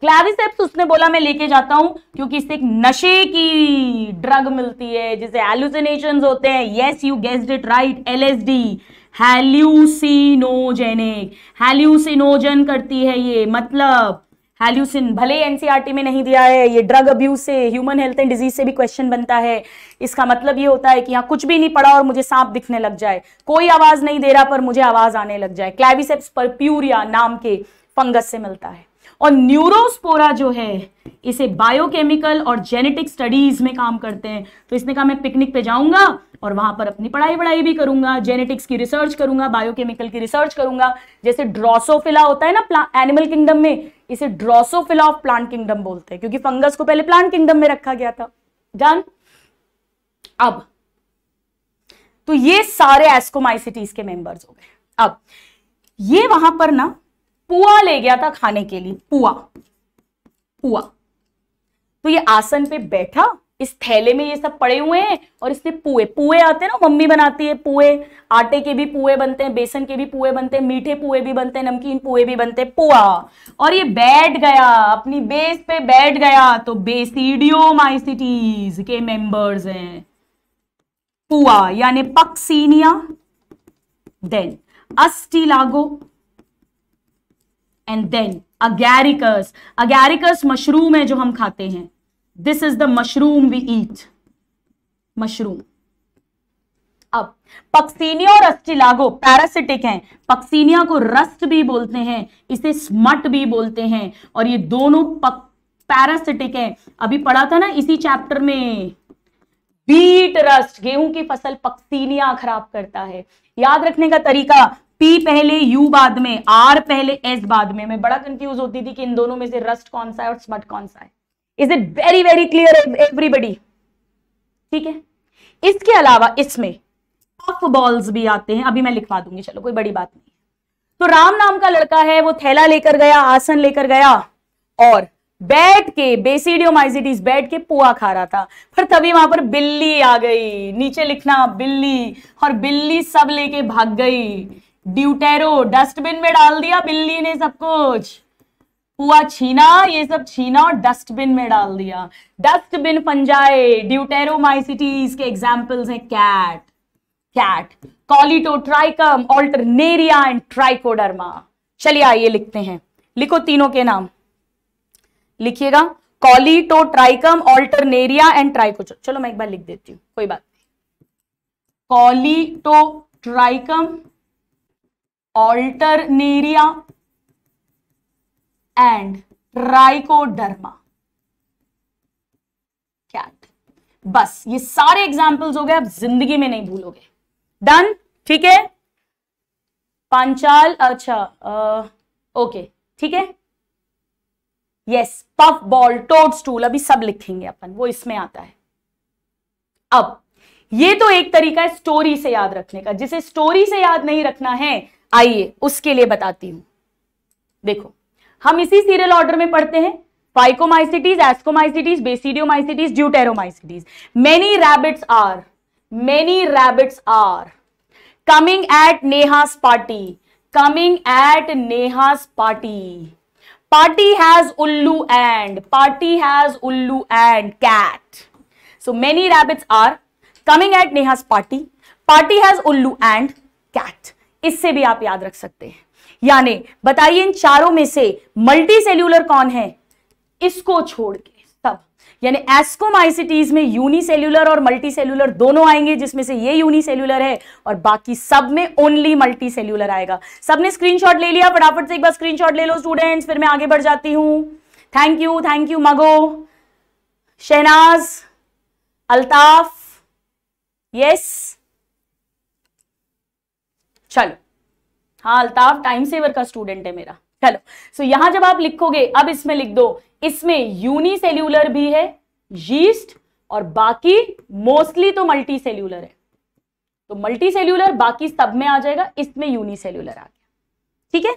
क्लैविसेप्स उसने बोला मैं लेके जाता हूं क्योंकि इससे एक नशे की ड्रग मिलती है जिसे हेलुसिनेशंस होते हैं। Yes, you guessed it right, LSD, hallucinogenic, hallucinogen करती है ये, मतलब हेल्यूसिन, भले एनसीईआरटी में नहीं दिया है। ये ड्रग अब्यूज से, ह्यूमन हेल्थ एंड डिजीज से भी क्वेश्चन बनता है। इसका मतलब ये होता है कि यहाँ कुछ भी नहीं पड़ा और मुझे सांप दिखने लग जाए, कोई आवाज नहीं दे रहा पर मुझे आवाज आने लग जाए। क्लैविसेप्स परप्यूरिया नाम के फंगस से मिलता है। और न्यूरोस्पोरा जो है इसे बायोकेमिकल और जेनेटिक स्टडीज में काम करते हैं। तो इसने कहा मैं पिकनिक पे जाऊंगा और वहां पर अपनी पढ़ाई वढ़ाई भी करूंगा, जेनेटिक्स की रिसर्च करूंगा, बायोकेमिकल की रिसर्च करूंगा। जैसे ड्रोसोफिला होता है ना एनिमल किंगडम में, इसे ड्रोसोफिला ऑफ प्लांट किंगडम बोलते हैं क्योंकि फंगस को पहले प्लांट किंगडम में रखा गया था। डन। अब तो ये सारे एस्कोमाइसिटीज के मेंबर्स हो गए। अब ये वहां पर ना पुआ ले गया था खाने के लिए, पुआ पुआ। तो ये आसन पे बैठा, इस थैले में ये सब पड़े हुए हैं और इसने पुए, पुए आते हैं ना, मम्मी बनाती है पुए, आटे के भी पुए बनते हैं, बेसन के भी पुए बनते हैं, मीठे पुए भी बनते हैं, नमकीन पुए भी बनते हैं, पुआ। और ये बैठ गया अपनी बेस पे, बैठ गया। तो बेसिडियोमाइसिटीज के मेंबर्स हैं। पुआ यानी Puccinia, then Ustilago and then Agaricus. Agaricus mushroom है जो हम खाते हैं, this is the mushroom we eat, mushroom. अब पक्सीनिया और अस्टिलागो पैरासिटिक हैं। पक्सीनिया को रस्ट भी बोलते हैं, इसे स्मट भी बोलते हैं, और ये दोनों पैरासिटिक हैं। अभी पढ़ा था ना इसी चैप्टर में, बीट रस्ट, गेहूं की फसल पक्सीनिया खराब करता है। याद रखने का तरीका, पी पहले, यू बाद में, आर पहले, एस बाद में। मैं बड़ा कंफ्यूज होती थी कि इन दोनों में से रस्ट कौन सा है और स्मट कौन सा है। Is it very very clear everybody? ठीक है। इसके अलावा इसमें पफ बॉल्स भी आते हैं, अभी मैं लिखवा दूंगी, चलो कोई बड़ी बात नहीं। तो राम नाम का लड़का है, वो थैला लेकर गया, आसन लेकर गया और बैठ के बेसिडियोमाइसिटीज, बैठ के पुआ खा रहा था। पर तभी वहां पर बिल्ली आ गई, नीचे लिखना बिल्ली, और बिल्ली सब लेके भाग गई। ड्यूटेरो, डस्टबिन में डाल दिया बिल्ली ने सब कुछ, पुआ छीना, ये सब छीना और डस्टबिन में डाल दिया। डस्टबिन फंजाई, ड्यूटेरोमाइसिटीज के एग्जाम्पल्स हैं cat, cat, कॉलिटोट्राइकम, Alternaria and trichoderma. चलिए आइए लिखते हैं, लिखो तीनों के नाम, लिखिएगा कॉलिटोट्राइकम, ऑल्टरनेरिया एंड ट्राइकोडर्मा। चलो मैं एक बार लिख देती हूँ, कोई बात नहीं। Colletotrichum, Alternaria and Trichoderma, cat. बस ये सारे एग्जाम्पल्स हो गए, आप जिंदगी में नहीं भूलोगे। डन, ठीक है। पांचाल, अच्छा ओके, ठीक है। यस, पफ बॉल, टोडस्टूल, अभी सब लिखेंगे अपन, वो इसमें आता है। अब ये तो एक तरीका है स्टोरी से याद रखने का। जिसे स्टोरी से याद नहीं रखना है, आइए उसके लिए बताती हूं। देखो हम इसी सीरियल ऑर्डर में पढ़ते हैं, phycomycetes, ascomycetes, basidiomycetes, deuteromycetes. Many rabbits are coming at Neha's party, coming at Neha's party. Party has उल्लू एंड, पार्टी हैज उल्लू and cat. So many rabbits are coming at Neha's party, party has उल्लू एंड कैट। इससे भी आप याद रख सकते हैं। यानी बताइए इन चारों में से मल्टी सेल्यूलर कौन है, इसको छोड़ के सब। यानी एस्कोमाइसिटीज में यूनिसेल्यूलर और मल्टी सेल्यूलर दोनों आएंगे, जिसमें से ये यूनिसेल्यूलर है और बाकी सब में ओनली मल्टी सेल्यूलर आएगा। सबने स्क्रीनशॉट ले लिया? फटाफट से एक बार स्क्रीनशॉट ले लो स्टूडेंट्स, फिर मैं आगे बढ़ जाती हूं। थैंक यू मगो, शहनाज, अल्ताफ, यस। चलो हाँ अल्ताफ टाइम सेवर का स्टूडेंट है मेरा। चलो सो यहां जब आप लिखोगे अब इसमें लिख दो, इसमें यूनिसेल्यूलर भी है यीस्ट और बाकी मोस्टली तो मल्टी सेल्यूलर है, तो मल्टी सेल्यूलर बाकी सब में आ जाएगा, इसमें यूनिसेल्यूलर आ गया। ठीक है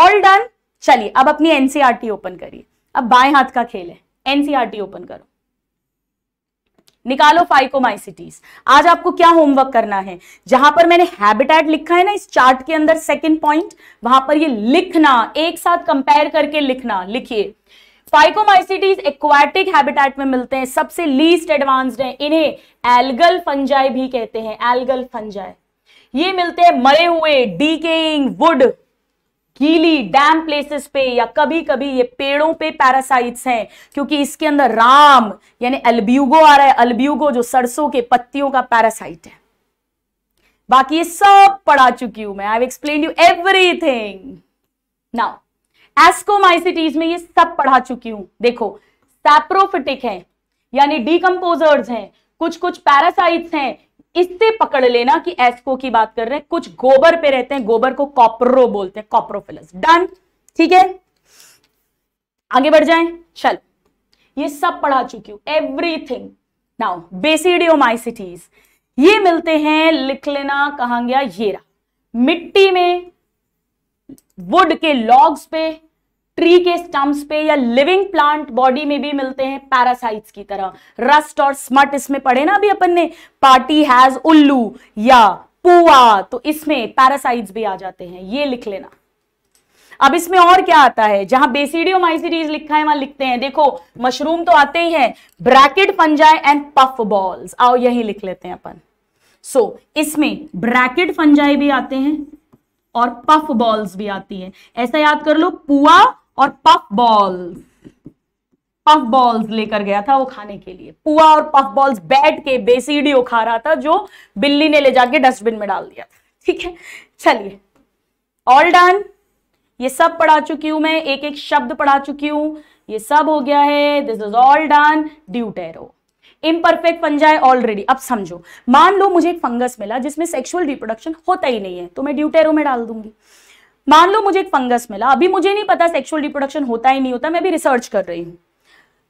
ऑल डन। चलिए अब अपनी एनसीईआरटी ओपन करिए। अब बाएं हाथ का खेल है, एनसीईआरटी ओपन करो, निकालो फाइकोमाइसिटीज। आज आपको क्या होमवर्क करना है, जहां पर मैंने हैबिटेट लिखा है ना इस चार्ट के अंदर सेकंड पॉइंट, वहां पर ये लिखना एक साथ कंपेयर करके लिखना। लिखिए फाइकोमाइसिटीज एक्वाटिक हैबिटेट में मिलते हैं, सबसे लीस्ट एडवांस्ड हैं, इन्हें एल्गल फंजाई भी कहते हैं, एल्गल फंजाई। ये मिलते हैं मरे हुए डीकेइंग वुड, गीली डैम प्लेसेस पे, या कभी कभी ये पेड़ों पे पैरासाइट्स हैं, क्योंकि इसके अंदर राम यानी अल्ब्यूगो आ रहा है, अल्ब्यूगो जो सरसों के पत्तियों का पैरासाइट है। बाकी ये सब पढ़ा चुकी हूं मैं, I have explained you everything. Now ascomycetes में ये सब पढ़ा चुकी हूं। देखो सैप्रोफिटिक है यानी डीकम्पोजर्स हैं, कुछ कुछ पैरासाइट्स हैं, इससे पकड़ लेना कि एस्को की बात कर रहे हैं। कुछ गोबर पे रहते हैं, गोबर को कॉपरो बोलते हैं, कॉप्रोफिलस। डन ठीक है आगे बढ़ जाएं। चल ये सब पढ़ा चुकी हूं एवरीथिंग। नाउ बेसिडियोमाइसिटीज ये मिलते हैं, लिख लेना कहा गया, ये रहा मिट्टी में, वुड के लॉग्स पे, ट्री के स्टम्प्स पे, या लिविंग प्लांट बॉडी में भी मिलते हैं पैरासाइट्स की तरह। रस्ट और स्मट इसमें पढ़े ना अभी अपन ने, पार्टी हैज उल्लू या पुआ, तो इसमें पैरासाइट्स भी आ जाते हैं, ये लिख लेना। अब इसमें और क्या आता है, जहां बेसिडियोमाइसिटीज लिखा है वहां लिखते हैं, देखो मशरूम तो आते ही हैं, bracket fungi and puff balls. आओ यही लिख लेते हैं अपन। सो इसमें ब्रैकेट फंजाई भी आते हैं और पफ बॉल्स भी आती है, ऐसा याद कर लो, पुआ और पफ बॉल्स। पफ बॉल्स लेकर गया था वो खाने के लिए, पुआ और पफ बॉल्स बैठ के बेसिडियो खा रहा था, जो बिल्ली ने ले जाके डस्टबिन में डाल दिया था। ठीक है चलिए ऑल डन। ये सब पढ़ा चुकी हूं मैं, एक एक शब्द पढ़ा चुकी हूं, ये सब हो गया है, this is all done. Deutero imperfect fungi already. अब समझो, मान लो मुझे एक फंगस मिला जिसमें सेक्सुअल रिप्रोडक्शन होता ही नहीं है, तो मैं ड्यूटेरो में डाल दूंगी। मान लो मुझे एक फंगस मिला, अभी मुझे नहीं पता सेक्सुअल रिप्रोडक्शन होता ही नहीं होता, मैं भी रिसर्च कर रही हूँ,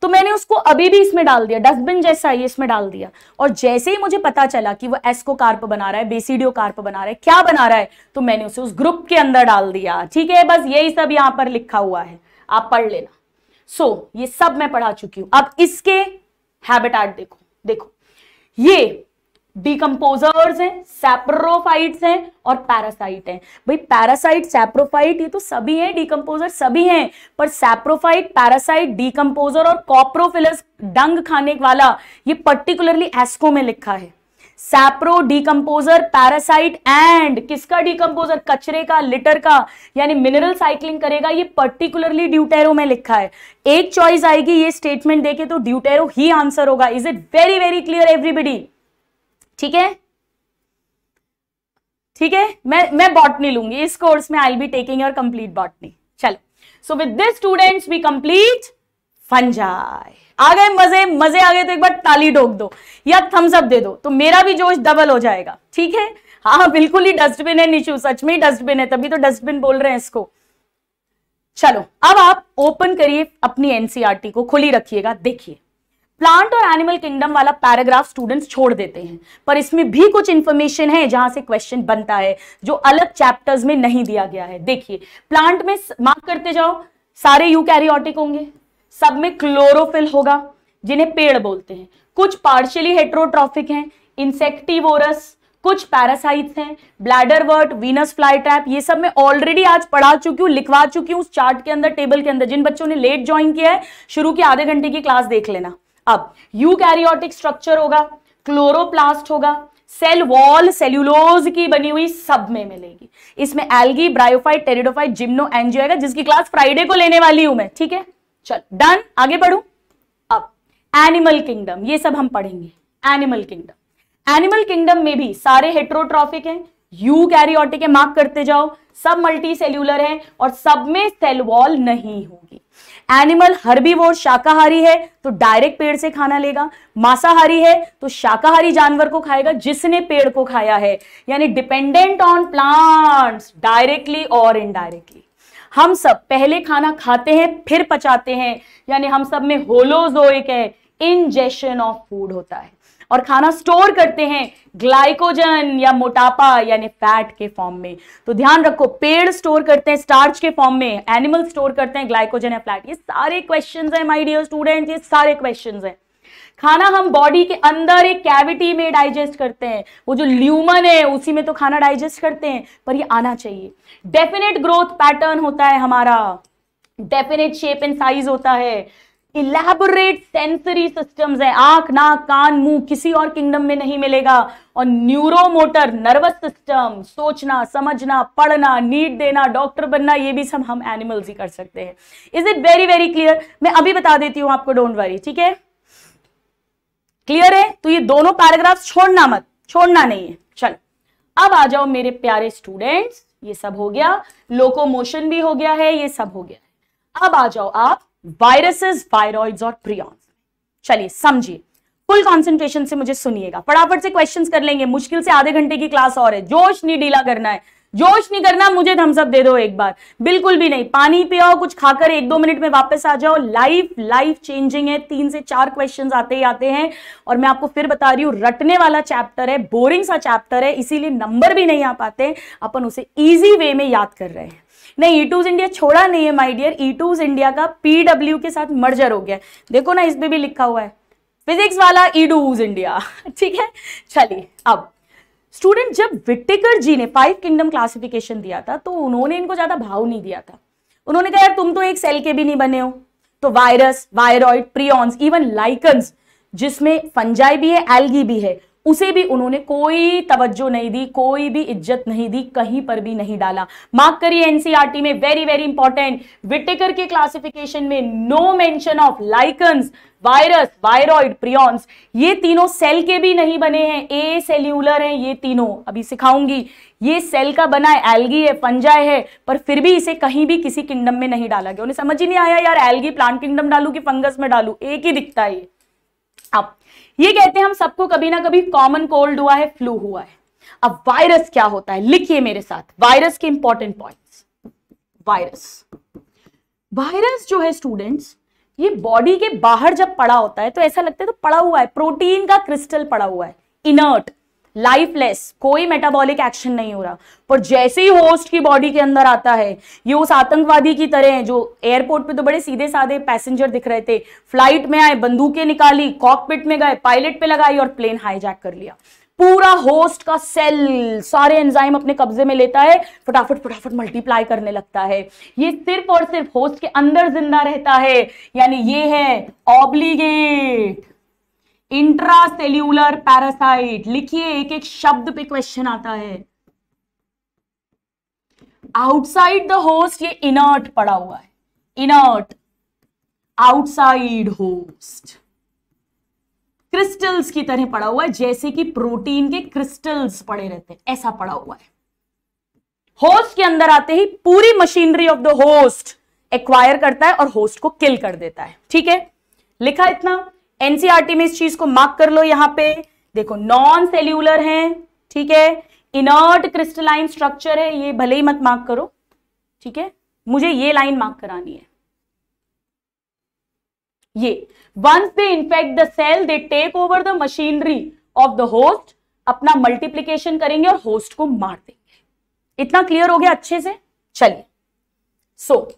तो मैंने उसको अभी भी इसमें डाल दिया, डस्टबिन जैसा ये इसमें डाल दिया, और जैसे ही मुझे पता चला कि वो एस्कोकार्प बना रहा है, बेसिडियोकार्प बना रहा है, क्या बना रहा है, तो मैंने उसे उस ग्रुप के अंदर डाल दिया। ठीक है बस यही सब यहाँ पर लिखा हुआ है, आप पढ़ लेना। सो ये सब मैं पढ़ा चुकी हूँ। अब इसके हैबिटेट देखो, देखो ये डिकम्पोजर्स हैं, सैप्रोफाइट्स हैं और पैरासाइट हैं। भाई पैरासाइट सैप्रोफाइट ये तो सभी हैं, डिकम्पोजर सभी हैं, पर सैप्रोफाइट पैरासाइट डिकम्पोजर और कॉप्रोफिलस डंग खाने वाला ये पर्टिकुलरली एस्को में लिखा है। सैप्रो डिकम्पोजर पैरासाइट एंड किसका डिकम्पोजर, कचरे का, लिटर का, यानी मिनरल साइक्लिंग करेगा, ये पर्टिकुलरली ड्यूटेरो में लिखा है। एक चॉइस आएगी ये स्टेटमेंट देके तो ड्यूटेरो ही आंसर होगा। Is it very very clear everybody? ठीक है ठीक है, मैं बॉटनी लूंगी इस कोर्स में, I will be taking your complete botany. चलो so with this students we complete fungi. आ गए मजे? मजे आ गए तो एक बार ताली ठोक दो या थम्स अप दे दो, तो मेरा भी जोश डबल हो जाएगा। ठीक है हाँ बिल्कुल ही डस्टबिन है निशु, सच में ही डस्टबिन है, तभी तो डस्टबिन बोल रहे हैं इसको। चलो अब आप ओपन करिए अपनी एनसीईआरटी को, खुली रखिएगा। देखिए प्लांट और एनिमल किंगडम वाला पैराग्राफ स्टूडेंट्स छोड़ देते हैं, पर इसमें भी कुछ इंफॉर्मेशन है जहां से क्वेश्चन बनता है, जो अलग चैप्टर्स में नहीं दिया गया है। देखिए प्लांट में मार्क करते जाओ, सारे यूकैरियोटिक होंगे, सब में क्लोरोफिल होगा जिन्हें पेड़ बोलते हैं, कुछ पार्शियली हेट्रोट्रॉफिक हैं, इंसेक्टिवोरस, कुछ पैरासाइट्स हैं, ब्लैडरवर्ट, वीनस फ्लाई ट्रैप, ये सब मैं ऑलरेडी आज पढ़ा चुकी हूँ, लिखवा चुकी हूँ उस चार्ट के अंदर, टेबल के अंदर। जिन बच्चों ने लेट ज्वाइन किया है शुरू के आधे घंटे की क्लास देख लेना। अब यूकैरियोटिक स्ट्रक्चर होगा, क्लोरोप्लास्ट होगा, सेल वॉल सेल्यूलोज की बनी हुई सब में मिलेगी। इसमें algae, bryophyte, pteridophyte, gymno angio, जिसकी क्लास फ्राइडे को लेने वाली हूँ मैं। ठीक है चल डन आगे बढ़ू। अब एनिमल किंगडम, ये सब हम पढ़ेंगे। एनिमल किंगडम में भी सारे हेट्रोट्रॉफिक हैं, यूकैरियोटिक है, मार्क करते जाओ, सब मल्टी सेल्यूलर है और सब में सेल वॉल नहीं होगी। एनिमल हर्बीवोर शाकाहारी है तो डायरेक्ट पेड़ से खाना लेगा, मांसाहारी है तो शाकाहारी जानवर को खाएगा जिसने पेड़ को खाया है, यानी डिपेंडेंट ऑन प्लांट्स डायरेक्टली और इनडायरेक्टली। हम सब पहले खाना खाते हैं फिर पचाते हैं, यानी हम सब में होलोजोइक है, इंजेशन ऑफ फूड होता है, और खाना स्टोर करते हैं ग्लाइकोजन या मोटापा यानी फैट के फॉर्म में। तो ध्यान रखो, पेड़ स्टोर करते हैं स्टार्च के फॉर्म में, एनिमल स्टोर करते हैं ग्लाइकोजन या फैट। ये सारे क्वेश्चंस हैं माय डियर स्टूडेंट्स, ये सारे क्वेश्चंस हैं। खाना हम बॉडी के अंदर एक कैविटी में डाइजेस्ट करते हैं, वो जो ल्यूमन है उसी में तो खाना डाइजेस्ट करते हैं, पर ये आना चाहिए। डेफिनेट ग्रोथ पैटर्न होता है हमारा, डेफिनेट शेप एंड साइज होता है, इलैबोरेट सेंसरी सिस्टम्स है, आंख नाक कान मुंह किसी और किंगडम में नहीं मिलेगा, और न्यूरोमोटर नर्वस सिस्टम, सोचना समझना पढ़ना नीट देना डॉक्टर बनना, ये भी सब हम एनिमल्स ही कर सकते हैं। Is it very very clear? मैं अभी बता देती हूँ आपको, डोंट वरी, ठीक है? क्लियर है? तो ये दोनों पैराग्राफ छोड़ना मत, छोड़ना नहीं है। चलो अब आ जाओ मेरे प्यारे स्टूडेंट्स, ये सब हो गया, लोकोमोशन भी हो गया है, ये सब हो गया है। अब आ जाओ आप वायरसेस, वायरॉइड्स और प्रियॉन्स। चलिए समझिए, फुल कंसंट्रेशन से मुझे सुनिएगा, फटाफट से क्वेश्चंस कर लेंगे, मुश्किल से आधे घंटे की क्लास और है, जोश नहीं ढीला करना है, जोश नहीं करना। मुझे थम्स अप दे दो एक बार, बिल्कुल भी नहीं, पानी पियो, कुछ खाकर एक दो मिनट में वापस आ जाओ। लाइफ चेंजिंग है, 3 से 4 क्वेश्चंस आते ही आते हैं, और मैं आपको फिर बता रही हूँ रटने वाला चैप्टर है, बोरिंग सा चैप्टर है, इसीलिए नंबर भी नहीं आ पाते, अपन उसे ईजी वे में याद कर रहे हैं। नहीं, E2's इंडिया छोड़ा नहीं है माय डियर, E2's इंडिया का PW के साथ मर्जर हो गया, देखो ना इसमें भी लिखा हुआ है फिजिक्स वाला E2's इंडिया, ठीक है? चलिए अब स्टूडेंट, जब विटेकर जी ने 5 किंगडम क्लासिफिकेशन दिया था तो उन्होंने इनको ज्यादा भाव नहीं दिया था, उन्होंने कहा यार तुम तो एक सेल के भी नहीं बने हो, तो virus, viroid, prions, even lichens जिसमें फंजाई भी है एल्गी भी है, उसे भी उन्होंने कोई तवज्जो नहीं दी, कोई भी इज्जत नहीं दी, कहीं पर भी नहीं डाला। मार्क करिए एनसीईआरटी में, वेरी वेरी इंपॉर्टेंट, विटेकर के क्लासिफिकेशन में no mention of lichens, virus, viroid, prions. ये तीनों सेल के भी नहीं बने हैं, ए सेल्यूलर हैं ये तीनों, अभी सिखाऊंगी। ये सेल का बना है, एल्गी है, फंजाई है, पर फिर भी इसे कहीं भी किसी किंगडम में नहीं डाला गया। उन्हें समझ ही नहीं आया यार एल्गी प्लांट किंगडम डालू कि फंगस में डालू, एक ही दिखता है ये। अब ये कहते हैं हम सबको कभी ना कभी कॉमन कोल्ड हुआ है, फ्लू हुआ है। अब वायरस क्या होता है, लिखिए मेरे साथ वायरस के इंपॉर्टेंट पॉइंट्स। वायरस जो है स्टूडेंट्स, ये बॉडी के बाहर जब पड़ा होता है तो ऐसा लगता है तो पड़ा हुआ है, प्रोटीन का क्रिस्टल पड़ा हुआ है, इनर्ट, लाइफलेस, कोई मेटाबॉलिक एक्शन नहीं हो रहा, पर जैसे ही होस्ट की बॉडी के अंदर आता है, ये उस आतंकवादी की तरह है जो एयरपोर्ट पे तो बड़े सीधे साधे पैसेंजर दिख रहे थे, फ्लाइट में आए, बंदूकें निकाली, कॉकपिट में गए, पायलट पे लगाई और प्लेन हाईजैक कर लिया। पूरा होस्ट का सेल सारे एंजाइम अपने कब्जे में लेता है, फटाफट मल्टीप्लाई करने लगता है, ये सिर्फ और सिर्फ होस्ट के अंदर जिंदा रहता है, यानी ये है ऑब्लिगेट इंट्रासेल्यूलर पैरासाइट। लिखिए एक एक शब्द पे क्वेश्चन आता है। आउटसाइड द होस्ट ये इनर्ट पड़ा हुआ है, इनर्ट आउटसाइड होस्ट, क्रिस्टल्स की तरह पड़ा हुआ है, जैसे कि प्रोटीन के क्रिस्टल्स पड़े रहते हैं ऐसा पड़ा हुआ है। होस्ट के अंदर आते ही पूरी machinery of the host acquire करता है और होस्ट को किल कर देता है, ठीक है? लिखा इतना, एनसीईआरटी में इस चीज को मार्क कर लो। यहां पे देखो नॉन सेल्यूलर हैं, ठीक है, इनर्ट क्रिस्टलाइन स्ट्रक्चर है, ये भले ही मत मार्क करो, ठीक है? मुझे ये लाइन मार्क करानी है, ये once they infect the cell they take over the machinery of the host, अपना मल्टीप्लीकेशन करेंगे और होस्ट को मार देंगे। इतना क्लियर हो गया अच्छे से? चलिए, सो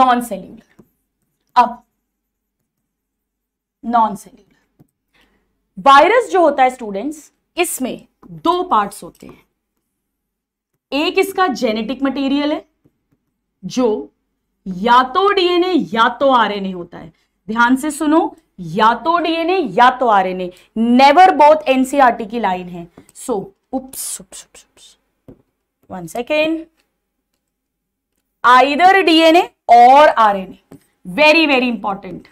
नॉन सेल्यूलर। अब नॉन सेल्यूलर वायरस जो होता है स्टूडेंट्स, इसमें 2 पार्ट्स होते हैं। एक इसका जेनेटिक मटेरियल है जो या तो डीएनए या तो आरएनए होता है। ध्यान से सुनो, या तो डीएनए या तो आरएनए, नेवर बोथ एनसीईआरटी की लाइन है। So oops 1 second, either DNA और आरएनए, वेरी वेरी इंपॉर्टेंट।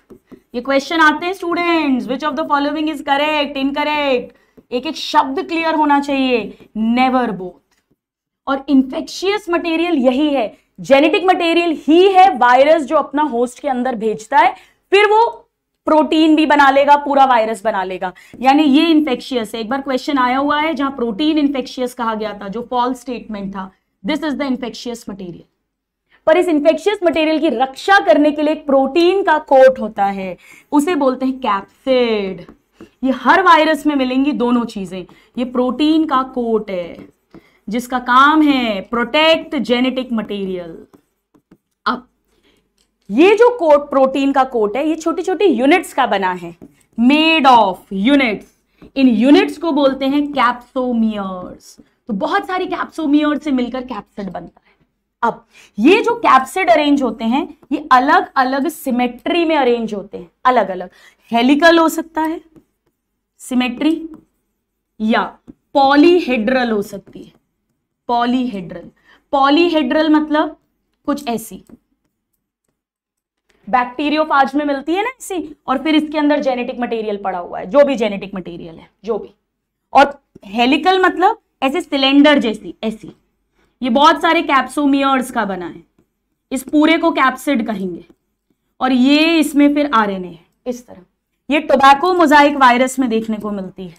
ये क्वेश्चन आते हैं students, which of the following is correct, incorrect, एक एक शब्द क्लियर होना चाहिए, नेवर बोथ। और इन्फेक्शियस मटेरियल यही है, जेनेटिक मटेरियल ही है वायरस जो अपना होस्ट के अंदर भेजता है, फिर वो प्रोटीन भी बना लेगा, पूरा वायरस बना लेगा, यानी ये इन्फेक्शियस है। एक बार क्वेश्चन आया हुआ है जहां प्रोटीन इन्फेक्शियस कहा गया था, जो फॉल्स स्टेटमेंट था। This is the infectious material. पर इस इन्फेक्शियस मटेरियल की रक्षा करने के लिए एक प्रोटीन का कोट होता है, उसे बोलते हैं कैप्सिड। ये हर वायरस में मिलेंगी दोनों चीजें। ये प्रोटीन का कोट है जिसका काम है प्रोटेक्ट जेनेटिक मटेरियल। अब ये जो कोट, प्रोटीन का कोट है, ये छोटी छोटी यूनिट्स का बना है, मेड ऑफ यूनिट्स। इन यूनिट्स को बोलते हैं कैप्सोमियर्स। तो बहुत सारी कैप्सोमियर्स से मिलकर कैप्सिड बनता है। अब ये जो कैप्सिड अरेंज होते हैं, ये अलग अलग सिमेट्री में अरेंज होते हैं, अलग अलग। हेलिकल हो सकता है सिमेट्री, या पॉलीहेड्रल हो सकती है। पॉलीहेड्रल, पॉलीहेड्रल मतलब कुछ ऐसी बैक्टीरियोफाज में मिलती है ना, ऐसी, और फिर इसके अंदर जेनेटिक मटेरियल पड़ा हुआ है, जो भी जेनेटिक मटेरियल है, जो भी। और हेलिकल मतलब ऐसे सिलेंडर जैसी, ऐसी। ये बहुत सारे कैप्सोमियर्स का बना है, इस पूरे को कैप्सिड कहेंगे। और ये इसमें फिर आरएनए है, इस तरह। ये टोबैको मोजाइक वायरस में देखने को मिलती है।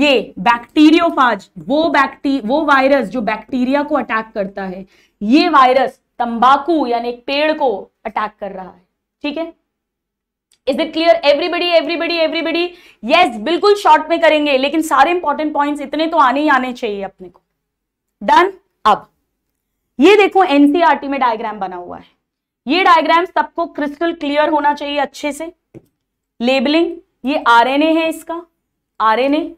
ये बैक्टीरियोफाज, वो वायरस जो बैक्टीरिया को अटैक करता है। ये वायरस तंबाकू यानी एक पेड़ को अटैक कर रहा है। ठीक है, is it clear everybody? Everybody everybody yes, बिल्कुल शॉर्ट में करेंगे, लेकिन सारे इंपॉर्टेंट पॉइंट्स इतने तो आने ही आने चाहिए अपने को। डन। अब ये देखो एनसीईआरटी में डायग्राम बना हुआ है। ये डायग्राम सबको क्रिस्टल क्लियर होना चाहिए अच्छे से। लेबलिंग, ये आरएनए है, इसका आरएनए,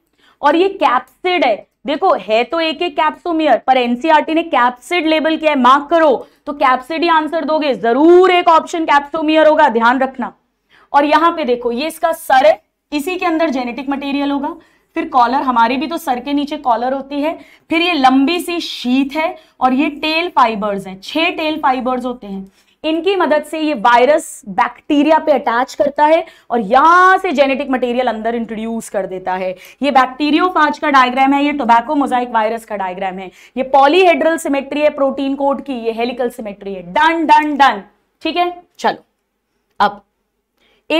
और ये कैप्सिड है। देखो है तो एक एक कैप्सोमियर, पर एनसीईआरटी ने कैप्सिड लेबल किया है। मार्क करो तो कैप्सिड ही आंसर दोगे, जरूर एक ऑप्शन कैप्सोमियर होगा, ध्यान रखना। और यहां पे देखो ये इसका सर है, इसी के अंदर जेनेटिक मटेरियल होगा। फिर कॉलर, हमारी भी तो सर के नीचे कॉलर होती है। फिर ये लंबी सी शीथ है, और ये टेल फाइबर्स हैं, 6 टेल फाइबर्स होते हैं। इनकी मदद से ये वायरस बैक्टीरिया पे अटैच करता है और यहां से जेनेटिक मटेरियल अंदर इंट्रोड्यूस कर देता है। ये बैक्टीरियोफाज का डायग्राम है, ये टोबैको मोजाइक वायरस का डायग्राम है। ये पॉलीहेड्रल सिमेट्री है प्रोटीन कोड की, ये हेलिकल सिमेट्री है। डन डन डन, ठीक है। चलो अब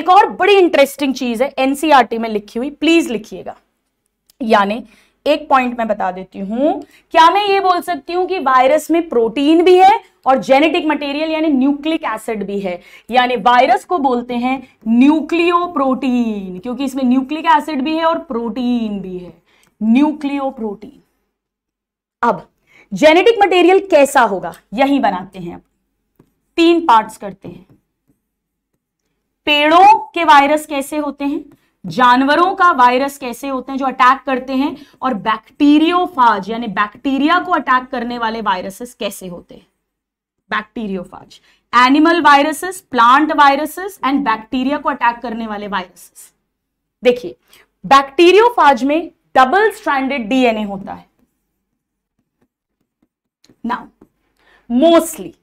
एक और बड़ी इंटरेस्टिंग चीज है एनसीईआरटी में लिखी हुई, प्लीज लिखिएगा। यानी एक पॉइंट मैं बता देती हूं, क्या मैं ये बोल सकती हूं कि वायरस में प्रोटीन भी है और जेनेटिक मटेरियल यानी न्यूक्लिक एसिड भी है। यानी वायरस को बोलते हैं न्यूक्लियोप्रोटीन, क्योंकि इसमें न्यूक्लिक एसिड भी है और प्रोटीन भी है, न्यूक्लियोप्रोटीन। अब जेनेटिक मटेरियल कैसा होगा, यही बनाते हैं। अब 3 पार्ट्स करते हैं। पेड़ों के वायरस कैसे होते हैं, जानवरों का वायरस कैसे होते हैं जो अटैक करते हैं, और बैक्टीरियोफाज यानी बैक्टीरिया को अटैक करने वाले वायरसेस कैसे होते हैं। Bacteriophage, animal viruses, plant viruses and bacteria को अटैक करने वाले वायरसेस। देखिए बैक्टीरियोफाज में डबल स्ट्रैंडेड डीएनए होता है। नाउ मोस्टली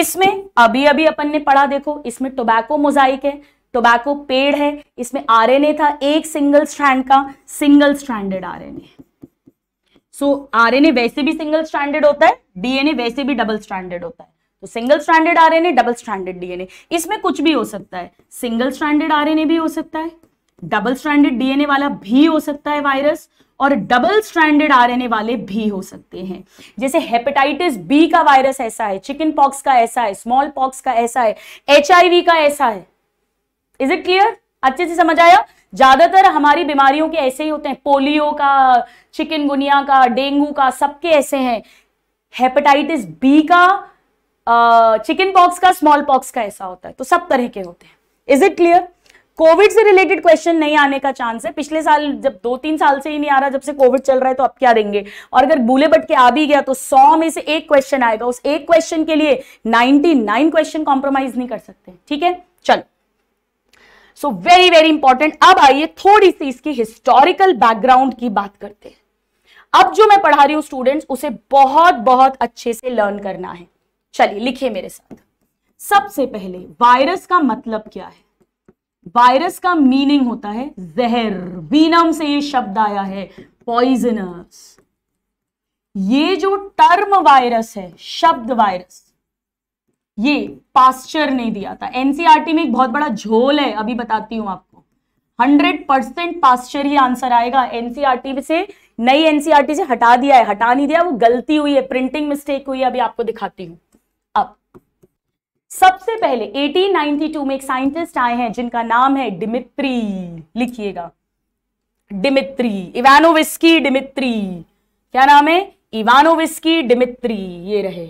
इसमें अभी अभी अपन ने पढ़ा, देखो इसमें टोबैको मोजाइक है, टोबैको पेड़ है, इसमें आरएनए था एक सिंगल स्ट्रैंड का, single stranded RNA. So RNA वैसे भी सिंगल स्ट्रैंडेड होता है, डीएनए वैसे भी डबल स्ट्रैंडेड होता है। तो single stranded RNA, double stranded DNA, इसमें कुछ भी हो सकता है। सिंगल स्ट्रैंडेड आरएनए भी हो सकता है, डबल स्ट्रैंडेड डीएनए वाला भी हो सकता है वायरस, और डबल स्ट्रैंडेड आरएनए वाले भी हो सकते हैं। जैसे हेपेटाइटिस बी का वायरस ऐसा है, चिकन पॉक्स का ऐसा है, स्मॉल पॉक्स का ऐसा है, HIV का ऐसा है। Is it clear? अच्छे से समझ आया? ज्यादातर हमारी बीमारियों के ऐसे ही होते हैं, पोलियो का, चिकनगुनिया का, डेंगू का, सबके ऐसे हैं। हेपेटाइटिस बी का, चिकन पॉक्स का, स्मॉल पॉक्स का ऐसा होता है। तो सब तरह के होते हैं। Is it clear? कोविड से रिलेटेड क्वेश्चन नहीं आने का चांस है। पिछले साल, जब 2-3 साल से ही नहीं आ रहा, जब से कोविड चल रहा है, तो अब क्या देंगे। और अगर भूले भटके आ भी गया तो 100 में से एक क्वेश्चन आएगा। उस एक क्वेश्चन के लिए 99 क्वेश्चन कॉम्प्रोमाइज नहीं कर सकते। ठीक है, चलो। So very very important. अब आइए थोड़ी सी इसकी हिस्टोरिकल बैकग्राउंड की बात करते हैं। अब जो मैं पढ़ा रही हूं स्टूडेंट्स, उसे बहुत बहुत अच्छे से लर्न करना है। चलिए लिखिए मेरे साथ। सबसे पहले वायरस का मतलब क्या है? वायरस का मीनिंग होता है जहर, वीनम से ये शब्द आया है, पॉइजनस। ये जो टर्म वायरस है, शब्द वायरस, ये पास्चर ने दिया था। एनसीईआरटी में एक बहुत बड़ा झोल है, अभी बताती हूं आपको। 100% पास्चर ही आंसर आएगा। एनसीईआरटी में से, नई एनसीईआरटी से हटा दिया है, हटा नहीं दिया, वो गलती हुई है, प्रिंटिंग मिस्टेक हुई है, अभी आपको दिखाती हूं। अब सबसे पहले 1892 में एक साइंटिस्ट आए हैं जिनका नाम है डिमित्री, लिखिएगा डिमित्री, इवानोविस्की डिमित्री। क्या नाम है? इवानोविस्की डिमित्री, ये रहे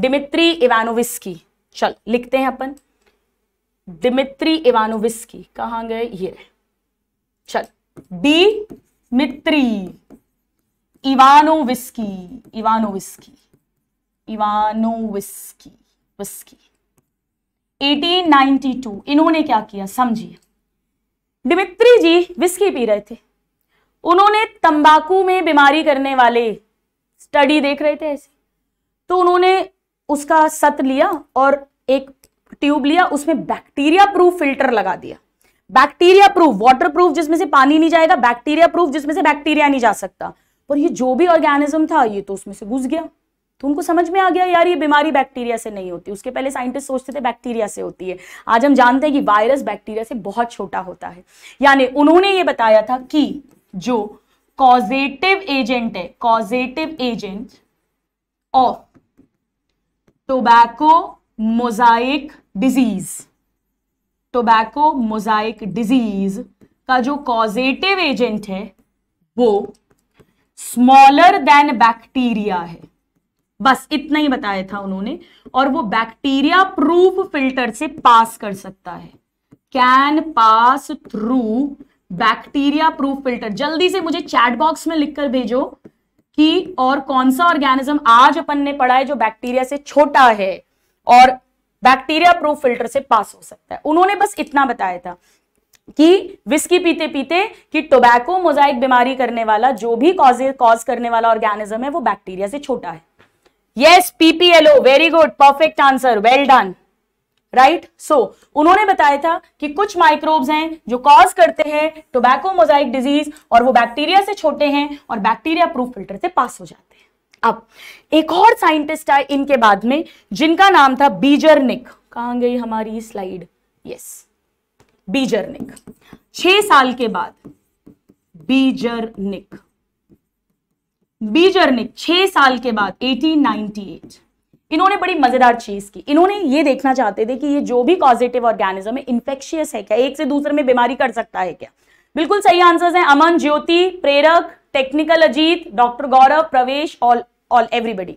डिमित्री इवानोविस्की। चल लिखते हैं अपन, डिमित्री इवानोविस्की कहां गए, ये रहे। चल, डिमित्री इवानोविस्की, इवानोविस्की, इवानोविस्की, विस्की, 1892। इन्होंने क्या किया समझिए, डिमित्री जी विस्की पी रहे थे, उन्होंने तंबाकू में बीमारी करने वाले स्टडी देख रहे थे ऐसे, तो उन्होंने उसका सत लिया और एक ट्यूब लिया, उसमें बैक्टीरिया प्रूफ फिल्टर लगा दिया, बैक्टीरिया प्रूफ, वाटर प्रूफ जिसमें से पानी नहीं जाएगा, बैक्टीरिया प्रूफ जिसमें से बैक्टीरिया नहीं जा सकता। पर ये जो भी ऑर्गेनिज्म था ये तो उसमें से घुस गया, तो उनको समझ में आ गया यार ये बीमारी बैक्टीरिया से नहीं होती। उसके पहले साइंटिस्ट सोचते थे बैक्टीरिया से होती है, आज हम जानते हैं कि वायरस बैक्टीरिया से बहुत छोटा होता है। यानी उन्होंने ये बताया था कि जो कॉजेटिव एजेंट है, causative agent of tobacco mosaic disease, tobacco mosaic disease का जो कॉजेटिव एजेंट है वो स्मॉलर देन बैक्टीरिया है। बस इतना ही बताया था उन्होंने, और वो बैक्टीरिया प्रूफ फिल्टर से पास कर सकता है, can pass through bacteria proof filter. जल्दी से मुझे चैट बॉक्स में लिखकर भेजो कि और कौन सा ऑर्गेनिज्म आज अपन ने पढ़ा है जो बैक्टीरिया से छोटा है और बैक्टीरिया प्रूफ फिल्टर से पास हो सकता है। उन्होंने बस इतना बताया था कि विस्की पीते पीते कि टोबैको मोजाइक बीमारी करने वाला जो भी कॉज करने वाला ऑर्गेनिज्म है वो बैक्टीरिया से छोटा है। Yes PPLO, very good, perfect answer, well done, right. So उन्होंने बताया था कि कुछ माइक्रोब्स हैं जो कॉज करते हैं टोबैको मोजाइक डिजीज और वो बैक्टीरिया से छोटे हैं और बैक्टीरिया प्रूफ फिल्टर से पास हो जाते हैं। अब एक और साइंटिस्ट आए इनके बाद में जिनका नाम था बीजरनिक, कहां गई हमारी स्लाइड, यस बीजरनिक। 6 साल के बाद बीजरनिक, बीजरनिक 6 साल के बाद 1898 इन्होंने बड़ी मजेदार चीज की। इन्होंने ये देखना चाहते थे कि ये जो भी कॉजेटिव ऑर्गेनिज्म है इन्फेक्शियस है क्या, एक से दूसरे में बीमारी कर सकता है क्या। बिल्कुल सही आंसर्स हैं अमन, ज्योति, प्रेरक, टेक्निकल अजीत, डॉक्टर गौरव, प्रवेश, ऑल एवरीबडी।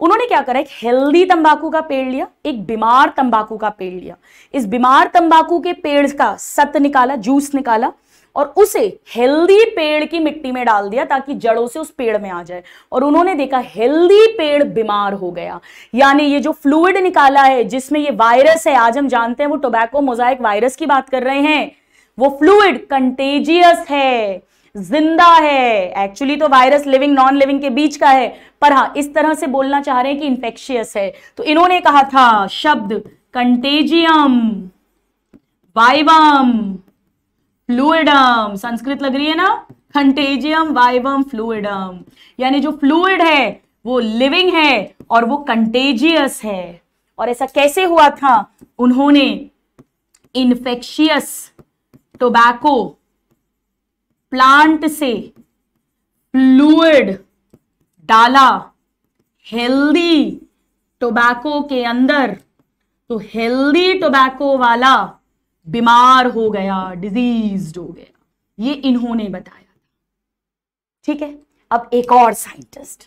उन्होंने क्या करा, एक हेल्दी तंबाकू का पेड़ लिया, एक बीमार तंबाकू का पेड़ लिया, इस बीमार तंबाकू के पेड़ का सत निकाला, जूस निकाला और उसे हेल्दी पेड़ की मिट्टी में डाल दिया ताकि जड़ों से उस पेड़ में आ जाए। और उन्होंने देखा हेल्दी पेड़ बीमार हो गया। यानी ये जो फ्लूइड निकाला है जिसमें ये वायरस है, आज हम जानते हैं वो टोबैको मोजाइक वायरस की बात कर रहे हैं, वो फ्लूइड कंटेजियस है, जिंदा है। एक्चुअली तो वायरस लिविंग नॉन लिविंग के बीच का है, पर हाँ इस तरह से बोलना चाह रहे हैं कि इंफेक्शियस है। तो इन्होंने कहा था शब्द कंटेजियम, वाइवम, फ्लूइडम, संस्कृत लग रही है ना, कंटेजियम, वाइवम, फ्लूइडम। यानी जो फ्लूइड है वो लिविंग है और वो कंटेजियस है। और ऐसा कैसे हुआ था, उन्होंने इन्फेक्शियस टोबैको प्लांट से फ्लूइड डाला हेल्दी टोबैको के अंदर, तो हेल्दी टोबैको वाला बीमार हो गया, डिजीज्ड हो गया। ये इन्होंने बताया था, ठीक है। अब एक और साइंटिस्ट,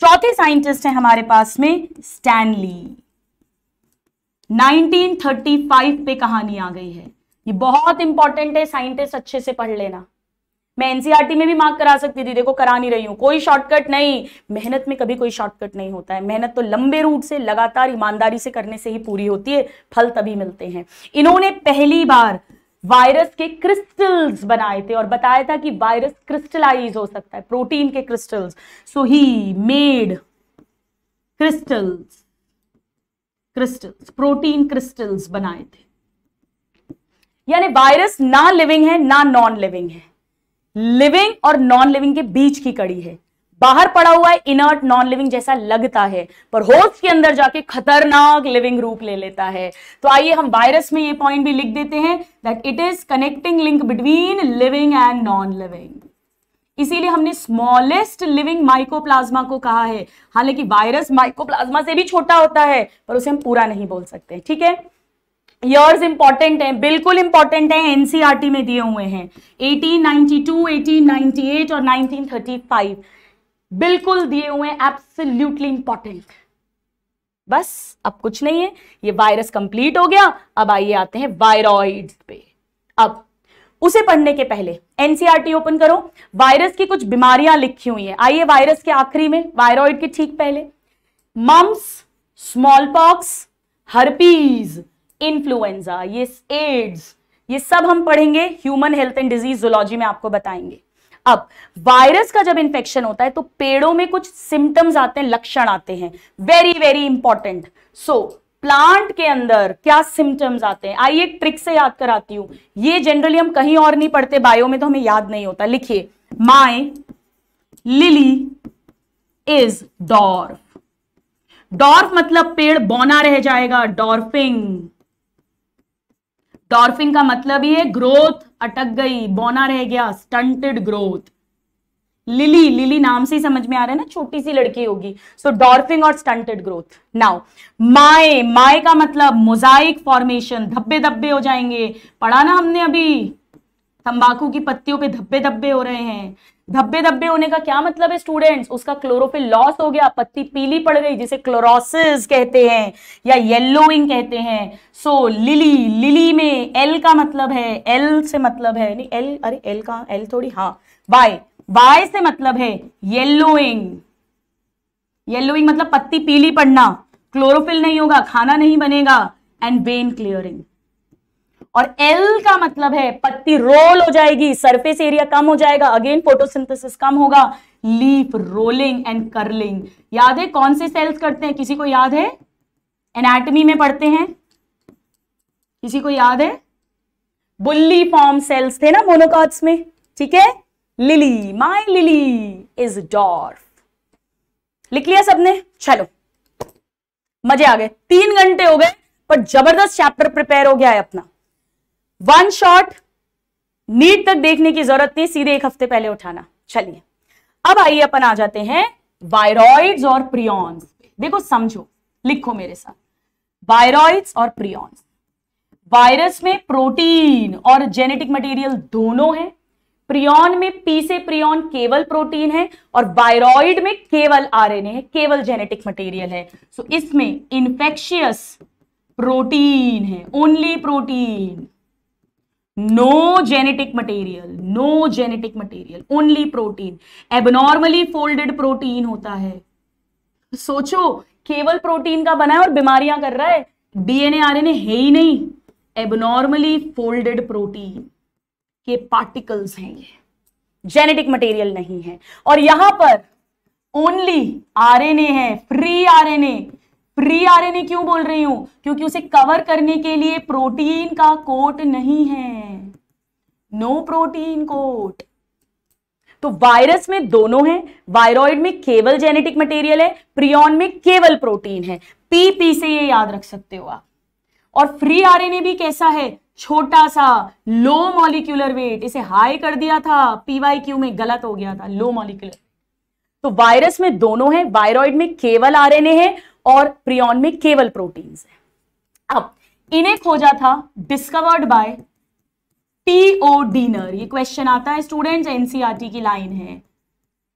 चौथे साइंटिस्ट हैं हमारे पास में स्टैनली। 1935 पे कहानी आ गई है, ये बहुत इंपॉर्टेंट है, साइंटिस्ट अच्छे से पढ़ लेना। मैं एनसीईआरटी में भी मार्क करा सकती थी, देखो करा नहीं रही हूं, कोई शॉर्टकट नहीं, मेहनत में कभी कोई शॉर्टकट नहीं होता है, मेहनत तो लंबे रूट से लगातार ईमानदारी से करने से ही पूरी होती है, फल तभी मिलते हैं। इन्होंने पहली बार वायरस के क्रिस्टल्स बनाए थे और बताया था कि वायरस क्रिस्टलाइज हो सकता है, प्रोटीन के crystals. So he made crystals, protein crystals बनाए थे। यानी वायरस ना लिविंग है ना नॉन लिविंग है, लिविंग और नॉन लिविंग के बीच की कड़ी है। बाहर पड़ा हुआ है, इनर्ट नॉन लिविंग जैसा लगता है, पर होस्ट के अंदर जाके खतरनाक लिविंग रूप ले लेता है। तो आइए हम वायरस में ये पॉइंट भी लिख देते हैं that it is connecting link between living and non living. इसीलिए हमने स्मॉलेस्ट लिविंग माइकोप्लाज्मा को कहा है। हालांकि वायरस माइकोप्लाज्मा से भी छोटा होता है, पर उसे हम पूरा नहीं बोल सकते, ठीक है। ईयर्स इंपॉर्टेंट हैं, बिल्कुल इंपॉर्टेंट हैं, एनसीईआरटी में दिए हुए हैं 1892, 1898 और 1935 बिल्कुल दिए हुए हैं, एब्सोल्युटली इंपॉर्टेंट। बस अब कुछ नहीं है, ये वायरस कंप्लीट हो गया। अब आइए आते हैं वायरॉइड्स पे। अब उसे पढ़ने के पहले एनसीईआरटी ओपन करो, वायरस की कुछ बीमारियां लिखी हुई हैं। आइए वायरस के आखिरी में, वायरॉइड के ठीक पहले, मम्स, स्मॉलपॉक्स, हर्पीज, इन्फ्लुएंजा, ये एड्स, ये सब हम पढ़ेंगे, human health and disease zoology में आपको बताएंगे। अब वायरस का जब इन्फेक्शन होता है तो पेड़ों में कुछ सिम्टम्स आते हैं, लक्षण आते हैं, very very important. So plant के अंदर क्या सिम्टम्स आते हैं, आइए एक ट्रिक से याद कराती हूं, ये जनरली हम कहीं और नहीं पढ़ते, बायो में तो हमें याद नहीं होता। लिखिए my lily is dwarf, dwarf मतलब पेड़ बौना रह जाएगा, डॉर्फिंग। डॉर्फिंग का मतलब ही है ग्रोथ अटक गई, बौना रह गया, स्टंटेड ग्रोथ। लिली, लिली नाम से ही समझ में आ रहा है ना, छोटी सी लड़की होगी। सो डॉर्फिंग और स्टंटेड ग्रोथ। नाउ माए, माए का मतलब मोजाइक फॉर्मेशन, धब्बे धब्बे हो जाएंगे, पढ़ा ना हमने अभी, तंबाकू की पत्तियों पे धब्बे धब्बे हो रहे हैं। धब्बे धब्बे होने का क्या मतलब है स्टूडेंट्स, उसका क्लोरोफिल लॉस हो गया, पत्ती पीली पड़ गई, जिसे क्लोरोसिस कहते हैं या येलोइंग कहते हैं। सो लिली, लिली में एल का मतलब है, एल से मतलब है, नहीं एल, अरे एल का एल थोड़ी, हाँ वाई, वाई से मतलब है येलोइंग। येलोइंग मतलब पत्ती पीली पड़ना, क्लोरोफिल नहीं होगा, खाना नहीं बनेगा, एंड वेन क्लियरिंग। और एल का मतलब है पत्ती रोल हो जाएगी, सरफेस एरिया कम हो जाएगा, अगेन फोटोसिंथेसिस कम होगा, लीफ रोलिंग एंड कर्लिंग। याद है कौन से सेल्स करते हैं, किसी को याद है, एनाटमी में पढ़ते हैं, किसी को याद है, बुल्ली फॉर्म सेल्स थे ना मोनोकॉट्स में, ठीक है। Lily, my lily is dwarf, लिख लिया सबने, चलो मजे आ गए। 3 घंटे हो गए पर जबरदस्त चैप्टर प्रिपेयर हो गया है अपना। वन शॉट, नीट तक देखने की जरूरत नहीं, सीधे 1 हफ्ते पहले उठाना। चलिए अब आइए अपन आ जाते हैं वायरॉइड्स और प्रियॉन्स। देखो समझो, लिखो मेरे साथ, वायरॉइड्स और प्रियॉन्स। वायरस में प्रोटीन और जेनेटिक मटेरियल दोनों है। प्रियॉन में, पी से प्रियॉन केवल प्रोटीन है, और वायरॉइड में केवल आरएनए है, केवल जेनेटिक मटेरियल है। सो इसमें इन्फेक्शियस प्रोटीन है, only protein, no genetic material, no genetic material, only protein. Abnormally folded protein होता है, सोचो केवल प्रोटीन का बना है और बीमारियां कर रहा है, डीएनए आरएनए है ही नहीं। एबनॉर्मली फोल्डेड प्रोटीन के पार्टिकल्स हैं ये, जेनेटिक मटेरियल नहीं है। और यहां पर ओनली आरएनए है, फ्री आरएनए। फ्री आरएनए क्यों बोल रही हूं, क्योंकि उसे कवर करने के लिए प्रोटीन का कोट नहीं है, नो प्रोटीन कोट। तो वायरस में दोनों हैं, वायरॉइड में केवल जेनेटिक मटेरियल है, प्रियॉन में केवल प्रोटीन है, पीपी से ये याद रख सकते हो आप। और फ्री आरएनए भी कैसा है, छोटा सा, लो मॉलिक्यूलर वेट, इसे हाई कर दिया था पीवाईक्यू में, गलत हो गया था, लो मॉलिक्यूलर। तो वायरस में दोनों है, वायरॉइड में केवल आरएनए है और प्रियॉन में केवल प्रोटीन्स है। अब इन्हें खोजा था, डिस्कवर्ड बाय टीओ डीनर, ये क्वेश्चन आता है स्टूडेंट्स, एनसीईआरटी की लाइन है,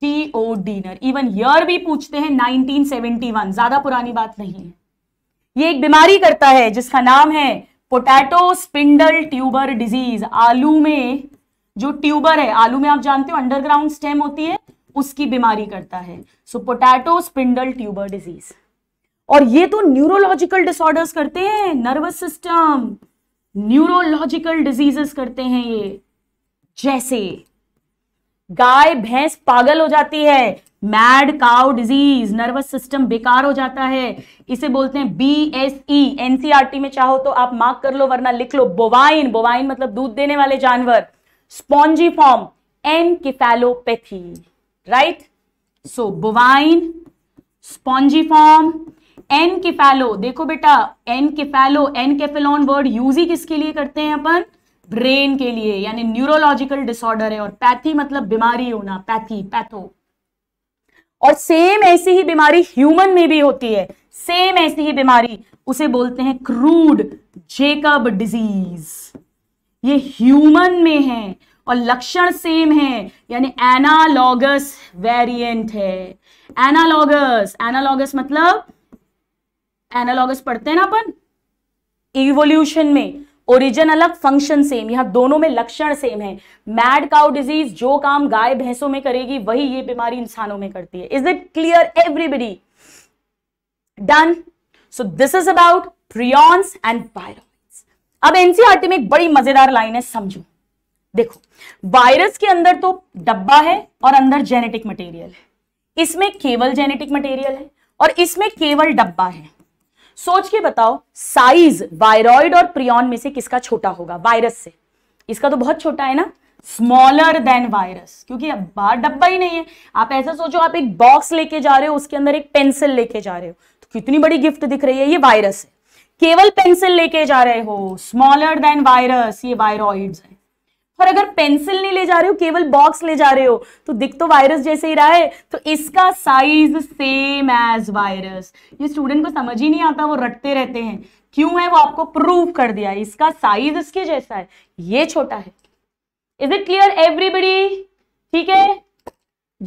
टीओ डीनर। इवन ईयर भी पूछते हैं 1971, ज्यादा पुरानी बात नहीं है। ये एक बीमारी करता है जिसका नाम है पोटैटो स्पिंडल ट्यूबर डिजीज, आलू में जो ट्यूबर है, आलू में आप जानते हो अंडरग्राउंड स्टेम होती है, उसकी बीमारी करता है। So potato spindle tuber disease. और ये तो न्यूरोलॉजिकल डिसऑर्डर्स करते हैं, नर्वस सिस्टम, न्यूरोलॉजिकल डिजीजेस करते हैं ये, जैसे गाय भैंस पागल हो जाती है, mad cow disease, nervous system बेकार हो जाता है, इसे बोलते हैं BSE। एनसीईआरटी में चाहो तो आप मार्क कर लो वरना लिख लो बोवाइन, बोवाइन मतलब दूध देने वाले जानवर। Spongiform encephalopathy, right. So bovine, spongiform, encephalo. देखो बेटा एनकेफेलो, एनकेफेलॉन वर्ड यूज ही किसके लिए करते हैं अपन, ब्रेन के लिए, यानी न्यूरोलॉजिकल डिसऑर्डर है। और पैथी मतलब बीमारी होना, पैथी पैथो। और सेम ऐसी ही बीमारी ह्यूमन में भी होती है, सेम ऐसी ही बीमारी, उसे बोलते हैं क्रूड जेकब डिजीज। ये ह्यूमन में है और लक्षण सेम है, यानी एनालॉगस वेरिएंट है। एनालॉगस, एनालॉगस मतलब, एनालॉगस पढ़ते हैं ना अपन इवोल्यूशन में, ओरिजिन अलग फंक्शन सेम, यहाँ दोनों में लक्षण सेम है। मैड काउ डिजीज जो काम गाय भैंसों में करेगी वही ये बीमारी इंसानों में करती है। Is it clear everybody? Done. So this is about prions and viroids. अब एनसीईआरटी में एक बड़ी मजेदार लाइन है, समझो। देखो वायरस के अंदर तो डब्बा है और अंदर जेनेटिक मटेरियल है, इसमें केवल जेनेटिक मटेरियल है और इसमें केवल डब्बा है। सोच के बताओ साइज वायरॉइड और प्रियॉन में से किसका छोटा होगा? वायरस से। इसका तो बहुत छोटा है ना, स्मॉलर देन वायरस, क्योंकि अब बाहर डब्बा ही नहीं है। आप ऐसा सोचो आप एक बॉक्स लेके जा रहे हो, उसके अंदर एक पेंसिल लेके जा रहे हो, तो कितनी बड़ी गिफ्ट दिख रही है, ये वायरस है। केवल पेंसिल लेके जा रहे हो, स्मॉलर देन वायरस, ये वायरॉइड्स है। और अगर पेंसिल नहीं ले जा रहे हो, केवल बॉक्स ले जा रहे हो, तो दिख तो वायरस जैसे ही रहा है, तो इसका साइज सेम एज वायरस। ये स्टूडेंट को समझ ही नहीं आता, वो रटते रहते हैं, क्यों है वो आपको प्रूव कर दिया, इसका साइज इसके जैसा है, ये छोटा है। Is it clear everybody? ठीक है,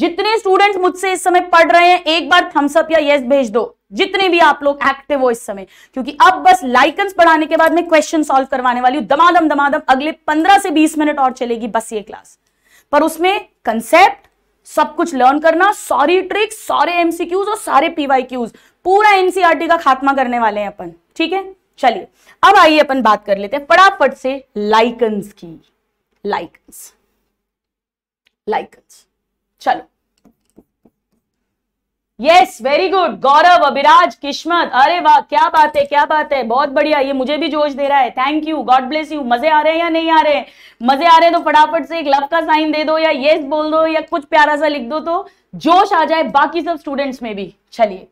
जितने स्टूडेंट्स मुझसे इस समय पढ़ रहे हैं एक बार थम्सअप या येस भेज दो, जितने भी आप लोग एक्टिव हो इस समय, क्योंकि अब बस लाइकन्स पढ़ाने के बाद मैं क्वेश्चन सॉल्व करवाने वाली हूं दमादम। अगले 15 से 20 मिनट और चलेगी बस ये क्लास, पर उसमें कंसेप्ट सब कुछ लर्न करना, सारी ट्रिक्स, सारे एमसीक्यूज और सारे पीवाईक्यूज, पूरा एनसीईआरटी का खात्मा करने वाले हैं अपन। ठीक है, चलिए अब आइए अपन बात कर लेते हैं फटाफट से लाइकन्स की। लाइकन्स, लाइकन्स, चलो। Yes, very good Gaurav, Abhiraj, Kismat, अरे वाह क्या बात है, क्या बात है, बहुत बढ़िया। ये मुझे भी जोश दे रहा है, thank you, God bless you. मजे आ रहे हैं या नहीं आ रहे हैं? मजे आ रहे हैं तो फटाफट से एक लव का साइन दे दो या येस बोल दो या कुछ प्यारा सा लिख दो, तो जोश आ जाए बाकी सब स्टूडेंट्स में भी। चलिए,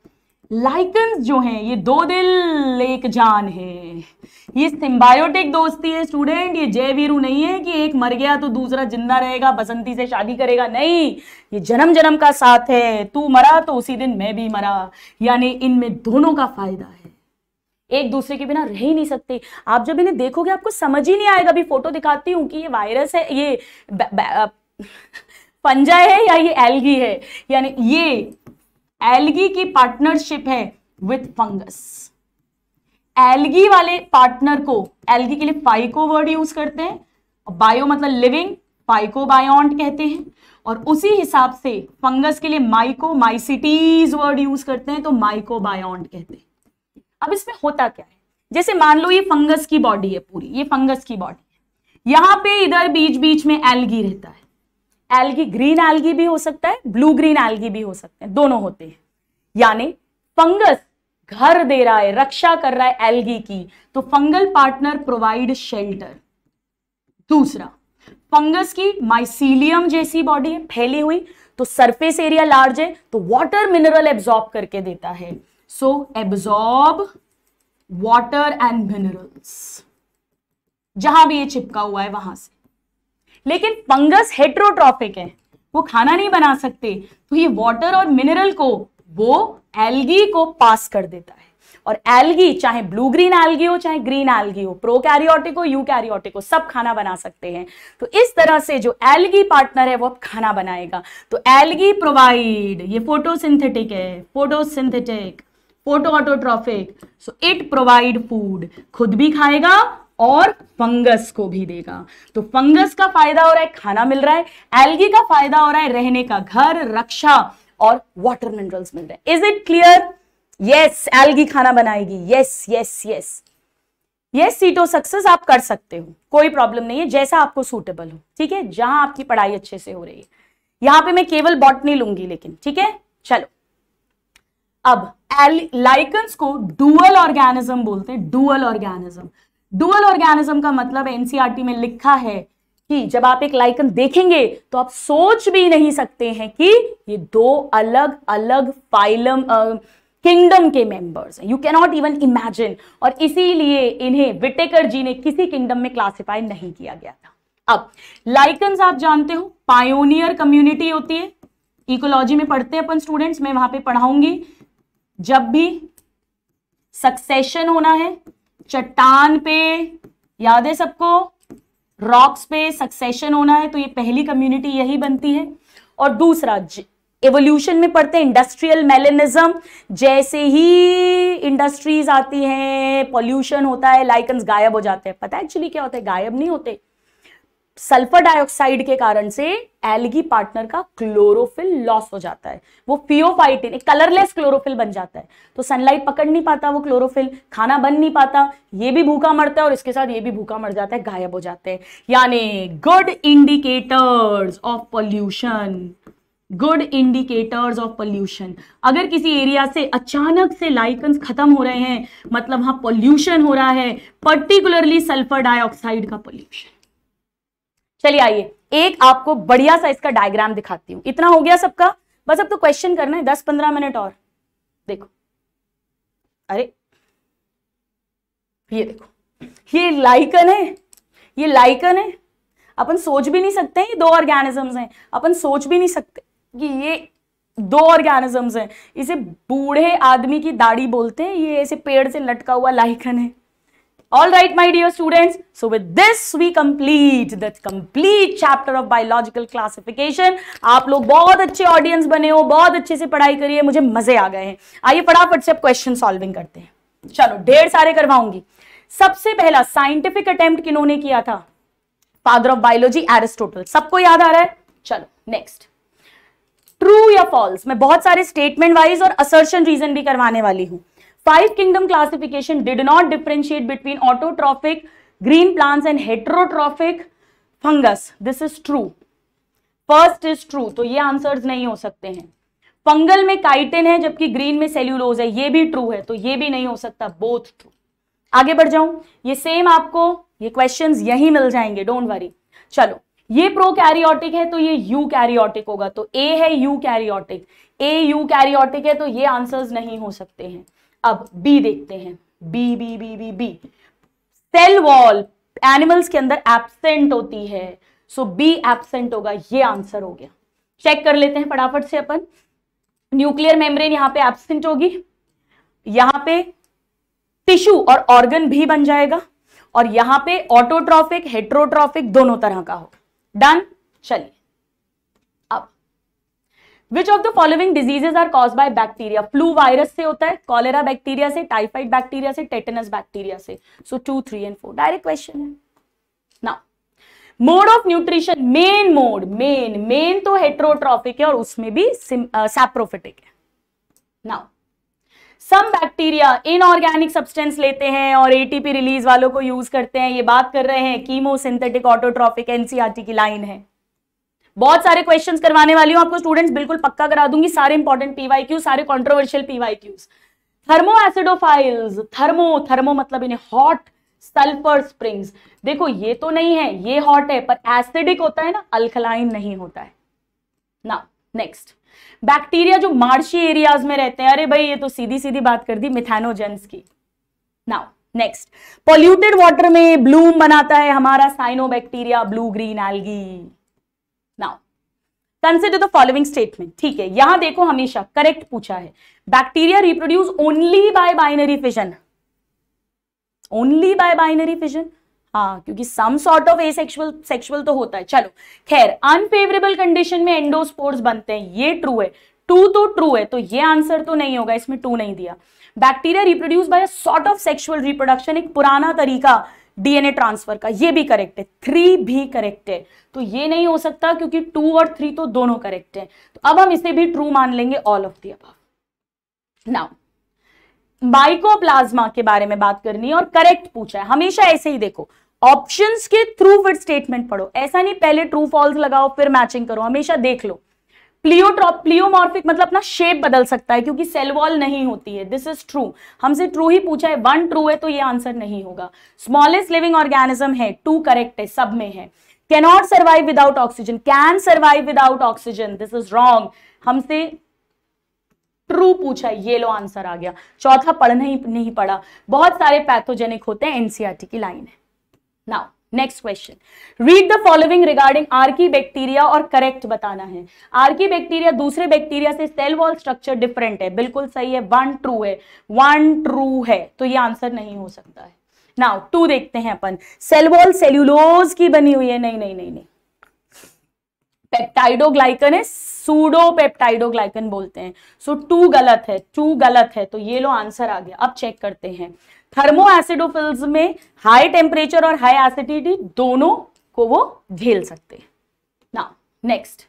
लाइकन्स जो हैं ये दो दिल एक जान है, ये सिम्बायोटिक दोस्ती है स्टूडेंट। ये जय वीरू नहीं है कि एक मर गया तो दूसरा जिंदा रहेगा, बसंती से शादी करेगा, नहीं, ये जन्म जन्म का साथ है। तू मरा तो उसी दिन मैं भी मरा, यानी इनमें दोनों का फायदा है, एक दूसरे के बिना रह ही नहीं सकते। आप जब इन्हें देखोगे आपको समझ ही नहीं आएगा, अभी फोटो दिखाती हूँ कि ये वायरस है, ये फंजा है या ये एल्गी है, यानी ये एल्गी की पार्टनरशिप है विथ फंगस। एल्गी वाले पार्टनर को, एल्गी के लिए फाइको वर्ड यूज करते हैं, बायो मतलब लिविंग, फाइको बायोन्ट कहते हैं, और उसी हिसाब से फंगस के लिए माइको, माइसिटीज वर्ड यूज करते हैं, तो माइको बायोन्ट कहते हैं। अब इसमें होता क्या है, जैसे मान लो ये फंगस की बॉडी है पूरी, ये फंगस की बॉडी है, यहाँ पे इधर बीच बीच में एल्गी रहता है। एल्गी ग्रीन एल्गी भी हो सकता है, ब्लू ग्रीन एल्गी भी हो सकते हैं, दोनों होते हैं। यानी फंगस घर दे रहा है, रक्षा कर रहा है एल्गी की, तो फंगल पार्टनर प्रोवाइड शेल्टर। दूसरा, फंगस की माइसीलियम जैसी बॉडी है फैली हुई, तो सरफेस एरिया लार्ज है, तो वाटर मिनरल एब्जॉर्ब करके देता है। So absorb water and minerals, जहां भी ये चिपका हुआ है वहां से। लेकिन फंगस हेट्रोट्रॉफिक है, वो खाना नहीं बना सकते, तो ये वाटर और मिनरल को वो एल्गी को पास कर देता है। और एल्गी चाहे ब्लू ग्रीन एल्गी हो चाहे ग्रीन एल्गी हो, प्रोकैरियोटिक हो यूकैरियोटिक हो, सब खाना बना सकते हैं। तो इस तरह से जो एल्गी पार्टनर है वो अब खाना बनाएगा। तो एल्गी प्रोवाइड, ये फोटोसिंथेटिक है, photosynthetic, photoautotrophic, so it provide food, खुद भी खाएगा और फंगस को भी देगा। तो फंगस का फायदा हो रहा है, खाना मिल रहा है, एल्गी का फायदा हो रहा है, रहने का घर, रक्षा और वाटर मिनरल्स मिल रहे हैं। Is it clear? Yes, algae खाना बनाएगी, यस यस यस यस। सीटो सक्सेस आप कर सकते हो, कोई प्रॉब्लम नहीं है, जैसा आपको सूटेबल हो, ठीक है, जहां आपकी पढ़ाई अच्छे से हो रही है। यहां पे मैं केवल बॉटनी लूंगी लेकिन, ठीक है। चलो अब लाइकन्स को डुअल ऑर्गेनिज्म बोलते हैं। डुअल ऑर्गेनिज्म, डुअल ऑर्गेनिज्म का मतलब एनसीईआरटी में लिखा है कि जब आप एक लाइकन देखेंगे तो आप सोच भी नहीं सकते हैं कि ये दो अलग अलग फाइलम किंगडम के मेंबर्स हैं। You can not even imagine, और इसीलिए इन्हें व्हिटेकर जी ने किसी किंगडम में क्लासिफाई नहीं किया गया था। अब लाइकन्स आप जानते हो पायोनियर कम्युनिटी होती है, इकोलॉजी में पढ़ते हैं अपन स्टूडेंट्स, मैं वहां पे पढ़ाऊंगी। जब भी सक्सेशन होना है चट्टान पे, याद है सबको, रॉक्स पे सक्सेशन होना है, तो ये पहली कम्युनिटी यही बनती है। और दूसरा एवोल्यूशन में पढ़ते हैं इंडस्ट्रियल मेलेनिज्म, जैसे ही इंडस्ट्रीज आती हैं पॉल्यूशन होता है लाइकन्स गायब हो जाते हैं। पता है एक्चुअली क्या होता है? गायब नहीं होते, सल्फर डाइऑक्साइड के कारण से एल्गी पार्टनर का क्लोरोफिल लॉस हो जाता है, वो फियोफाइटिन एक कलरलेस क्लोरोफिल बन जाता है, तो सनलाइट पकड़ नहीं पाता वो क्लोरोफिल, खाना बन नहीं पाता, ये भी भूखा मरता है और इसके साथ ये भी भूखा मर जाता है, गायब हो जाते हैं। यानी good indicators of pollution, good indicators of pollution. अगर किसी एरिया से अचानक से लाइकन्स खत्म हो रहे हैं मतलब वहां पॉल्यूशन हो रहा है, पर्टिकुलरली सल्फर डाइऑक्साइड का पॉल्यूशन। चलिए आइए एक आपको बढ़िया सा इसका डायग्राम दिखाती हूं। इतना हो गया सबका, बस अब तो क्वेश्चन करना है, 10-15 मिनट और। देखो, अरे ये देखो, ये लाइकन है, ये लाइकन है, अपन सोच भी नहीं सकते ये दो ऑर्गेनिजम्स हैं, अपन सोच भी नहीं सकते कि ये दो ऑर्गेनिजम्स हैं। इसे बूढ़े आदमी की दाढ़ी बोलते हैं, ये ऐसे पेड़ से लटका हुआ लाइकन है। All right, my dear students. So with this, we complete the complete chapter of biological classification. आप लोग बहुत अच्छे audience बने हो, बहुत अच्छे से पढ़ाई करिए, मुझे मजे आ गए हैं। आइए फटाफट से अब question solving करते हैं। चलो ढेर सारे करवाऊंगी। सबसे पहला scientific attempt किन्होंने किया था? Father of biology Aristotle. सबको याद आ रहा है? चलो next. True या false? मैं बहुत सारे statement wise और assertion reason भी करवाने वाली हूँ। Five kingdom classification did not differentiate between autotrophic green plants and heterotrophic fungus. This is true. First is true. तो ये answers नहीं हो सकते हैं। फंगल में काइटिन है जबकि ग्रीन में सेल्यूलोज है, ये भी ट्रू है, तो ये भी नहीं हो सकता, बोथ ट्रू। आगे बढ़ जाऊं, ये सेम आपको ये क्वेश्चंस यही मिल जाएंगे, डोंट वरी। चलो ये प्रोकैरियोटिक है तो ये यूकैरियोटिक होगा, तो ए है यूकैरियोटिक, ए यूकैरियोटिक है तो ये आंसर्स नहीं हो सकते हैं। अब बी देखते हैं, B B B B B cell wall animals के अंदर एब्सेंट होती है, सो बी एब्सेंट होगा, ये आंसर हो गया। चेक कर लेते हैं फटाफट से अपन। न्यूक्लियर मेम्ब्रेन यहाँ पे एब्सेंट होगी, यहाँ पे टिश्यू और ऑर्गन भी बन जाएगा, और यहाँ पे ऑटोट्रॉफिक हेट्रोट्रॉफिक दोनों तरह का होगा। डन। चलिए Which of the following diseases are caused by bacteria? Flu virus से होता है, cholera बैक्टीरिया से, टाइफाइड बैक्टीरिया से, tetanus बैक्टीरिया से। So 2, 3 and 4 direct question है। Now mode of nutrition, main mode, main तो heterotrophic है और उसमें भी saprophytic है। Now some bacteria inorganic substance लेते हैं और ATP release वालों को यूज करते हैं, ये बात कर रहे हैं chemosynthetic autotrophic NCERT की लाइन है। बहुत सारे क्वेश्चंस करवाने वाली हूं आपको स्टूडेंट्स, बिल्कुल पक्का करा दूंगी, सारे इंपॉर्टेंट पीवाईक्यू, सारे controversial PYQs. Thermoacidophiles, thermo मतलब इन्हें हॉट, सल्फर स्प्रिंग्स, देखो ये तो नहीं है, ये हॉट है पर एसिडिक होता है ना, अल्कलाइन नहीं होता है। नाउ नेक्स्ट बैक्टीरिया जो मार्शी एरियाज में रहते हैं, अरे भाई ये तो सीधी सीधी बात कर दी मिथेनोजेंस की। नाउ नेक्स्ट पॉल्यूटेड वाटर में ब्लूम बनाता है हमारा cyanobacteria, blue green algae. Now, consider the following statement. ठीक है, यहां देखो हमेशा करेक्ट पूछा है, bacteria reproduce only by binary fission, only by binary fission, हाँ क्योंकि some sort of asexual sexual तो होता है। चलो खैर, अनफेवरेबल कंडीशन में एंडोस्पोर्स बनते हैं, ये ट्रू है, 2 तो ट्रू है, तो ये आंसर तो नहीं होगा, इसमें 2 नहीं दिया। Bacteria reproduce by sort of sexual reproduction, एक पुराना तरीका डीएनए ट्रांसफर का, ये भी करेक्ट है, 3 भी करेक्ट है, तो ये नहीं हो सकता क्योंकि 2 और 3 तो दोनों करेक्ट हैं, तो अब हम इसे भी ट्रू मान लेंगे, all of the above. Now mycoplasma के बारे में बात करनी है और करेक्ट पूछा है, हमेशा ऐसे ही देखो ऑप्शंस के थ्रू फिर स्टेटमेंट पढ़ो, ऐसा नहीं पहले ट्रू फॉल्स लगाओ फिर मैचिंग करो, हमेशा देख लो। प्लियोमॉर्फिक मतलब अपना शेप बदल सकता है क्योंकि सेल वॉल नहीं होती है. दिस इज ट्रू, हमसे ट्रू ही पूछा है. वन ट्रू है तो ये आंसर नहीं होगा. स्मॉलेस्ट लिविंग ऑर्गेनिज्म है, टू करेक्ट है, सब में है. Cannot survive without oxygen, can survive without oxygen, this is wrong, हमसे ट्रू पूछा है. ये लो आंसर आ गया. चौथा पढ़ना ही नहीं पड़ा. बहुत सारे पैथोजेनिक होते हैं, एनसीईआरटी की लाइन है. Now next question, read the following regarding archaebacteria और करेक्ट बताना है. आर्की बैक्टीरिया दूसरे बैक्टीरिया से सेल वॉल स्ट्रक्चर डिफरेंट है, बिल्कुल सही है. वन ट्रू है, वन ट्रू है, तो ये आंसर नहीं हो सकता है. नाउ टू देखते हैं अपन. सेल वॉल सेल्यूलोज की बनी हुई है, नहीं नहीं नहीं नहीं, पेप्टाइडोग्लाइकन है, सूडो पेप्टाइडोग्लाइकन बोलते हैं. सो टू गलत है, टू गलत है, तो ये लो आंसर आ गया. अब चेक करते हैं. थर्मो एसिडोफिल्स में हाई टेम्परेचर और हाई एसिडिटी दोनों को वो झेल सकते हैं. Now next,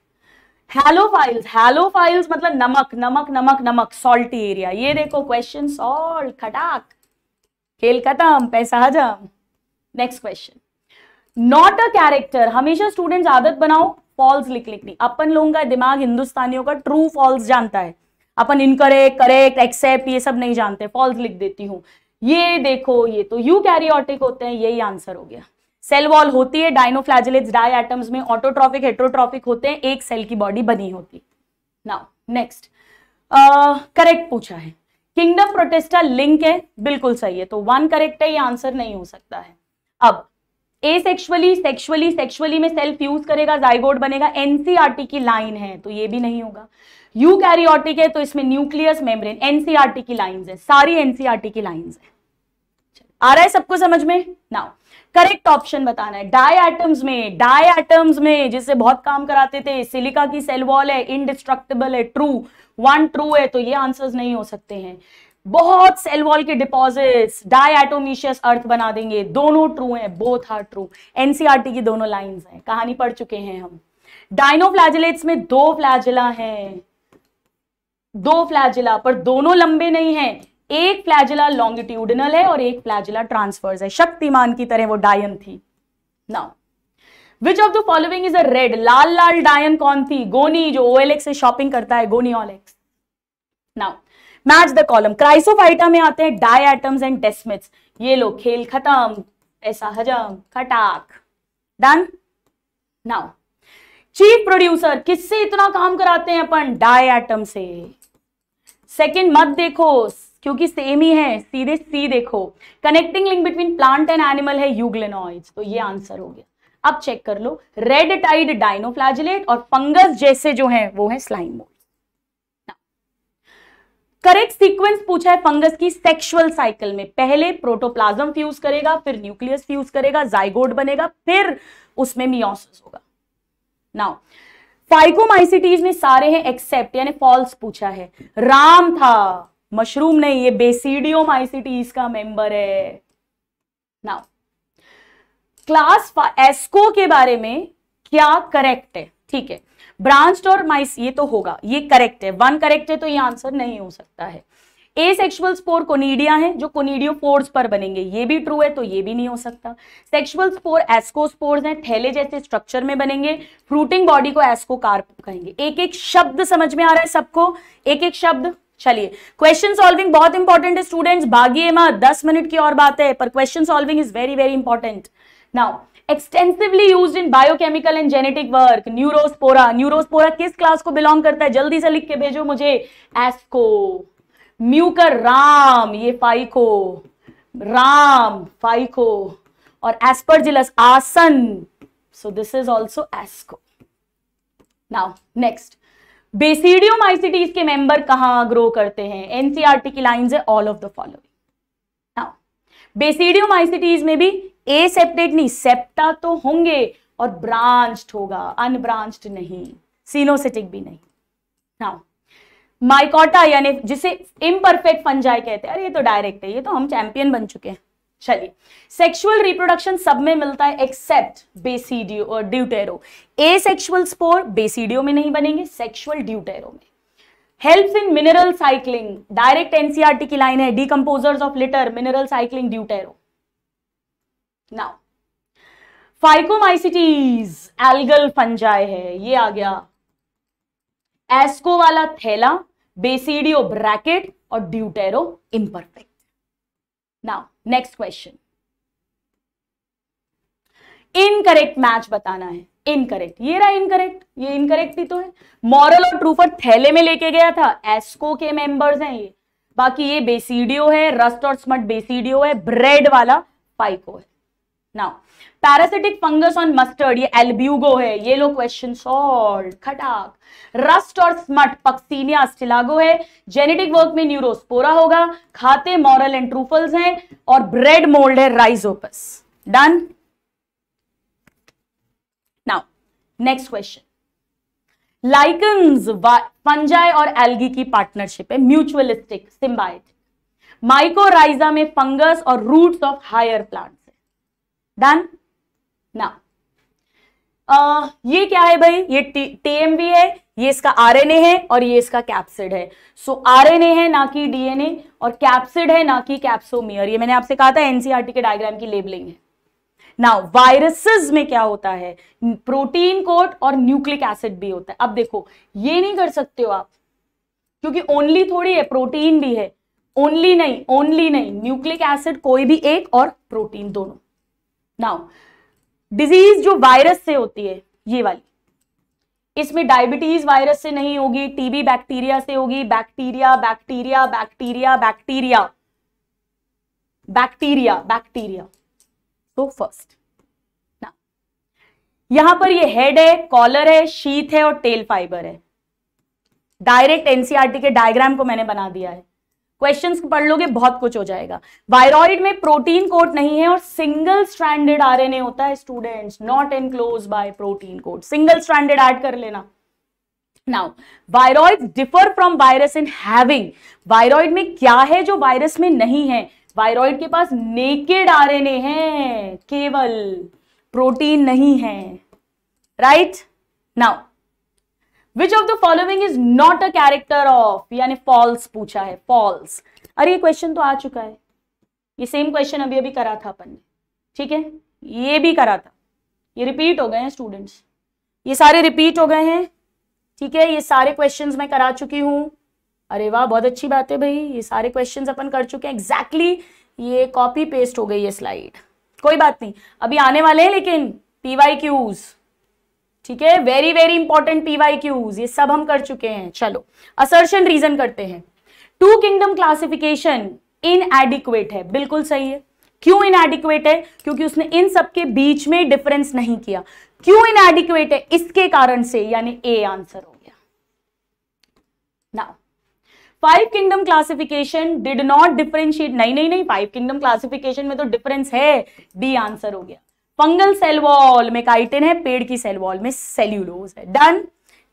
हैलोफाइल्स. हैलोफाइल्स मतलब नमक नमक नमक नमक, सॉल्टी एरिया. ये देखो क्वेश्चन सॉल्ट, खटाक, खेल खत्म, पैसा हजम. Next question, not a character. हमेशा स्टूडेंट्स आदत बनाओ फॉल्स लिखने. अपन लोगों का दिमाग, हिंदुस्तानियों का, ट्रू फॉल्स जानता है. अपन इनकरेक्ट, करेक्ट, एक्सेप्ट ये सब नहीं जानते. फॉल्स लिख देती हूँ. ये देखो, ये तो यूकैरियोटिक होते हैं, यही आंसर हो गया. सेल वॉल होती है, डायनोफ्लैजेलेट्स डायएटम्स में ऑटोट्रॉफिक हेटरोट्रॉफिक होते हैं, एक सेल की बॉडी बनी होती. नाउ नेक्स्ट, करेक्ट पूछा है. किंगडम प्रोटेस्टा लिंक है, बिल्कुल सही है, तो वन करेक्ट है, ये आंसर नहीं हो सकता है. अब एसेक्सुअली, सेक्सुअली, सेक्सुअली में सेल फ्यूज करेगा, जाइगोट बनेगा, एनसीईआरटी की लाइन है, तो ये भी नहीं होगा. यूकैरियोटिक है तो इसमें न्यूक्लियस, मेम्ब्रेन, एनसीईआरटी की लाइंस है, सारी एनसीईआरटी की लाइंस है. आ रहा है सबको समझ में? नाउ करेक्ट ऑप्शन बताना है. डायएटम्स में, डायएटम्स में जिससे बहुत काम कराते थे, सिलिका की सेल वॉल है, इनडिस्ट्रक्टेबल है, ट्रू, वन ट्रू है, तो ये आंसर्स नहीं हो सकते हैं. बहुत सेल वॉल के डिपॉजिट्स, डायएटोमिशियस अर्थ बना देंगे, दोनों ट्रू हैं, बोथ आर ट्रू. एनसीईआरटी की दोनों लाइंस हैं, कहानी पढ़ चुके हैं हम. डायनोफ्लैजेलेट्स में दो फ्लैजिला हैं, दो फ्लैजिला, पर दोनों लंबे नहीं हैं. एक फ्लैजिला लॉन्गिट्यूडिनल है और एक फ्लैजिला ट्रांसवर्स है. शक्तिमान की तरह वो डायन थी. Now which of the following is a red. लाल लाल डायन कौन थी? गोनी, जो OLX से शॉपिंग करता है, Gonyaulax. Now match the column. Chrysophyta में आते हैं डायएटम्स एंड डेस्मिड्स. ये लो, खेल खत्म, ऐसा हजम, खटाक, डन. नाउ चीफ प्रोड्यूसर, किससे इतना काम कराते हैं अपन? डायएटम से. सेकंड मत देखो क्योंकि सेम ही है, सीधे सी देखो. Connecting link between plant and animal है, यूग्लेनॉइड्स, तो ये आंसर हो गया. अब चेक कर लो, रेड टाइड डायनोफ्लैजिलेट और फंगस जैसे जो है वो है स्लाइम मोल्ड. करेक्ट सीक्वेंस पूछा है फंगस की सेक्सुअल साइकिल में. पहले प्रोटोप्लाज्म फ्यूज करेगा, फिर न्यूक्लियस फ्यूज करेगा, जाइगोट बनेगा, फिर उसमें मियोसिस होगा. नाउ फाइकोमाइसिटीज में सारे हैं एक्सेप्ट, यानी फॉल्स पूछा है. राम था, मशरूम नहीं, ये बेसिडियोमाइसिटीज का मेंबर है. नाउ क्लास एस्को के बारे में क्या करेक्ट है? ठीक है, ब्रांच्ड और माइस, ये तो होगा, ये करेक्ट है, वन करेक्ट है, तो ये आंसर नहीं हो सकता है. एसेक्सुअल स्पोर कोनिडिया है जो कोनिडियोफोर्स पर बनेंगे, ये भी ट्रू है, तो ये भी नहीं हो सकता. सेक्सुअल स्पोर एस्कोस्पोर्स हैं, थैले जैसे स्ट्रक्चर में बनेंगे, फ्रूटिंग बॉडी को एस्कोकार्प कहेंगे. एक एक शब्द समझ में आ रहा है सबको, एक एक शब्द. चलिए, क्वेश्चन सॉल्विंग बहुत इंपॉर्टेंट है स्टूडेंट्स, भागिए मत, 10 मिनट की और बात है, पर question solving is very very important. Now extensively used in biochemical and genetic work, Neurospora. Neurospora किस क्लास को बिलोंग करता है? जल्दी से लिख के भेजो मुझे. एस्को, म्यूकर, राम, ये फाइको, राम, फाइको, और एस्परजिलस, आसन, so this is also asco. Now next, basidiomycetes के मेंबर कहाँ ग्रो करते हैं? एनसीईआरटी की लाइंस है, all of the following. Now basidiomycetes में भी एसेप्टेट नहीं, सेप्टा तो होंगे और ब्रांच्ड होगा, अनब्रांच्ड नहीं, सिनोसिटिक भी नहीं. नाउ माइकोटा, यानी जिसे इम्परफेक्ट फंजाई कहते हैं, अरे ये तो डायरेक्ट है, ये तो हम चैंपियन बन चुके हैं. चलिए, सेक्सुअल रिप्रोडक्शन सब में मिलता है एक्सेप्ट बेसिडियो और ड्यूटेरो. एसेक्सुअल स्पोर बेसिडियो में नहीं बनेंगे, सेक्सुअल ड्यूटेरो में. Helps in mineral cycling, direct NCERT की लाइन है, decomposers of litter, mineral cycling, deutero. Now phycomycetes algal fungi है, ये आ गया. एस्को वाला थैला, बेसिडियो ब्रैकेट और deutero imperfect. Now next question, incorrect match बताना है। इनकरेक्ट, ये रहा इनकरेक्ट, ये इनकरेक्ट ही तो है। मॉरल और ट्रूफर थैले में लेके गया था, एस्को के मेंबर्स हैं ये, बाकी ये बेसिडियो है, रस्ट और स्मट बेसिडियो है, ब्रेड वाला फाइको है। Now parasitic fungus on mustard, ये एल्ब्यूगो है, ये लो क्वेश्चन सॉल्व खटाक। रस्ट और स्मट पक्सीनिया स्टिलागो है, जेनेटिक वर्क में न्यूरोस्पोरा होगा, खाते मॉरल एंड ट्रूफल्स हैं और ब्रेड मोल्ड है Rhizopus. Done. Now next question, lichens fungi और एल्गी की पार्टनरशिप है, म्यूचुअलिस्टिक सिंबायोटिक। माइकोराइजा में फंगस और roots of higher plant. Done. Now ये क्या है भाई, ये टीएमवी है, ये इसका आरएनए है और ये इसका कैप्सिड है। सो आरएनए है ना कि डीएनए और कैप्सिड है ना कि कैप्सोमियर। ये मैंने आपसे कहा था एनसीईआरटी के डायग्राम की लेबलिंग है। नाउ वायरसेस में क्या होता है, प्रोटीन कोट और न्यूक्लिक एसिड भी होता है। अब देखो ये नहीं कर सकते हो आप, क्योंकि ओनली थोड़ी है, प्रोटीन भी है। ओनली नहीं, ओनली नहीं, न्यूक्लिक एसिड कोई भी एक और प्रोटीन दोनों। नाउ डिजीज जो वायरस से होती है ये वाली, इसमें डायबिटीज वायरस से नहीं होगी, टीबी बैक्टीरिया से होगी। Bacteria bacteria bacteria bacteria bacteria bacteria. तो फर्स्ट ना यहां पर ये हेड है, कॉलर है, शीथ है और टेल फाइबर है। डायरेक्ट एनसीईआरटी के डायग्राम को मैंने बना दिया है, क्वेश्चंस पढ़ लोगे बहुत कुछ हो जाएगा। वायरॉइड में प्रोटीन कोट नहीं है और सिंगल स्ट्रैंडेड आरएनए होता है students, not enclose by protein coat. Single stranded add कर लेना। Now viroid differ from virus in having, viroid में क्या है जो वायरस में नहीं है? वायरॉइड के पास नेकेड आरएनए है, केवल प्रोटीन नहीं है। Right. Now Which of the following is not a character of, यानी false पूछा है, false। अरे ये क्वेश्चन तो आ चुका है, ये सेम क्वेश्चन अभी अभी करा था अपन ने, ठीक है, ये भी करा था। ये रिपीट हो गए हैं स्टूडेंट्स, ये सारे रिपीट हो गए हैं, ठीक है। ये सारे क्वेश्चंस मैं करा चुकी हूँ। अरे वाह, बहुत अच्छी बात है भाई, ये सारे क्वेश्चंस अपन कर चुके हैं। एग्जैक्टली ये कॉपी पेस्ट हो गई है स्लाइड, कोई बात नहीं, अभी आने वाले हैं लेकिन PYQs, ठीक है, वेरी वेरी इंपॉर्टेंट PYQs, ये सब हम कर चुके हैं। चलो असर्शन रीजन करते हैं। टू किंगडम क्लासिफिकेशन इनएडिक्वेट है, बिल्कुल सही है। क्यों इनएडिक्वेट है? क्योंकि उसने इन सब के बीच में डिफरेंस नहीं किया। क्यों इनएडिक्वेट है? इसके कारण से, यानी ए आंसर हो गया। Now five kingdom classification did not differentiate, नहीं, फाइव किंगडम क्लासिफिकेशन में तो डिफरेंस है, डी आंसर हो गया। फंगल सेल वॉल में काइटिन है, पेड़ की सेल वॉल में सेल्यूलोज है। डन।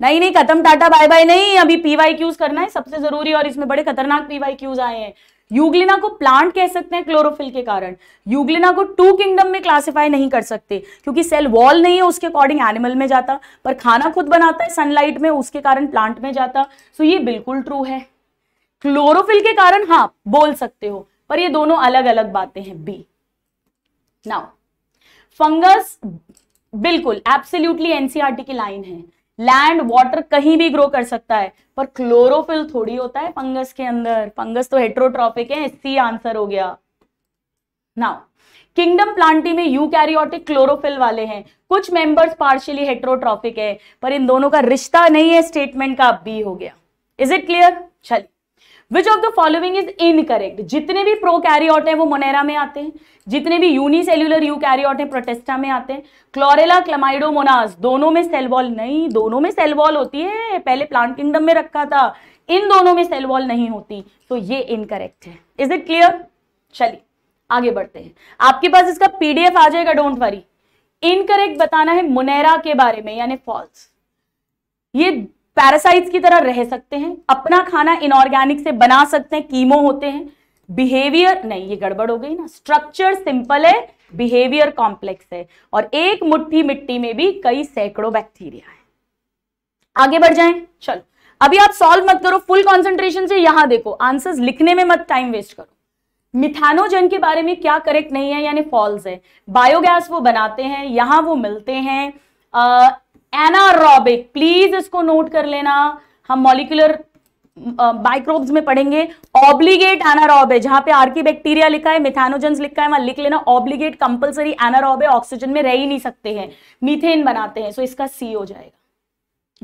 नहीं, खत्म, टाटा बाय बाय। नहीं, अभी PYQs करना है सबसे जरूरी, और इसमें बड़े खतरनाक PYQs आए हैं। यूग्लिना को प्लांट कह सकते हैं क्लोरोफिल के कारण। यूग्लिना को टू किंगडम में क्लासिफाई नहीं कर सकते क्योंकि सेल वॉल नहीं है, उसके अकॉर्डिंग एनिमल में जाता, पर खाना खुद बनाता है सनलाइट में, उसके कारण प्लांट में जाता। सो ये बिल्कुल ट्रू है। क्लोरोफिल के कारण हाँ बोल सकते हो, पर ये दोनों अलग अलग बातें हैं, बी। नाउ फंगस बिल्कुल एब्सोल्युटली एनसीईआरटी की लाइन है। लैंड वाटर कहीं भी ग्रो कर सकता है, पर क्लोरोफिल थोड़ी होता है फंगस के अंदर, फंगस तो हेटरोट्रॉफिक है, सी आंसर हो गया। नाउ किंगडम प्लांटी में यूकैरियोटिक क्लोरोफिल वाले हैं, कुछ मेंबर्स पार्शियली हेटरोट्रॉफिक है, पर इन दोनों का रिश्ता नहीं है स्टेटमेंट का, बी हो गया। Is it clear? चलिए, Which of the following is incorrect? जितने भी प्रोकैरियोट हैं वो मोनेरा में आते हैं, जितने भी यूनिसेल्यूलर यूकैरियोट हैं प्रोटेस्टा में आते हैं। क्लोरेला, क्लमाइडोमोनास दोनों में सेल वॉल नहीं, दोनों में सेल वॉल होती है, पहले प्लांट किंगडम में रखा था, इन दोनों में सेल वॉल नहीं होती, तो ये इनकरेक्ट है। Is it clear? चलिए आगे बढ़ते हैं, आपके पास इसका PDF आ जाएगा, डोंट वरी। इनकरेक्ट बताना है मोनेरा के बारे में, यानी फॉल्स। ये पैरासाइट्स की तरह रह सकते हैं, अपना खाना इनऑर्गेनिक से बना सकते हैं, कीमो होते हैं। बिहेवियर नहीं, ये गड़बड़ हो गई ना, स्ट्रक्चर सिंपल है, बिहेवियर कॉम्प्लेक्स है, और एक मुट्ठी मिट्टी में भी कई सैकड़ों बैक्टीरिया है। आगे बढ़ जाएं, चलो अभी आप सॉल्व मत करो, फुल कॉन्सेंट्रेशन से यहां देखो, आंसर्स लिखने में मत टाइम वेस्ट करो। मिथानोजन के बारे में क्या करेक्ट नहीं है, यानी फॉल्स है। बायोगैस वो बनाते हैं, यहां वो मिलते हैं। एनारोबिक, प्लीज इसको नोट कर लेना, हम मॉलिक्यूलर माइक्रोब्स में पढ़ेंगे ऑब्लिगेट एनारोब है, जहां पे आर्की बैक्टीरिया लिखा है, मिथानोजेंस लिखा है, वहां लिख लेना ऑब्लिगेट कंपलसरी एनारोब है, ऑक्सीजन में रह ही नहीं सकते हैं, मीथेन बनाते हैं, सो इसका सी हो जाएगा।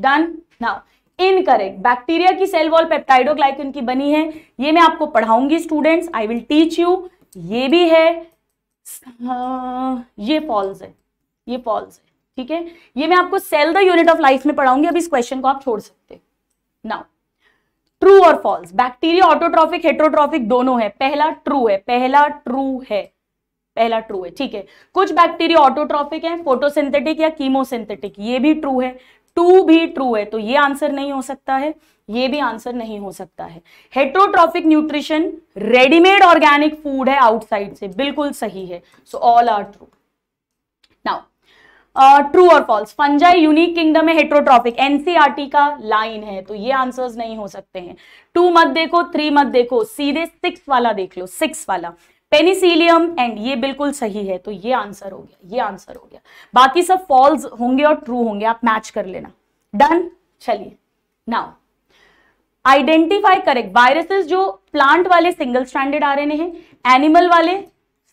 डन। नाउ इनकरेक्ट, बैक्टीरिया की सेल वॉल पेप्टाइडोग्लाइकन की बनी है, ये मैं आपको पढ़ाऊंगी students, I will teach you. ये भी है, ये फॉल्स है, ये फॉल्स है, ठीक है, ये मैं आपको cell the unit of life में पढ़ाऊंगी, अब इस क्वेश्चन को आप छोड़ सकते। नाउ ट्रू और फॉल्स, बैक्टीरिया ऑटोट्रॉफिक हेटरोट्रॉफिक दोनों है, पहला ट्रू है, पहला ट्रू है, पहला ट्रू है, ठीक है। कुछ बैक्टीरिया ऑटोट्रॉफिक है, फोटोसिंथेटिक या कीमोसिंथेटिक, ये भी ट्रू है, टू भी ट्रू है, तो ये आंसर नहीं हो सकता है, ये भी आंसर नहीं हो सकता है। Heterotrophic nutrition readymade organic food है आउटसाइड से, बिल्कुल सही है, so all are true. Now true और फॉल्स, फंजाई यूनिक किंगडम है, हेटरोट्रॉफिक एनसीईआरटी का लाइन है, तो ये आंसर्स नहीं हो सकते हैं। टू मत देखो, थ्री मत देखो, सीधे सिक्स वाला देख लो, सिक्स वाला पेनिसिलियम एंड ये बिल्कुल सही है, तो ये आंसर हो गया, ये आंसर हो गया, बाकी सब फॉल्स होंगे और ट्रू होंगे, आप मैच कर लेना। डन। चलिए नाउ आइडेंटिफाई करेक्ट, वायरसेस जो प्लांट वाले सिंगल स्ट्रैंडेड आरएनए हैं, एनिमल वाले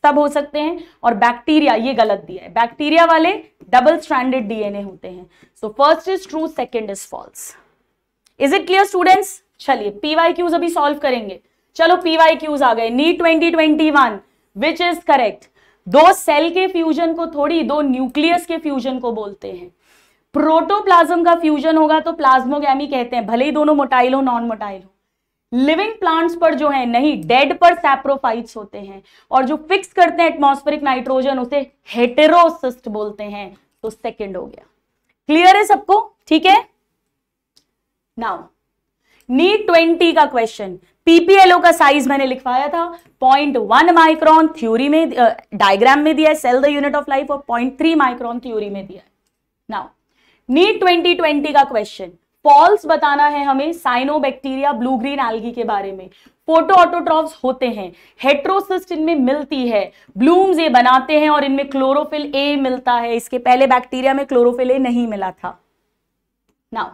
सब हो सकते हैं, और बैक्टीरिया, ये गलत दिया है, बैक्टीरिया वाले डबल स्ट्रैंडेड डीएनए होते हैं, so first is true, second is false. Is it clear students? चलिए पीवाईक्यूज अभी सॉल्व करेंगे। चलो PYQs आ गए। नीट 2021 विच इज करेक्ट, दो सेल के फ्यूजन को थोड़ी, दो न्यूक्लियस के फ्यूजन को बोलते हैं। प्रोटोप्लाज्म का फ्यूजन होगा तो प्लाज्मोगैमी कहते हैं, भले ही दोनों मोटाइल हो नॉन मोटाइल हो। लिविंग प्लांट्स पर जो है नहीं, डेड पर सैप्रोफाइट्स होते हैं, और जो फिक्स करते हैं एटमॉस्फेरिक नाइट्रोजन उसे हेटेरोसिस्ट बोलते हैं, तो सेकेंड हो गया। क्लियर है सबको? ठीक है। नाउ नीट 20 का क्वेश्चन, पीपीएलओ का साइज मैंने लिखवाया था 0.1 माइक्रोन, थ्योरी में डायग्राम में दिया है cell the unit of life, और 0.3 माइक्रोन थ्योरी में दिया है। नाउ नीट 2020 का क्वेश्चन, फॉल्स बताना है हमें साइनोबैक्टीरिया ब्लू ग्रीन एल्गी के बारे में। फोटो ऑटोट्रॉफ्स होते हैं, हेटरोसिस्ट इनमें मिलती है, ब्लूम्स ये बनाते हैं और इनमें क्लोरोफिल ए मिलता है, इसके पहले बैक्टीरिया में क्लोरोफिल ए नहीं मिला था। नाउ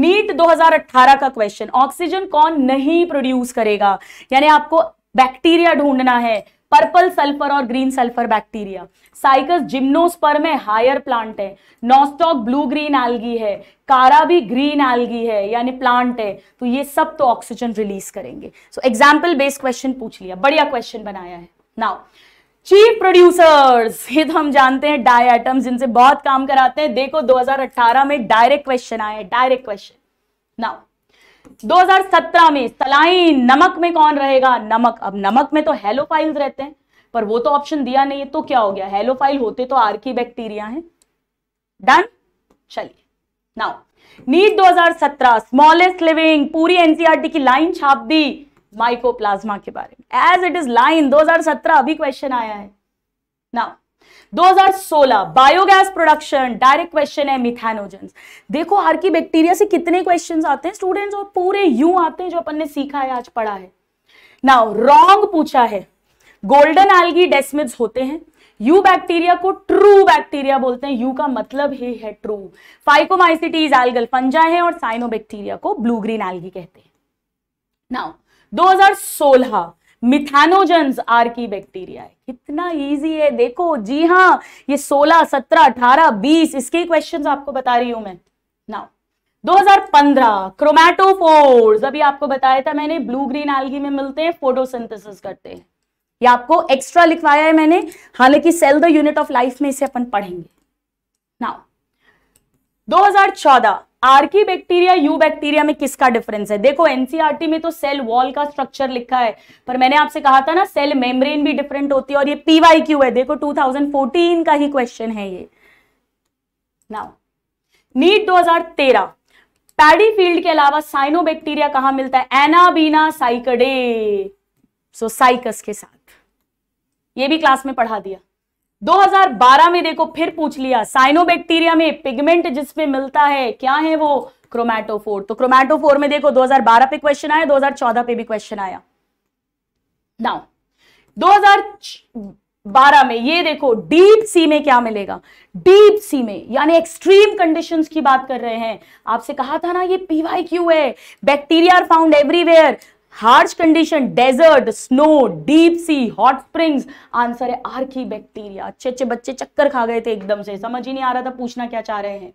नीट 2018 का क्वेश्चन, ऑक्सीजन कौन नहीं प्रोड्यूस करेगा, यानी आपको बैक्टीरिया ढूंढना है, पर्पल सल्फर और green sulphur bacteria. Cycas gymnosperm में हायर प्लांट है, नॉस्टॉक ब्लू ग्रीन एल्गी है, कारा भी ग्रीन एल्गी है यानी प्लांट है, तो ये सब तो ऑक्सीजन रिलीज करेंगे। सो एग्जाम्पल बेस्ड क्वेश्चन पूछ लिया, बढ़िया क्वेश्चन बनाया है। नाउ चीफ प्रोड्यूसर्स, ये तो हम जानते हैं डायटम्स, जिनसे बहुत काम कराते हैं, देखो 2018 में डायरेक्ट क्वेश्चन आए, डायरेक्ट क्वेश्चन। नाउ 2017 में सलाइन नमक में कौन रहेगा, नमक, अब नमक में तो हेलोफाइल्स रहते हैं, पर वो तो ऑप्शन दिया नहीं है, तो क्या हो गया, हेलोफाइल होते तो आर्की बैक्टीरिया है। डन। चलिए नाउ नीट 2017 स्मॉलेस्ट लिविंग, पूरी एनसीईआरटी की लाइन छाप दी माइकोप्लाज्मा के बारे में, एज इट इज लाइन 2017 अभी क्वेश्चन आया है। Now 2016 biogas production, direct question है मिथानोजेंस। देखो आर्की बैक्टीरिया से कितने क्वेश्चंस आते हैं स्टूडेंट्स, और पूरे यूं आते हैं जो अपन ने सीखा है, आज पढ़ा है। नाउ रॉन्ग पूछा है, गोल्डन एल्गी डेस्मिड्स होते हैं, यू बैक्टीरिया को ट्रू बैक्टीरिया बोलते हैं, यू का मतलब ही है ट्रू। फाइकोमाइसिटीज एल्गल फंजा है, और साइनोबैक्टीरिया को ब्लू ग्रीन एल्गी कहते हैं। नाउ 2016 मिथानोजेंस आर्की बैक्टीरिया है, कितना इजी है देखो। जी हाँ, ये 16 17 18 20 इसके क्वेश्चंस आपको बता रही हूं मैं। नाउ 2015 क्रोमैटोफोर्स, अभी आपको बताया था मैंने, ब्लू ग्रीन एल्गी में मिलते हैं, फोटोसिंथेसिस करते हैं, ये आपको एक्स्ट्रा लिखवाया है मैंने, हालांकि cell the unit of life में इसे अपन पढ़ेंगे। Now 2014 archaebacteria eubacteria में किसका डिफरेंस है, देखो एनसीईआरटी में तो सेल वॉल का स्ट्रक्चर लिखा है, पर मैंने आपसे कहा था ना सेल मेम्ब्रेन भी डिफरेंट होती है, और ये पीवाईक्यू है, देखो 2014 का ही क्वेश्चन है ये। नाउ नीट 2013 पैडी फील्ड के अलावा साइनोबैक्टीरिया कहां मिलता है, एनाबीना साइकडे, सो साइकस के साथ, ये भी क्लास में पढ़ा दिया। 2012 में देखो फिर पूछ लिया, साइनोबैक्टीरिया में पिगमेंट जिसमें मिलता है क्या है वो, क्रोमैटोफोर, तो क्रोमैटोफोर में देखो 2012 पे क्वेश्चन आया, 2014 पे भी क्वेश्चन आया। नाउ 2000 12 में ये देखो डीप सी में क्या मिलेगा, डीप सी में यानी एक्सट्रीम कंडीशंस की बात कर रहे हैं। आपसे कहा था ना ये PYQ है, bacteria are found everywhere, harsh condition, desert, snow, deep sea, hot springs. Answer है आर की बैक्टीरिया। अच्छे अच्छे बच्चे चक्कर खा गए थे एकदम से, समझ ही नहीं आ रहा था पूछना क्या चाह रहे हैं।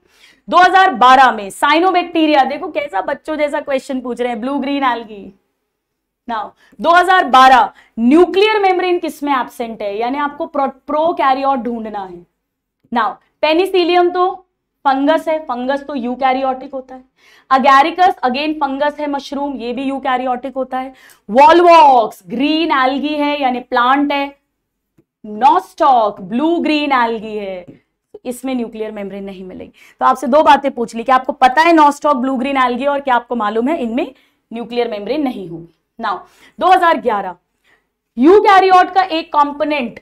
2012 में साइनोबैक्टीरिया, देखो कैसा बच्चों जैसा क्वेश्चन पूछ रहे हैं, blue green algae. Now 2012 nuclear membrane किसमें एब्सेंट है, यानी आपको प्रोकैरियोट ढूंढना है। नाउ पेनिसिलियम तो फंगस है, फंगस तो यूकैरियोटिक होता है। अगैरिकस अगेन फंगस है, मशरूम ये भी यूकैरियोटिक होता है। वॉलवॉक्स ग्रीन एल्गी है यानी प्लांट है। नॉस्टॉक ब्लू ग्रीन एल्गी है, इसमें न्यूक्लियर मेम्ब्रेन नहीं मिलेगी। तो आपसे दो बातें पूछ ली कि आपको पता है नॉस्टॉक ब्लू ग्रीन एल्गी और क्या आपको मालूम है इनमें न्यूक्लियर मेम्ब्रेन नहीं होगी। नाउ 2011 यूकैरियोट का एक component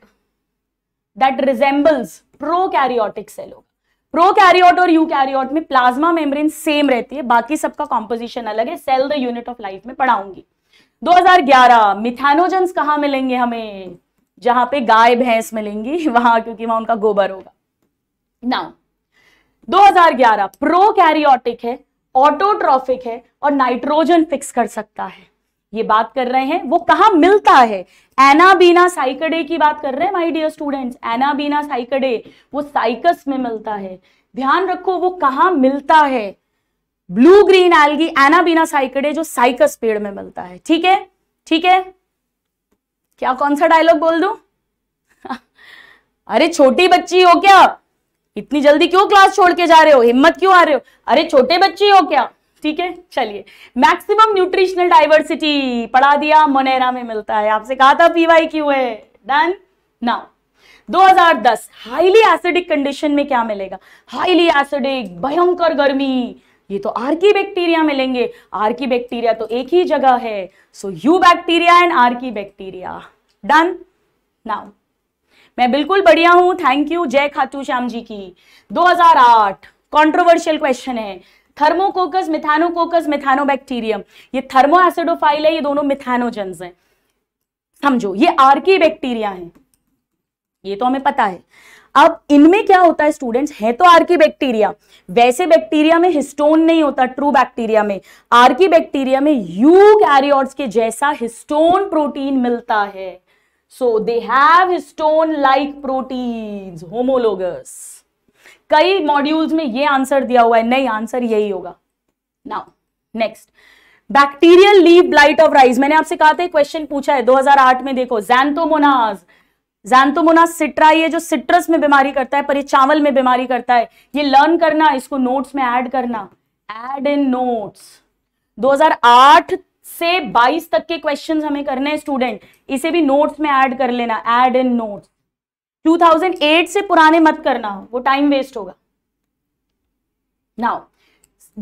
that resembles prokaryotic cell होगा। प्रोकैरियोट और यूकैरियोट में प्लाज्मा मेम्ब्रेन सेम रहती है, बाकी सबका कंपोजिशन अलग है। Cell the unit of life में पढ़ाऊंगी। 2011 मिथैनोजेंस कहां मिलेंगे हमें, जहां पे गाय भैंस मिलेंगी वहां, क्योंकि वहां उनका गोबर होगा। नाउ 2011 प्रोकैरियोटिक है, ऑटोट्रॉफिक है और नाइट्रोजन फिक्स कर सकता है, ये बात कर रहे हैं। वो कहाँ मिलता है, एनाबीना साइकडे की बात कर रहे हैं my dear students. Anabaena cycadae वो साइकस में मिलता है, ध्यान रखो वो कहाँ मिलता है। Blue green algae anabaena cycadae जो साइकस पेड़ में मिलता है, ठीक है ठीक है। क्या कौन सा डायलॉग बोल दूं अरे छोटी बच्ची हो क्या, इतनी जल्दी क्यों क्लास छोड़ के जा रहे हो, हिम्मत क्यों आ रहे हो, अरे छोटे बच्ची हो क्या, ठीक है। चलिए मैक्सिमम न्यूट्रिशनल डाइवर्सिटी पढ़ा दिया, मोनेरा में मिलता है, आपसे कहा था PYQ है, done. Now 2010 highly acidic condition में क्या मिलेगा, हाईली एसिडिक भयंकर गर्मी, ये तो आर की बैक्टीरिया मिलेंगे। आर की बैक्टीरिया तो एक ही जगह है, so eubacteria and archaebacteria, done. Now मैं बिल्कुल बढ़िया हूं, थैंक यू, जय खाटू श्याम जी की। 2008 कॉन्ट्रोवर्शियल क्वेश्चन है, थर्मोकोकस, मिथानोकोकस, मिथानोबैक्टीरियम, ये थर्मो एसिडोफाइल है, ये दोनों मिथानोजेंस हैं। समझो ये आर्की बैक्टीरिया हैं, ये तो हमें पता है। अब इनमें क्या होता है स्टूडेंट्स, है तो आर्की बैक्टीरिया, वैसे बैक्टीरिया में हिस्टोन नहीं होता, ट्रू बैक्टीरिया में, आर्की बैक्टीरिया में यूकैरियोट्स के जैसा हिस्टोन प्रोटीन मिलता है। So they have histone like proteins, homologous. कई मॉड्यूल्स में ये आंसर दिया हुआ है, नहीं आंसर यही होगा। Now next bacterial leaf blight of rice, मैंने आपसे कहा था क्वेश्चन पूछा है 2008 में, देखो ज़ैंथोमोनास, ज़ैंथोमोनास सिट्रा, ये जो सिट्रस में बीमारी करता है, पर ये चावल में बीमारी करता है, ये लर्न करना, इसको नोट्स में ऐड करना, ऐड इन नोट्स। 2008 से 22 तक के क्वेश्चन हमें करने हैं स्टूडेंट, इसे भी नोट्स में ऐड कर लेना, ऐड इन नोट्स। 2008 से पुराने मत करना, वो टाइम वेस्ट होगा। नाउ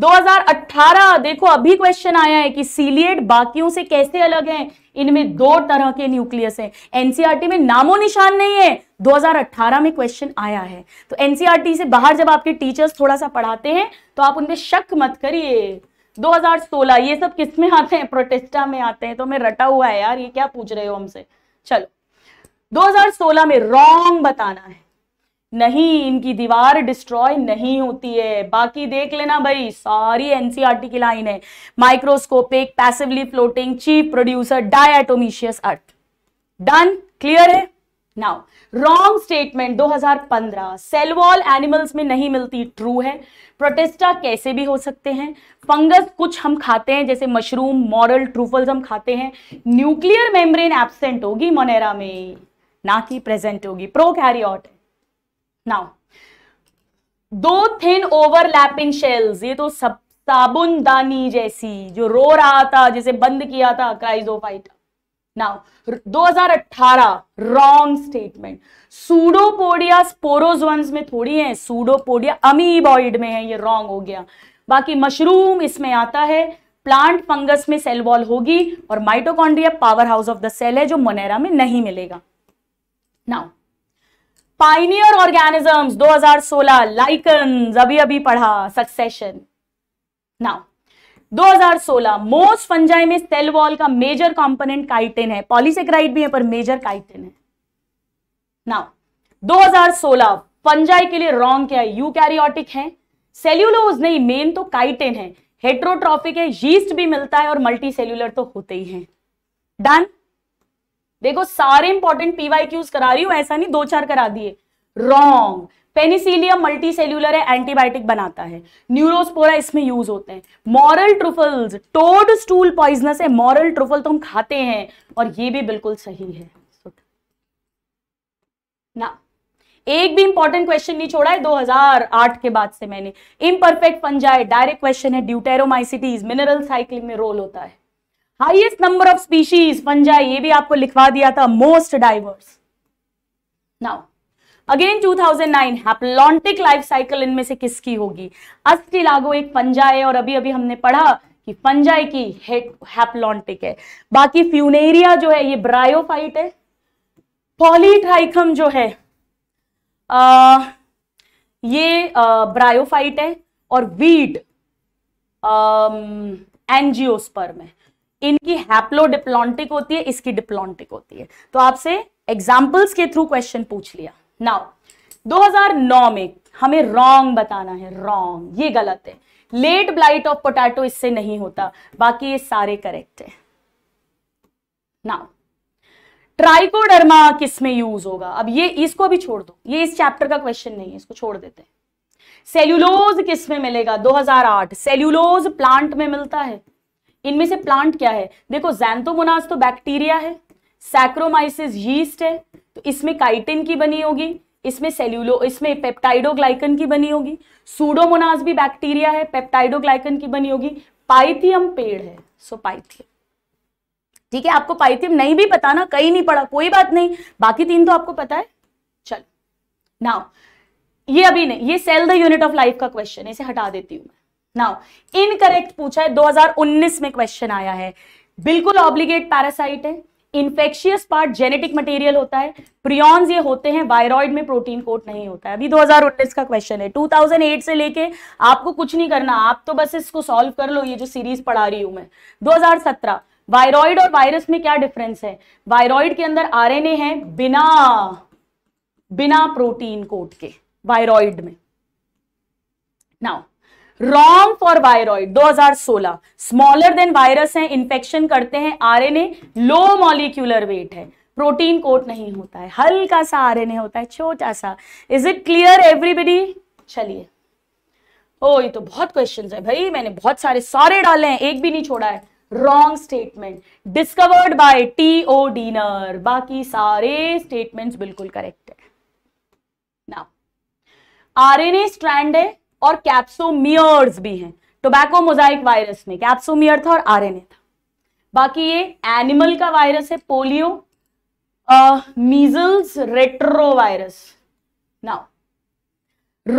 2018 देखो अभी क्वेश्चन आया है कि सीलिएट बाकियों से कैसे अलग हैं, इनमें दो तरह के न्यूक्लियस हैं, एनसीईआरटी में नामो निशान नहीं है, 2018 में क्वेश्चन आया है। तो एनसीईआरटी से बाहर जब आपके टीचर्स थोड़ा सा पढ़ाते हैं तो आप उनमें शक मत करिए। 2016 ये सब किसमें आते हैं, प्रोटेस्टा में आते हैं, तो मैं रटा हुआ है यार, ये क्या पूछ रहे हो हमसे। चलो 2016 में रॉन्ग बताना है, नहीं इनकी दीवार डिस्ट्रॉय नहीं होती है, बाकी देख लेना भाई, सारी एनसीईआरटी की लाइन है। Microscopic, passively floating, chief producer, diatomaceous earth, done, clear है। Now wrong statement 2015, cell wall animals में नहीं मिलती, ट्रू है। प्रोटेस्टा कैसे भी हो सकते हैं, फंगस कुछ हम खाते हैं जैसे मशरूम, मॉरल, ट्रूफल्स हम खाते हैं। न्यूक्लियर मेम्ब्रेन एब्सेंट होगी मोनेरा में, ना कि प्रेजेंट होगी, प्रोकैरियोट। नाउ दो थिन ओवरलैपिंग शेल्स, ये तो सब साबुनदानी जैसी जो रो रहा था, जिसे बंद किया था, Chrysophyta. Now 2018 wrong statement, pseudopodia sporozoans में थोड़ी है, सूडोपोडिया अमीबॉइड में है, ये रॉन्ग हो गया। बाकी मशरूम इसमें आता है, प्लांट फंगस में सेल वॉल होगी और mitochondria power house of the cell है, जो मोनेरा में नहीं मिलेगा। Now, pioneer organisms 2016 lichens, अभी पढ़ा, succession। Now, 2016 most fungi में cell wall का major component chitin है, polysaccharide भी है पर major chitin है। नाउ 2016 फंजाई के लिए रॉन्ग क्या है, यूकैरियोटिक है, सेल्यूलोज नहीं, मेन तो काइटेन है, हेट्रोट्रॉफिक है, यीस्ट भी मिलता है और मल्टी सेल्यूलर तो होते ही हैं। डन। देखो सारे इंपॉर्टेंट पीवाईक्यूज करा रही हूं, ऐसा नहीं दो चार करा दिए। रॉन्ग। पेनिसिलियम मल्टी सेल्यूलर है, एंटीबायोटिक बनाता है। न्यूरोस्पोरा इसमें यूज होते हैं। Morel truffles, toad stool poisonous है, मॉरल ट्रुफल तो हम खाते हैं और ये भी बिल्कुल सही है ना। एक भी इंपॉर्टेंट क्वेश्चन नहीं छोड़ा है 2008 के बाद से मैंने। इम्परफेक्ट फंजाई डायरेक्ट क्वेश्चन है, ड्यूटेरोमाइसिटीज मिनरल साइकिलिंग में रोल होता है। Highest number of species fungi, ये भी आपको लिखवा दिया था, most diverse. Now again 2009 haplontic life cycle इनमें से किसकी होगी? अस्टिलागो एक फंजाई है और अभी अभी हमने पढ़ा कि फंजाई की हैप्लॉन्टिक है। बाकी फ्यूनेरिया जो है ये ब्रायोफाइट है, पॉलीट्राइकम जो है ये ब्रायोफाइट है और वीट एंजियोस्पर्म है। इनकी हैप्लोडिप्लॉन्टिक होती है, इसकी डिप्लॉन्टिक होती है। तो आपसे एग्जाम्पल्स के थ्रू क्वेश्चन पूछ लिया। नाउ 2009 में हमें रॉन्ग बताना है। रॉन्ग, ये गलत है। लेट ब्लाइट ऑफ पोटैटो इससे नहीं होता, बाकी ये सारे करेक्ट है। नाउ ट्राइकोडर्मा किस में यूज होगा? अब ये इसको भी छोड़ दो, ये इस चैप्टर का क्वेश्चन नहीं है, इसको छोड़ देते हैं। सेल्यूलोज किस में मिलेगा? 2008 सेल्यूलोज प्लांट में मिलता है। इनमें से प्लांट क्या है? देखो ज़ैंथोमोनास तो बैक्टीरिया है, सैक्रोमाइसिस यीस्ट है, तो इसमें काइटिन की बनी होगी, इसमें सेल्यूलो, इसमें पेप्टाइडोग्लाइकन की बनी होगी। सूडोमोनास भी बैक्टीरिया है, पेप्टाइडोग्लाइकन की बनी होगी। पाइथियम पेड़ है, सो पाइथियम। ठीक है, आपको पाइथियम नहीं भी पता ना, कहीं नहीं पढ़ा, कोई बात नहीं, बाकी तीन तो आपको पता है। चलो नाउ ये अभी नहीं, ये cell the unit of life का क्वेश्चन है, इसे हटा देती हूं मैं। नाउ इनकरेक्ट पूछा है, 2019 में क्वेश्चन आया है। बिल्कुल ऑब्लिगेट पैरासाइट है, इन्फेक्शियस पार्ट जेनेटिक मटेरियल होता है, प्रियॉन्स ये होते हैं, वायरॉइड में प्रोटीन कोट नहीं होता है। अभी 2019 का क्वेश्चन है, 2008 से लेके आपको कुछ नहीं करना, आप तो बस इसको सॉल्व कर लो, ये जो सीरीज पढ़ा रही हूं मैं। 2017 वायरॉइड और वायरस में क्या डिफरेंस है? वायरॉइड के अंदर आरएनए है बिना प्रोटीन कोट के वायरॉइड में। Now wrong for viroid 2016, smaller than virus है, इन्फेक्शन करते हैं, आरएनए लो मॉलिक्यूलर वेट है, प्रोटीन कोट नहीं होता है, हल्का सा आरएनए होता है, छोटा सा। Is it clear everybody? चलिए, ओ ये तो बहुत क्वेश्चंस है भाई, मैंने बहुत सारे डाले हैं, एक भी नहीं छोड़ा है। Wrong statement discovered by T O. Diener, बाकी सारे स्टेटमेंट्स बिल्कुल करेक्ट है। नाउ आरएनए स्ट्रैंड है और कैप्सोमियर्स भी हैं, टोबैको मोजाइक वायरस में कैप्सोमियर था और आरएनए था। बाकी ये एनिमल का वायरस है, polio, measles, retrovirus. Now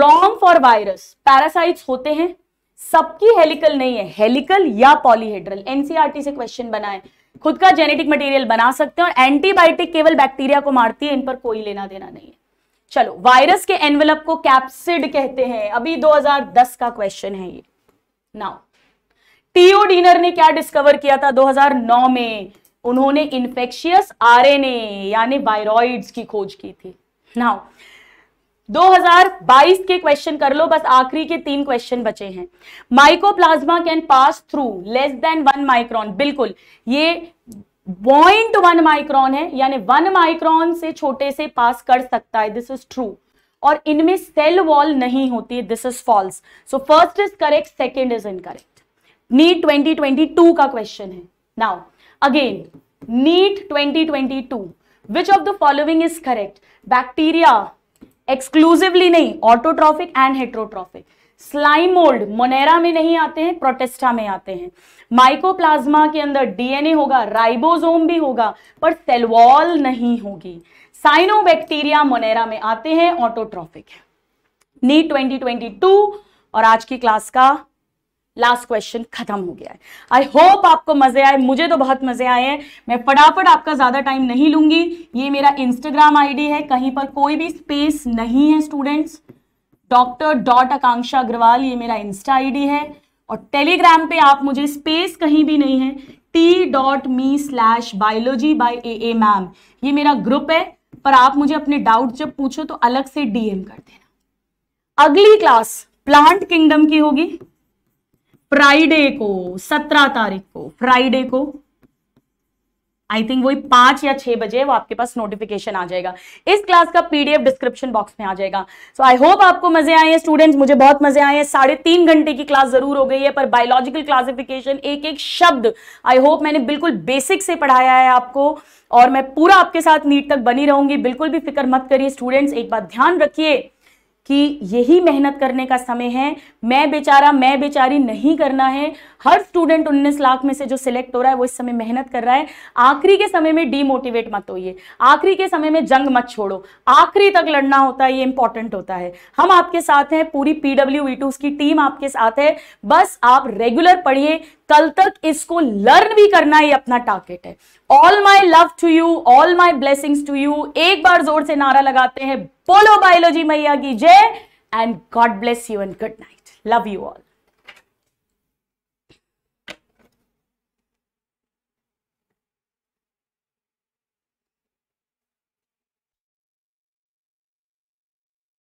wrong for virus, parasites होते हैं, सबकी हेलिकल नहीं है, हेलिकल या पॉलीहेड्रल। एनसीईआरटी से क्वेश्चन बनाए, खुद का जेनेटिक मटेरियल बना सकते हैं, और एंटीबायोटिक केवल बैक्टीरिया को मारती है, इन पर कोई लेना देना नहीं है। चलो वायरस के एनवेलप को कैप्सिड कहते हैं, अभी 2010 का क्वेश्चन है ये। नाउ टीओ डीनर ने क्या डिस्कवर किया था? 2009 में उन्होंने इन्फेक्शियस आरएनए यानी वायरॉइड्स की खोज की थी। नाउ 2022 के क्वेश्चन कर लो, बस आखिरी के 3 क्वेश्चन बचे हैं। Mycoplasma can pass through less than 1 micron, बिल्कुल ये 0.1 माइक्रॉन है, यानी 1 माइक्रॉन से छोटे से पास कर सकता है, दिस इज ट्रू। और इनमें सेल वॉल नहीं होती है, this is false. So first is correct, second is incorrect. NEET 2022 का क्वेश्चन है। Now again NEET 2022, which of the following is correct? Bacteria exclusively नहीं, autotrophic and heterotrophic. Slime mould Monera में नहीं आते हैं, प्रोटेस्टा में आते हैं। माइकोप्लाज्मा के अंदर डीएनए होगा, राइबोसोम भी होगा, पर सेल वॉल नहीं होगी। साइनोबैक्टीरिया मोनेरा में आते हैं, ऑटोट्रॉफिक है। नीट 2022 और आज की क्लास का लास्ट क्वेश्चन खत्म हो गया है। आई होप आपको मजे आए, मुझे तो बहुत मजे आए हैं। मैं फटाफट आपका ज्यादा टाइम नहीं लूंगी। ये मेरा इंस्टाग्राम आईडी है, कहीं पर कोई भी स्पेस नहीं है स्टूडेंट्स, dr.akanksha agrawal ये मेरा इंस्टा आईडी है। और टेलीग्राम पे आप मुझे स्पेस कहीं भी नहीं है, t.me/biology/aa मैम ये मेरा ग्रुप है। पर आप मुझे अपने डाउट जब पूछो तो अलग से डीएम कर देना। अगली क्लास प्लांट किंगडम की होगी फ्राइडे को, 17 तारीख को, फ्राइडे को आई थिंक वही 5 या 6 बजे वो आपके पास नोटिफिकेशन आ जाएगा। इस क्लास का पीडीएफ डिस्क्रिप्शन बॉक्स में आ जाएगा। सो आई होप आपको मजे आए हैं स्टूडेंट्स, मुझे बहुत मजे आए हैं। 3.5 घंटे की क्लास जरूर हो गई है, पर बायोलॉजिकल क्लासिफिकेशन एक एक शब्द आई होप मैंने बिल्कुल बेसिक से पढ़ाया है आपको, और मैं पूरा आपके साथ नीट तक बनी रहूंगी। बिल्कुल भी फिक्र मत करिए स्टूडेंट्स। एक बात ध्यान रखिए कि यही मेहनत करने का समय है, मैं बेचारा मैं बेचारी नहीं करना है। हर स्टूडेंट 19 लाख में से जो सिलेक्ट हो रहा है वो इस समय मेहनत कर रहा है। आखिरी के समय में डीमोटिवेट मत होइए, आखिरी के समय में जंग मत छोड़ो, आखिरी तक लड़ना होता है, ये इंपॉर्टेंट होता है। हम आपके साथ हैं, पूरी PWE2 की टीम आपके साथ है। बस आप रेगुलर पढ़िए, कल तक इसको लर्न भी करना ही अपना टारगेट है। All my love to you, all my blessings to you. एक बार जोर से नारा लगाते हैं, बोलो बायोलॉजी मैया की जय, and God bless you and good night. Love you all.